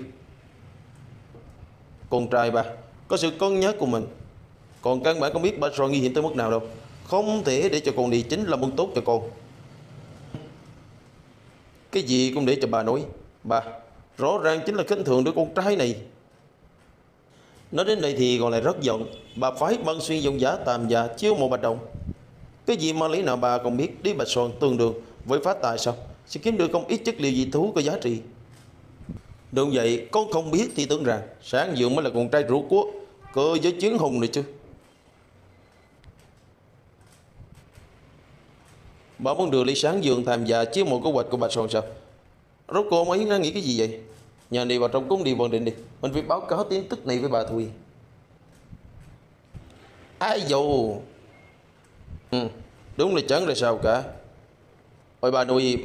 Con trai bà có sự cân nhắc của mình. Còn căn bản không biết Bạch Soạn nguy hiểm tới mức nào đâu. Không thể để cho con đi chính là muốn tốt cho con. Cái gì cũng để cho bà nói. Bà rõ ràng chính là khinh thường đứa con trai này. Nói đến đây thì còn lại rất giận. Bà phái Băng Xuyên Dông Giá tàm già chiêu mộ Bạch Động. Cái gì mà lý nào bà còn biết đi Bạch Soạn tương đương với phá tài sao? Sẽ kiếm được không ít chất liệu dị thú có giá trị. Đúng vậy, con không biết thì tưởng rằng Sáng Dượng mới là con trai ruột của cơ giới chiến hùng này chứ. Bà muốn đưa Lý Sáng Dượng tham gia chiếu một kế hoạch của bà Soạn sao? Rốt cô ông ấy đang nghĩ cái gì vậy? Nhà này vào trong cung đi vận định đi. Mình phải báo cáo tin tức này với bà thôi. Ai dù đúng là chẳng là sao cả. Ôi bà nội,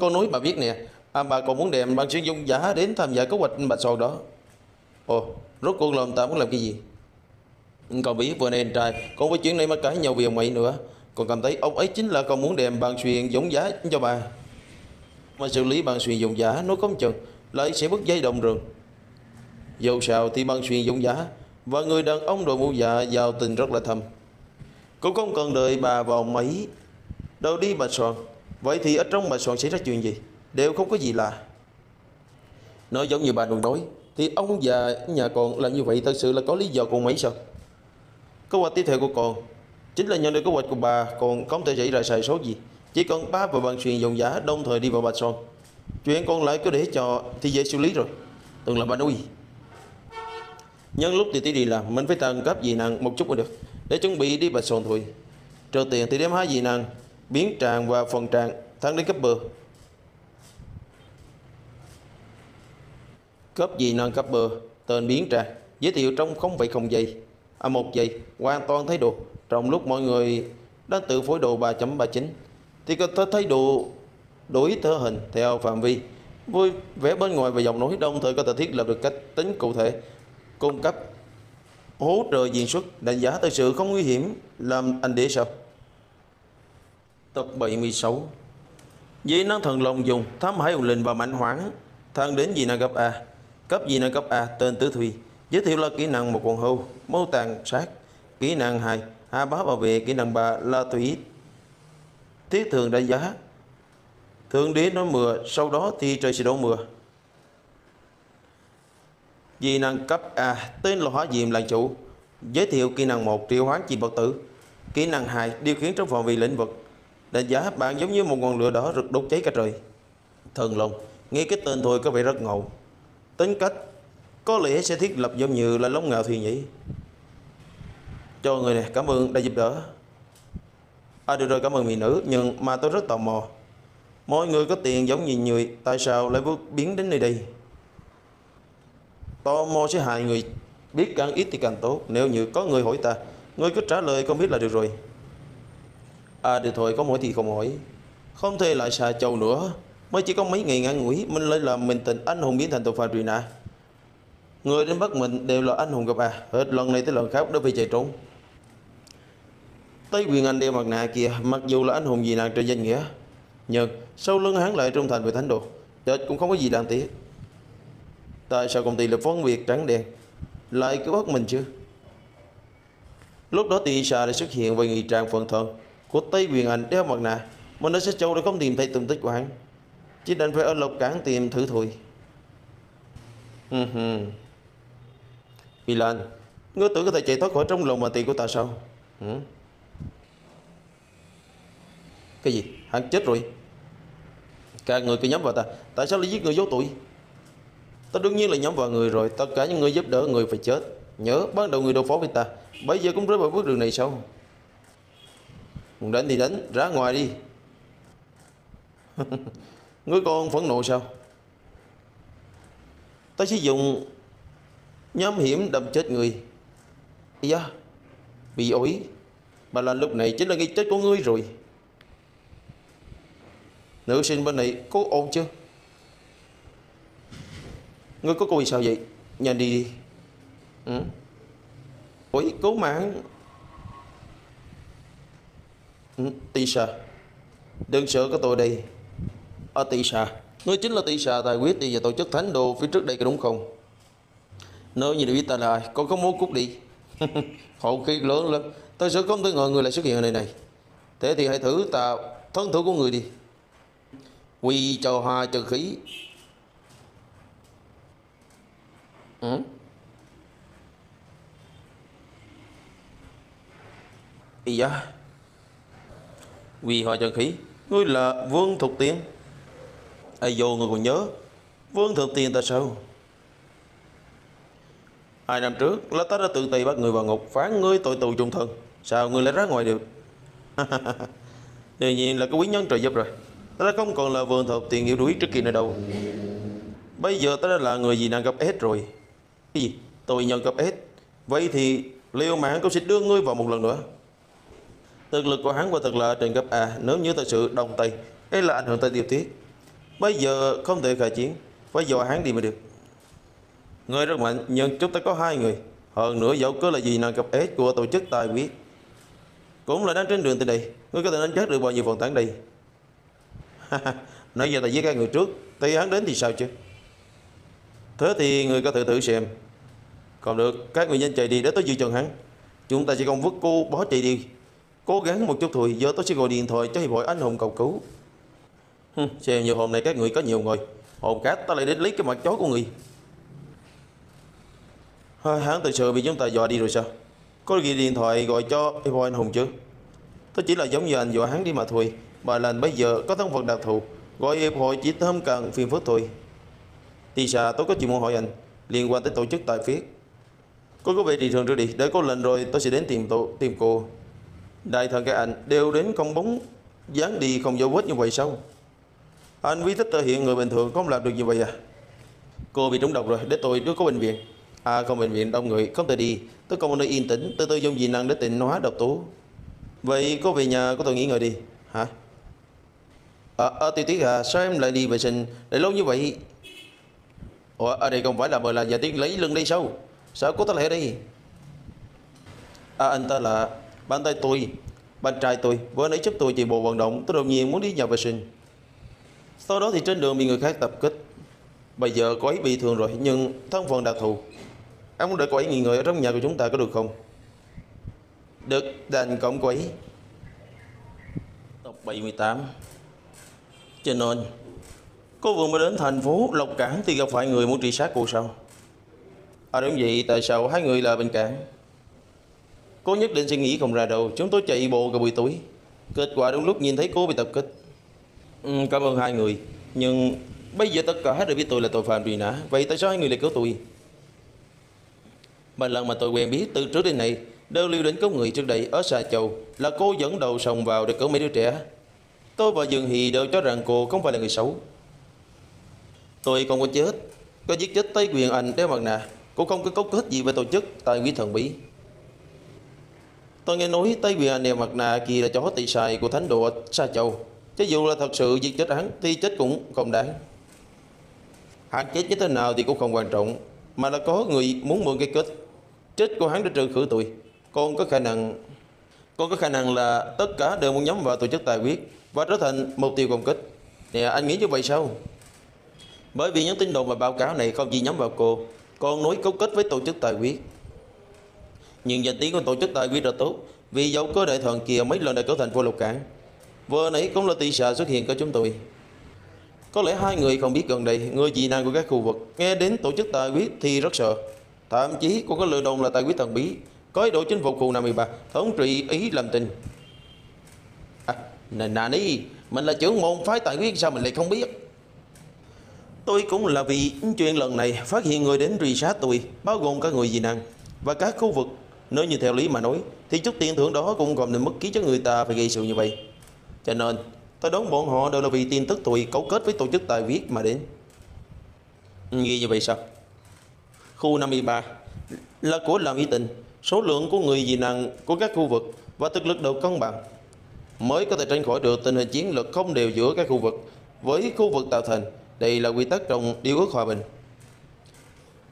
con nói bà biết nè. Bà còn muốn đem Ban Sử Dụng Giả đến tham gia kế hoạch bà Soạn đó. Ồ, rốt cuộc làm ta muốn làm cái gì? Còn biết vừa nên trai con với chuyện này mà cãi nhau vì ông ấy nữa. Còn cảm thấy ông ấy chính là còn muốn đem Bàn Xuyên Dũng Giá cho bà. Mà xử lý Bàn Xuyên Dũng Giá nó không chừng lại sẽ bứt dây đồng rừng. Dẫu sao thì Bàn Xuyên Dũng Giá và người đàn ông đội mũ dạ giao tình rất là thầm. Cũng không cần đợi bà và ông ấy đâu đi Bà Soạn. Vậy thì ở trong Bà Soạn xảy ra chuyện gì đều không có gì lạ. Nói giống như bà đồn nói thì ông già nhà con làm như vậy thật sự là có lý do con mấy sao? Câu hỏi tiếp theo của con chính là nhận được kế hoạch của bà còn không thể xảy ra sai số gì. Chỉ cần ba và Bàn Xuyên Dòng Giả đồng thời đi vào Bạch Soạn, chuyện còn lại cứ để cho thì dễ xử lý rồi. Từng là bà nuôi. Nhân lúc thì tí đi làm mình phải tăng cấp dị năng một chút mới được để chuẩn bị đi Bạch Soạn thôi. Trừ tiền thì đem hai dị năng biến tràng và phần tràng thắng đến cấp bừa. Cấp gì nên cấp bừa, tên biến tràng, giới thiệu trong 0,0 giây, à 1 giây, hoàn toàn thấy đồ. Trong lúc mọi người đang tự phối đồ 3.39 thì có thể thấy đồ đối thơ hình theo phạm vi vui vẻ bên ngoài và dòng nối, đồng thời có thể thiết lập được cách tính cụ thể, cung cấp hỗ trợ diễn xuất, đánh giá thực sự không nguy hiểm làm anh để sao. Tập 76. Dĩ năng thần lòng dùng thám hải hùng linh và mạnh hoãn thang đến dị năng cấp A. Cấp dị năng cấp A tên Tứ Thùy, giới thiệu là kỹ năng 1 quần hưu mâu tàn sát, kỹ năng 2 A bá bảo vệ, kỹ năng 3 là thủy thiết thường đánh giá thượng đế nói mưa, sau đó thì trời sẽ đổ mưa. Dị năng cấp A tên là Hóa Diệm Làng Chủ, giới thiệu kỹ năng 1 triệu hoán chi vật tử, kỹ năng 2 điều khiển trong phạm vi lĩnh vực, đánh giá bạn giống như một ngọn lửa đỏ rực đốt cháy cả trời. Thần lòng nghe cái tên thôi có vẻ rất ngầu, tính cách có lẽ sẽ thiết lập giống như là Long Ngạo Thùy nhỉ. Cho người này cảm ơn đã giúp đỡ. À được rồi, cảm ơn mỹ nữ, nhưng mà tôi rất tò mò, mọi người có tiền giống như người, tại sao lại vượt biến đến nơi đây? Tò mò sẽ hại người, biết càng ít thì càng tốt. Nếu như có người hỏi ta, người cứ trả lời không biết là được rồi. À được thôi, có mỗi thì không hỏi. Không thể lại xà châu nữa. Mới chỉ có mấy ngày ngắn ngủi, mình lại làm mình tình anh hùng biến thành tội phạm truy nã. Người đến bắt mình đều là anh hùng gặp à, hết lần này tới lần khác đã phải chạy trốn. Tây Quyền Anh đeo mặt nạ kìa, mặc dù là anh hùng gì nàng trên danh nghĩa, nhưng sau lưng hắn lại trung thành với thánh đồ, chết cũng không có gì đáng tiếc. Tại sao công ty lập phóng việc trắng đen lại cứ bắt mình chứ? Lúc đó Tỳ Sa đã xuất hiện và nghị trang phần thân của Tây Quyền Anh đeo mặt nạ, mà nó sẽ châu đã không tìm thấy tung tích của hắn, chỉ đành phải ở lộc cảng tìm thử thôi. Vì Lan, ngươi tưởng có thể chạy thoát khỏi trong lòng mà tiền của ta sao? Cái gì? Hắn chết rồi? Các người cứ nhắm vào ta, tại sao lại giết người vô tội? Ta đương nhiên là nhắm vào người rồi, tất cả những người giúp đỡ người phải chết. Nhớ ban đầu người đối phó với ta, bây giờ cũng rơi vào bước đường này sao? Muốn đánh thì đánh, ra ngoài đi. Ngươi còn phẫn nộ sao? Ta sử dụng nhóm hiểm đâm chết người. Dạ, bị ổi. Bà Lan lúc này chính là cái chết của ngươi rồi. Nữ sinh bên này có ổn chưa? Ngươi có cô sao vậy? Nhanh đi đi. Ủa, cứu mạng. Tỳ Sa, đừng sợ có tôi đây. Ở Tỳ Sa, ngươi chính là Tỳ Sa tài quyết đi và tổ chức thánh đồ phía trước đây có đúng không? Nếu như biết ta là ai, con không muốn cút đi. Hậu khí lớn lắm, tôi sẽ không thể ngờ người lại xuất hiện ở nơi này. Thế thì hãy thử ta thân thủ của người đi. Quy cho hoa trừ khí. Ý da. Quy hoa trừ khí, ngươi là Vương Thục Tiên. Ai vô người còn nhớ Vương Thục Tiên ta sao? 2 năm trước là ta đã tự tay bắt người vào ngục, phán ngươi tội tù chung thân. Sao ngươi lại ra ngoài được? Tuy nhiên là có quý nhân trời giúp rồi, ta đã không còn là Vương Thục Tiên yếu đuối trước kia nữa đâu. Bây giờ ta đã là người gì năng cấp S rồi. Cái gì? Tôi nhân cấp S. Vậy thì liều mạng cũng sẽ đưa ngươi vào một lần nữa. Thực lực của hắn quả thật là trên cấp A, nếu như thật sự đồng tay ấy là ảnh hưởng tới điều tiết. Bây giờ không thể khai chiến, phải dò hắn đi mới được. Người rất mạnh, nhưng chúng ta có 2 người. Hơn nữa dẫu cứ là gì năng cấp S của tổ chức tài quyết cũng là đang trên đường từ đây. Ngươi có thể đánh chết được bao nhiêu phần tán đây? Nãy giờ ta giết các người trước, thì hắn đến thì sao chứ? Thế thì người có thể thử xem. Còn được, các người nhanh chạy đi để tôi dự trần hắn. Chúng ta chỉ không vứt cô bỏ chạy đi. Cố gắng một chút thôi, giờ tôi sẽ gọi điện thoại cho hiệp hội anh hùng cầu cứu. Xem như hôm nay các người có nhiều người, hồn cát ta lại đến lấy cái mặt chó của người. Hắn thực sự bị chúng ta dọa đi rồi sao? Có ghi điện thoại gọi cho hiệp hội anh hùng chứ? Tôi chỉ là giống như anh dọa hắn đi mà thôi. Bà Lan bây giờ có thân phận đặc thù, gọi hiệp hội chỉ thâm cần phiền phức thôi. Tỳ Sa, tôi có chuyện muốn hỏi anh liên quan tới tổ chức tài phiết. Cô có về thị trường trước đi, để có lệnh rồi tôi sẽ đến tìm cô. Đại thần các anh đều đến công bóng Dán đi không dấu vết như vậy sao? Anh Quý Thích hiện người bình thường không làm được như vậy à? Cô bị trúng độc rồi, để tôi đưa cô bệnh viện. À không, bệnh viện đông người, không thể đi. Tôi không nơi yên tĩnh, tôi dùng dị năng để tịnh hóa độc tố. Vậy cô về nhà có tôi nghỉ ngơi đi. Hả? Tiểu Tiết à, sao em lại đi vệ sinh để lâu như vậy? Ủa, ở đây không phải là mời là Giờ Tiết lấy lưng đi sao? Sao cô ta lại ở đây? À, anh ta là bạn tay tôi, bạn trai tôi. Với anh ấy giúp tôi chạy bộ vận động, tôi đột nhiên muốn đi nhà vệ sinh. Sau đó thì trên đường bị người khác tập kích. Bây giờ cô ấy bị thương rồi, nhưng thân phận đặc thù. Anh muốn để cô ấy nghỉ ngơi ở trong nhà của chúng ta có được không? Được, đàn cộng cô ấy. Tập 78. Cho nên cô vừa mới đến thành phố Lộc Cảng thì gặp phải người muốn truy sát cô sao? À đúng vậy, tại sao hai người là bên cảng? Cô nhất định suy nghĩ không ra đâu. Chúng tôi chạy bộ cả buổi tối, kết quả đúng lúc nhìn thấy cô bị tập kích. Cảm ơn hai người. Nhưng bây giờ tất cả đều biết tôi là tội phạm truy nã. Vậy tại sao hai người lại cứu tôi? Mà lần mà tôi quen biết từ trước đến nay đều lưu đến cứu người. Trước đây ở Xà Châu là cô dẫn đầu sòng vào để cứu mấy đứa trẻ. Tôi và Dương Hi đều cho rằng cô không phải là người xấu. Tôi không có chết, có giết chết Tây Quyền Anh đeo mặt nạ, cũng không có cấu kết gì với tổ chức tài quý thần bí. Tôi nghe nói Tây Quyền Anh đeo mặt nạ kia là chó tỳ xài của thánh đồ Sa Châu. Chứ dù là thật sự giết chết hắn thì chết cũng không đáng. Hắn chết như thế nào thì cũng không quan trọng, mà là có người muốn mượn cái kết chết của hắn để trừ khử tôi. Còn có khả năng là tất cả đều muốn nhắm vào tổ chức tài quyết và trở thành mục tiêu công kích. Nè, anh nghĩ như vậy sao? Bởi vì những tin đồn và báo cáo này không chỉ nhắm vào cô, còn nối cấu kết với tổ chức tài quyết. Nhưng danh tiếng của tổ chức tài quyết là tốt, vì dẫu có đại thần kia mấy lần đã cứu thành phố Lục Cảng. Vừa nãy cũng là Tỳ Sa xuất hiện của chúng tôi. Có lẽ hai người không biết gần đây người dị năng của các khu vực nghe đến tổ chức tài quyết thì rất sợ. Thậm chí còn có lời đồn là tài quyết thần bí có ý đồ chinh phục khu 53, thống trị Ý làm tình. Nani, mình là trưởng môn phái tài quyết sao mình lại không biết? Tôi cũng là vì chuyện lần này phát hiện người đến truy sát tôi, bao gồm các người dị năng và các khu vực. Nếu như theo lý mà nói thì chút tiền thưởng đó cũng còn nên mức ký cho người ta phải gây sự như vậy. Cho nên tôi đoán bọn họ đều là vì tin tức tôi cấu kết với tổ chức tài quyết mà đến. Nghĩ như vậy sao? Khu 53 là của Lâm Ý Tình. Số lượng của người dị năng của các khu vực và thực lực đều cân bằng, mới có thể tránh khỏi được tình hình chiến lược không đều giữa các khu vực với khu vực tạo thành. Đây là quy tắc trong điều ước hòa bình,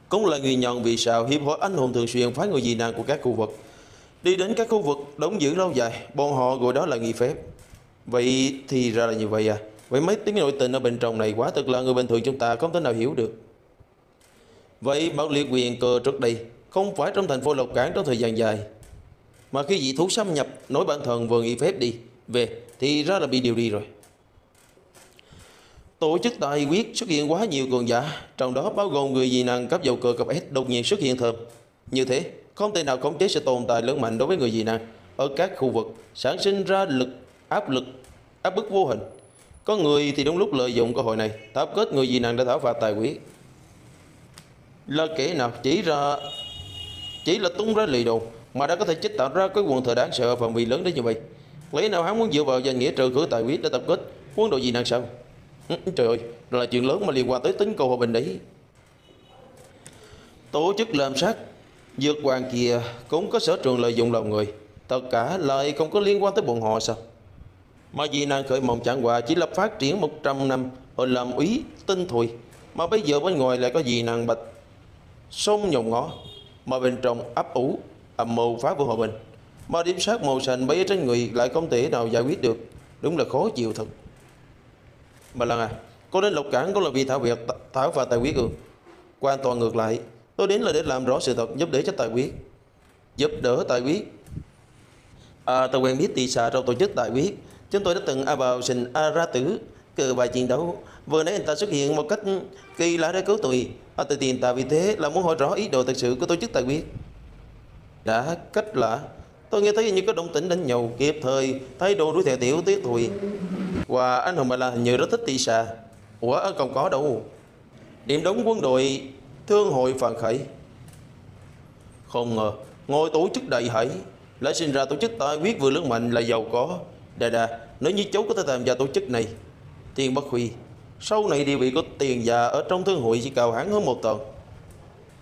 cũng là nguyên nhân vì sao hiệp hội anh hùng thường xuyên phái người dị năng của các khu vực đi đến các khu vực đóng giữ lâu dài. Bọn họ gọi đó là nghi phép. Vậy thì ra là như vậy à? Vậy mấy tiếng nội tình ở bên trong này quá thật là người bình thường chúng ta không thể nào hiểu được. Vậy bảo liệt quyền cờ trước đây không phải trong thành phố Lộc Cảng trong thời gian dài, mà khi dị thú xâm nhập nổi bản thân vừa nghi phép đi về thì ra là bị điều đi rồi. Tổ chức tài quyết xuất hiện quá nhiều cường giả, trong đó bao gồm người dị năng cấp dầu cờ cấp S đột nhiên xuất hiện thơm. Như thế không thể nào khống chế sự tồn tại lớn mạnh đối với người dị năng ở các khu vực, sản sinh ra áp bức vô hình. Có người thì đúng lúc lợi dụng cơ hội này tập kết người dị năng để thảo phạt tài quyết. Là kẻ nào chỉ là tung ra lì đồ mà đã có thể chế tạo ra cái quần thờ đáng sợ phạm vi lớn đến như vậy. Lẽ nào hắn muốn dựa vào danh nghĩa trừ khử tài quyết để tập kết quân đội dị năng sao? Trời ơi, đó là chuyện lớn mà liên quan tới tính cầu hòa bình đấy. Tổ chức làm sát dược hoàng kia cũng có sở trường lợi dụng lòng người. Tất cả lại không có liên quan tới bọn họ sao? Mà dị năng khởi mộng chẳng qua chỉ là phát triển 100 năm ở làm úy tinh thôi, mà bây giờ bên ngoài lại có dị năng bạch sông nhồng ngõ, mà bên trong ấp ủ âm mưu phá vỡ hòa bình. Mà điểm sát màu xanh bấy trên người lại không thể nào giải quyết được, đúng là khó chịu thật. Bà Lan à, cô đến Lộc Cảng có là vì thảo phạt tài quyết ư? Hoàn toàn ngược lại, tôi đến là để làm rõ sự thật, giúp đỡ tài quyết. À, tôi quen biết Tỳ Sa trong tổ chức tài quyết. Chúng tôi đã từng vào sinh ra tử cờ bài chiến đấu. Vừa nãy anh ta xuất hiện một cách kỳ lạ để cứu tôi. Tôi tìm ta vì thế là muốn hỏi rõ ý đồ thực sự của tổ chức tài quyết. Đã cách lạ, tôi nghe thấy như có động tĩnh đánh nhau, kịp thời thay đồ đuổi theo tiểu tiết thôi. Và anh hùng Bà Lan hình như rất thích Tỳ Sa. Ủa không có đâu. Điểm đóng quân đội thương hội phản khởi. Không ngờ ngồi tổ chức đại hải lại sinh ra tổ chức tài quyết vừa lớn mạnh lại giàu có. Đà Nếu như cháu có thể tham gia tổ chức này, Tiên Bất Huy sau này địa vị của Tiền già ở trong thương hội chỉ cao hẳn hơn một tầng.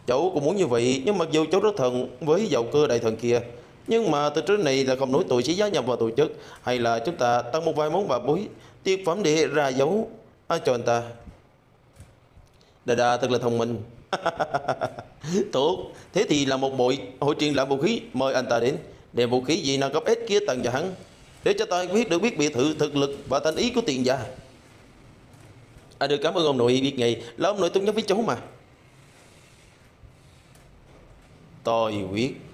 Cháu cũng muốn như vậy, nhưng mặc dù cháu rất thần với Dầu Cơ đại thần kia, nhưng mà từ trước này là không nổi tuổi sĩ giá nhập vào tổ chức. Hay là chúng ta tăng một vài món bà bối tiết phẩm để ra dấu cho anh ta. Đà Đà thật là thông minh. Tốt, thế thì là một buổi hội triển lãm vũ khí, mời anh ta đến. Để vũ khí gì nào cấp S kia tặng cho hắn, để cho ta biết được biết biệt thự thực lực và thanh ý của Tiền già. Được, cảm ơn ông nội biết ngày, là ông nội tôi nhắc với cháu mà. Tôi biết.